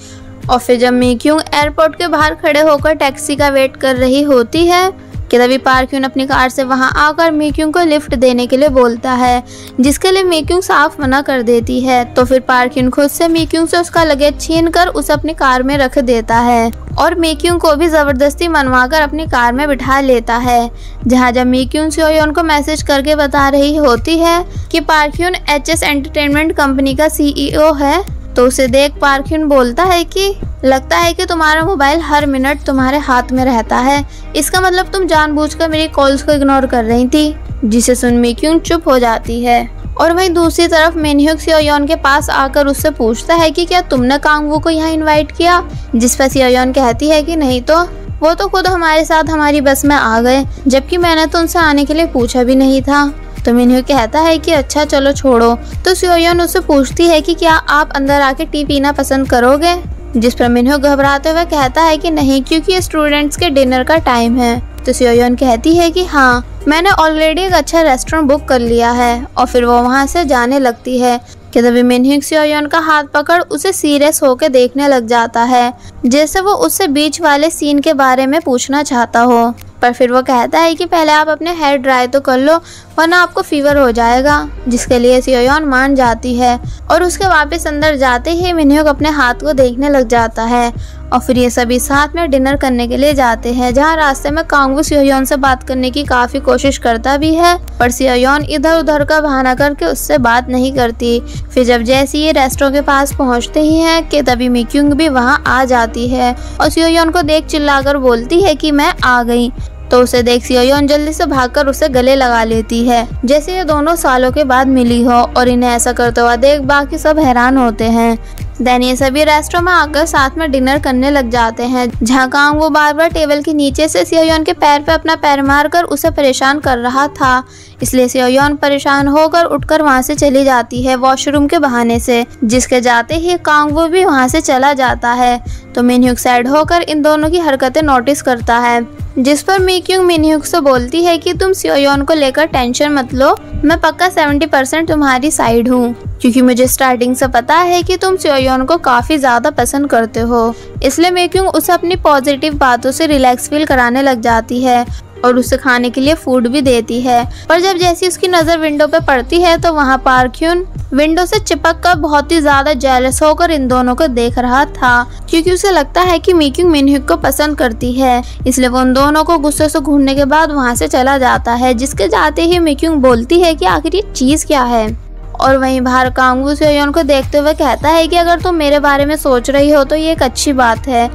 और फिर जब मी क्यूंग एयरपोर्ट के बाहर खड़े होकर टैक्सी का वेट कर रही होती है कि तभी पार्क ह्यून अपनी कार से वहां आकर मी क्यूंग को लिफ्ट देने के लिए बोलता है, जिसके लिए मी क्यूंग साफ मना कर देती है। तो फिर पार्क ह्यून खुद से मी क्यूंग से उसका लगेज छीनकर उसे अपनी कार में रख देता है और मी क्यूंग को भी ज़बरदस्ती मनवाकर अपनी कार में बिठा लेता है। जहाँ जब मी क्यूंग सेओ योन को मैसेज करके बता रही होती है कि Park Hyun H S entertainment company का सीईओ है, तो उसे देख पार्क ह्यून बोलता है कि लगता है कि तुम्हारा मोबाइल हर मिनट तुम्हारे हाथ में रहता है, इसका मतलब तुम जानबूझकर मेरी कॉल्स को इग्नोर कर रही थी, जिसे सुन मी क्यूंग चुप हो जाती है। और वहीं दूसरी तरफ मिन ह्यूक सेओ योन के पास आकर उससे पूछता है कि क्या तुमने कांग वू को यहाँ इनवाइट किया, जिस पर सेओ योन कहती है कि नहीं, तो वो तो खुद हमारे साथ हमारी बस में आ गए, जबकि मैंने तो उनसे आने के लिए पूछा भी नहीं था। तो मिन ह्यूक कहता है कि अच्छा चलो छोड़ो। तो सेओ योन उससे पूछती है कि क्या आप अंदर आके टी पीना पसंद करोगे, जिस पर मिन ह्यूक घबराते हुए कहता है कि नहीं, क्योंकि स्टूडेंट्स के डिनर का टाइम है। तो सेओ योन कहती है कि हाँ, मैंने ऑलरेडी एक अच्छा रेस्टोरेंट बुक कर लिया है, और फिर वो वहाँ से जाने लगती है कि तभी मिन ह्यूक सेओ योन का हाथ पकड़ उसे सीरियस होकर देखने लग जाता है, जैसे वो उससे बीच वाले सीन के बारे में पूछना चाहता हो। पर फिर वो कहता है कि पहले आप अपने हेयर ड्राई तो कर लो, वरना आपको फीवर हो जाएगा, जिसके लिए सेओ योन मान जाती है। और उसके वापस अंदर जाते ही मिन ह्यूक अपने हाथ को देखने लग जाता है और फिर ये सभी साथ में डिनर करने के लिए जाते हैं, जहाँ रास्ते में कांग वू सेओ योन से बात करने की काफ़ी कोशिश करता भी है, पर सेओ योन इधर उधर का बहाना करके उससे बात नहीं करती। फिर जब जैसे ये रेस्टोरेंट के पास पहुँचते ही हैं कि तभी मी क्यूंग भी वहाँ आ जाती है और सेओ योन को देख चिल्लाकर बोलती है कि मैं आ गई। तो उसे देख सेओ योन जल्दी से भागकर उसे गले लगा लेती है, जैसे ये दोनों सालों के बाद मिली हो, और इन्हें ऐसा करते हुआ देख बाकी सब हैरान होते हैं। देन ये सभी रेस्टोरेंट में आकर साथ में डिनर करने लग जाते हैं, जहाँ कांग वो बार बार टेबल के नीचे से सेओ योन के पैर पे अपना पैर मारकर उसे परेशान कर रहा था, इसलिए सेओ योन परेशान होकर उठकर वहाँ से चली जाती है वॉशरूम के बहाने से, जिसके जाते ही कांग वो भी वहाँ से चला जाता है। तो मिन ह्यूक साइड होकर इन दोनों की हरकतें नोटिस करता है, जिस पर मी क्यूंग मिन ह्यूक से बोलती है कि तुम सेओ योन को लेकर टेंशन मत लो, मैं पक्का सत्तर परसेंट तुम्हारी साइड हूँ, क्योंकि मुझे स्टार्टिंग से पता है कि तुम सेओ योन को काफ़ी ज़्यादा पसंद करते हो। इसलिए मी क्यूंग उसे अपनी पॉजिटिव बातों से रिलैक्स फील कराने लग जाती है और उसे खाने के लिए फूड भी देती है। पर जब जैसी उसकी नज़र विंडो पे पड़ती है तो वहाँ पार्क ह्यून विंडो से चिपक कर बहुत ही ज़्यादा जेलस होकर इन दोनों को देख रहा था, क्योंकि उसे लगता है कि मी क्यूंग मिन ह्यूक को पसंद करती है, इसलिए वो उन दोनों को गुस्से से घूरने के बाद वहाँ से चला जाता है, जिसके जाते ही मी क्यूंग बोलती है कि आखिर ये चीज़ क्या है। और वहीं बाहर कांग वू सेओ योन को देखते हुए कहता है कि अगर तुम मेरे बारे में सोच रही हो तो ये एक अच्छी बात है,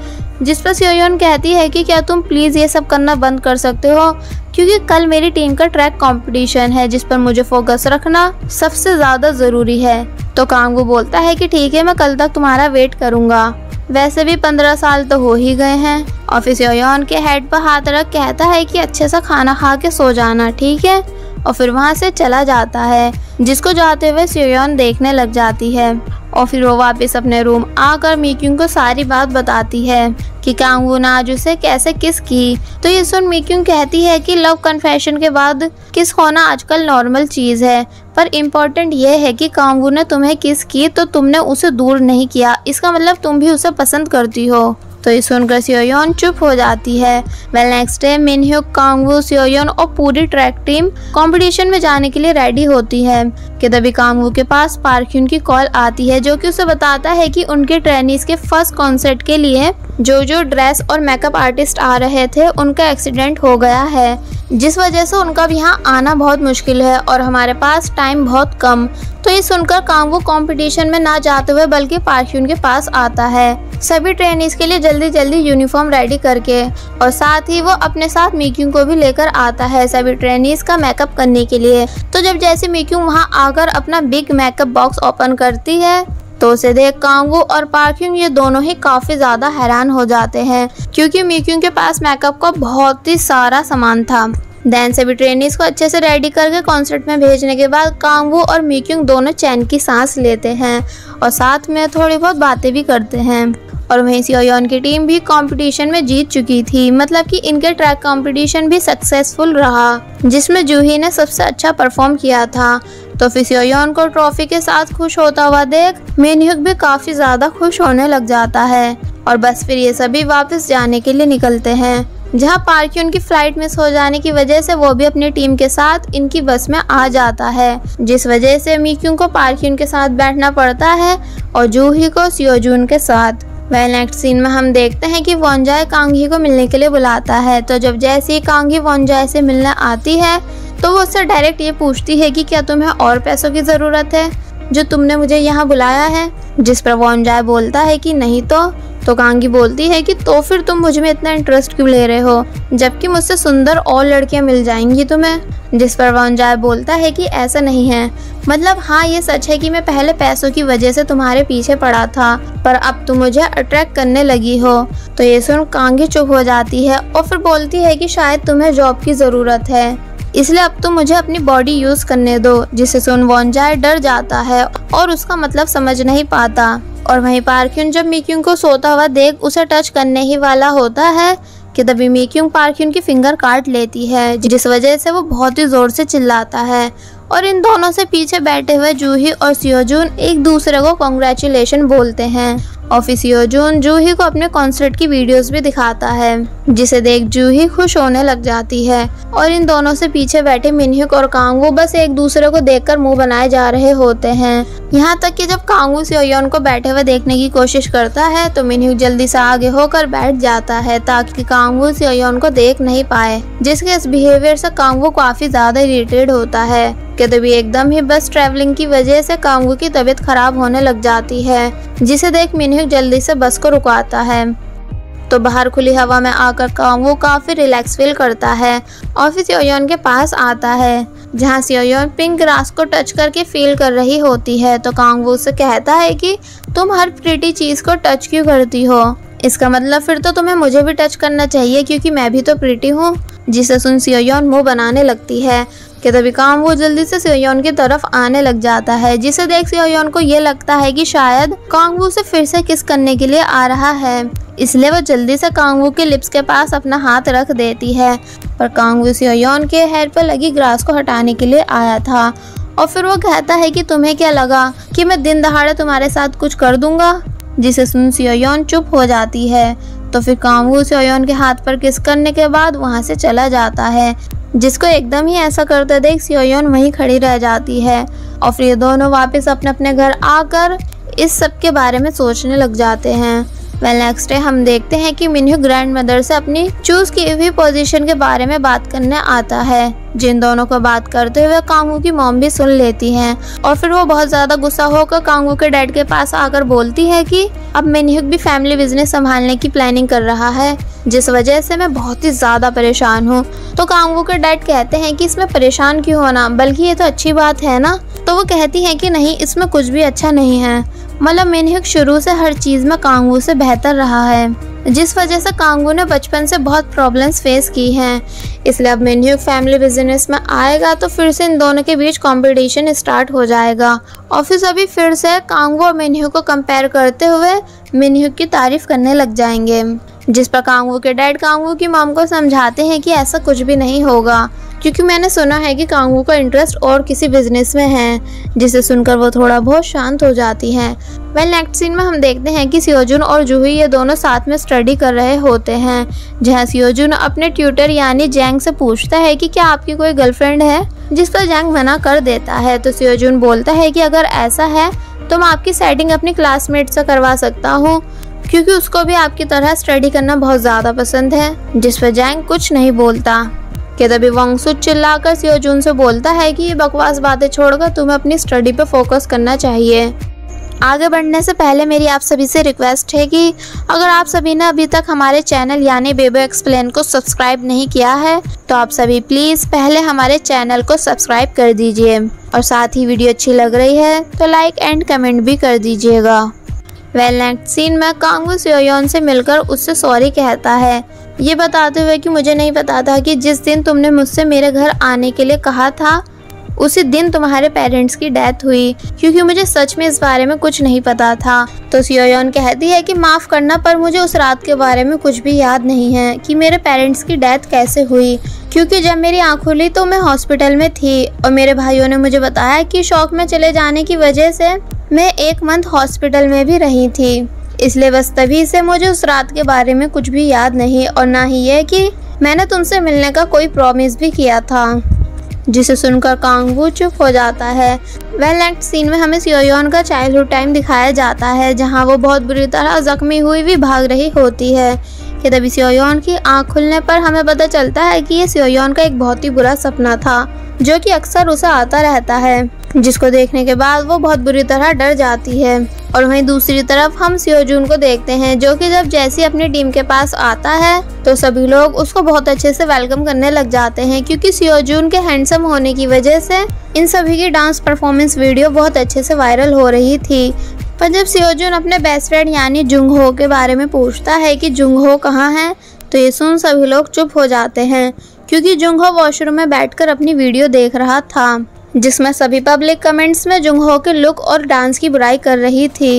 जिस पर सेओ योन कहती है कि क्या तुम प्लीज़ ये सब करना बंद कर सकते हो, क्योंकि कल मेरी टीम का ट्रैक कंपटीशन है, जिस पर मुझे फोकस रखना सबसे ज़्यादा ज़रूरी है। तो कांग वू बोलता है कि ठीक है, मैं कल तक तुम्हारा वेट करूँगा, वैसे भी पंद्रह साल तो हो ही गए हैं। और फिर सेओ योन के हेड पर हाथ रख कहता है कि अच्छे सा खाना खा के सो जाना, ठीक है, और फिर वहाँ से चला जाता है, जिसको जाते हुए सेओ योन देखने लग जाती है। और फिर वो वापस अपने रूम आकर मी क्यूंग को सारी बात बताती है कि कांग वू ने आज उसे कैसे किस की। तो ये सुन मी क्यूंग कहती है कि लव कन्फेशन के बाद किस होना आजकल नॉर्मल चीज़ है, पर इम्पोर्टेंट ये है कि कांग वू ने तुम्हें किस की तो तुमने उसे दूर नहीं किया, इसका मतलब तुम भी उसे पसंद करती हो। तो ये सुनकर सेओ योन चुप हो जाती है। Well next day Min Hyuk, Kang Woo, Seo Yeon और पूरी ट्रैक टीम कंपटीशन में जाने के लिए रेडी होती है कि तभी कांग वू के पास पार्क ह्यून की कॉल आती है, जो कि उसे बताता है कि उनके ट्रेनीज के फर्स्ट कॉन्सर्ट के लिए जो जो ड्रेस और मेकअप आर्टिस्ट आ रहे थे उनका एक्सीडेंट हो गया है, जिस वजह से उनका भी यहाँ आना बहुत मुश्किल है और हमारे पास टाइम बहुत कम। तो ये सुनकर कांग वू कंपटीशन में ना जाते हुए बल्कि पार्क ह्यून के पास आता है, सभी ट्रेनीज के लिए जल्दी जल्दी यूनिफॉर्म रेडी करके, और साथ ही वो अपने साथ मी क्यूंग को भी लेकर आता है सभी ट्रेनीज का मेकअप करने के लिए। तो जब जैसे मी क्यूंग वहाँ आकर अपना बिग मेकअप बॉक्स ओपन करती है तो उसे देख कांग वू और पार्क ह्यून ये दोनों ही काफ़ी ज़्यादा हैरान हो जाते हैं, क्योंकि मी क्यूंग के पास मेकअप का बहुत ही सारा सामान था। दैन सभी ट्रेनीज को अच्छे से रेडी करके कॉन्सर्ट में भेजने के बाद कांग वू और मी क्यूंग दोनों चैन की सांस लेते हैं और साथ में थोड़ी बहुत बातें भी करते हैं। और वहीं सेओ योन की टीम भी कंपटीशन में जीत चुकी थी, मतलब कि इनके ट्रैक कंपटीशन भी सक्सेसफुल रहा, जिसमें जू ही ने सबसे अच्छा परफॉर्म किया था। तो फिर सेओ योन को ट्रॉफी के साथ खुश होता हुआ देख मिन ह्यूक भी काफ़ी ज़्यादा खुश होने लग जाता है। और बस फिर ये सभी वापस जाने के लिए निकलते हैं, जहाँ पार्क ह्यून की फ्लाइट मिस हो जाने की वजह से वो भी अपनी टीम के साथ इनकी बस में आ जाता है, जिस वजह से मी क्यूंग को पार्क ह्यून के साथ बैठना पड़ता है और जू ही को सियो जून के साथ। वह नेक्स्ट सीन में हम देखते हैं कि वोन जाए कांग ही को मिलने के लिए बुलाता है, तो जब जैसे ही कांग ही वोन जाए से मिलने आती है तो वो उससे डायरेक्ट ये पूछती है कि क्या तुम्हें और पैसों की ज़रूरत है जो तुमने मुझे यहाँ बुलाया है, जिस पर वोन जाए बोलता है कि नहीं तो तो कांगी बोलती है कि तो फिर तुम मुझ में इतना इंटरेस्ट क्यों ले रहे हो, जबकि मुझसे सुंदर और लड़कियां मिल जाएंगी तुम्हें, जिस पर वोन जाए बोलता है कि ऐसा नहीं है, मतलब हाँ ये सच है कि मैं पहले पैसों की वजह से तुम्हारे पीछे पड़ा था, पर अब तुम मुझे अट्रैक्ट करने लगी हो। तो ये सुन कांगी चुप हो जाती है और फिर बोलती है कि शायद तुम्हें जॉब की ज़रूरत है, इसलिए अब तुम मुझे अपनी बॉडी यूज़ करने दो, जिसे सुन वोन जाए डर जाता है और उसका मतलब समझ नहीं पाता। और वहीं पार्क ह्यून जब मी क्यूंग को सोता हुआ देख उसे टच करने ही वाला होता है कि तभी मी क्यूंग पार्क ह्यून की फिंगर काट लेती है, जिस वजह से वो बहुत ही ज़ोर से चिल्लाता है और इन दोनों से पीछे बैठे हुए जू ही और सियो जून एक दूसरे को कॉन्ग्रेचुलेशन बोलते हैं। और फिर सियो जून जू ही को अपने कॉन्सर्ट की वीडियोस भी दिखाता है, जिसे देख जू ही खुश होने लग जाती है और इन दोनों से पीछे बैठे मिन ह्यूक और कांग वू बस एक दूसरे को देखकर मुंह बनाए जा रहे होते हैं। यहाँ तक कि जब कांग वू सेओ योन को बैठे हुए देखने की कोशिश करता है तो मिन ह्यूक जल्दी से आगे होकर बैठ जाता है ताकि कांग वू सेओ योन को देख नहीं पाए, जिसके इस बिहेवियर से कांग वू काफी ज्यादा इरिटेट होता है। तभी एकदम ही बस ट्रैवलिंग की वजह से कांग वू की तबीयत खराब होने लग जाती है, जिसे देख मिन ह्यूक जल्दी से बस को रुकाता है। तो बाहर खुली हवा में आकर कांग वू काफी रिलैक्स फील करता है और फिर सेओ योन के पास आता है, जहाँ सेओ योन पिंक ग्रास को टच करके फील कर रही होती है। तो कांग वू उससे कहता है कि तुम हर प्रिटी चीज को टच क्यों करती हो, इसका मतलब फिर तो तुम्हें मुझे भी टच करना चाहिए क्योंकि मैं भी तो प्रिटी हूँ, जिसे सुन सेओ योन मुंह बनाने लगती है कि तभी कांग वू जल्दी से सेओ योन की तरफ आने लग जाता है, जिसे देख सेओ योन को ये लगता है कि शायद कांग वू उसे फिर से किस करने के लिए आ रहा है, इसलिए वो जल्दी से कांग वू के लिप्स के पास अपना हाथ रख देती है। पर कांग वू सेओ योन के हेयर पर लगी ग्रास को हटाने के लिए आया था और फिर वो कहता है कि तुम्हें क्या लगा कि मैं दिन दहाड़े तुम्हारे साथ कुछ कर दूंगा, जिसे सुन सेओ योन चुप हो जाती है। तो फिर कांग वू सेओ योन के हाथ पर किस करने के बाद वहाँ से चला जाता है, जिसको एकदम ही ऐसा करते देख सेओ योन वहीं खड़ी रह जाती है और फिर ये दोनों वापस अपने अपने घर आकर इस सब के बारे में सोचने लग जाते हैं। वेल नेक्स्ट डे हम देखते हैं कि मिन ह्यूक ग्रैंड मदर से अपनी चूज की हुई पोजीशन के बारे में बात करने आता है, जिन दोनों को बात करते हुए कांग वू की मॉम भी सुन लेती हैं और फिर वो बहुत ज्यादा गुस्सा होकर कांग वू के डैड के पास आकर बोलती है कि अब मिन ह्यूक भी फैमिली बिजनेस संभालने की प्लानिंग कर रहा है, जिस वजह से मैं बहुत ही ज्यादा परेशान हूँ। तो कांग वू के डैड कहते हैं कि इसमें परेशान क्यों होना, बल्कि ये तो अच्छी बात है ना। तो वो कहती है कि नहीं, इसमें कुछ भी अच्छा नहीं है, मतलब मिन ह्यूक शुरू से हर चीज में कांग वू से बेहतर रहा है, जिस वजह से कांग वू ने बचपन से बहुत प्रॉब्लम्स फेस की हैं, इसलिए अब मिन ह्यूक फैमिली बिजनेस में आएगा तो फिर से इन दोनों के बीच कंपटीशन स्टार्ट हो जाएगा। और फिर सभी फिर से कांग वू और मिन ह्यूक को कंपेयर करते हुए मिन ह्यूक की तारीफ करने लग जाएंगे, जिस पर कांग वू के डैड कांग वू की मॉम को समझाते हैं कि ऐसा कुछ भी नहीं होगा, क्योंकि मैंने सुना है कि कांग वू का इंटरेस्ट और किसी बिजनेस में है, जिसे सुनकर वो थोड़ा बहुत शांत हो जाती है। वेल नेक्स्ट सीन में हम देखते हैं कि सेओ जून और जूही ये दोनों साथ में स्टडी कर रहे होते हैं, जहाँ सेओ जून अपने ट्यूटर यानी जैंग से पूछता है कि क्या आपकी कोई गर्लफ्रेंड है, जिस पर जैंग मना कर देता है। तो सेओ जून बोलता है कि अगर ऐसा है तो मैं आपकी सेटिंग अपनी क्लासमेट से करवा सकता हूँ, क्योंकि उसको भी आपकी तरह स्टडी करना बहुत ज़्यादा पसंद है, जिस पर जैंग कुछ नहीं बोलता। कि तभी वोंग सुक चिल्लाकर सेओ जून से बोलता है कि ये बकवास बातें छोड़कर तुम्हें अपनी स्टडी पर फोकस करना चाहिए। आगे बढ़ने से पहले मेरी आप सभी से रिक्वेस्ट है कि अगर आप सभी ने अभी तक हमारे चैनल यानी बेबो एक्सप्लेन को सब्सक्राइब नहीं किया है तो आप सभी प्लीज़ पहले हमारे चैनल को सब्सक्राइब कर दीजिए और साथ ही वीडियो अच्छी लग रही है तो लाइक एंड कमेंट भी कर दीजिएगा। वेल नेक्स्ट सीन में कांग वू सेओ योन से मिलकर उससे सॉरी कहता है, ये बताते हुए कि मुझे नहीं पता था कि जिस दिन तुमने मुझसे मेरे घर आने के लिए कहा था उसी दिन तुम्हारे पेरेंट्स की डेथ हुई, क्योंकि मुझे सच में इस बारे में कुछ नहीं पता था। तो सेओ योन कहती है कि माफ़ करना, पर मुझे उस रात के बारे में कुछ भी याद नहीं है कि मेरे पेरेंट्स की डेथ कैसे हुई, क्योंकि जब मेरी आँख खुली तो मैं हॉस्पिटल में थी और मेरे भाइयों ने मुझे बताया कि शौक में चले जाने की वजह से मैं एक मंथ हॉस्पिटल में भी रही थी, इसलिए बस तभी से मुझे उस रात के बारे में कुछ भी याद नहीं और ना ही यह कि मैंने तुमसे मिलने का कोई प्रॉमिस भी किया था। जिसे सुनकर कांग वू चुप हो जाता है। वेल नेक्स्ट सीन में हमें सेओ योन का चाइल्डहुड टाइम दिखाया जाता है जहां वो बहुत बुरी तरह जख्मी हुई भी भाग रही होती है कि तभी सेओ योन की आंख खुलने पर हमें पता चलता है कि ये सेओ योन का एक बहुत ही बुरा सपना था जो कि अक्सर उसे आता रहता है, जिसको देखने के बाद वो बहुत बुरी तरह डर जाती है। और वहीं दूसरी तरफ हम सेओ जून को देखते हैं जो कि जब जैसी अपनी टीम के पास आता है तो सभी लोग उसको बहुत अच्छे से वेलकम करने लग जाते हैं क्योंकि सेओ जून के हैंडसम होने की वजह से इन सभी की डांस परफॉर्मेंस वीडियो बहुत अच्छे से वायरल हो रही थी। पर जब सेओ जून अपने बेस्ट फ्रेंड यानी जोंग हो के बारे में पूछता है कि जोंग हो कहाँ है तो ये सुन सभी लोग चुप हो जाते हैं क्योंकि जोंग हो वॉशरूम में बैठकर अपनी वीडियो देख रहा था जिसमें सभी पब्लिक कमेंट्स में जोंग हो के लुक और डांस की बुराई कर रही थी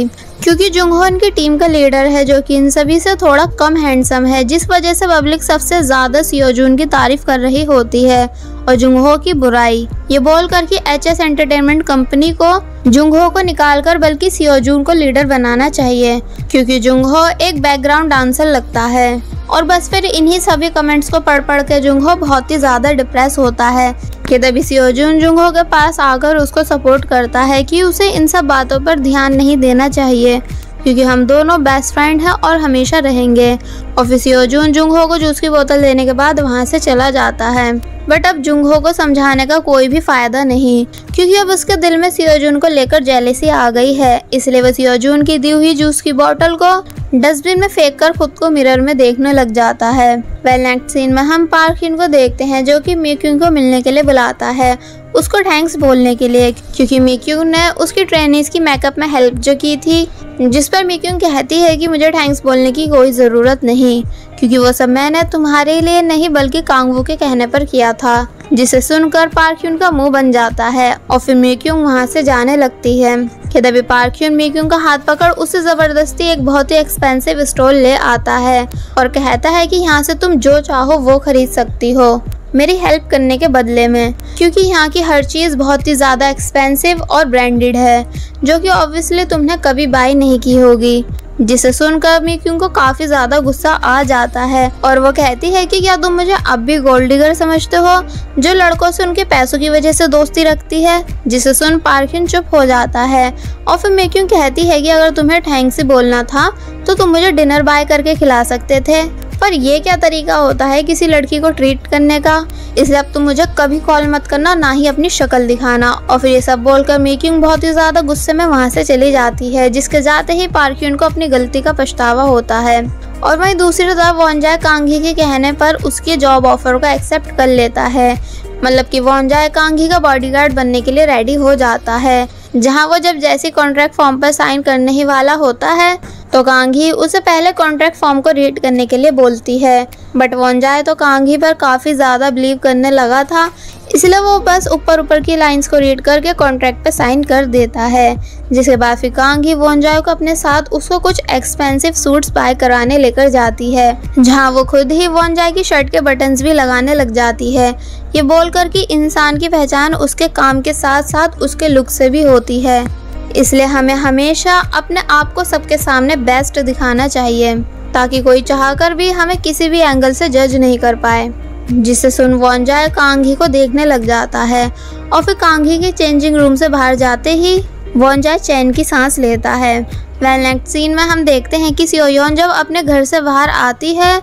क्योंकि जोंग हो इनकी टीम का लीडर है जो कि इन सभी से थोड़ा कम हैंडसम है, जिस वजह से पब्लिक सबसे ज्यादा सेओ जून की तारीफ कर रही होती है और जोंग हो की बुराई। ये बोलकर कि एचएस एंटरटेनमेंट कंपनी को जोंग हो को निकालकर बल्कि सेओ जून को लीडर बनाना चाहिए क्योंकि जोंग हो एक बैकग्राउंड डांसर लगता है। और बस फिर इन्हीं सभी कमेंट्स को पढ़ पढ़ के जोंग हो बहुत ही ज्यादा डिप्रेस होता है कि तभी सेओ जून जोंग हो के पास आकर उसको सपोर्ट करता है कि उसे इन सब बातों पर ध्यान नहीं देना चाहिए क्योंकि हम दोनों बेस्ट फ्रेंड हैं और हमेशा रहेंगे। और फिर सेओ जून जोंग हो को जूस की बोतल देने के बाद वहां से चला जाता है। बट अब जोंग हो को समझाने का कोई भी फायदा नहीं क्योंकि अब उसके दिल में सेओ जून को लेकर जेलेसी आ गई है, इसलिए वह सेओ जून की दी हुई जूस की बोतल को डस्टबिन में फेंक कर खुद को मिरर में देखने लग जाता है। वेल नेक्स्ट सीन में हम पार्क हिन को देखते हैं जो कि मी क्यूंग को मिलने के लिए बुलाता है उसको थैंक्स बोलने के लिए क्योंकि मी क्यूंग ने उसकी ट्रेनीज की मेकअप में हेल्प जो की थी, जिस पर मी क्यूंग कहती है कि मुझे थैंक्स बोलने की कोई ज़रूरत नहीं क्योंकि वो सब मैंने तुम्हारे लिए नहीं बल्कि कांग वू के कहने पर किया था, जिसे सुनकर पार्क ह्यून का मुंह बन जाता है और फिर मी क्यूंग वहाँ से जाने लगती है कि तभी पार्क ह्यून मी क्यूंग का हाथ पकड़ उसे जबरदस्ती एक बहुत ही एक्सपेंसिव स्टोर ले आता है और कहता है कि यहाँ से तुम जो चाहो वो खरीद सकती हो मेरी हेल्प करने के बदले में क्योंकि यहाँ की हर चीज़ बहुत ही ज़्यादा एक्सपेंसिव और ब्रांडेड है जो कि ऑब्वियसली तुमने कभी बाई नहीं की होगी। जिसे सुनकर मी क्यूंग को काफ़ी ज़्यादा गुस्सा आ जाता है और वो कहती है कि क्या तुम मुझे अब भी गोल्ड डिगर समझते हो जो लड़कों से उनके पैसों की वजह से दोस्ती रखती है, जिसे सुन पार्क हिन चुप हो जाता है। और फिर मी क्यूंग कहती है कि अगर तुम्हें थैंक्स ही बोलना था तो तुम मुझे डिनर बाय करके खिला सकते थे, पर ये क्या तरीका होता है किसी लड़की को ट्रीट करने का, इसलिए अब तुम मुझे कभी कॉल मत करना ना ही अपनी शक्ल दिखाना। और फिर ये सब बोलकर मी क्यूंग बहुत ही ज़्यादा गुस्से में वहाँ से चली जाती है जिसके जाते ही पार्क ह्यून को अपनी गलती का पछतावा होता है। और वहीं दूसरी तरफ वॉन जाए कांग ही के कहने पर उसके जॉब ऑफर को एक्सेप्ट कर लेता है, मतलब कि वॉन जाए कांग ही का बॉडीगार्ड बनने के लिए रेडी हो जाता है। जहाँ वो जब जैसी कॉन्ट्रैक्ट फॉर्म पर साइन करने ही वाला होता है तो कांग ही उसे पहले कॉन्ट्रैक्ट फॉर्म को रीड करने के लिए बोलती है, बट वोन जाए तो कांग ही पर काफ़ी ज़्यादा बिलीव करने लगा था इसलिए वो बस ऊपर ऊपर की लाइंस को रीड करके कॉन्ट्रैक्ट पर साइन कर देता है। जिसके बाद फिर कांग ही वोन जाए को अपने साथ उसको कुछ एक्सपेंसिव सूट्स बाय कराने लेकर जाती है जहाँ वो खुद ही वोन जाए की शर्ट के बटन्स भी लगाने लग जाती है, ये बोलकर कि इंसान की पहचान उसके काम के साथ साथ उसके लुक से भी होती है, इसलिए हमें हमेशा अपने आप को सबके सामने बेस्ट दिखाना चाहिए ताकि कोई चाहकर भी हमें किसी भी एंगल से जज नहीं कर पाए। जिसे सुन वॉन जाए कांग ही को देखने लग जाता है और फिर कांग ही के चेंजिंग रूम से बाहर जाते ही वॉन जाए चैन की सांस लेता है। वेल नेक्स्ट सीन में हम देखते हैं कि सेओ योन जब अपने घर से बाहर आती है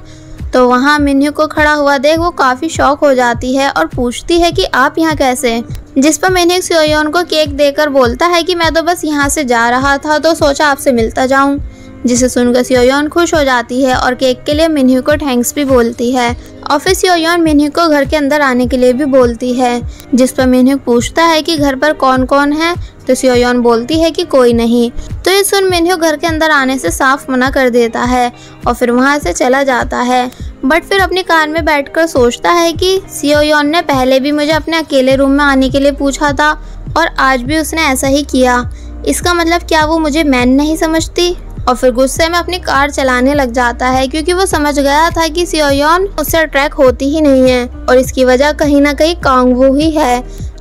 तो वहाँ मिन ह्यूक को खड़ा हुआ देख वो काफ़ी शॉक हो जाती है और पूछती है कि आप यहाँ कैसे, जिस पर मिन ह्यूक सेओ योन को केक देकर बोलता है कि मैं तो बस यहाँ से जा रहा था तो सोचा आपसे मिलता जाऊँ, जिसे सुनकर सेओ योन खुश हो जाती है और केक के लिए मिन ह्यूक को थैंक्स भी बोलती है। और फिर सेओ योन मिन ह्यूक को घर के अंदर आने के लिए भी बोलती है जिस पर मिन ह्यूक पूछता है कि घर पर कौन कौन है तो सेओ योन बोलती है कि कोई नहीं, तो ये सुन मिन ह्यूक घर के अंदर आने से साफ मना कर देता है और फिर वहाँ से चला जाता है। बट फिर अपनी कार में बैठकर सोचता है कि सेओ योन ने पहले भी मुझे अपने अकेले रूम में आने के लिए पूछा था और आज भी उसने ऐसा ही किया, इसका मतलब क्या वो मुझे मैन नहीं समझती। और फिर गुस्से में अपनी कार चलाने लग जाता है क्योंकि वो समझ गया था कि सेओ योन उससे अट्रैक्ट होती ही नहीं है और इसकी वजह कहीं ना कहीं कांग वू ही है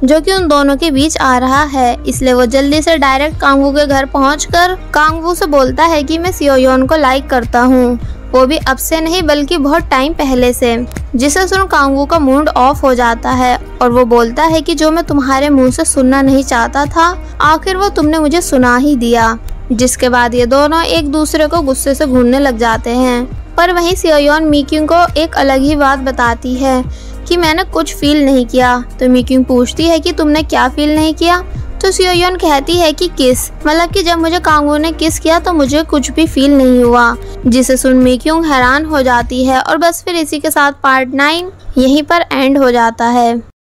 जो कि उन दोनों के बीच आ रहा है। इसलिए वो जल्दी से डायरेक्ट कांग वू के घर पहुंचकर कांग वू से बोलता है कि मैं सेओ योन को लाइक करता हूँ, वो भी अब से नहीं बल्कि बहुत टाइम पहले से, जिसे सुन कांग वू का मूड ऑफ हो जाता है और वो बोलता है कि जो मैं तुम्हारे मुंह से सुनना नहीं चाहता था आखिर वो तुमने मुझे सुना ही दिया। जिसके बाद ये दोनों एक दूसरे को गुस्से से घूरने लग जाते हैं। पर वहीं सेओ योन मी क्यूंग को एक अलग ही बात बताती है कि मैंने कुछ फील नहीं किया। तो मी क्यूंग पूछती है कि तुमने क्या फील नहीं किया, तो सेओ योन कहती है कि किस, मतलब कि जब मुझे कांग वू ने किस किया तो मुझे कुछ भी फील नहीं हुआ, जिसे सुन मी क्यूंग हैरान हो जाती है। और बस फिर इसी के साथ पार्ट नाइन यहीं पर एंड हो जाता है।